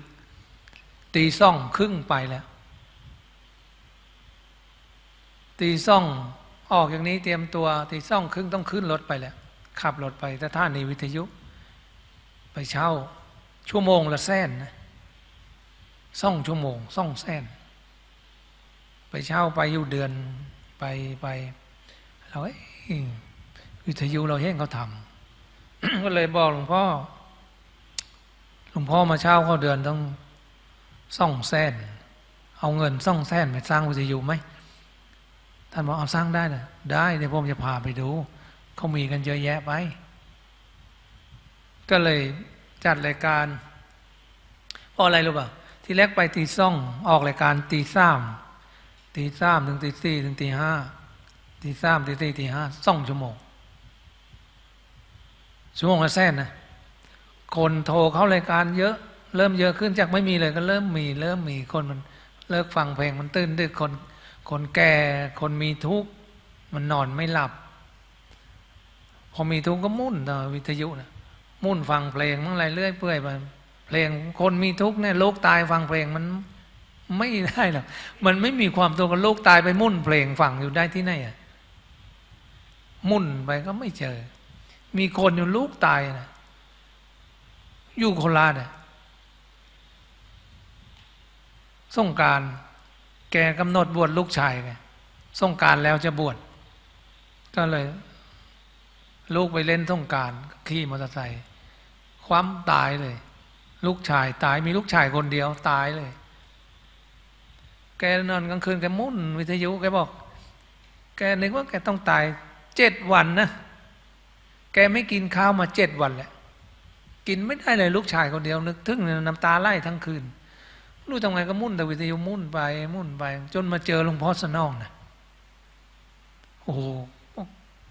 ๆ02:30ไปแล้ว02:00ออกอย่างนี้เตรียมตัว02:30ต้องขึ้นรถไปแล้วขับรถไปสถานีวิทยุไปเช่าชั่วโมงละแสนนะ2 ชั่วโมง200,000ไปเช่าไปอยู่เดือนไปเราวิทยุเราเห็นเขาทำ ก็เลยบอกหลวงพ่อมาเช่าเขาเดือนต้อง200,000เอาเงิน200,000ไปสร้างวิทยุไหมท่านบอกเอาสร้างได้นะได้เดี๋ยวผมจะพาไปดู เขามีกันเยอะแยะไปก็เลยจัดรายการเพราะอะไรรู้ป่ะทีแรกไปตีซ่องออกรายการตีสามถึงตีสี่ถึงตีห้าตีสามตีสี่ตีห้า2 ชั่วโมงละแสนนะคนโทรเข้ารายการเยอะเริ่มเยอะขึ้นจากไม่มีเลยก็เริ่มมีคนมันเลิกฟังเพลงมันตื่นดึกคนแก่คนมีทุกข์มันนอนไม่หลับพอมีทุกข์ก็มุ่นต่อวิทยุนะมุ่นฟังเพลงมั่งอะไรเรื่อยเปื่อยไปเพลงคนมีทุกข์เนี่ยโลกตายฟังเพลงมันไม่ได้หรอกมันไม่มีความตัวกับโลกตายไปมุ่นเพลงฟังอยู่ได้ที่ไหนอ่ะมุ่นไปก็ไม่เจอมีคนอยู่ลูกตายนะอยู่โคราชนะสงกรานต์แกกำหนดบวชลูกชายไงสงกรานต์แล้วจะบวชก็เลยลูกไปเล่นสงกรานต์ขี่มอเตอร์ไซค์คว่ำตายเลยลูกชายตายมีลูกชายคนเดียวตายเลยแกนอนกลางคืนแกมุ่นวิทยุแกบอกแกนึกว่าแกต้องตาย7 วันนะแกไม่กินข้าวมา7 วันแหละกินไม่ได้เลยลูกชายคนเดียวนึกถึงน้ำตาไหลทั้งคืนรู้ทำไงก็มุ่นแต่วิทยุมุ่นไปจนมาเจอหลวงพ่อสนองนะโอ้โห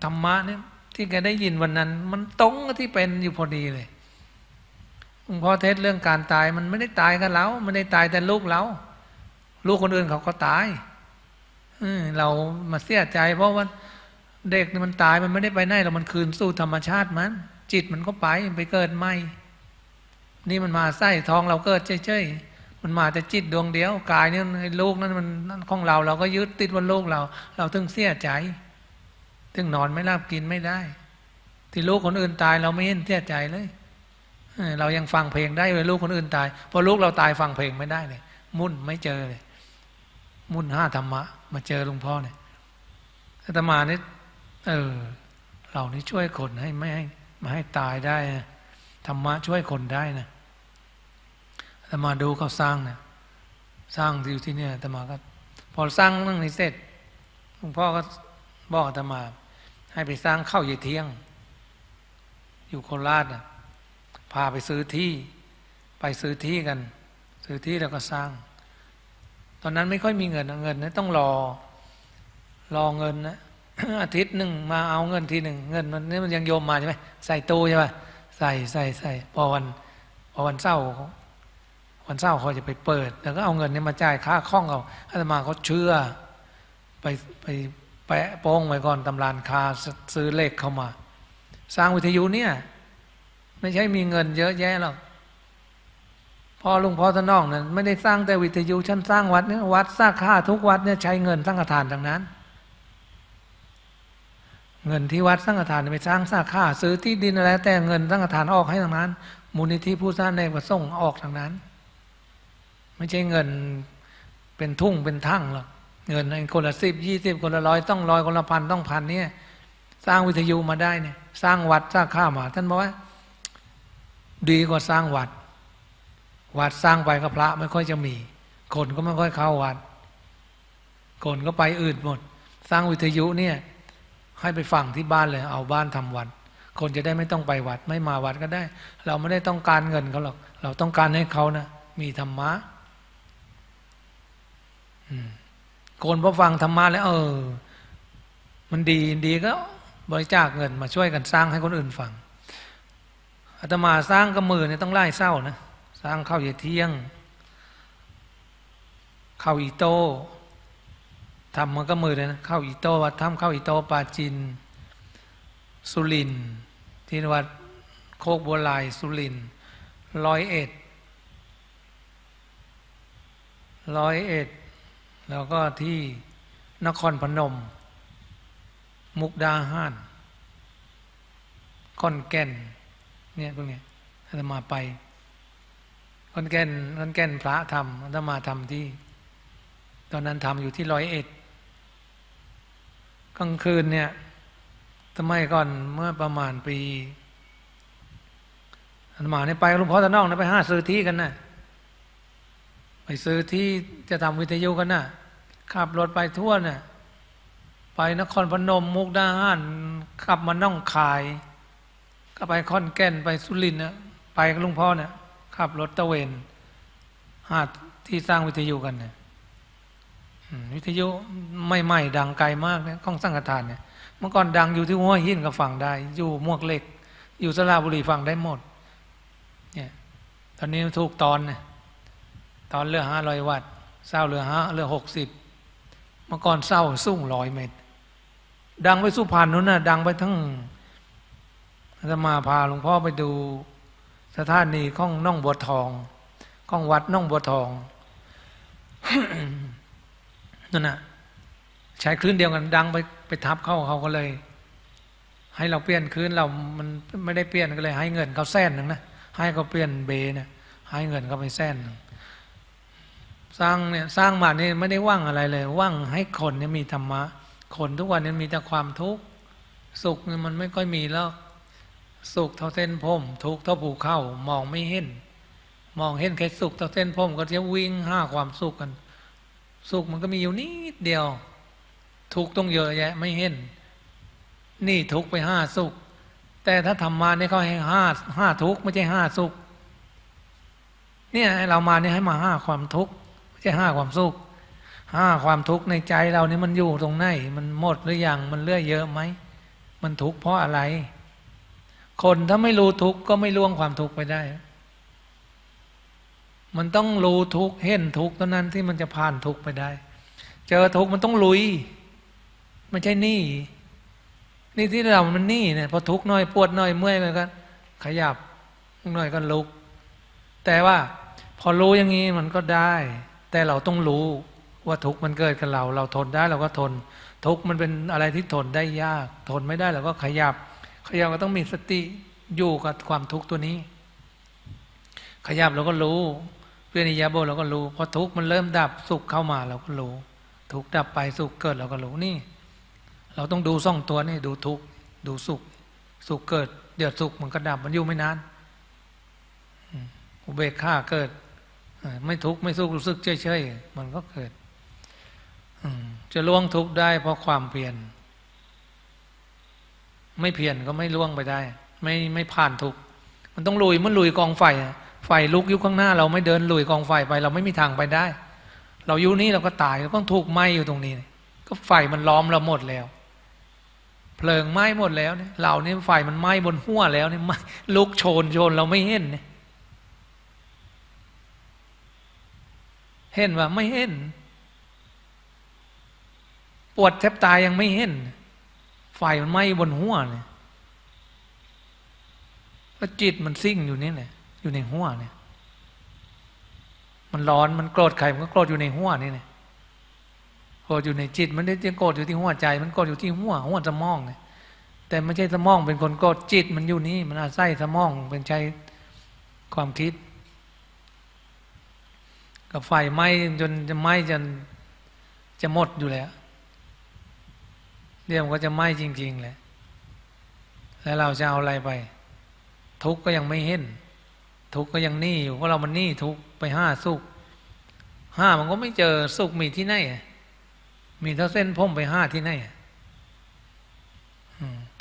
ธรรมะเนี่ยที่แกได้ยินวันนั้นมันตรงกับที่เป็นอยู่พอดีเลยหลวงพ่อเทศเรื่องการตายมันไม่ได้ตายกับเราไม่ได้ตายแต่ลูกเราลูกคนอื่นเขาก็ตายเรามาเสียใจเพราะว่าเด็กมันตายมันไม่ได้ไปไหนเรามันคืนสู่ธรรมชาติมันจิตมันก็ไปเกิดใหม่นี่มันมาไส้ท้องเราเกิดเฉยๆมันมาแต่จิตดวงเดียวกายนี่ลูกนั้นมันของเราเราก็ยึดติดว่าลูกเราถึงเสียใจถึงนอนไม่หลับกินไม่ได้ที่ลูกคนอื่นตายเราไม่เห็นเสียใจเลยเรายังฟังเพลงได้เลยลูกคนอื่นตายพอลูกเราตายฟังเพลงไม่ได้เลยมุ่นไม่เจอเลยมุ่นห้าธรรมะมาเจอหลวงพ่อเนี่ยอาตมาเนี่ยเรานี่ช่วยคนให้ไม่ให้มาให้ตายได้นะธรรมะช่วยคนได้นะอาตมาดูเขาสร้างเนี่ยสร้างอยู่ที่เนี่ยอาตมาก็พอสร้างเรื่องนี้เสร็จหลวงพ่อก็บอกอาตมาให้ไปสร้างเข้าเยเที่ยงอยู่โคราชนะพาไปซื้อที่กันซื้อที่แล้วก็สร้างตอนนั้นไม่ค่อยมีเงินนะต้องรอเงินนะอาทิตย์หนึ่งมาเอาเงินทีหนึ่งเงินมันนี่มันยังโยมมาใช่ไหมใส่ตู้ใช่ไหมใส่พอวันเศร้าเขาจะไปเปิดแล้วก็เอาเงินนี้มาจ่ายค่าคล่องเอาอาตมาเขาเชื่อไปแปะโป้งไว้ก่อนตำรานคาซื้อเลขเข้ามาสร้างวิทยุเนี่ยไม่ใช่มีเงินเยอะแยะหรอกพ่อลุงพ่อตะน้องนั้นไม่ได้สร้างแต่วิทยุชั้นสร้างวัดเนี่ยวัดสร้างค่าทุกวัดเนี่ยใช้เงินสังฆทานทั้งนั้นเงินที่วัดสังฆทานไปสร้างสร้างค่าซื้อที่ดินอะไรแต่เงินสังฆทานออกให้ทางนั้นมูลนิธิผู้สร้างในประสงค์ออกทางนั้นไม่ใช่เงินเป็นทุ่งเป็นทั่งหรอกเงินคนละ10 20คนละ100ต้อง100คนละพันต้องพันเนี่ยสร้างวิทยุมาได้เนี่ยสร้างวัดสร้างค่ามาท่านบอกว่าดีกว่าสร้างวัดสร้างไปกับพระไม่ค่อยจะมีคนก็ไม่ค่อยเข้าวัดคนก็ไปอื่นหมดสร้างวิทยุเนี่ยให้ไปฟังที่บ้านเลยเอาบ้านทำวัดคนจะได้ไม่ต้องไปวัดไม่มาวัดก็ได้เราไม่ได้ต้องการเงินเขาหรอกเราต้องการให้เขานะมีธรรมะคนพอฟังธรรมะแล้วมันดีก็บริจาคเงินมาช่วยกันสร้างให้คนอื่นฟังอาตมาสร้างกับมือเนี่ยต้องไล่เศร้านะสร้างเข้าเยเที่ยงเข้าอีโต้ทำมันก็มือเลยนะเข้าอีโต้วัดถ้ำเข้าอีโต้ปาจินสุรินที่วัดโคกบัวลายสุริน101แล้วก็ที่นครพนมมุกดาหารขอนแก่นเนี่ยพวกนี้อาตมาไปขอนแก่นพระธรรมอาตมาทำที่ตอนนั้นทำอยู่ที่101กลางคืนเนี่ยสมัยก่อนเมื่อประมาณปีอาตมาเนี่ยไปหลวงพ่อตะนองนะไปหาซื้อที่กันนะไปซื้อที่จะทำวิทยุกันนะขับรถไปทั่วนะ ไปนครพนมมุกดาหารขับมาน่องคายก็ไปขอนแก่นไปสุรินทร์นะไปกับลุงพ่อเนี่ยขับรถตะเวนหาที่สร้างวิทยุกันเนี่ยวิทยุใหม่ๆดังไกลมากเนี่ยของสังฆทานเนี่ยเมื่อก่อนดังอยู่ที่หัวหินก็ฟังได้อยู่มวกเหล็กอยู่สระบุรีฟังได้หมดเนี่ยตอนนี้ถูกตอนเนี่ยตอนเรือ500 วัตต์เศร้าเรือ60เมื่อก่อนเศร้าสูง100 เมตรดังไปสุพรรณนู้นน่ะดังไปทั้งอาตมาพาหลวงพ่อไปดูสถานีของน่องบัวทองของวัดน่องบัวทอง นั่นน่ะใช้คลื่นเดียวกันดังไปทับเข้าเขาก็เลยให้เราเปลี่ยนคลื่นเรามันไม่ได้เปลี่ยนก็เลยให้เงินเขา100,000นะให้เขาเปลี่ยนเบนะให้เงินเขาไป100,000สร้างเนี่ยสร้างมาเนี่ยไม่ได้ว่างอะไรเลยว่างให้คนเนี่ยมีธรรมะคนทุกวันนี้มีแต่ความทุกข์สุขเนี่ยมันไม่ค่อยมีแล้วสุขเท่าเส้นผมทุกข์เท่าภูเขามองไม่เห็นมองเห็นแค่สุขเท่าเส้นผมก็จะวิ่งห้าความสุขกันสุขมันก็มีอยู่นิดเดียวทุกข์ต้องเยอะแยะไม่เห็นนี่ทุกข์ไปห้าสุขแต่ถ้าธรรมะเนี่ยเขาให้ห้าทุกข์ไม่ใช่ห้าสุขเนี่ยเรามาเนี่ยให้มาห้าความทุกข์แค่ห้าความสุขห้าความทุกข์ในใจเรานี่มันอยู่ตรงไหนมันหมดหรือยังมันเลื่อยเยอะไหมมันทุกข์เพราะอะไรคนถ้าไม่รู้ทุกข์ก็ไม่ล่วงความทุกข์ไปได้มันต้องรู้ทุกข์เห็นทุกข์เท่านั้นที่มันจะผ่านทุกข์ไปได้เจอทุกข์มันต้องลุยไม่ใช่นี่ที่เรามันนี่เนี่ยพอทุกข์น้อยปวดน้อยเมื่อยก็ขยับน้อยก็ลุกแต่ว่าพอรู้อย่างนี้มันก็ได้แต่เราต้องรู้ว่าทุกข์มันเกิดกับเราเราทนได้เราก็ทนทุกข์มันเป็นอะไรที่ทนได้ยากทนไม่ได้เราก็ขยับก็ต้องมีสติอยู่กับความทุกข์ตัวนี้ขยับเราก็รู้เพื่อนิยาโบเราก็รู้พอทุกข์มันเริ่มดับสุขเข้ามาเราก็รู้ทุกข์ดับไปสุขเกิดเราก็รู้นี่เราต้องดูซ่องตัวนี่ดูทุกข์ดูสุขสุขเกิดเดี๋ยวสุขมันก็ดับมันอยู่ไม่นานอุเบกขาเกิดไม่ทุกข์ไม่สุขรู้สึกเฉยๆมันก็เกิดจะล่วงทุกข์ได้เพราะความเพียรไม่เพียรก็ไม่ล่วงไปได้ไม่ผ่านทุกข์มันต้องลุยมันลุยกองไฟไฟลุกอยู่ข้างหน้าเราไม่เดินลุยกองไฟไปเราไม่มีทางไปได้เราอยู่นี่เราก็ตายเราต้องถูกไหม้อยู่ตรงนี้ก็ไฟมันล้อมเราหมดแล้วเพลิงไหม้หมดแล้วเนี่ยเราเนี่ยไฟมันไหม้บนหัวแล้วเนี่ยลุกโชนเราไม่เห็นเนี่ยเห็นว่าไม่เห็นปวดแทบตายยังไม่เห็นไฟมันไหม้บนหัวเนี่ยก็จิตมันซิ่งอยู่นี่แหละอยู่ในหัวเนี่ยมันร้อนมันโกรธใครมันก็โกรธอยู่ในหัวนี่แหละโกรธอยู่ในจิตมันได้โกรธอยู่ที่หัวใจมันโกรธอยู่ที่หัวสมองเนี่ยแต่ไม่ใช่สมองเป็นคนโกรธจิตมันอยู่นี่มันอาศัยสมองเป็นใช้ความคิดกับไฟไหม้จนจะไหม้จนจะหมดอยู่แล้วเดี๋ยวมันก็จะไหม้จริงๆแหละแล้วเราจะเอาอะไรไปทุกข์ก็ยังไม่เห็นทุกข์ก็ยังหนี้อยู่เพราะเรามันหนี้ทุกข์ไปห้าสุขห้ามันก็ไม่เจอสุขมีที่ไหนมีเท่าเส้นผมไปห้าที่ไหน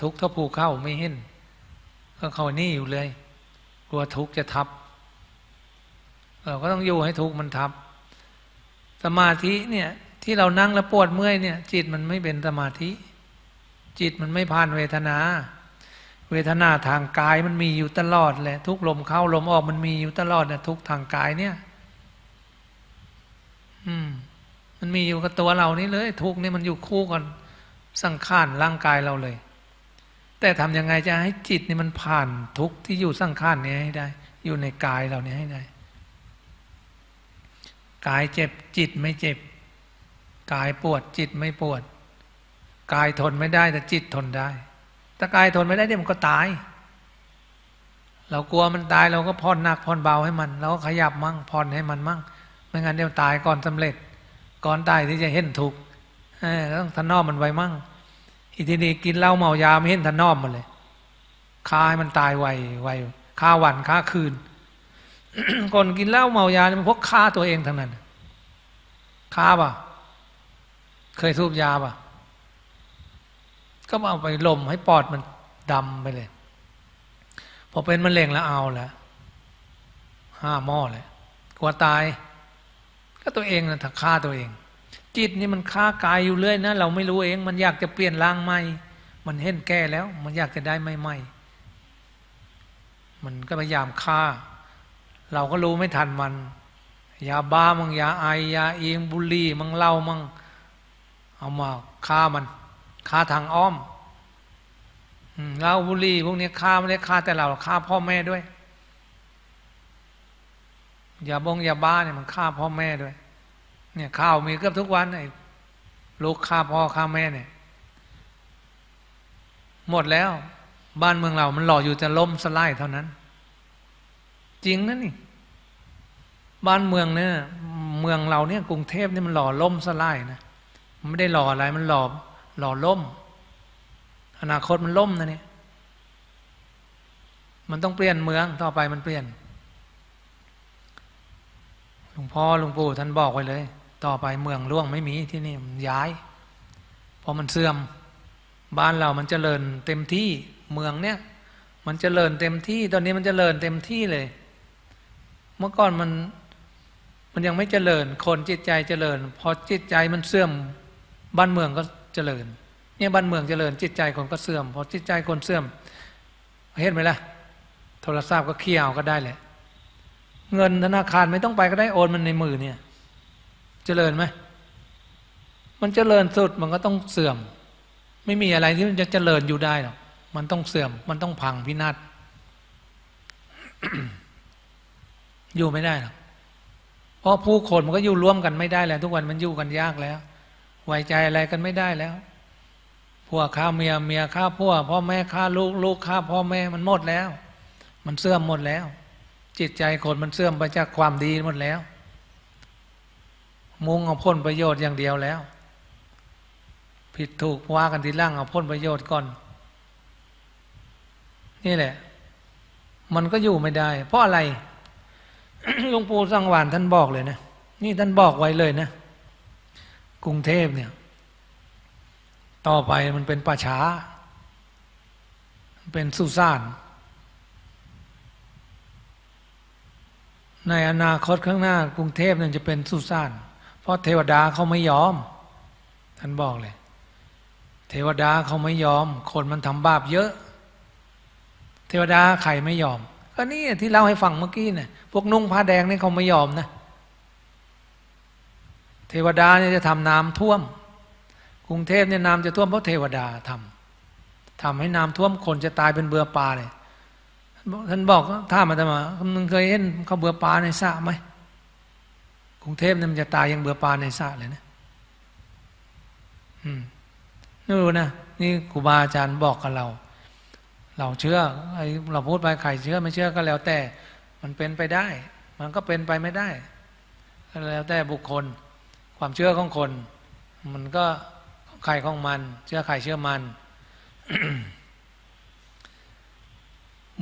ทุกข์เท่าภูเขาไม่เห็นก็เขาหนี้อยู่เลยกลัวทุกข์จะทับเราก็ต้องอยู่ให้ทุกข์มันทับสมาธิเนี่ยที่เรานั่งแล้วปวดเมื่อยเนี่ยจิตมันไม่เป็นสมาธิจิตมันไม่ผ่านเวทนาเวทนาทางกายมันมีอยู่ตลอดแหละทุกลมเข้าลมออกมันมีอยู่ตลอดนะทุกทางกายเนี่ยมันมีอยู่กับตัวเรานี่เลยทุกเนี่ยมันอยู่คู่กันสังขารร่างกายเราเลยแต่ทำยังไงจะให้จิตนี่มันผ่านทุกที่อยู่สังขารนี้ให้ได้อยู่ในกายเราเนี่ยให้ได้กายเจ็บจิตไม่เจ็บกายปวดจิตไม่ปวดกายทนไม่ได้แต่จิตทนได้ถ้ากายทนไม่ได้เนี่ยมันก็ตายเรากลัวมันตายเราก็ผ่อนหนักผ่อนเบาให้มันเราก็ขยับมั่งผ่อนให้มันมั่งไม่งั้นเดี๋ยวตายก่อนสำเร็จก่อนตายที่จะเห็นทุกข์ต้องถนอมมันไว้มั่งอีทีนี้กินเหล้าเมายาไม่เห็นถนอมมันเลยฆ่าให้มันตายไวฆ่าวันฆ่าคืนคนกินเหล้าเมายาเนี่ยมันพวกฆ่าตัวเองทั้งนั้นฆ่าป่ะเคยสูบยาป่ะ ก็มาเอาไปลมให้ปอดมันดำไปเลยพอเป็นมะเร็งแล้วเอาละ5 หม้อเลยกลัวตายก็ตัวเองนะถ้าฆ่าตัวเองจิตนี่มันฆ่ากายอยู่เรื่อยนะเราไม่รู้เองมันอยากจะเปลี่ยนร่างใหม่มันเห็นแก่แล้วมันอยากจะได้ใหม่ๆมันก็พยายามฆ่าเราก็รู้ไม่ทันมันยาบ้ามังยาไอยาเองบุหรี่มังเหล้ามังเอามาฆ่ามันฆ่าทางอ้อมเหล้าบุหรี่พวกนี้ฆ่าไม่ได้ฆ่าแต่เราฆ่าพ่อแม่ด้วยยาบ้องยาบ้าเนี่ยมันฆ่าพ่อแม่ด้วยเนี่ยข้าวมีเกือบทุกวันไอ้ลูกฆ่าพ่อฆ่าแม่เนี่ยหมดแล้วบ้านเมืองเรามันหล่ออยู่จะล่มสลายเท่านั้นจริงนะนี่บ้านเมืองเนี่ยเมืองเราเนี่ยกรุงเทพเนี่ยมันหล่อล่มสลายนะมันไม่ได้หล่ออะไรมันหล่อล่มอนาคตมันล่มนะเนี่ยมันต้องเปลี่ยนเมืองต่อไปมันเปลี่ยนหลวงพ่อหลวงปู่ท่านบอกไว้เลยต่อไปเมืองร่วงไม่มีที่นี่มันย้ายเพราะมันเสื่อมบ้านเรามันเจริญเต็มที่เมืองเนี่ยมันเจริญเต็มที่ตอนนี้มันเจริญเต็มที่เลยเมื่อก่อนมันยังไม่เจริญคนจิตใจเจริญพอจิตใจมันเสื่อมบ้านเมืองก็เจริญเนี่ยบ้านเมืองเจริญจิตใจคนก็เสื่อมพอจิตใจคนเสื่อมเห็นไหมล่ะโทรศัพท์ก็เคี่ยวก็ได้แหละเงินธนาคารไม่ต้องไปก็ได้โอนมันในมือเนี่ยเจริญไหมมันเจริญสุดมันก็ต้องเสื่อมไม่มีอะไรที่มันจะเจริญอยู่ได้หรอกมันต้องเสื่อมมันต้องพังพินาศ อยู่ไม่ได้หรอกเพราะผู้คนมันก็อยู่ร่วมกันไม่ได้แล้วทุกวันมันอยู่กันยากแล้วไว้ใจอะไรกันไม่ได้แล้วผัวฆ่าเมียเมียฆ่าผัวพ่อแม่ฆ่าลูกลูกฆ่าพ่อแม่มันหมดแล้วมันเสื่อมหมดแล้วจิตใจคนมันเสื่อมไปจากความดีหมดแล้วมุ่งเอาผลประโยชน์อย่างเดียวแล้วผิดถูกว่ากันทีหลังเอาผลประโยชน์ก่อนนี่แหละมันก็อยู่ไม่ได้เพราะอะไรหลวงปู่สังวานท่านบอกเลยนะนี่ท่านบอกไว้เลยนะกรุงเทพเนี่ยต่อไปมันเป็นป่าช้าเป็นสุสานในอนาคตข้างหน้ากรุงเทพเนี่ยจะเป็นสุสานเพราะเทวดาเขาไม่ยอมท่านบอกเลยเทวดาเขาไม่ยอมคนมันทำบาปเยอะเทวดาใครไม่ยอมก็นี่ที่เล่าให้ฟังเมื่อกี้เนี่ยพวกนุ่งผ้าแดงนี่เขาไม่ยอมนะเทวดาเนี่ยจะทำน้ำท่วมกรุงเทพเนี่ยน้ำจะท่วมเพราะเทวดาทำให้น้ำท่วมคนจะตายเป็นเบื่อปลาเลยท่านบอกถ้ามันจะมามึงเคยเห็นเขาเบื่อปลาในสระไหมกรุงเทพเนี่ยมันจะตายยังเบื่อปลาในสระเลยนะนี่รู้นะนี่ครูบาอาจารย์บอกกับเราเชื่อไอเราพูดไปใครเชื่อไม่เชื่อก็แล้วแต่มันเป็นไปได้มันก็เป็นไปไม่ได้แล้วแต่บุคคลความเชื่อของคนมันก็ใครของมันเชื่อใครเชื่อมัน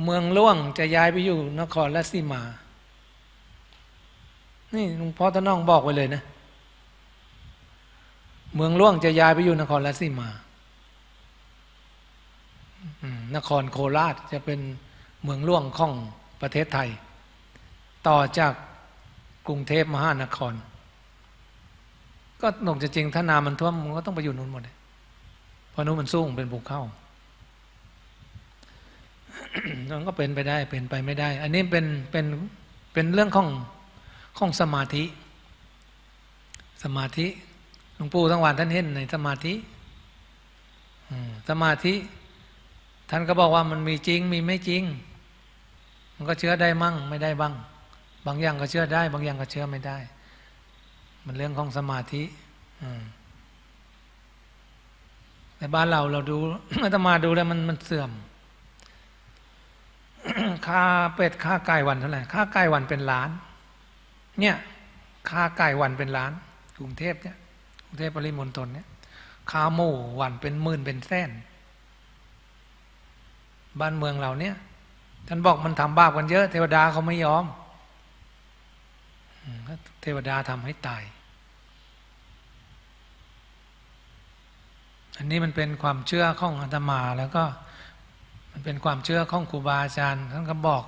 เมืองล่วงจะย้ายไปอยู่นครราชสีมานี่หลวงพ่อตะน้องบอกไว้เลยนะเมืองล่วงจะย้ายไปอยู่นครราชสีมานครโคราชจะเป็นเมืองล่วงของประเทศไทยต่อจากกรุงเทพมหานครก็หนกจะจริงถ้าน้ำมันท่วมมันก็ต้องไปอยู่นู้นหมดเลยเพราะนู้นมันสูงเป็นภูเขา มันก็เป็นไปได้เป็นไปไม่ได้อันนี้เป็นเรื่องของสมาธิหลวงปู่ทั้งวันท่านเห็นในสมาธิท่านก็บอกว่ามันมีจริงมีไม่จริงมันก็เชื่อได้มั่งไม่ได้บ้างบางอย่างก็เชื่อได้บางอย่างก็เชื่อไม่ได้มันเรื่องของสมาธิแต่บ้านเราดู อาตมาดูแล้วมันเสื่อม ค่าเป็ดค่าไก่วันเท่าไหร่ค่าไก่วันเป็นล้านเนี่ยค่าไก่วันเป็นล้านกรุงเทพเนี่ยกรุงเทพปริมณฑลเนี่ยค่าหมูวันเป็นหมื่นเป็นแสนบ้านเมืองเราเนี่ยท่านบอกมันทำบาปกันเยอะเทวดาเขาไม่ยอมเทวดาทำให้ตาย อันนี้มันเป็นความเชื่อของอาตมาแล้วก็มันเป็นความเชื่อของครูบาอาจารย์ท่านก็บอก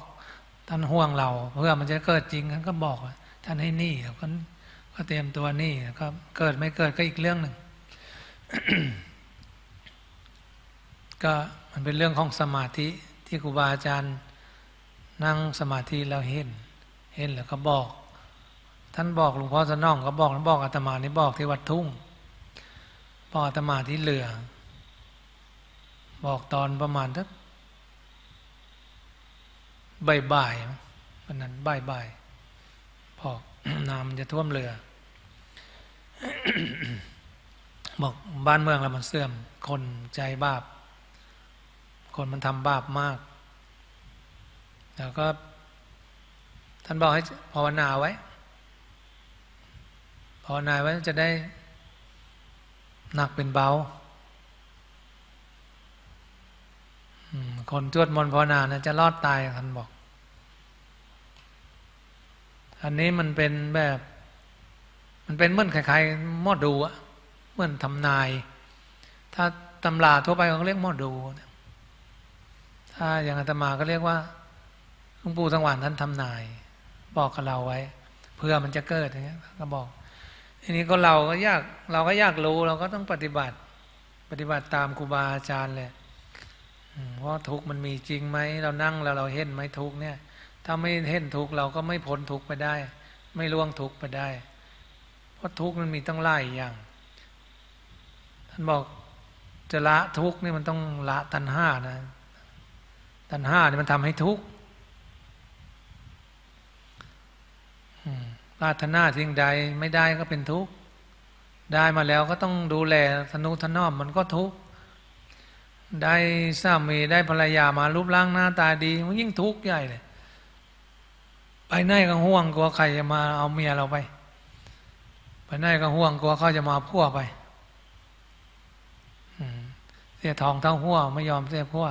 ท่านห่วงเราเพื่อมันจะเกิดจริงท่านก็บอกท่านให้นี่ก็เตรียมตัวนี่ก็เกิดไม่เกิดก็อีกเรื่องหนึ่ง ก็มันเป็นเรื่องของสมาธิที่ครูบาอาจารย์นั่งสมาธิเราเห็นแล้วก็บอกท่านบอกหลวงพ่อสนองก็บอกอาตมานี่บอกที่วัดทุ่งบอกอาตมาที่เหลือบอกตอนประมาณสักบ่ายๆวันนั้นบ่ายๆพอ น้ำจะท่วมเรือ บอกบ้านเมืองเรามันเสื่อมคนใจบาปคนมันทำบาปมากแล้วก็ท่านบอกให้ภาวนาไว้จะได้หนักเป็นเบาคนจวดมนต์ภาวนานะจะรอดตายท่านบอกอันนี้มันเป็นแบบมันเป็นเหมือนคล้ายๆหมอดูอะเหมือนทำนายถ้าตำราทั่วไปเขาเรียกหมอดูถ้าอย่างอาตมาก็เรียกว่าหลวงปู่สังวานท่านทำนายบอกกับเราไว้เพื่อมันจะเกิดอย่างเงี้ยก็บอกอันนี้ก็เราก็อยากรู้เราก็ต้องปฏิบัติตามครูบาอาจารย์เลยว่าทุกข์มันมีจริงไหมเรานั่งแล้วเราเห็นไหมทุกข์เนี่ยถ้าไม่เห็นทุกข์เราก็ไม่พ้นทุกข์ไปได้ไม่ล่วงทุกข์ไปได้เพราะทุกข์มันมีตั้งหลายอย่างท่านบอกจะละทุกข์นี่มันต้องละตัณหานะตัณหานี่มันทำให้ทุกข์ปรารถนาสิ่งใดไม่ได้ก็เป็นทุกข์ได้มาแล้วก็ต้องดูแลทนุถนอมมันก็ทุกข์ได้สามีได้ภรรยามารูปร่างหน้าตาดีมันยิ่งทุกข์ใหญ่เลยไปไหนก็ห่วงกลัวใครจะมาเอาเมียเราไปไหนก็ห่วงกลัวเขาจะมาพัวไปเสียทองทั้งหัวไม่ยอมเสียพัว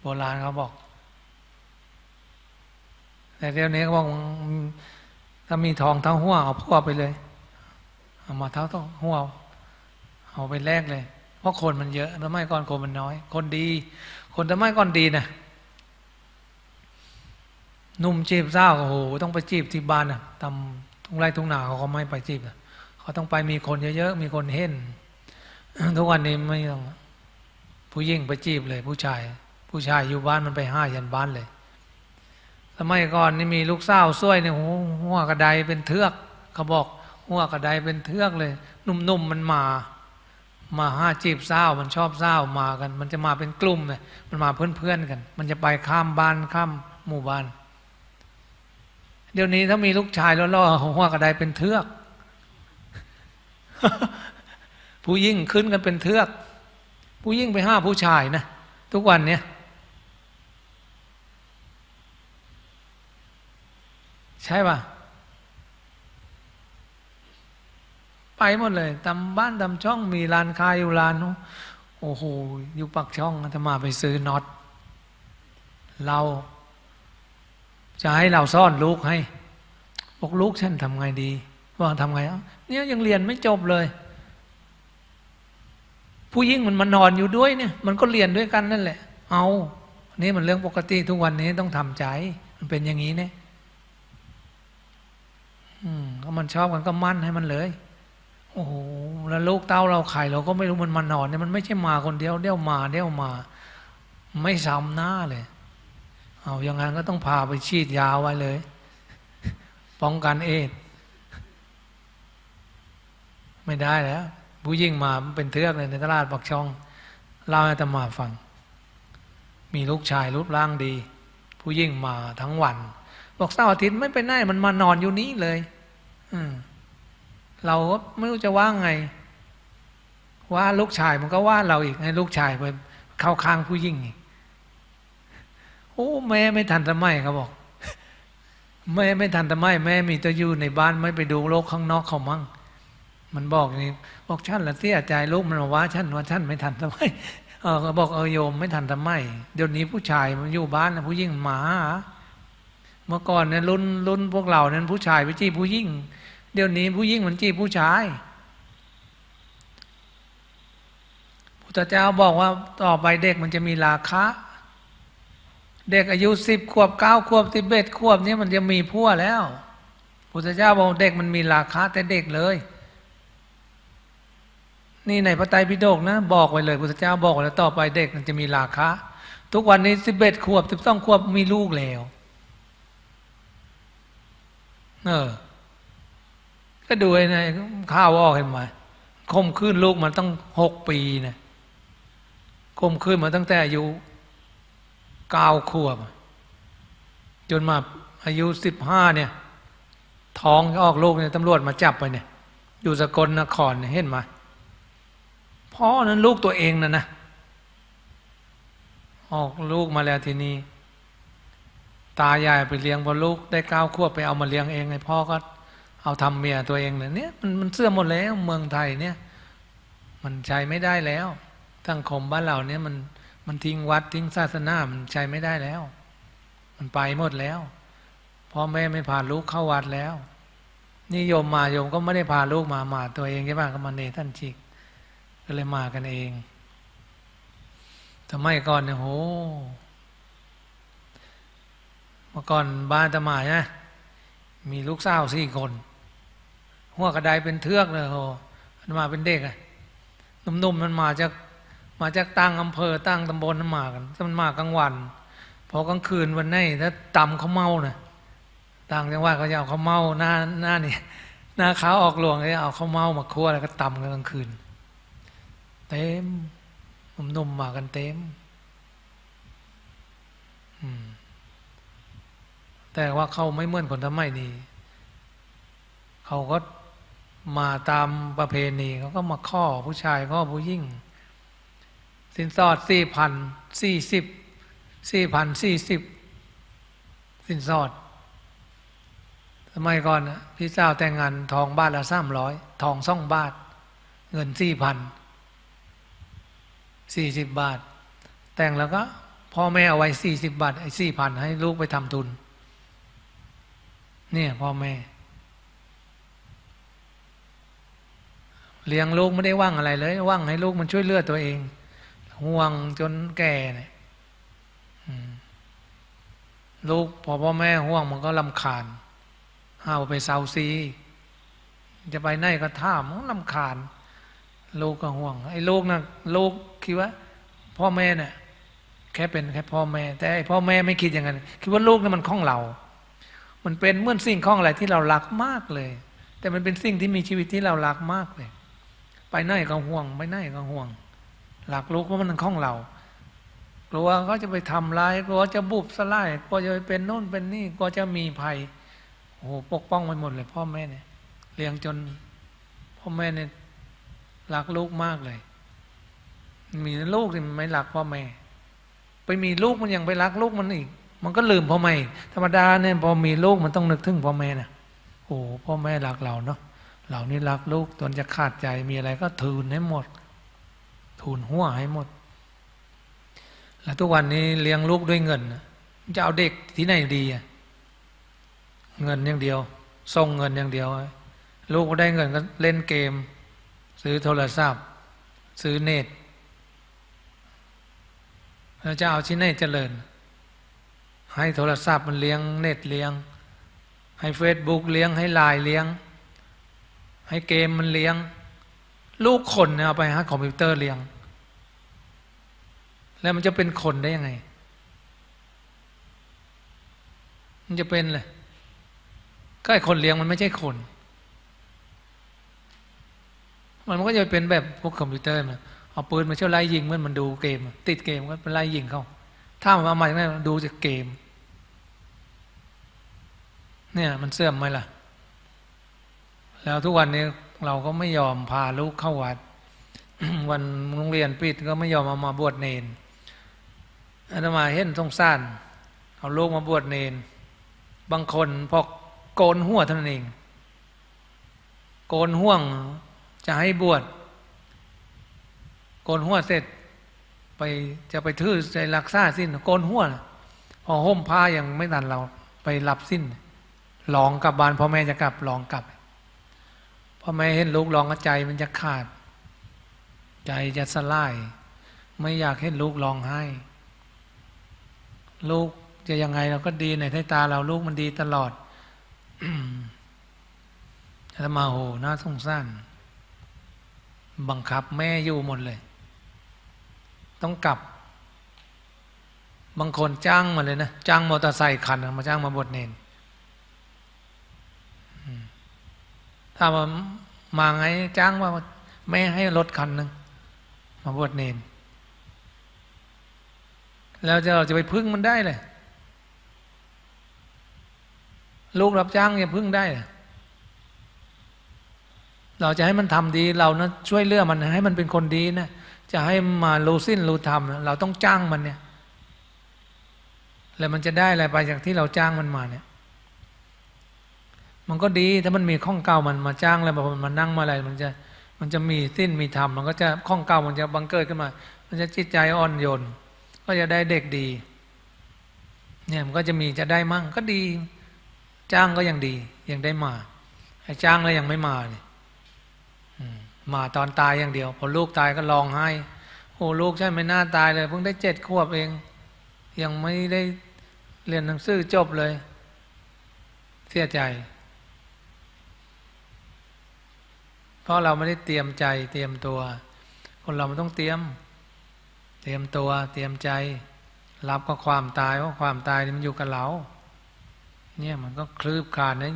โบราณเขาบอกแต่เดี๋ยวนี้เขาบอกถ้ามีทองทั้งหัวเอาพัวไปเลยเอามาทั้งหัวเอาไปแลกเลยเพราะคนมันเยอะแต่ไม่ก่อนคนมันน้อยคนดีคนแต่ไม่ก่อนดีนะหนุ่มจีบสาวโอ้โหต้องไปจีบที่บ้านนะตำทุ่งไร่ทุ่งนาเขาก็ไม่ไปจีบนะเขาต้องไปมีคนเยอะๆมีคนเห็น ทุกวันนี้ไม่ต้องผู้หญิงไปจีบเลยผู้ชายอยู่บ้านมันไปห้ายันบ้านเลยสมัยก่อนนี่มีลูกสาวสวยเนี่ยหัวกระไดเป็นเทือกเขาบอกหัวกระไดเป็นเทือกเลยหนุ่มๆมันมาห้าจีบสาวมันชอบสาวมากันมันจะมาเป็นกลุ่มเนี่ยมันมาเพื่อนๆกันมันจะไปข้ามบ้านข้ามหมู่บ้านเดี๋ยวนี้ถ้ามีลูกชายล่อๆหัวกระไดเป็นเทือก ผู้หญิงขึ้นกันเป็นเทือกผู้หญิงไปห้าผู้ชายนะทุกวันเนี่ยใช่ป่ะไปหมดเลยตำบ้านตำช่องมีร้านค้าอยู่ร้านโอ้โหอยู่ปากช่องอาตมาไปซื้อน็อตเราจะให้เราซ่อนลูกให้บอกลูกฉันทำไงดีว่าทำไงเนี่ยยังเรียนไม่จบเลยผู้หญิงมันมานอนอยู่ด้วยเนี่ยมันก็เรียนด้วยกันนั่นแหละเอานี่มันเรื่องปกติทุกวันนี้ต้องทำใจมันเป็นอย่างนี้เนี่ยก็มันชอบกันก็มั่นให้มันเลยโอ้โหแล้วลูกเต้าเราไข่เราก็ไม่รู้มันมานอนเนี่ยมันไม่ใช่มาคนเดียวเดี่ยวมาไม่ซ้ำหน้าเลยเอาอย่างงั้นก็ต้องพาไปฉีดยาไว้เลยป้องกันเอดไม่ได้แล้วผู้ยิ่งมาเป็นเทือกเลยในตลาดปักช่องเล่าให้อาตมาฟังมีลูกชายรูปร่างดีผู้ยิ่งมาทั้งวันบอกเสาร์อาทิตย์ไม่ไปไหนมันมานอนอยู่นี้เลยเราก็ไม่รู้จะว่าไงว่าลูกชายมันก็ว่าเราอีกให้ลูกชายไปเข้าข้างผู้หญิงโอ้แม่ไม่ทันสมัยเขาบอกแม่ไม่ทันสมัยแม่มีแต่อยู่ในบ้านไม่ไปดูโลกข้างนอกเขามั่งมันบอกอย่างนี้บอกฉันละเสียใจลูกมันว่าฉันไม่ทันสมัยเขาบอกโยมไม่ทันสมัยเดี๋ยวนี้ผู้ชายมันอยู่บ้านแล้วผู้หญิงหมาเมื่อก่อนเนี่ยรุ่นพวกเราเนี่ยผู้ชายไปจีบผู้หญิงเดี๋ยวนี้ผู้หญิงมันจีบผู้ชาย พุทธเจ้าบอกว่าต่อไปเด็กมันจะมีราคะเด็กอายุ10 ขวบ9 ขวบ11 ขวบนี้มันจะมีผัวแล้วพุทธเจ้าบอกเด็กมันมีราคะแต่เด็กเลยนี่ในพระไตรปิฎกนะบอกไว้เลยพุทธเจ้าบอกไว้แล้วต่อไปเด็กมันจะมีราคะทุกวันนี้11 ขวบ12 ขวบมีลูกแล้วก็ดูไอ้นายข้าวอ้อเห็นไหมข่มขืนลูกมันต้อง6 ปีนะข่มขืนมาตั้งแต่อายุ9 ขวบจนมาอายุ15เนี่ยท้องออกลูกเนี่ยตำรวจมาจับไปเนี่ยอยู่สกลนครเห็นไหมเพราะนั้นลูกตัวเองนะออกลูกมาแล้วทีนี้ตายายไปเลี้ยงพอลูกได้9 ขวบไปเอามาเลี้ยงเองไอ้พ่อก็เอาทำเมียตัวเองเลยเนี่ยมันเสื่อมหมดแล้วเมืองไทยเนี่ยมันใช้ไม่ได้แล้วทั้งคมบ้านเราเนี่ยมันทิ้งวัดทิ้งศาสนามันใช้ไม่ได้แล้วมันไปหมดแล้วพ่อแม่ไม่พาลูกเข้าวัดแล้วนี่โยมมาโยมก็ไม่ได้พาลูกมาตัวเองใช่ป่ะก็มาเนท่านจิกก็เลยมากันเองทำไมก่อนเนี่ยโหเมื่อก่อนบ้านตะหมายนะมีลูกสาว4 คนหัวกระไดเป็นเทือกเลยโหมันมาเป็นเด็กอะนุ่มๆมันมาจากตั้งอำเภอตั้งตำบลมันมากันถ้ามันมากลางวันพอกลางคืนวันไหนถ้าตำเขาเมานะต่างจังหวัดเขาจะเอาเขาเมาหน้านี่หน้าขาวออกหลวงเลยเอาเขาเมามาคั่วแล้วก็ตำกันกลางคืนเต็มนุ่มๆมากันเต็มแต่ว่าเขาไม่เหมือนคนทำไมนี่เขาก็มาตามประเพณีเขาก็มาข้อผู้ชายข้อผู้หญิงสินสอด 4,040 สินสอดสมัยก่อนนะพี่เจ้าแต่งงานทองบาทละ300ทอง2 บาทเงิน 4,000 40 บาทแต่งแล้วก็พ่อแม่เอาไว้40 บาทไอ้ 4,000 ให้ลูกไปทำทุนเนี่ยพ่อแม่เลี้ยงลูกไม่ได้ว่างอะไรเลยว่างให้ลูกมันช่วยเลือดตัวเองห่วงจนแก่เนี่ยลูกพอพ่อแม่ห่วงมันก็รำคาญห้าวไปเซาซีจะไปไหนก็ท่ามันรำคาญลูกก็ห่วงไอ้ลูกน่ะลูกคิดว่าพ่อแม่เนี่ยแค่เป็นแค่พ่อแม่แต่ไอ้พ่อแม่ไม่คิดอย่างนั้นคิดว่าลูกน่ะมันของเรามันเป็นเหมือนสิ่งของอะไรที่เรารักมากเลยแต่มันเป็นสิ่งที่มีชีวิตที่เรารักมากเลยไปไหนก็ห่วงไปไหนก็ห่วงหลักลูกว่ามันของเรากลัวเขาจะไปทำร้ายกลัวจะบุบสลายกลัวจะไปเป็นโน่นเป็นนี่กลัวจะมีภัยโอ้โหปกป้องไปหมดเลยพ่อแม่เนี่ยเลี้ยงจนพ่อแม่เนี่ยรักลูกมากเลยมีลูกที่มันไม่รักพ่อแม่ไปมีลูกมันยังไปรักลูกมันอีกมันก็ลืมพ่อแม่ธรรมดาเนี่ยพอมีลูกมันต้องนึกถึงพ่อแม่นะโอ้พ่อแม่รักเราเนาะเรานี่รักลูกจนจะขาดใจมีอะไรก็ทูลให้หมดทูลหัวให้หมดแล้วทุกวันนี้เลี้ยงลูกด้วยเงินจะเอาเด็กที่ไหนดีอะเงินอย่างเดียวส่งเงินอย่างเดียวลูกก็ได้เงินก็เล่นเกมซื้อโทรศัพท์ซื้อเน็ตแล้วจะเอาที่ไหนเจริญให้โทรศัพท์มันเลี้ยงเน็ตเลี้ยงให้เฟซบุ๊กเลี้ยงให้ไลน์เลี้ยงให้เกมมันเลี้ยงลูกคนเนี่ยเอาไปหาคอมพิวเตอร์เลี้ยงแล้วมันจะเป็นคนได้ยังไงมันจะเป็นเลยก็ไอ้คนเลี้ยงมันไม่ใช่คนมันก็จะเป็นแบบพวกคอมพิวเตอร์มันเอาปืนมาเชื่อไล่ยิงเมื่อมันดูเกมติดเกมก็เป็นไล่ยิงเขาถ้ามันมาอย่างนั้นดูจากเกมเนี่ยมันเสื่อมไหมล่ะแล้วทุกวันนี้เราก็ไม่ยอมพาลูกเข้าวัด วันโรงเรียนปิดก็ไม่ยอมเอามาบวชเนรอาตมาเห็นสงสารเอาลูกมาบวชเนรบางคนพอโกนหัวเท่านั้นเองโกนห่วงจะให้บวชโกนหัวเสร็จไปจะไปถือใจรักษาสิ้นโกนหัวพอห่มผ้ายังไม่ทันเราไปหลับสิ้นลองกลับบ้านพ่อแม่จะกลับลองกลับพ่อแม่เห็นลูกลองก็ใจมันจะขาดใจจะสลาย ไม่อยากให้ลูกร้องไห้ลูกจะยังไงเราก็ดีในสายตาเราลูกมันดีตลอด อาตมาโหน่าสงสารบังคับแม่อยู่หมดเลยต้องกลับบางคนจ้างมาเลยนะจ้างมอเตอร์ไซค์คันมาจ้างมาบวชเนรถ้ามาไงจ้างว่าแม่ให้รถคันหนึ่งมาบวชเนรแล้วเราจะไปพึ่งมันได้เลยลูกรับจ้างจะพึ่งได้เลยเราจะให้มันทำดีเรานะช่วยเลือกมันให้มันเป็นคนดีนะจะให้มารู้สิ้นรู้ธรรมเราต้องจ้างมันเนี่ยแล้วมันจะได้อะไรไปจากที่เราจ้างมันมาเนี่ยมันก็ดีถ้ามันมีข้องเก่ามันมาจ้างอะไรมันนั่งมาอะไรมันจะมีสิ้นมีธรรมมันก็จะข้องเก่ามันจะบังเกิดขึ้นมามันจะจิตใจอ่อนโยนก็จะได้เด็กดีเนี่ยมันก็จะมีจะได้มั่งก็ดีจ้างก็ยังดียังได้มาไอ้จ้างแล้วยังไม่มาเนี่ยมาตอนตายอย่างเดียวพอลูกตายก็ร้องไห้โอ้ลูกใช่ไม่น่าตายเลยเพิ่งได้7 ขวบเองยังไม่ได้เรียนหนังสือจบเลยเสียใจเพราะเราไม่ได้เตรียมใจเตรียมตัวคนเรามันต้องเตรียมตัวเตรียมใจรับกับความตายเพราะความตายนี่มันอยู่กับเราเนี่ยมันก็คลืบคลานนะ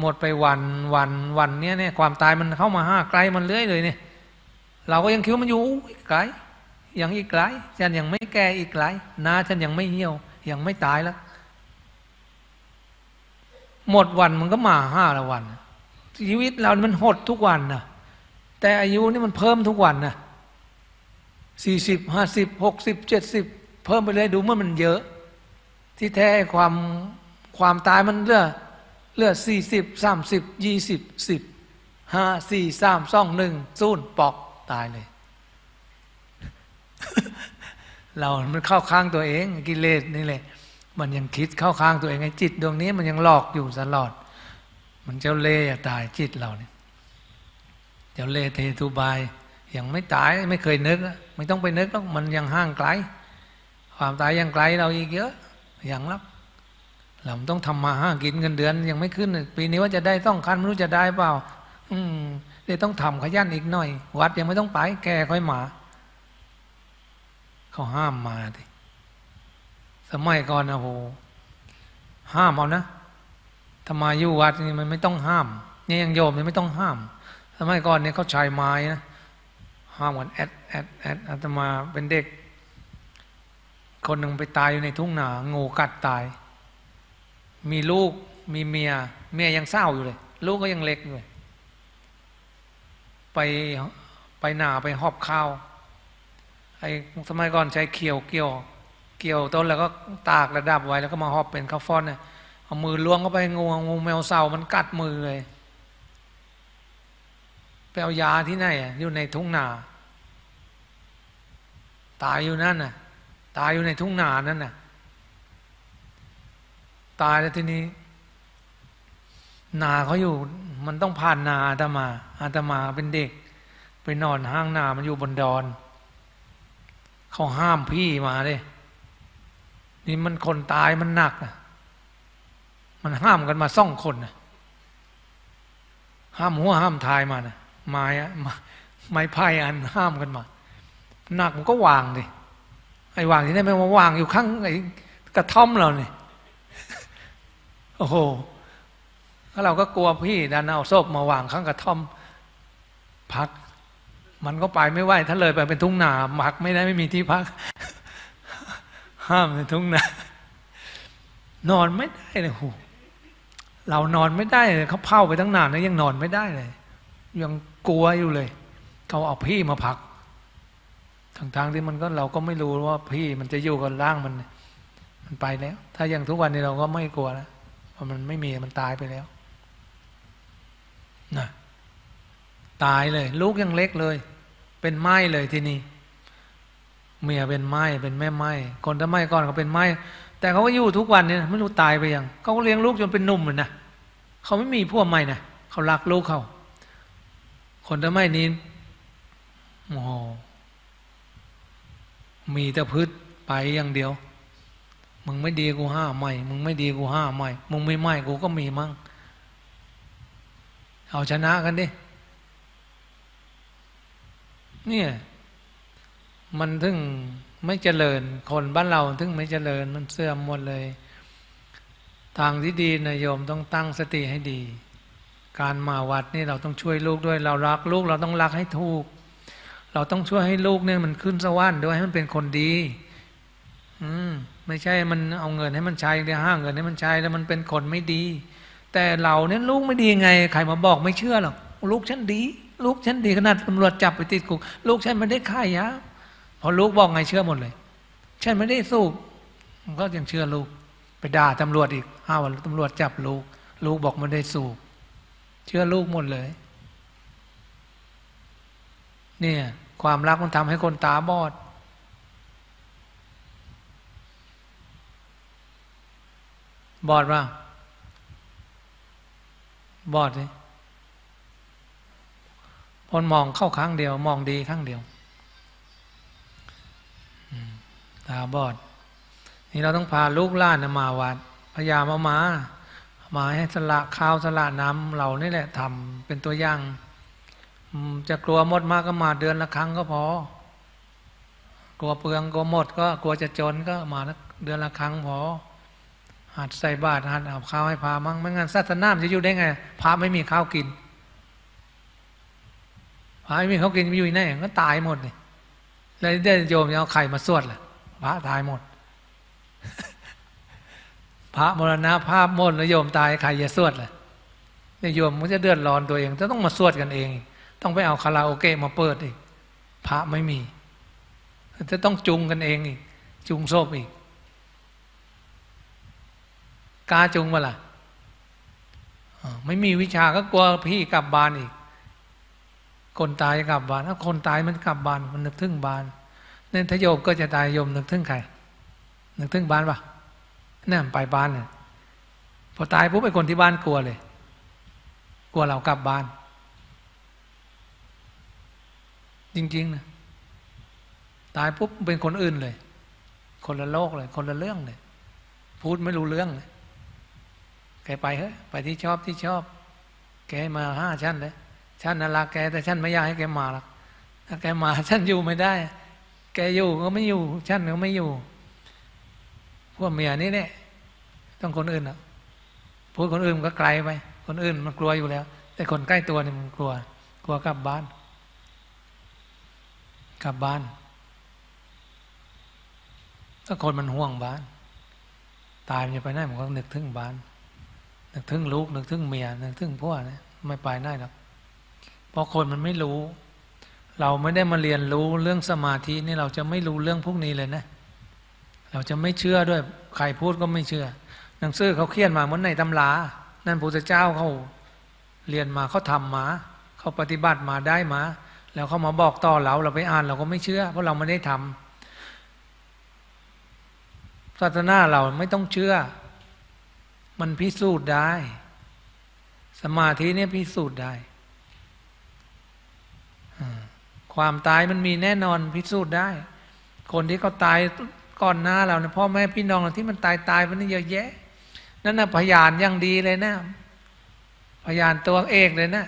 หมดไปวันเนี่ยความตายมันเข้ามาไกลมันเรื่อยเลยเนี่ยเราก็ยังคิดมันอยู่ไกลยังอีกไกลฉันยังไม่แก่อีกไกลนะฉันยังไม่เหี่ยวยังไม่ตายแล้วหมดวันมันก็มา5 วันชีวิตเรามันหดทุกวันนะแต่อายุนี่มันเพิ่มทุกวันนะ40 50 60 70เพิ่มไปเลยดูเมื่อมันเยอะที่แท้ความตายมันเลือด40 30 20 10 5 4 3 2 1 0ปอกตายเลย เรามันเข้าข้างตัวเองกิเลสนี่แหละมันยังคิดเข้าข้างตัวเองไอ้จิตดวงนี้มันยังหลอกอยู่ตลอดมันเจ้าเล่ห์ตายจิตเราเนี่ยเจ้าเล่ห์เททุบายยังไม่ตายไม่เคยนึกไม่ต้องไปนึกหรอกมันยังห่างไกลความตายยังไกลเราอีกเยอะยังรับเราต้องทำมาหากินเงินเดือนยังไม่ขึ้นปีนี้ว่าจะได้ต้องคันไม่รู้จะได้เปล่าเดี๋ยวต้องทำขยันอีกหน่อยวัดยังไม่ต้องไปแกค่อยมาเขาห้ามมาดิสมัยก่อนนะโหห้ามเอานะธรรมายุวัดนี่มันไม่ต้องห้ามนี่ยังโยมยังไม่ต้องห้ามสมัยก่อนเนี่ยเขาใช้ไม้นะห้ามกันแอดอาตมาเป็นเด็กคนหนึ่งไปตายอยู่ในทุ่งนางูกัดตายมีลูกมีเมียยังเศร้าอยู่เลยลูกก็ยังเล็กอยู่ไปหนาไปหอบข้าวไอ้สมัยก่อนใช้เขียวเกี่ยวต้นแล้วก็ตากระดับไว้แล้วก็มาหอบเป็นข้าวฟ่อนเนี่ยเอามือล้วงเข้าไปงูแมวเศร้ามันกัดมือเลยไปเอายาที่ไหนอยู่ในทุ่งนาตายอยู่นั่นน่ะตายอยู่ในทุ่งนานั่นน่ะตายแล้วทีนี้นาเขาอยู่มันต้องผ่านนาอาตมาเป็นเด็กไปนอนห้างนามันอยู่บนดอนเขาห้ามพี่มาเลยนี่มันคนตายมันหนักนะมันห้ามกันมา2 คนนะห้ามหัวห้ามท้ายมานะไม้พายอันห้ามกันมาหนักมันก็วางดิไอ้วางที่นี่ไม่ว่าวางอยู่ข้างไอ้กระท่อมเราเนี่ยโอ้โหเราก็กลัวพี่ดันเอาศพมาวางข้างกระท่อมพักมันก็ไปไม่ไหวถ้าเลยไปเป็นทุ่งนาพักไม่ได้ไม่มีที่พักห้ามในทุ่งนานอนไม่ได้เลยโหเรานอนไม่ได้เลยเขาเผาไปตั้งนานแล้วยังนอนไม่ได้เลยยังกลัวอยู่เลยเขาเอาพี่มาพักทางที่มันก็เราก็ไม่รู้ว่าพี่มันจะอยู่กับร่างมันไปแล้วถ้าอย่างทุกวันนี้เราก็ไม่กลัวนะเพราะมันไม่มีมันตายไปแล้วนะตายเลยลูกยังเล็กเลยเป็นไม้เลยทีนี้เมียเป็นไม้เป็นแม่ไม้คนถ้าไม้ก่อนเขาเป็นไม้แต่เขาก็อยู่ทุกวันเนี่ยไม่รู้ตายไปยังเขาก็เลี้ยงลูกจนเป็นหนุ่มเลยนะเขาไม่มีพวกไม้นะเขารักลูกเขาคนถ้าไม้นี้โอ้ มีแต่พืชไปอย่างเดียวมึงไม่ดีกูห้าไม่มึงไม่ดีกูห้าไม่มึงไม่ไม่กูก็มีมั่งเอาชนะกันดิเนี่ยมันถึงไม่เจริญคนบ้านเราถึงไม่เจริญมันเสื่อมหมดเลยทางที่ดีนะโยมต้องตั้งสติให้ดีการมาวัดนี่เราต้องช่วยลูกด้วยเรารักลูกเราต้องรักให้ถูกเราต้องช่วยให้ลูกเนี่ยมันขึ้นสวรรค์ด้วยให้มันเป็นคนดีไม่ใช่มันเอาเงินให้มันใช้เดี๋ยวห้าเงินให้มันใช้แล้วมันเป็นคนไม่ดีแต่เราเนี่ยลูกไม่ดีไงใครมาบอกไม่เชื่อหรอกลูกฉันดีลูกฉันดีขนาดตำรวจจับไปติดคุกลูกฉันไม่ได้ฆ่ายาพอลูกบอกไงเชื่อหมดเลยฉันไม่ได้สูบก็ยังเชื่อลูกไปด่าตำรวจอีกห้าวันตำรวจจับลูกลูกบอกไม่ได้สูบเชื่อลูกหมดเลยเนี่ยความรักมันทำให้คนตาบอดบอดว่าบอดเลยพนมองเข้าครั้งเดียวมองดีครั้งเดียวตาบอดนี่เราต้องพาลูกหลานมาวัดพยายามเอามาให้สละข้าวสละน้ำเรานี่แหละทำเป็นตัวอย่างจะกลัวหมดมากก็มาเดือนละครั้งก็พอกลัวเปลืองกลัวหมดก็กลัวจะจนก็มาเดือนละครั้งพอหัดใส่บาตรหัดอาบข้าวให้พามั่งไม่งั้นศาสนาจะอยู่ได้ไงพาไม่มีข้าวกินพาไม่มีข้าวกินอยู่ไหนก็ตายหมดเลยแล้วได้โยมเอาไข่มาสวดล่ะพระตายหมดพระมรณภาพหมดแล้วโยมตายใครจะสวดล่ะโยมมันจะเดือดร้อนตัวเองจะต้องมาสวดกันเองต้องไปเอาคาราโอเกะมาเปิดอีกพระไม่มีจะต้องจุงกันเองอีกจุงโซบอีกกาจุงมาล่ะไม่มีวิชาก็กลัวพี่กลับบ้านอีกคนตายกลับบ้านถ้าคนตายมันกลับบ้านมันนึกถึงบ้านนั่นถ้าโยมก็จะตายโยมนึกถึงใครนึกถึงบ้านปะนั่นไปบ้านเนี่ยพอตายปุ๊บไอ้คนที่บ้านกลัวเลยกลัวเรากลับบ้านจริงๆนะตายปุ๊บเป็นคนอื่นเลยคนละโลกเลยคนละเรื่องเลยพูดไม่รู้เรื่องเลยแกไปเฮ้ยไปที่ชอบที่ชอบแกมาห้าชั้นเลยชั้นน่ารักแกแต่ชั้นไม่อยากให้แกมาหรอกถ้าแกมาชั้นอยู่ไม่ได้แกอยู่ก็ไม่อยู่ชั้นก็ไม่อยู่พวกเมียนี่เนี่ยต้องคนอื่นนะพูดคนอื่นก็ไกลไปคนอื่นมันกลัวอยู่แล้วแต่คนใกล้ตัวนี่มันกลัวกลับบ้านถ้าคนมันห่วงบ้านตายมันจะไปไหนมันก็นึกถึงบ้านนึกถึงลูกนึกถึงเมียนึกถึงพ่อนะไม่ไปไหนหรอกเพราะคนมันไม่รู้เราไม่ได้มาเรียนรู้เรื่องสมาธินี่เราจะไม่รู้เรื่องพวกนี้เลยนะเราจะไม่เชื่อด้วยใครพูดก็ไม่เชื่อหนังสือเขาเขียนมาเหมือนในตำรานั่นพระพุทธเจ้าเขาเรียนมาเขาทำมาเขาปฏิบัติมาได้มาแล้วเขามาบอกต่อเราไปอ่านเราก็ไม่เชื่อเพราะเราไม่ได้ทำศาสนาเราไม่ต้องเชื่อมันพิสูจน์ได้สมาธิเนี่ยพิสูจน์ได้ความตายมันมีแน่นอนพิสูจน์ได้คนที่เขาตายก่อนหน้าเราเนี่ยพ่อแม่พี่น้องเราที่มันตายมันนี่เยอะแยะนั่นนะพยานอย่างดีเลยนะพยานตัวเอกเลยนะ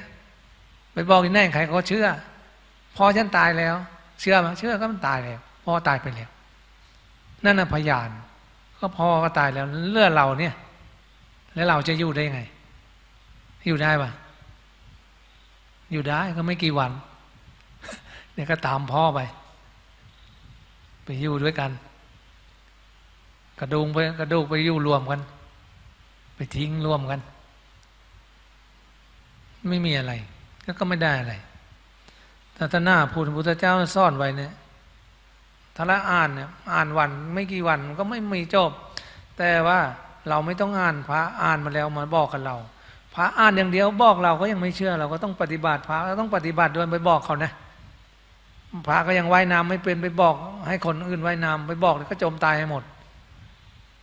ไปบอกที่ไหนใครเขาเชื่อพ่อฉันตายแล้วเชื่อไหมเชื่อก็มันตายแล้วพ่อตายไปแล้วนั่นนะพยานก็พ่อก็ตายแล้วเลือดเราเนี่ยแล้วเราจะอยู่ได้ไงอยู่ได้ปะอยู่ได้ก็ไม่กี่วันเดี๋ยวก็ตามพ่อไปอยู่ด้วยกันกระดูกไปอยู่รวมกันไปทิ้งรวมกันไม่มีอะไรก็ไม่ได้อะไรศาสนาพุทธเจ้าซ่อนไว้เนี่ยถ้าเราอ่านเนี่ยอ่านวันไม่กี่วันก็ไม่มีจบแต่ว่าเราไม่ต้องอ่านพระอ่านมาแล้วมาบอกกับเราพระอ่านอย่างเดียวบอกเราก็ยังไม่เชื่อเราก็ต้องปฏิบัติพระเราต้องปฏิบัติด้วยไปบอกเขานะพระก็ยังว่ายน้ำไม่เป็นไปบอกให้คนอื่นว่ายน้ำไปบอกก็จมตายให้หมด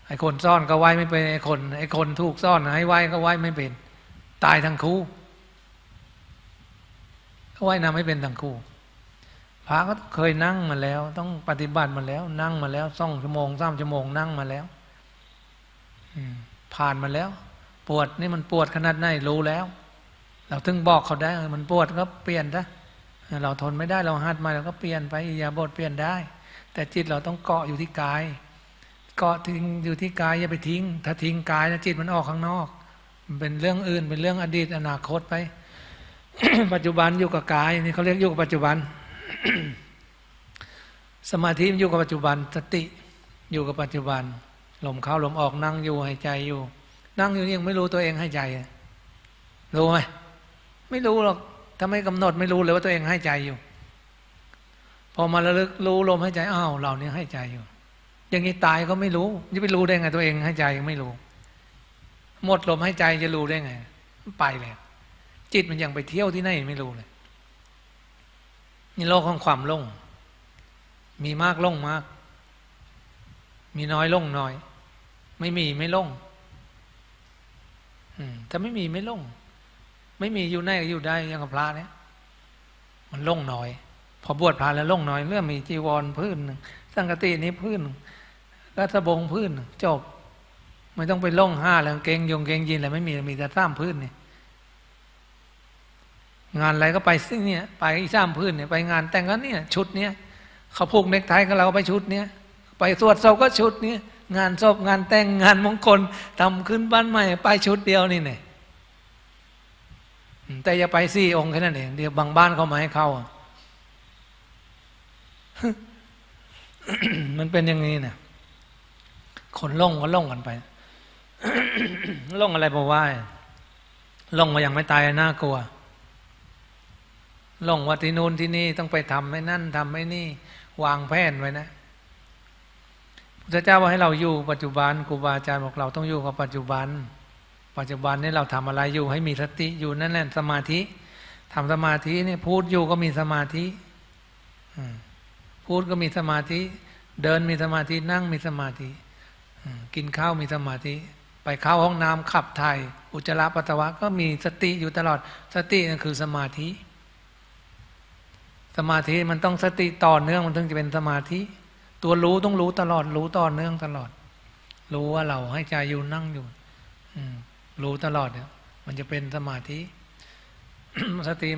ไอ้คนซ่อนก็ว่ายไม่เป็นไอ้คนถูกซ่อนให้ว่ายก็ว่ายไม่เป็นตายทั้งคู่ว่ายน้ำไม่เป็นทั้งคู่ พระก็เคยนั่งมาแล้วต้องปฏิบัติมาแล้วนั่งมาแล้ว2 ชั่วโมง3 ชั่วโมงนั่งมาแล้วผ่านมาแล้วปวดนี่มันปวดขนาดไหนรู้แล้วเราถึงบอกเขาได้มันปวดก็เปลี่ยนนะเราทนไม่ได้เราหัดมาเราก็เปลี่ยนไปอิริยาบถเปลี่ยนได้แต่จิตเราต้องเกาะอยู่ที่กายเกาะทิ้งอยู่ที่กายอย่าไปทิ้งถ้าทิ้งกายนะจิตมันออกข้างนอกมันเป็นเรื่องอื่นเป็นเรื่องอดีตอนาคตไป ปัจจุบันอยู่กับกายนี่เขาเรียกอยู่กับปัจจุบัน สมาธิอยู่กับปัจจุบันสติอยู่กับปัจจุบันลมเข้าลมออกนั่งอยู่หายใจอยู่นั่งอยู่ยังไม่รู้ตัวเองหายใจรู้ไหมไม่รู้หรอกถ้าไม่กำหนดไม่รู้เลยว่าตัวเองหายใจอยู่พอมาระลึกรู้ลมหายใจอ้าวเราเนี่ยหายใจอยู่อย่างนี้ตายก็ไม่รู้จะไปรู้ได้ไงตัวเองหายใจยังไม่รู้หมดลมหายใจจะรู้ได้ไงไปเลยจิตมันยังไปเที่ยวที่ไหนไม่รู้เลยนี่โลกของความหลงมีมากหลงมากมีน้อยหลงน้อยไม่มีไม่หลงถ้าไม่มีไม่หลงไม่มีอยู่ไหนก็อยู่ได้อย่างกับพระเนี่ยมันหลงน้อยพอบวชพระแล้วหลงน้อยเรื่องมีจีวรพื้นนึงสังฆตินี้พื้นก็สบงพื้นจบไม่ต้องไปล่องห้าแล้วเกงยงเกงยินอะไรไม่มีมีแต่ซ้ำพื้นนี่งานอะไรก็ไปซึ่งเนี่ยไปซ้ำพื้นเนี่ยไปงานแต่งก็เนี่ยชุดเนี่ยเขาผูกเน็กไทกับเราไปชุดเนี่ยไปสวดศพก็ชุดเนี่ยงานศพงานแต่งงานมงคลทำขึ้นบ้านใหม่ไปชุดเดียวนี่เนี่ยแต่อย่าไป4 องค์แค่นั้นเองเดี๋ยวบางบ้านเขามาให้เข้า มันเป็นอย่างนี้นะคนล่องก็ล่องกันไป ล่องอะไรเพราะว่าล่องมาอย่างไม่ตายน่ากลัวล่องว่าที่นู่นที่นี่ต้องไปทำให้นั่นทำให้นี่วางแผนไว้นะพุทธเจ้าว่าให้เราอยู่ปัจจุบันครูบาอาจารย์บอกเราต้องอยู่กับปัจจุบันนี่เราทำอะไรอยู่ให้มีสติอยู่นั่นแหละสมาธิทำสมาธินี่พูดอยู่ก็มีสมาธิพูดก็มีสมาธิเดินมีสมาธินั่งมีสมาธิกินข้าวมีสมาธิไปเข้าห้องน้ำขับถ่ายอุจจาระปัสสาวะก็มีสติอยู่ตลอดสตินั่นคือสมาธิมันต้องสติต่อเนื่องมันถึงจะเป็นสมาธิตัวรู้ต้องรู้ตลอดรู้ต่อเนื่องตลอดรู้ว่าเราให้ใจอยู่นั่งอยู่รู้ตลอดเนี่ยมันจะเป็นสมาธิ สติ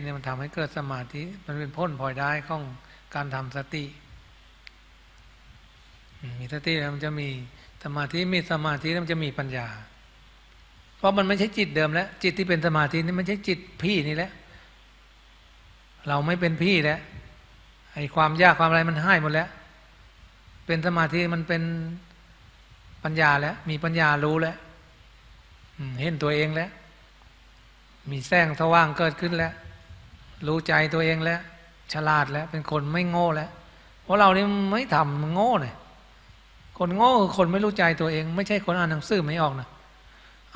เนี่ยมันทำให้เกิดสมาธิมันเป็นพ้นพลอยได้ของการทำสติมีสติแล้วมันจะมีสมาธิแล้วมันจะมีปัญญาเพราะมันไม่ใช่จิตเดิมแล้วจิตที่เป็นสมาธินี่มันใช่จิตพี่นี่แหละเราไม่เป็นพี่แล้วไอ้ความยากความอะไรมันหายหมดแล้วเป็นสมาธิมันเป็นปัญญาแล้วมีปัญญารู้แล้วเห็นตัวเองแล้วมีแสงสว่างเกิดขึ้นแล้วรู้ใจตัวเองแล้วฉลาดแล้วเป็นคนไม่โง่แล้วเพราะเรานี่ไม่ทำมันโง่เลยคนโง่คือคนไม่รู้ใจตัวเองไม่ใช่คนอ่านหนังสือไม่ออกนะ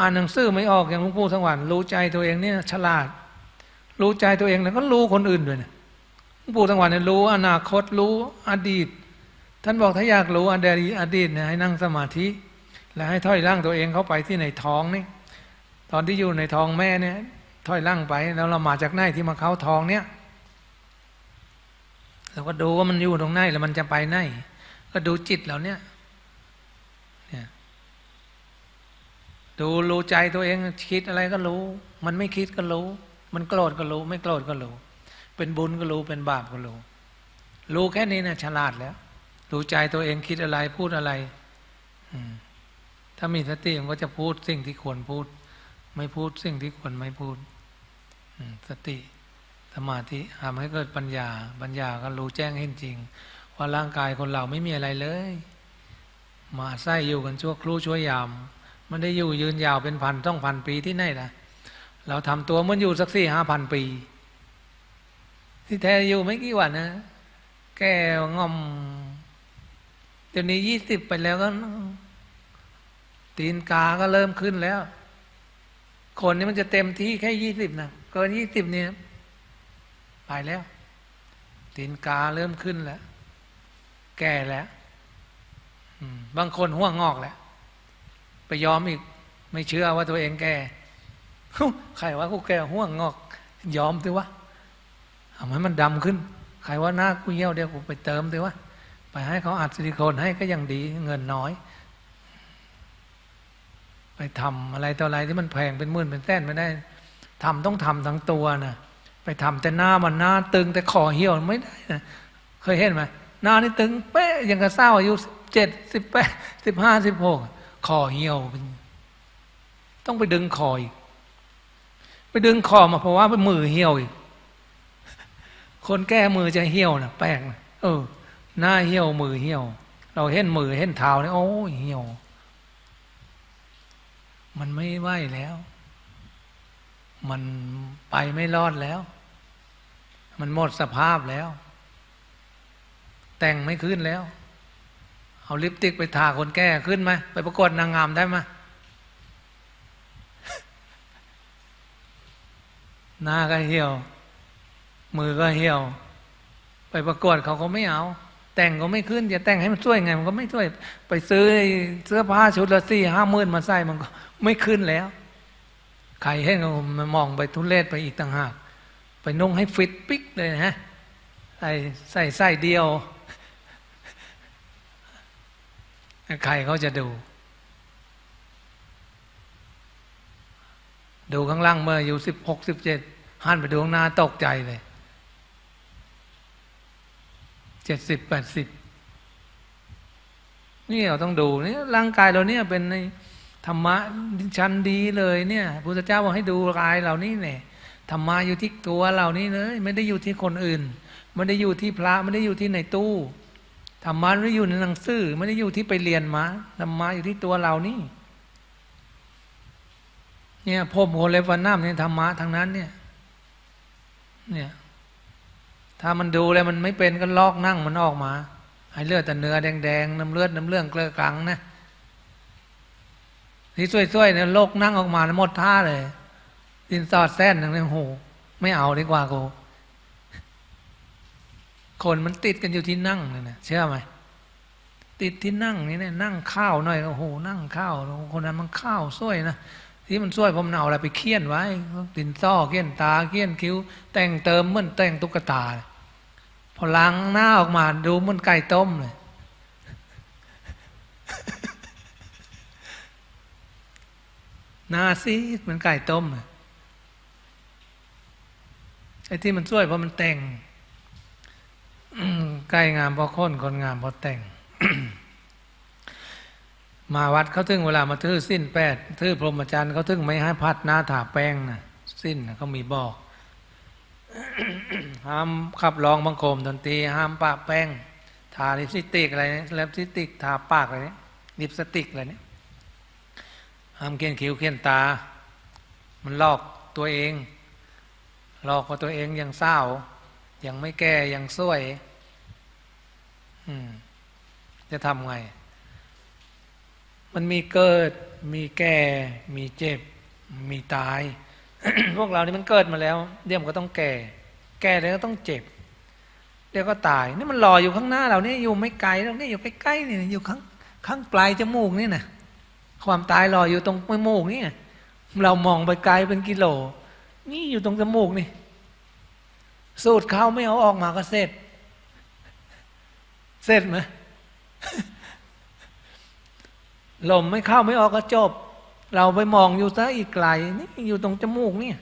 อ่านหนังสือไม่ออกอย่างหลวงปู่สังวรรู้ใจตัวเองเนี่ยฉลาดรู้ใจตัวเองแล้วก็รู้คนอื่นด้วยนะหลวงปู่สังวรเนี่ยรู้อนาคตรู้อดีตท่านบอกถ้าอยากรู้อดีตเนี่ยให้นั่งสมาธิและให้ถ้อยร่างตัวเองเข้าไปที่ในท้องนี่ตอนที่อยู่ในท้องแม่เนี่ยถ้อยร่างไปแล้วเรามาจากไหนที่มาเข้าท้องเนี่ยเราก็ดูว่ามันอยู่ตรงไหนแล้วมันจะไปไหนก็ดูจิตเราเนี่ยดูรู้ใจตัวเองคิดอะไรก็รู้มันไม่คิดก็รู้มันโกรธก็รู้ไม่โกรธก็รู้เป็นบุญก็รู้เป็นบาปก็รู้รู้แค่นี้นะฉลาดแล้วรู้ใจตัวเองคิดอะไรพูดอะไรถ้ามีสติมันก็จะพูดสิ่งที่ควรพูดไม่พูดสิ่งที่ควรไม่พูดสติสมาธิทำให้เกิดปัญญาก็รู้แจ้งเห็นจริงว่าร่างกายคนเราไม่มีอะไรเลยมาใส่อยู่กันชั่วครู่ชั่วยามมันได้อยู่ยืนยาวเป็นพันต้องพันปีที่ไหนล่ะเราทำตัวมันอยู่สัก 4-5 พัน ปีที่แท้อยู่ไม่กี่วันนะแก่งอมเดี๋ยวนี้20ไปแล้วก็ตีนกาก็เริ่มขึ้นแล้วคนนี้มันจะเต็มที่แค่20นะเกิน20เนี่ยไปแล้วตีนกาเริ่มขึ้นแล้วแก่แล้วบางคนหัวงอกแล้วไปยอมอีกไม่เชื่อว่าตัวเองแก่ใครว่ากูแก่หัวงอกยอมถือว่า เอาให้มันดำขึ้นใครว่าหน้ากูเยี่ยวเดี๋ยวกูไปเติมดีวะไปให้เขาอัดซิลิโคนให้ก็ยังดีเงินน้อยไปทำอะไรต่ออะไรที่มันแพงเป็นหมื่นเป็นแสนไม่ได้ทำต้องทำทั้งตัวนะไปทำแต่หน้ามันหน้าตึงแต่คอเหี่ยวไม่ได้นะเคยเห็นไหมหน้านี่ตึงเป๊ะยังกระเซ้าอายุ17 18 15 16คอเหี่ยวต้องไปดึงคออีกไปดึงคอมาเพราะว่ามือเหี่ยวอีกคนแก้มือจะเหี่ยวนะแปลกนะหน้าเหี่ยวมือเหี่ยวเราเห็นมือเห็นเท้าเนี่ยโอ้เหี่ยวมันไม่ไหวแล้วมันไปไม่รอดแล้วมันหมดสภาพแล้วแต่งไม่ขึ้นแล้วเอาลิปสติกไปทาคนแก่ขึ้นไหมไปประกวดนางงามได้ไหมหน้าก็เหี่ยวมือก็เหี่ยวไปประกวดเขาก็ไม่เอาแต่งก็ไม่ขึ้นจะแต่งให้มันช่วยไงมันก็ไม่ช่วยไปซื้อเสื้อผ้าชุดละ40,000-50,000มาใส่มันก็ไม่ขึ้นแล้วใครให้มันมองไปทุเรศไปอีกต่างหากไปนุ่งให้ฟิตปิ๊กเลยนะใส่เดียวใครเขาจะดูข้างล่างเมื่ออยู่16 17หันไปดูข้างหน้าตกใจเลย70 80นี่เราต้องดูนี่ร่างกายเราเนี่ยเป็นธรรมะชั้นดีเลยเนี่ยพุทธเจ้าบอกให้ดูกายเรานี่เนี่ยธรรมะอยู่ที่ตัวเรานี่เลยไม่ได้อยู่ที่คนอื่นไม่ได้อยู่ที่พระไม่ได้อยู่ที่ในตู้ธรรมะไม่ได้อยู่ในหนังสือไม่ได้อยู่ที่ไปเรียนมาธรรมะอยู่ที่ตัวเรานี่เนี่ยพบโหเล็บฟันน้ำเนี่ยธรรมะทั้งนั้นเนี่ยถ้ามันดูแล้วมันไม่เป็นก็ลอกนั่งมันออกมาให้เลือดแต่เนื้อแดงๆน้ำเลือดน้ำเลือดเกลือกลังนะที่ช่วยเนี่ยโลกนั่งออกมาหมดท่าเลยดินสอดแส้นอย่างนี้โหไม่เอาดีกว่ากูคนมันติดกันอยู่ที่นั่งเลยนะเชื่อไหมติดที่นั่งนี่เนี่ยนั่งข้าวหน่อยโอ้โหนั่งข้าวคนนั้นมันข้าวช่วยนะที่มันช่วยผมเอาอะไรไปเคี่ยนไว้ดินซ้อเคี่ยนตาเคี่ยนคิ้วแต่งเติมเหมือนแต่งตุ๊กตาพอล้างหน้าออกมาดูเหมือนไก่ต้มเลยหน้าซีดเหมือนไก่ต้มเลยไอ้ที่มันช่วยเพราะมันแต่งไก่งามพอค้นคนงามพอแต่ง มาวัดเขาถึงเวลามาถือสิ้น8ถือพรหมจรรย์เขาถึงไม่ให้พัดหน้าถาแป้งนะสิ้นเขามีบอก ห้ามขับร้องบังโคมดนตรีห้ามปะแป้งทาลิปสติกอะไรลิปสติกทาปากอะไรเนี่ยลิปสติกอะไรเนี่ยห้ามเขียนคิ้วเขียนตามันลอกตัวเองลอกว่าตัวเองยังเศร้ายังไม่แก่ยังสวยจะทำไงมันมีเกิดมีแก่มีเจ็บมีตาย พวกเรานี่มันเกิดมาแล้วเดี๋ยวก็ต้องแก่แก่แล้วก็ต้องเจ็บเดี๋ยวก็ตายนี่มันรออยู่ข้างหน้าเราเนี่ยอยู่ไม่ไกลเราเนี่ยอยู่ใกล้ๆนี่อยู่ข้างปลายจมูกนี่นะความตายรออยู่ตรงจมูกนี่เรามองไปไกลเป็นกิโลนี่อยู่ตรงจมูกนี่สูดเข้าไม่เอาออกมาก็เสร็จไหม ลมไม่เข้าไม่ออกก็จบเราไปมองอยู่ซะอีกไกลนี่อยู่ตรงจมูกเนี่ย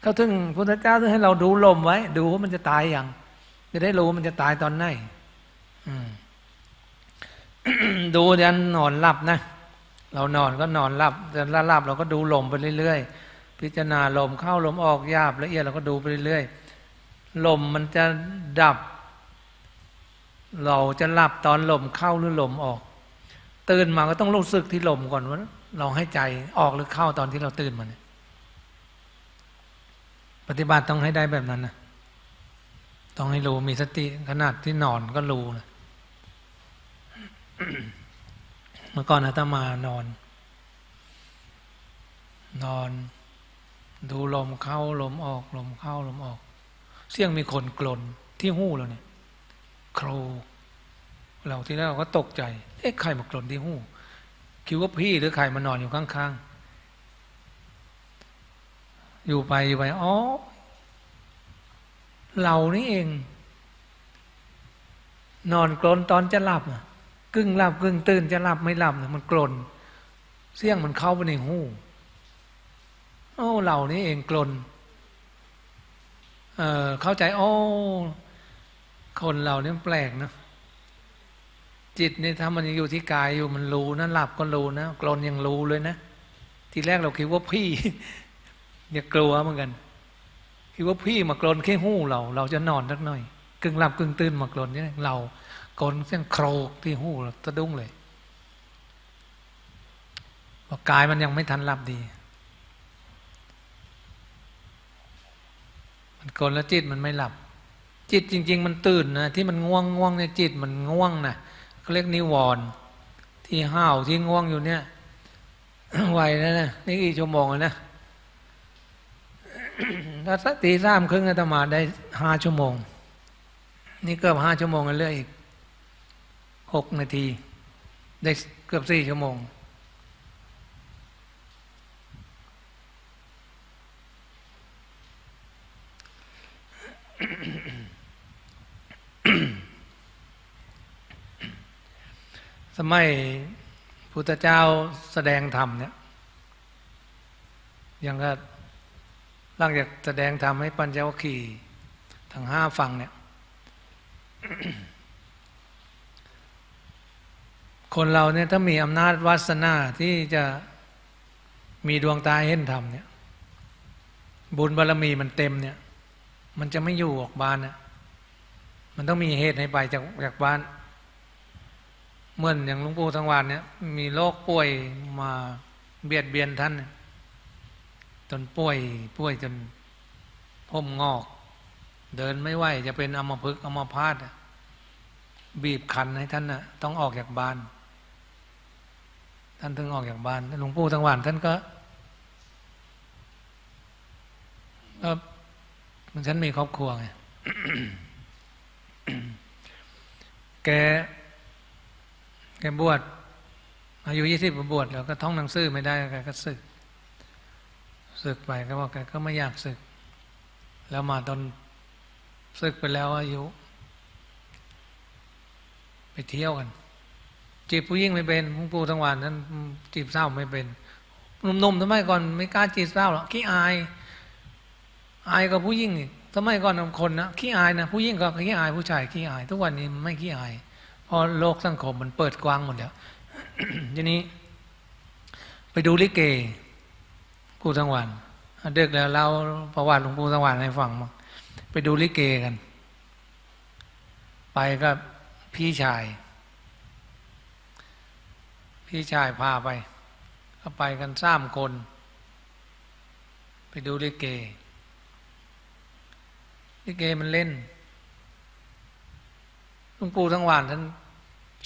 เขาถึงพระเจ้าให้เราดูลมไว้ดูว่ามันจะตายอย่างจะได้รู้มันจะตายตอนไหน ดูยันนอนหลับนะเรานอนก็นอนหลับแต่ละหลับเราก็ดูลมไปเรื่อยๆพิจารณาลมเข้าลมออกหยาบละเอียดเราก็ดูไปเรื่อยๆลมมันจะดับเราจะหลับตอนลมเข้าหรือลมออกตื่นมาก็ต้องรู้สึกที่ลมก่อนว่าเราให้ใจออกหรือเข้าตอนที่เราตื่นมาปฏิบัติต้องให้ได้แบบนั้นนะต้องให้รู้มีสติขนาดที่นอนก็รู้นะ เมื่อก่อนอาตมานอนดูลมเข้าลมออกลมเข้าลมออกเสียงมีคนกลนที่หูเราเนี่ยโครเราที่แรกเราก็ตกใจเอ๊ะใครมากลนที่หูคิดว่าพี่หรือใครมานอนอยู่ข้างๆอยู่ไปอ๋อ เรานี่เองนอนกลนตอนจะหลับกึ่งหลับกึ่งตื่นจะหลับไม่หลับเนี่ยมันกลนเสียงมันเข้าไปในหูโอ้เรานี่เองกลนเข้าใจโอ้คนเราเนี่ยแปลกนะจิตนี่ถ้ามันยังอยู่ที่กายอยู่มันรู้นะหลับก็รู้นะกลนยังรู้เลยนะทีแรกเราคิดว่าพี่เนี่ยกลัวเหมือนกันคิดว่าพี่มากลนแค่หู้เราจะนอนสักหน่อยกึ่งหลับกึ่งตื่นมากลนนี่เรากลนเสียงโครกที่หู้เราสะดุ้งเลยเพราะกายมันยังไม่ทันหลับดีมันกลนแล้วจิตมันไม่หลับจิตจริงๆมันตื่นนะที่มันง่วงเนี่ยจิตมันง่วงนะเขาเรียกนิวรณ์ที่ห้าวที่ง่วงอยู่เนี่ยไวนะนะนี่กี่ชั่วโมงนะถ้าสักตีสามครึ่งอาตมาได้5 ชั่วโมงนี่เกือบ5 ชั่วโมงกันเรื่อยอีก6 นาทีได้เกือบ4 ชั่วโมงสมัยพุทธเจ้าแสดงธรรมเนี่ยยังก็หลังจากแสดงธรรมให้ปัญจวัคคีย์ทั้ง5 ฟังเนี่ย คนเราเนี่ยถ้ามีอำนาจวาสนาที่จะมีดวงตาเห็นธรรมเนี่ยบุญบารมีมันเต็มเนี่ยมันจะไม่อยู่ออกบ้านเนี่ยมันต้องมีเหตุให้ไปจากบ้านเหมือนอย่างหลวงปู่ทั้งวันเนี่ยมีโรคป่วยมาเบียดเบียนท่านจนป่วยจนผมงอกเดินไม่ไหวจะเป็นอัมพฤกษ์อัมพาตบีบคั้นให้ท่านน่ะต้องออกจากบ้านท่านถึงออกจากบ้านหลวงปู่ทั้งวันท่านก็ฉันมีครอบครัวไง แกบวชอายุ20บวชแล้วก็ท่องหนังสือไม่ได้แกก็ศึกไปก็ว่าแกก็ไม่อยากศึกแล้วมาตอนศึกไปแล้วอายุไปเที่ยวกันจีบผู้หญิงไม่เป็นผู้ปูทั้งวันนั้นจีบสาวไม่เป็นหนุ่มๆทำไมก่อนไม่กล้าจีบสาวหรอกขี้อายกับผู้หญิงนี่ทำไมก่อนคนนะขี้อายนะผู้หญิงก็ขี้อายผู้ชายขี้อายทุกวันนี้ไม่ขี้อายเพราะโลกสังคมมันเปิดกว้างหมดแล้ว ทีนี้ไปดูลิเกครูทั้งวันเด็กแล้วเราประวัติหลวงปู่ทั้งวันให้ฟังมาไปดูลิเกกันไปกับพี่ชายพาไปก็ไปกัน3 คนไปดูลิเกมันเล่นหลวงปู่ทั้งวันท่าน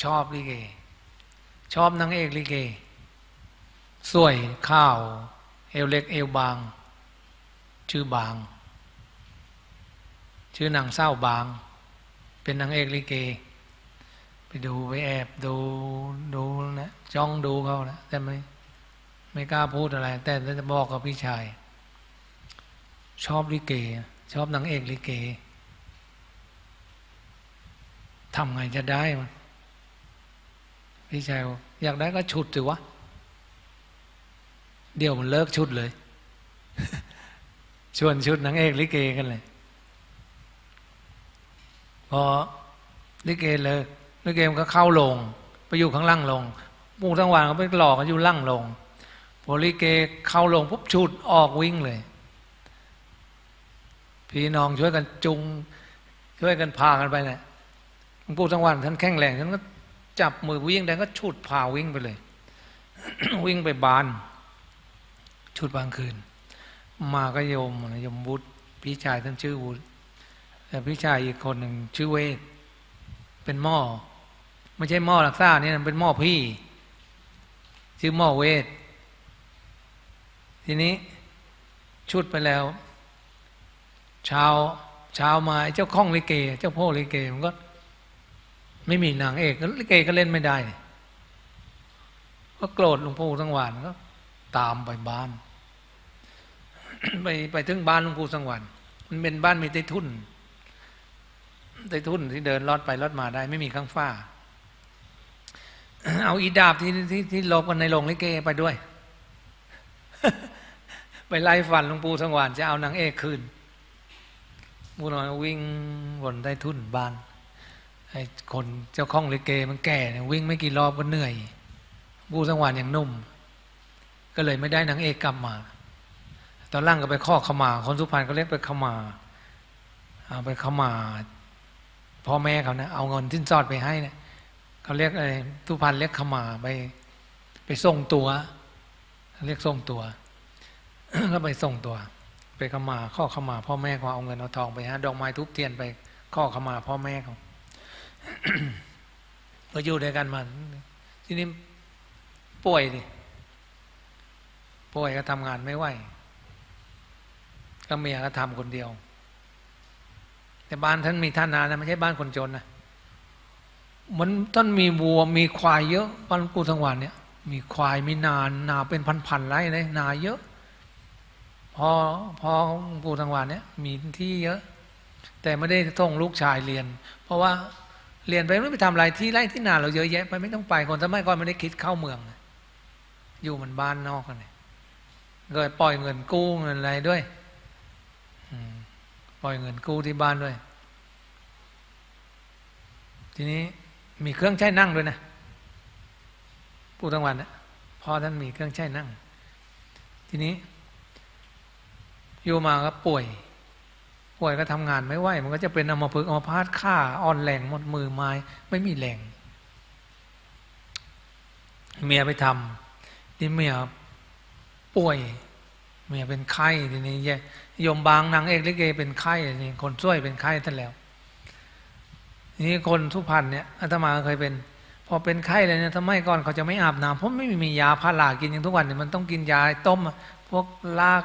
ชอบลิเกชอบนางเอกลิเกสวยข้าวเอวเล็กเอวบางชื่อบางชื่อนางเศร้าบางเป็นนางเอกลิเกไปดูไปแอบดูนะจ้องดูเขานะแต่ไม่กล้าพูดอะไรแต่จะบอกกับพี่ชายชอบลิเกชอบนางเอกลิเกทำไงจะได้มันพี่ชายอยากได้ก็ฉุดสิวะเดี๋ยวมันเลิกชุดเลย ชวนชุดนางเอกลิเกกันเลยพอลิเกเลิกลิเกมันก็เข้าลงไปอยู่ข้างล่างลงปู่ทั้งวันเขาไปหลอกกันอยู่ล่างลงพอลิเกเข้าลงปุ๊บชุดออกวิ่งเลยพี่น้องช่วยกันจุงช่วยกันพากันไปเนี่ยปู่ทั้งวันท่านแข็งแรงท่านก็จับมือวิ่งแดงก็ชุดพาวิ่งไปเลย วิ่งไปบานชุดบางคืนมาก็โยมวุฒิพี่ชายท่านชื่อวุฒิแต่พี่ชายอีกคนหนึ่งชื่อเวทเป็นหม้อไม่ใช่หม้อรักษาเนี่ยเป็นหม้อพี่ชื่อหม้อเวททีนี้ชุดไปแล้วเช้ามาเจ้าข้องลิเกเจ้าพ่อลิเกมันก็ไม่มีนางเอกลิเกก็เล่นไม่ได้ก็โกรธหลวงปู่ทั้งวันก็ตามไปบ้านไปถึงบ้านหลวงปู่สังวรมันเป็นบ้านมีใต้ทุ่น ใต้ทุ่นที่เดินลอดไปลอดมาได้ไม่มีข้างฝ้า เอาอีดาบที่ลบกันในโรงลิเกไปด้วย ไปไล่ฟันหลวงปู่สังวานจะเอานางเอกคืนมูนอยวิ่งวนใต้ทุ่นบานไอ้คนเจ้าข้องลิเกมันแก่วิ่งไม่กี่รอบก็เหนื่อยปู่สังวานอย่างนุ่มก็เลยไม่ได้นางเอกกลับมาตอนล่างก็ไปข้อขมาคนสุพรรณก็เรียกไปขมาเอาไปขมาพ่อแม่เขานะเอาเงินทิ้นซอดไปให้นะเขาเรียกอะไรสุพรรณเรียกขมาไปส่งตัวเรียกส่งตัวก็ไปส่งตัวไปขมาข้อขมาพ่อแม่เขาเอาเงินเอาทองไปฮะดอกไม้ทุบเทียนไปข้อขมาพ่อแม่เขาก็อยู่ด้วยกันมาทีนี้ป่วยดิป่วยก็ทำงานไม่ไหวก็เมียก็ทำคนเดียวแต่บ้านท่านมีท่านานะไม่ใช่บ้านคนจนนะเหมือนท่านมีวัวมีควายเยอะบ้านกูทั้งวันเนี่ยมีควายมีนาเป็นพันๆไร่เลยนาเยอะพอกูทั้งวันเนี่ยมีที่เยอะแต่ไม่ได้ส่งลูกชายเรียนเพราะว่าเรียนไปไม่ไปทำอะไรที่ไร่ที่นาเราเยอะแยะไปไม่ต้องไปคนสมัยก่อนไม่ได้คิดเข้าเมืองอยู่มันบ้านนอกกันเนี่ยก็ปล่อยเงินกู้เงินอะไรด้วยปล่อยเงินกู้ที่บ้านด้วยทีนี้มีเครื่องใช้นั่งด้วยนะผู้ทั้งวันนะพ่อท่านมีเครื่องใช้นั่งทีนี้อยู่มาก็ป่วยก็ทำงานไม่ไหวมันก็จะเป็นอัมพฤกษ์อัมพาตฆ่าอ่อนแรงหมดมือไม้ไม่มีแรงเมียไปทำที่เมียป่วยเมียเป็นไข้ทีนี้โยมบางนางเอกลิเกเป็นไข้นี่คนช่วยเป็นไข้ท่านแล้วนี่คนสุพรรณเนี่ยอาตมาเคยเป็นพอเป็นไข้เลยเนี่ยทำไมก่อนเขาจะไม่อาบน้ำเพราะไม่มียาพารากินอย่างทุกวันเนี่ยมันต้องกินยาต้มพวกลา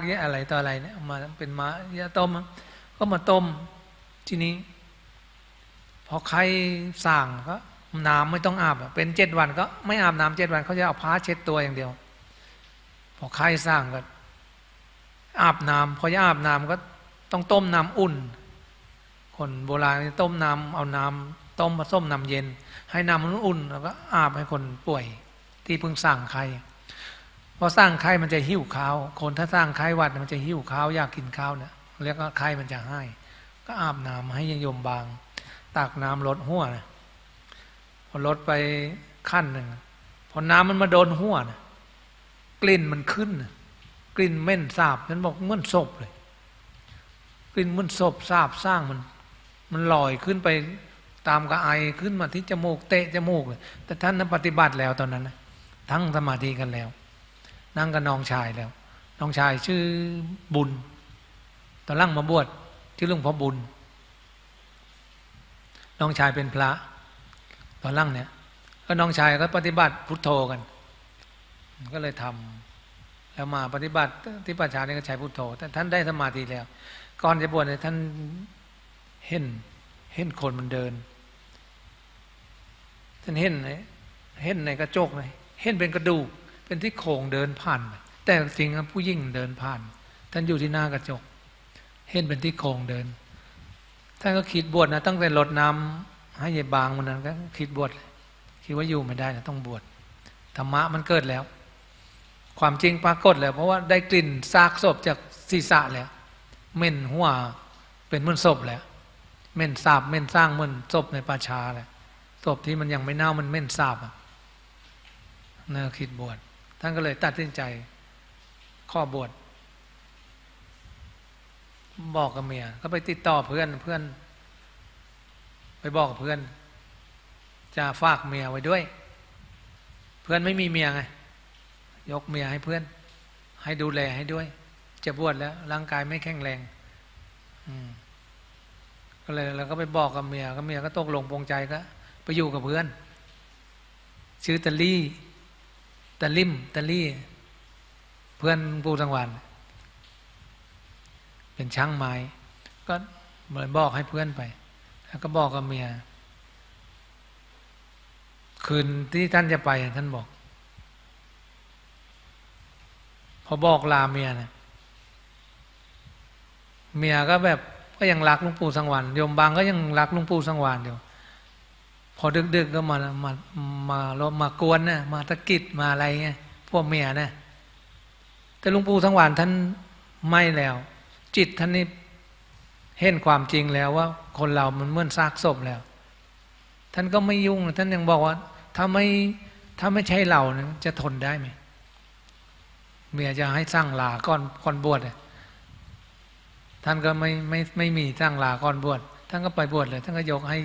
กยาอะไรต่ออะไรเนี่ยมาเป็นมายาต้มก็มาต้มทีนี้พอไข้สั่งก็น้ำไม่ต้องอาบเป็น7 วันก็ไม่อาบน้ำ7 วันเขาจะเอาผ้าเช็ดตัวอย่างเดียวพอไข้สั่งก็อาบน้ำพอจะอาบน้ำก็ต้องต้มน้ำอุ่นคนโบราณต้มน้ำเอาน้ำต้มมาส้มน้ำเย็นให้น้ำมันอุ่นแล้วก็อาบให้คนป่วยที่เพิ่งสร้างไข้พอสร้างไข้มันจะหิ้วข้าวคนถ้าสร้างไข้หวัดมันจะหิ้วข้าวอยากกินข้าวเนี่ยเรียกว่าไข้มันจะให้ก็อาบน้ำให้โยมบางตักน้ำลดหัวนะพอลดไปขั้นหนึ่งพอน้ำมันมาโดนหัวนะกลิ่นมันขึ้นกลิ่นเหม็นสาบฉันบอกเหมือนศพเลยกลิ่นเหมือนศพสาบสร้างมันลอยขึ้นไปตามกระไอขึ้นมาที่จมูกเตะจมูกเลยแต่ท่านนั้นปฏิบัติแล้วตอนนั้นนะทั้งสมาธิกันแล้วนั่งกับน้องชายแล้วน้องชายชื่อบุญตอนหลังมาบวชชื่อหลวงพ่อบุญน้องชายเป็นพระตอนหลังเนี่ยก็น้องชายก็ปฏิบัติพุทโธกันก็เลยทำแล้วมาปฏิบัติที่ป่าช้านี่ก็ใช้พุทโธแต่ท่านได้สมาธิแล้วก่อนจะบวชเนี่ยท่านเห็นคนมันเดินท่านเห็นในกระจกเลยเห็นเป็นกระดูกเป็นที่โครงเดินผ่านแต่จริงผู้ยิ่งเดินผ่านท่านอยู่ที่หน้ากระจกเห็นเป็นที่โครงเดินท่านก็คิดบวชนะตั้งแต่ลดน้ำให้ยายบางวันนั้นก็คิดบวชคิดว่าอยู่ไม่ได้นะต้องบวชธรรมะมันเกิดแล้วความจริงปรากฏแล้วเพราะว่าได้กลิ่นซากศพจากศีรษะแล้วเหม็นหัวเป็นเหมือนศพแล้วเหม็นสาบเหม็นสร้างเหมือนศพในป่าช้าแล้วศพที่มันยังไม่เน่ามันเหม็นสาบน่าคิดบวชท่านก็เลยตัดสินใจข้อบวชบอกกับเมียก็ไปติดต่อเพื่อนไปบอกกับเพื่อนจะฝากเมียไว้ด้วยเพื่อนไม่มีเมียไงยกเมียให้เพื่อนให้ดูแลให้ด้วยจะบวชแล้วร่างกายไม่แข็งแรงก็เลยเราก็ไปบอกกับเมียก็ตกลงปลงใจก็ไปอยู่กับเพื่อนชื่อตะลิ่มเพื่อนปูสังวันเป็นช่างไม้ก็เหมือนบอกให้เพื่อนไปแล้วก็บอกกับเมียคืนที่ท่านจะไปท่านบอกพอบอกลาเมียนะเมียก็แบบ ก็ยังรักหลวงปู่สังวานโยมบางก็ยังรักหลวงปู่สังวานอยู่พอดึกๆก็มากวนนะมาตะกิดมาอะไรเงี้ยพวกเมียนะแต่หลวงปู่สังวานท่านไม่แล้วจิตท่านนี่เห็นความจริงแล้วว่าคนเรามันเหมือนซากศพแล้วท่านก็ไม่ยุ่งท่านยังบอกว่าถ้าไม่ใช่เราเนี่ยจะทนได้ไหมเมียจะให้สร้างลาก่อนบวชท่านก็ไม่มีสร้างลาก่อนบวชท่านก็ไปบวชเลยท่านก็ยกให้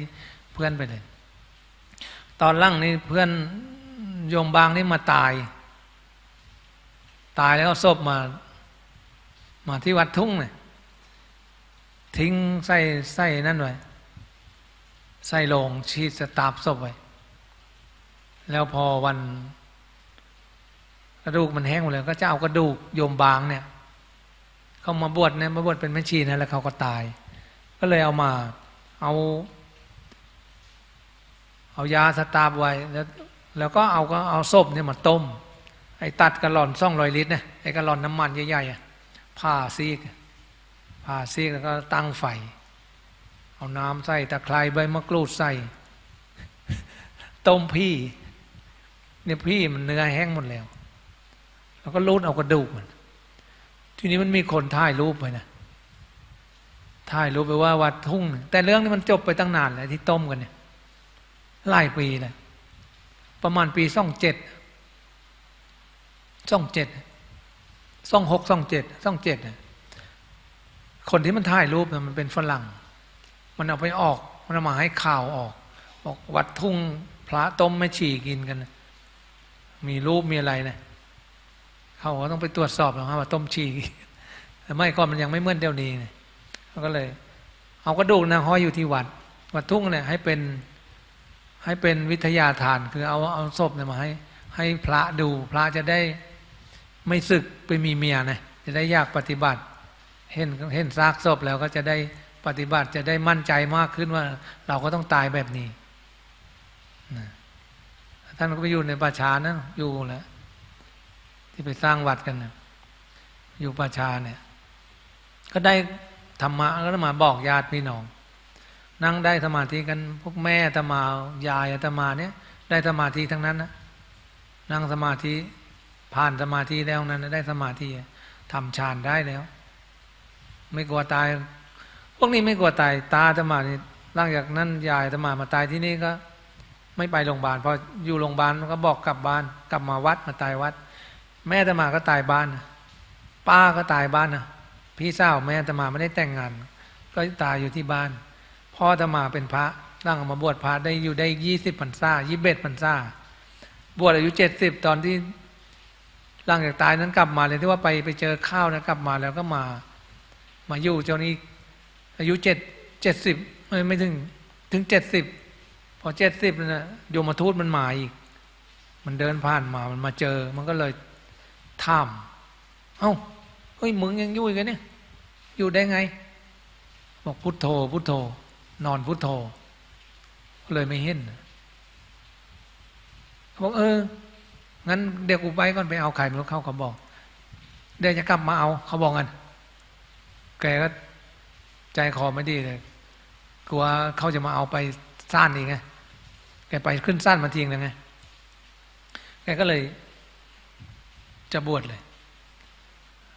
เพื่อนไปเลยตอนล่างนี่เพื่อนโยมบางนี่มาตายแล้วศพมาที่วัดทุ่งเนี่ยทิ้งใส่นั่นไว้ใส่โลงชีสตาบศพไว้แล้วพอวันกระดูกมันแห้งหมดเลยก็จะเอากระดูกโยมบางเนี่ยเขามาบวชเป็นแม่ชีนะแล้วเขาก็ตายก็เลยเอามาเอายาสตาบไว้แล้วก็เอาศพเนี่ยมาต้มไอ้ตัดกะหล่อน200 ลิตรนะไอ้กะหล่อนน้ำมันใหญ่ๆผ้าซีกแล้วก็ตั้งไฟเอาน้ำใส่ตะไคร้ใบมะกรูดใส่ต้มพี่เนี่ยพี่มันเนื้อแห้งหมดแล้วแล้วก็รูดเอากระดูกมันทีนี้มันมีคนถ่ายรูปไปนะถ่ายรูปไปว่าวัดทุ่งแต่เรื่องนี้มันจบไปตั้งนานแล้วที่ต้มกันเนี่ยหลายปีเลยประมาณปี27 26 27คนที่มันถ่ายรูปมันเป็นฝรั่งมันเอาไปออกมันเอามาให้ข่าวออกบอกวัดทุ่งพระต้มแม่ชีกินกันมีรูปมีอะไรนะเขาต้องไปตรวจสอบนะครับว่าต้มชีแต่ไม่ก่อนมันยังไม่เหมือนเดี๋ยวนี้นะเขาก็เลยเอากระดูกนะห้อยอยู่ที่วัดทุ่งเนี่ยให้เป็นวิทยาทานคือเอาศพเนี่ยมาให้พระดูพระจะได้ไม่สึกไปมีเมียนะจะได้อยากปฏิบัติเห็นซากศพแล้วก็จะได้ปฏิบัติจะได้มั่นใจมากขึ้นว่าเราก็ต้องตายแบบนี้นะท่านก็ไปอยู่ในป่าช้านะอยู่แล้วที่ไปสร้างวัดกันนะอยู่ป่าช้าเนี่ยก็ได้ธรรมะก็มาบอกญาติพี่น้องนั่งได้สมาธิกันพวกแม่อาตมายายอาตมาเนี่ยได้สมาธิทั้งนั้นนะนั่งสมาธิผ่านสมาธิแล้วนั้นได้สมาธิทำฌานได้แล้วไม่กลัวตายพวกนี้ไม่กลัวตายตาอาตมานี่หลังจากนั้นยายอาตมามาตายที่นี่ก็ไม่ไปโรงพยาบาลพออยู่โรงพยาบาลก็บอกกลับบ้านกลับมาวัดมาตายวัดแม่อาตมาก็ตายบ้านป้าก็ตายบ้านนะพี่สาวแม่อาตมาไม่ได้แต่งงานก็ตายอยู่ที่บ้านพ่ออาตมาเป็นพระนั่งมาบวชพระได้อยู่ได้20 พรรษา21 พรรษาบวชอายุ70ตอนที่หลังจากตายนั้นกลับมาเลยที่ว่าไปเจอข้าวนะกลับมาแล้วก็มาอยู่เจ้านี้อายุ70ไม่ถึง70พอ70นะโยมทูตมันมาอีกมันเดินผ่านมามันมาเจอมันก็เลยถามเฮ้ยมึงยังอยู่กันเนี่ยอยู่ได้ไงบอกพุทโธพุทโธนอนพุทโธเลยไม่เห็นเขาบอกงั้นเดี๋ยวกูไปก่อนไปเอาไข่มาเข้าเขาบอกเดี๋ยวจะกลับมาเอาเขาบอกกันแกก็ใจคอไม่ดีเลยกลัวเขาจะมาเอาไปสั้นอีกไงแกไปขึ้นสั้นมาทิ้งเลยไงแกก็เลยจะบวชเลย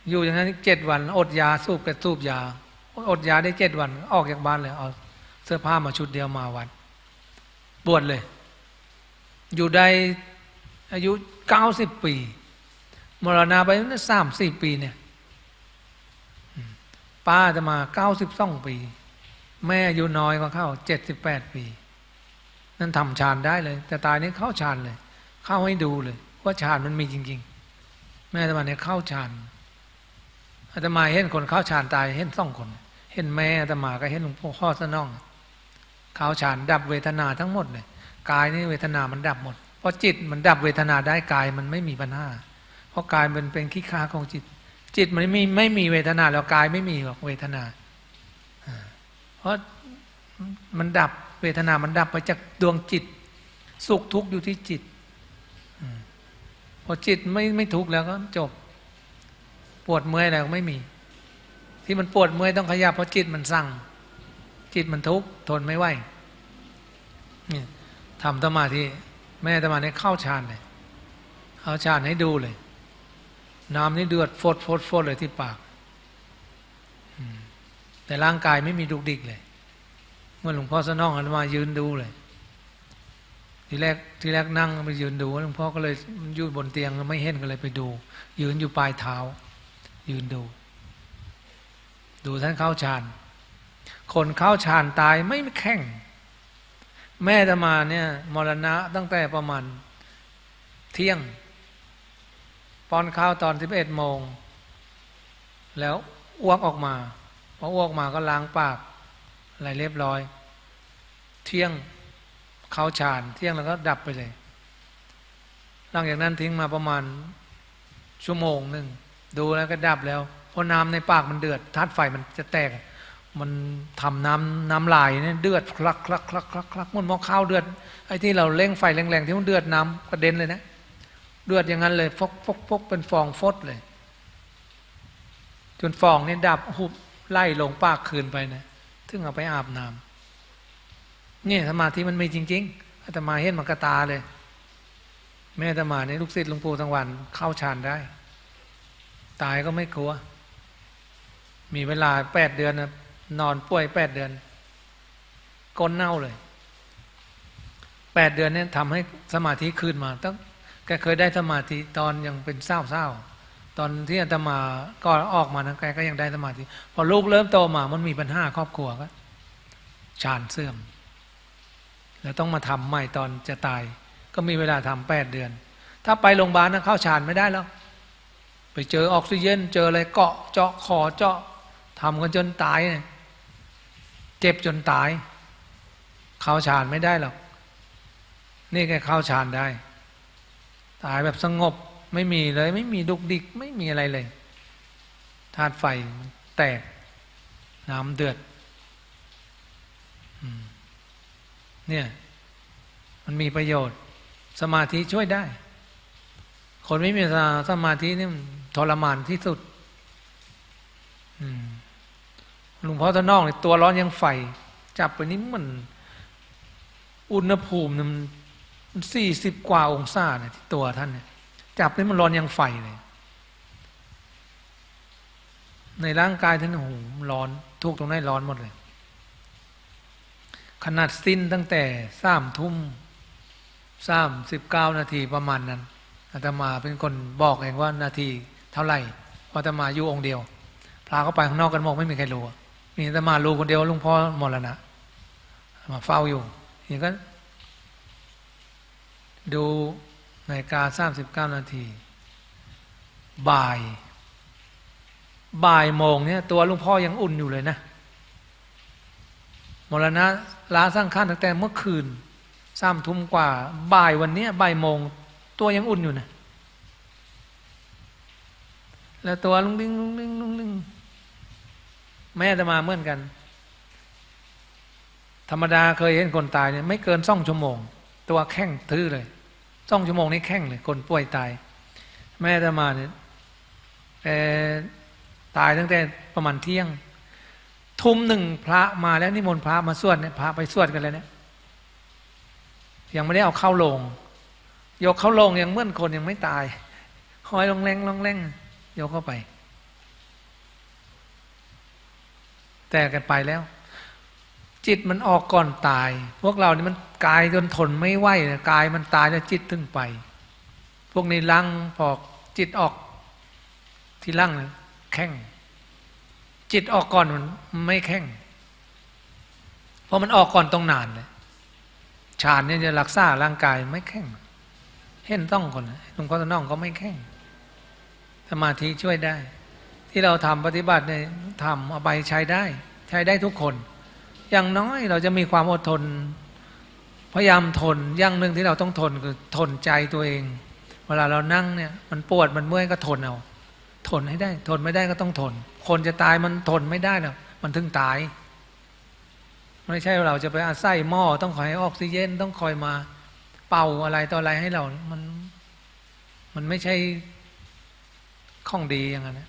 อยู่อย่างนั้น7 วันอดยาสูบยาอดยาได้7 วันออกจากบ้านเลยเอาเสื้อผ้ามาชุดเดียวมาวัดบวชเลยอยู่ได้อายุ90 ปีมรณาไปนั้น3-4 ปีเนี่ยป้าจะมา92 ปีแม่อายุน้อยก็เข้า78 ปีนั่นทำฌานได้เลยแต่ตายนี้เข้าฌานเลยเข้าให้ดูเลยว่าฌานมันมีจริงๆแม่อาตมาเนี่ยเข้าฌานอาตมาเห็นคนเข้าฌานตายเห็น2 คนเห็นแม่อาตมาก็เห็นหลวงพ่อสนองเข้าฌานดับเวทนาทั้งหมดเลยกายนี่เวทนามันดับหมดเพราะจิตมันดับเวทนาได้กายมันไม่มีปัญหาเพราะกายมันเป็นขี้ข้าของจิตมันไม่มีเวทนาแล้วกายไม่มีหรอกเวทนาเพราะมันดับเวทนามันดับไปจากดวงจิตสุขทุกข์อยู่ที่จิตพอจิตไม่ทุกข์แล้วก็จบปวดเมื่อยอะไรก็ไม่มี ที่มันปวดเมื่อยต้องขยับเพราะจิตมันสั่งจิตมันทุกข์ทนไม่ไหวเนี่ยทำสมาธิแม่สมาธิเข้าฌานเลยเข้าฌานให้ดูเลยน้ำนี่เดือดฟดเลยที่ปากแต่ร่างกายไม่มีดุกดิกเลยเมื่อหลวงพ่อสนองอาตมายืนดูเลยทีแรกนั่งไปยืนดูหลวงพ่อก็เลยอยู่บนเตียงไม่เห็นก็เลยไปดูยืนอยู่ปลายเท้ายืนดูท่านเข้าฌานคนเข้าฌานตายไม่แข็งแม่อาตมาเนี่ยมรณะตั้งแต่ประมาณเที่ยงป้อนข้าวตอน 11 โมงแล้วอ้วกออกมาพออ้วกมาก็ล้างปากอะไรเรียบร้อยเที่ยงเข้าฌานเที่ยงแล้วก็ดับไปเลยหลังจากนั้นทิ้งมาประมาณชั่วโมงนึงดูแล้วก็ดับแล้วเพราะน้ำในปากมันเดือดธาตุไฟมันจะแตกมันทำน้ำลายเนี่ยเดือดคลักคลักคลักคลักคลักมันมองข้าวเดือดไอ้ที่เราเร่งไฟแรงๆที่มันเดือดน้ำกระเด็นเลยนะเดือดอย่างนั้นเลยฟกฟกฟกเป็นฟองฟดเลยจนฟองเนี่ยดับหุบไล่ลงปากคืนไปนะถึงเอาไปอาบน้ำนี่สมาธิมันมีจริงๆอาตมาเห็นมันกระตาเลยแม่อาตมาเนี่ยลูกศิษย์หลวงปู่ทั้งวันเข้าฌานได้ตายก็ไม่กลัวมีเวลา8 เดือนนะนอนป่วย8 เดือนก้นเน่าเลย8 เดือนเนี่ยทำให้สมาธิคืนมาตั้งแกเคยได้สมาธิตอนยังเป็นเศร้าๆตอนที่อาตมาก็ออกมานะแกก็ยังได้สมาธิพอลูกเริ่มโตมามันมีปัญหาครอบครัวก็ฌานเสื่อมแล้วต้องมาทำใหม่ตอนจะตายก็มีเวลาทำ8 เดือนถ้าไปโรงพยาบาลนะเข้าฌานไม่ได้แล้วไปเจอออกซิเจนเจออะไรเกาะเจาะคอเจาะทำกันจนตายเนี่ยเจ็บจนตายเข้าฌานไม่ได้หรอกนี่แกเข้าฌานได้ตายแบบสงบไม่มีเลยไม่มีดุกดิกไม่มีอะไรเลยธาตุไฟแตกน้ำเดือดเนี่ยมันมีประโยชน์สมาธิช่วยได้คนไม่มีสมาธินี่ทรมานที่สุดหลวงพ่อท่านนอกเลยตัวร้อนยังไฟจับไปนี่มันอุณหภูมิมัน40 กว่าองศาเนี่ยที่ตัวท่านเนี่ยจับนี่มันร้อนยังไฟเลยในร่างกายท่านโอ้โหร้อนทุกตรงนั้นร้อนหมดเลยขนาดสิ้นตั้งแต่3 ทุ่ม 39 นาทีประมาณนั้นอาตมาเป็นคนบอกเองว่านาทีเท่าไหร่เพราะอาตมาอยู่องค์เดียวพาเขาไปข้างนอกกันหมดไม่มีใครรู้มีอาตมารู้คนเดียวหลวงพ่อมรณะมาเฝ้าอยู่อย่างนั้นดูนาฬิกา39 นาทีบ่ายโมงเนี่ยตัวหลวงพ่อยังอุ่นอยู่เลยนะมรณะลาสังขารตั้งแต่เมื่อคืน3 ทุ่มกว่าบ่ายวันนี้บ่ายโมงตัวยังอุ่นอยู่นะแล้วตัวลุงดิ้งแม่จะมาเหมือนกันธรรมดาเคยเห็นคนตายเนี่ยไม่เกิน2 ชั่วโมงตัวแข้งทื่อเลย2 ชั่วโมงนี้แข้งเลยคนป่วยตายแม่อาตมาเนี่ยตายตั้งแต่ประมาณเที่ยงทุ่ม 1พระมาแล้วนิมนต์พระมาสวดเนี่ยพระไปสวดกันเลยเนี่ยยังไม่ได้เอาเข้าโรงยกเข้าโรงยังเหมือนคนยังไม่ตายคอยลงแรงยกเข้าไปแต่กันไปแล้วจิตมันออกก่อนตายพวกเรานี่มันกายจนทนไม่ไหวนะกายมันตายแล้วจิตถึงไปพวกนี้ลังพอกจิตออกที่ลังนะแข้งจิตออกก่อนมันไม่แข้งเพราะมันออกก่อนต้องนานเลยฌานเนี่ยจะรักษาร่างกายไม่แข้งเห็นต้องคนหลวงพ่อน้องก็ไม่แข้งสมาธิช่วยได้ที่เราทำปฏิบัติเนี่ยทำเอาไปใช้ได้ทุกคนอย่างน้อยเราจะมีความอดทนพยายามทนอย่างหนึ่งที่เราต้องทนคือทนใจตัวเองเวลาเรานั่งเนี่ยมันปวดมันเมื่อยก็ทนเอาทนให้ได้ทนไม่ได้ก็ต้องทนคนจะตายมันทนไม่ได้หรอกมันถึงตายไม่ใช่เราจะไปอาศัยหม้อต้องคอยออกซิเจนต้องคอยมาเป่าอะไรต่ออะไรให้เรามันไม่ใช่ของดีอย่างนั้น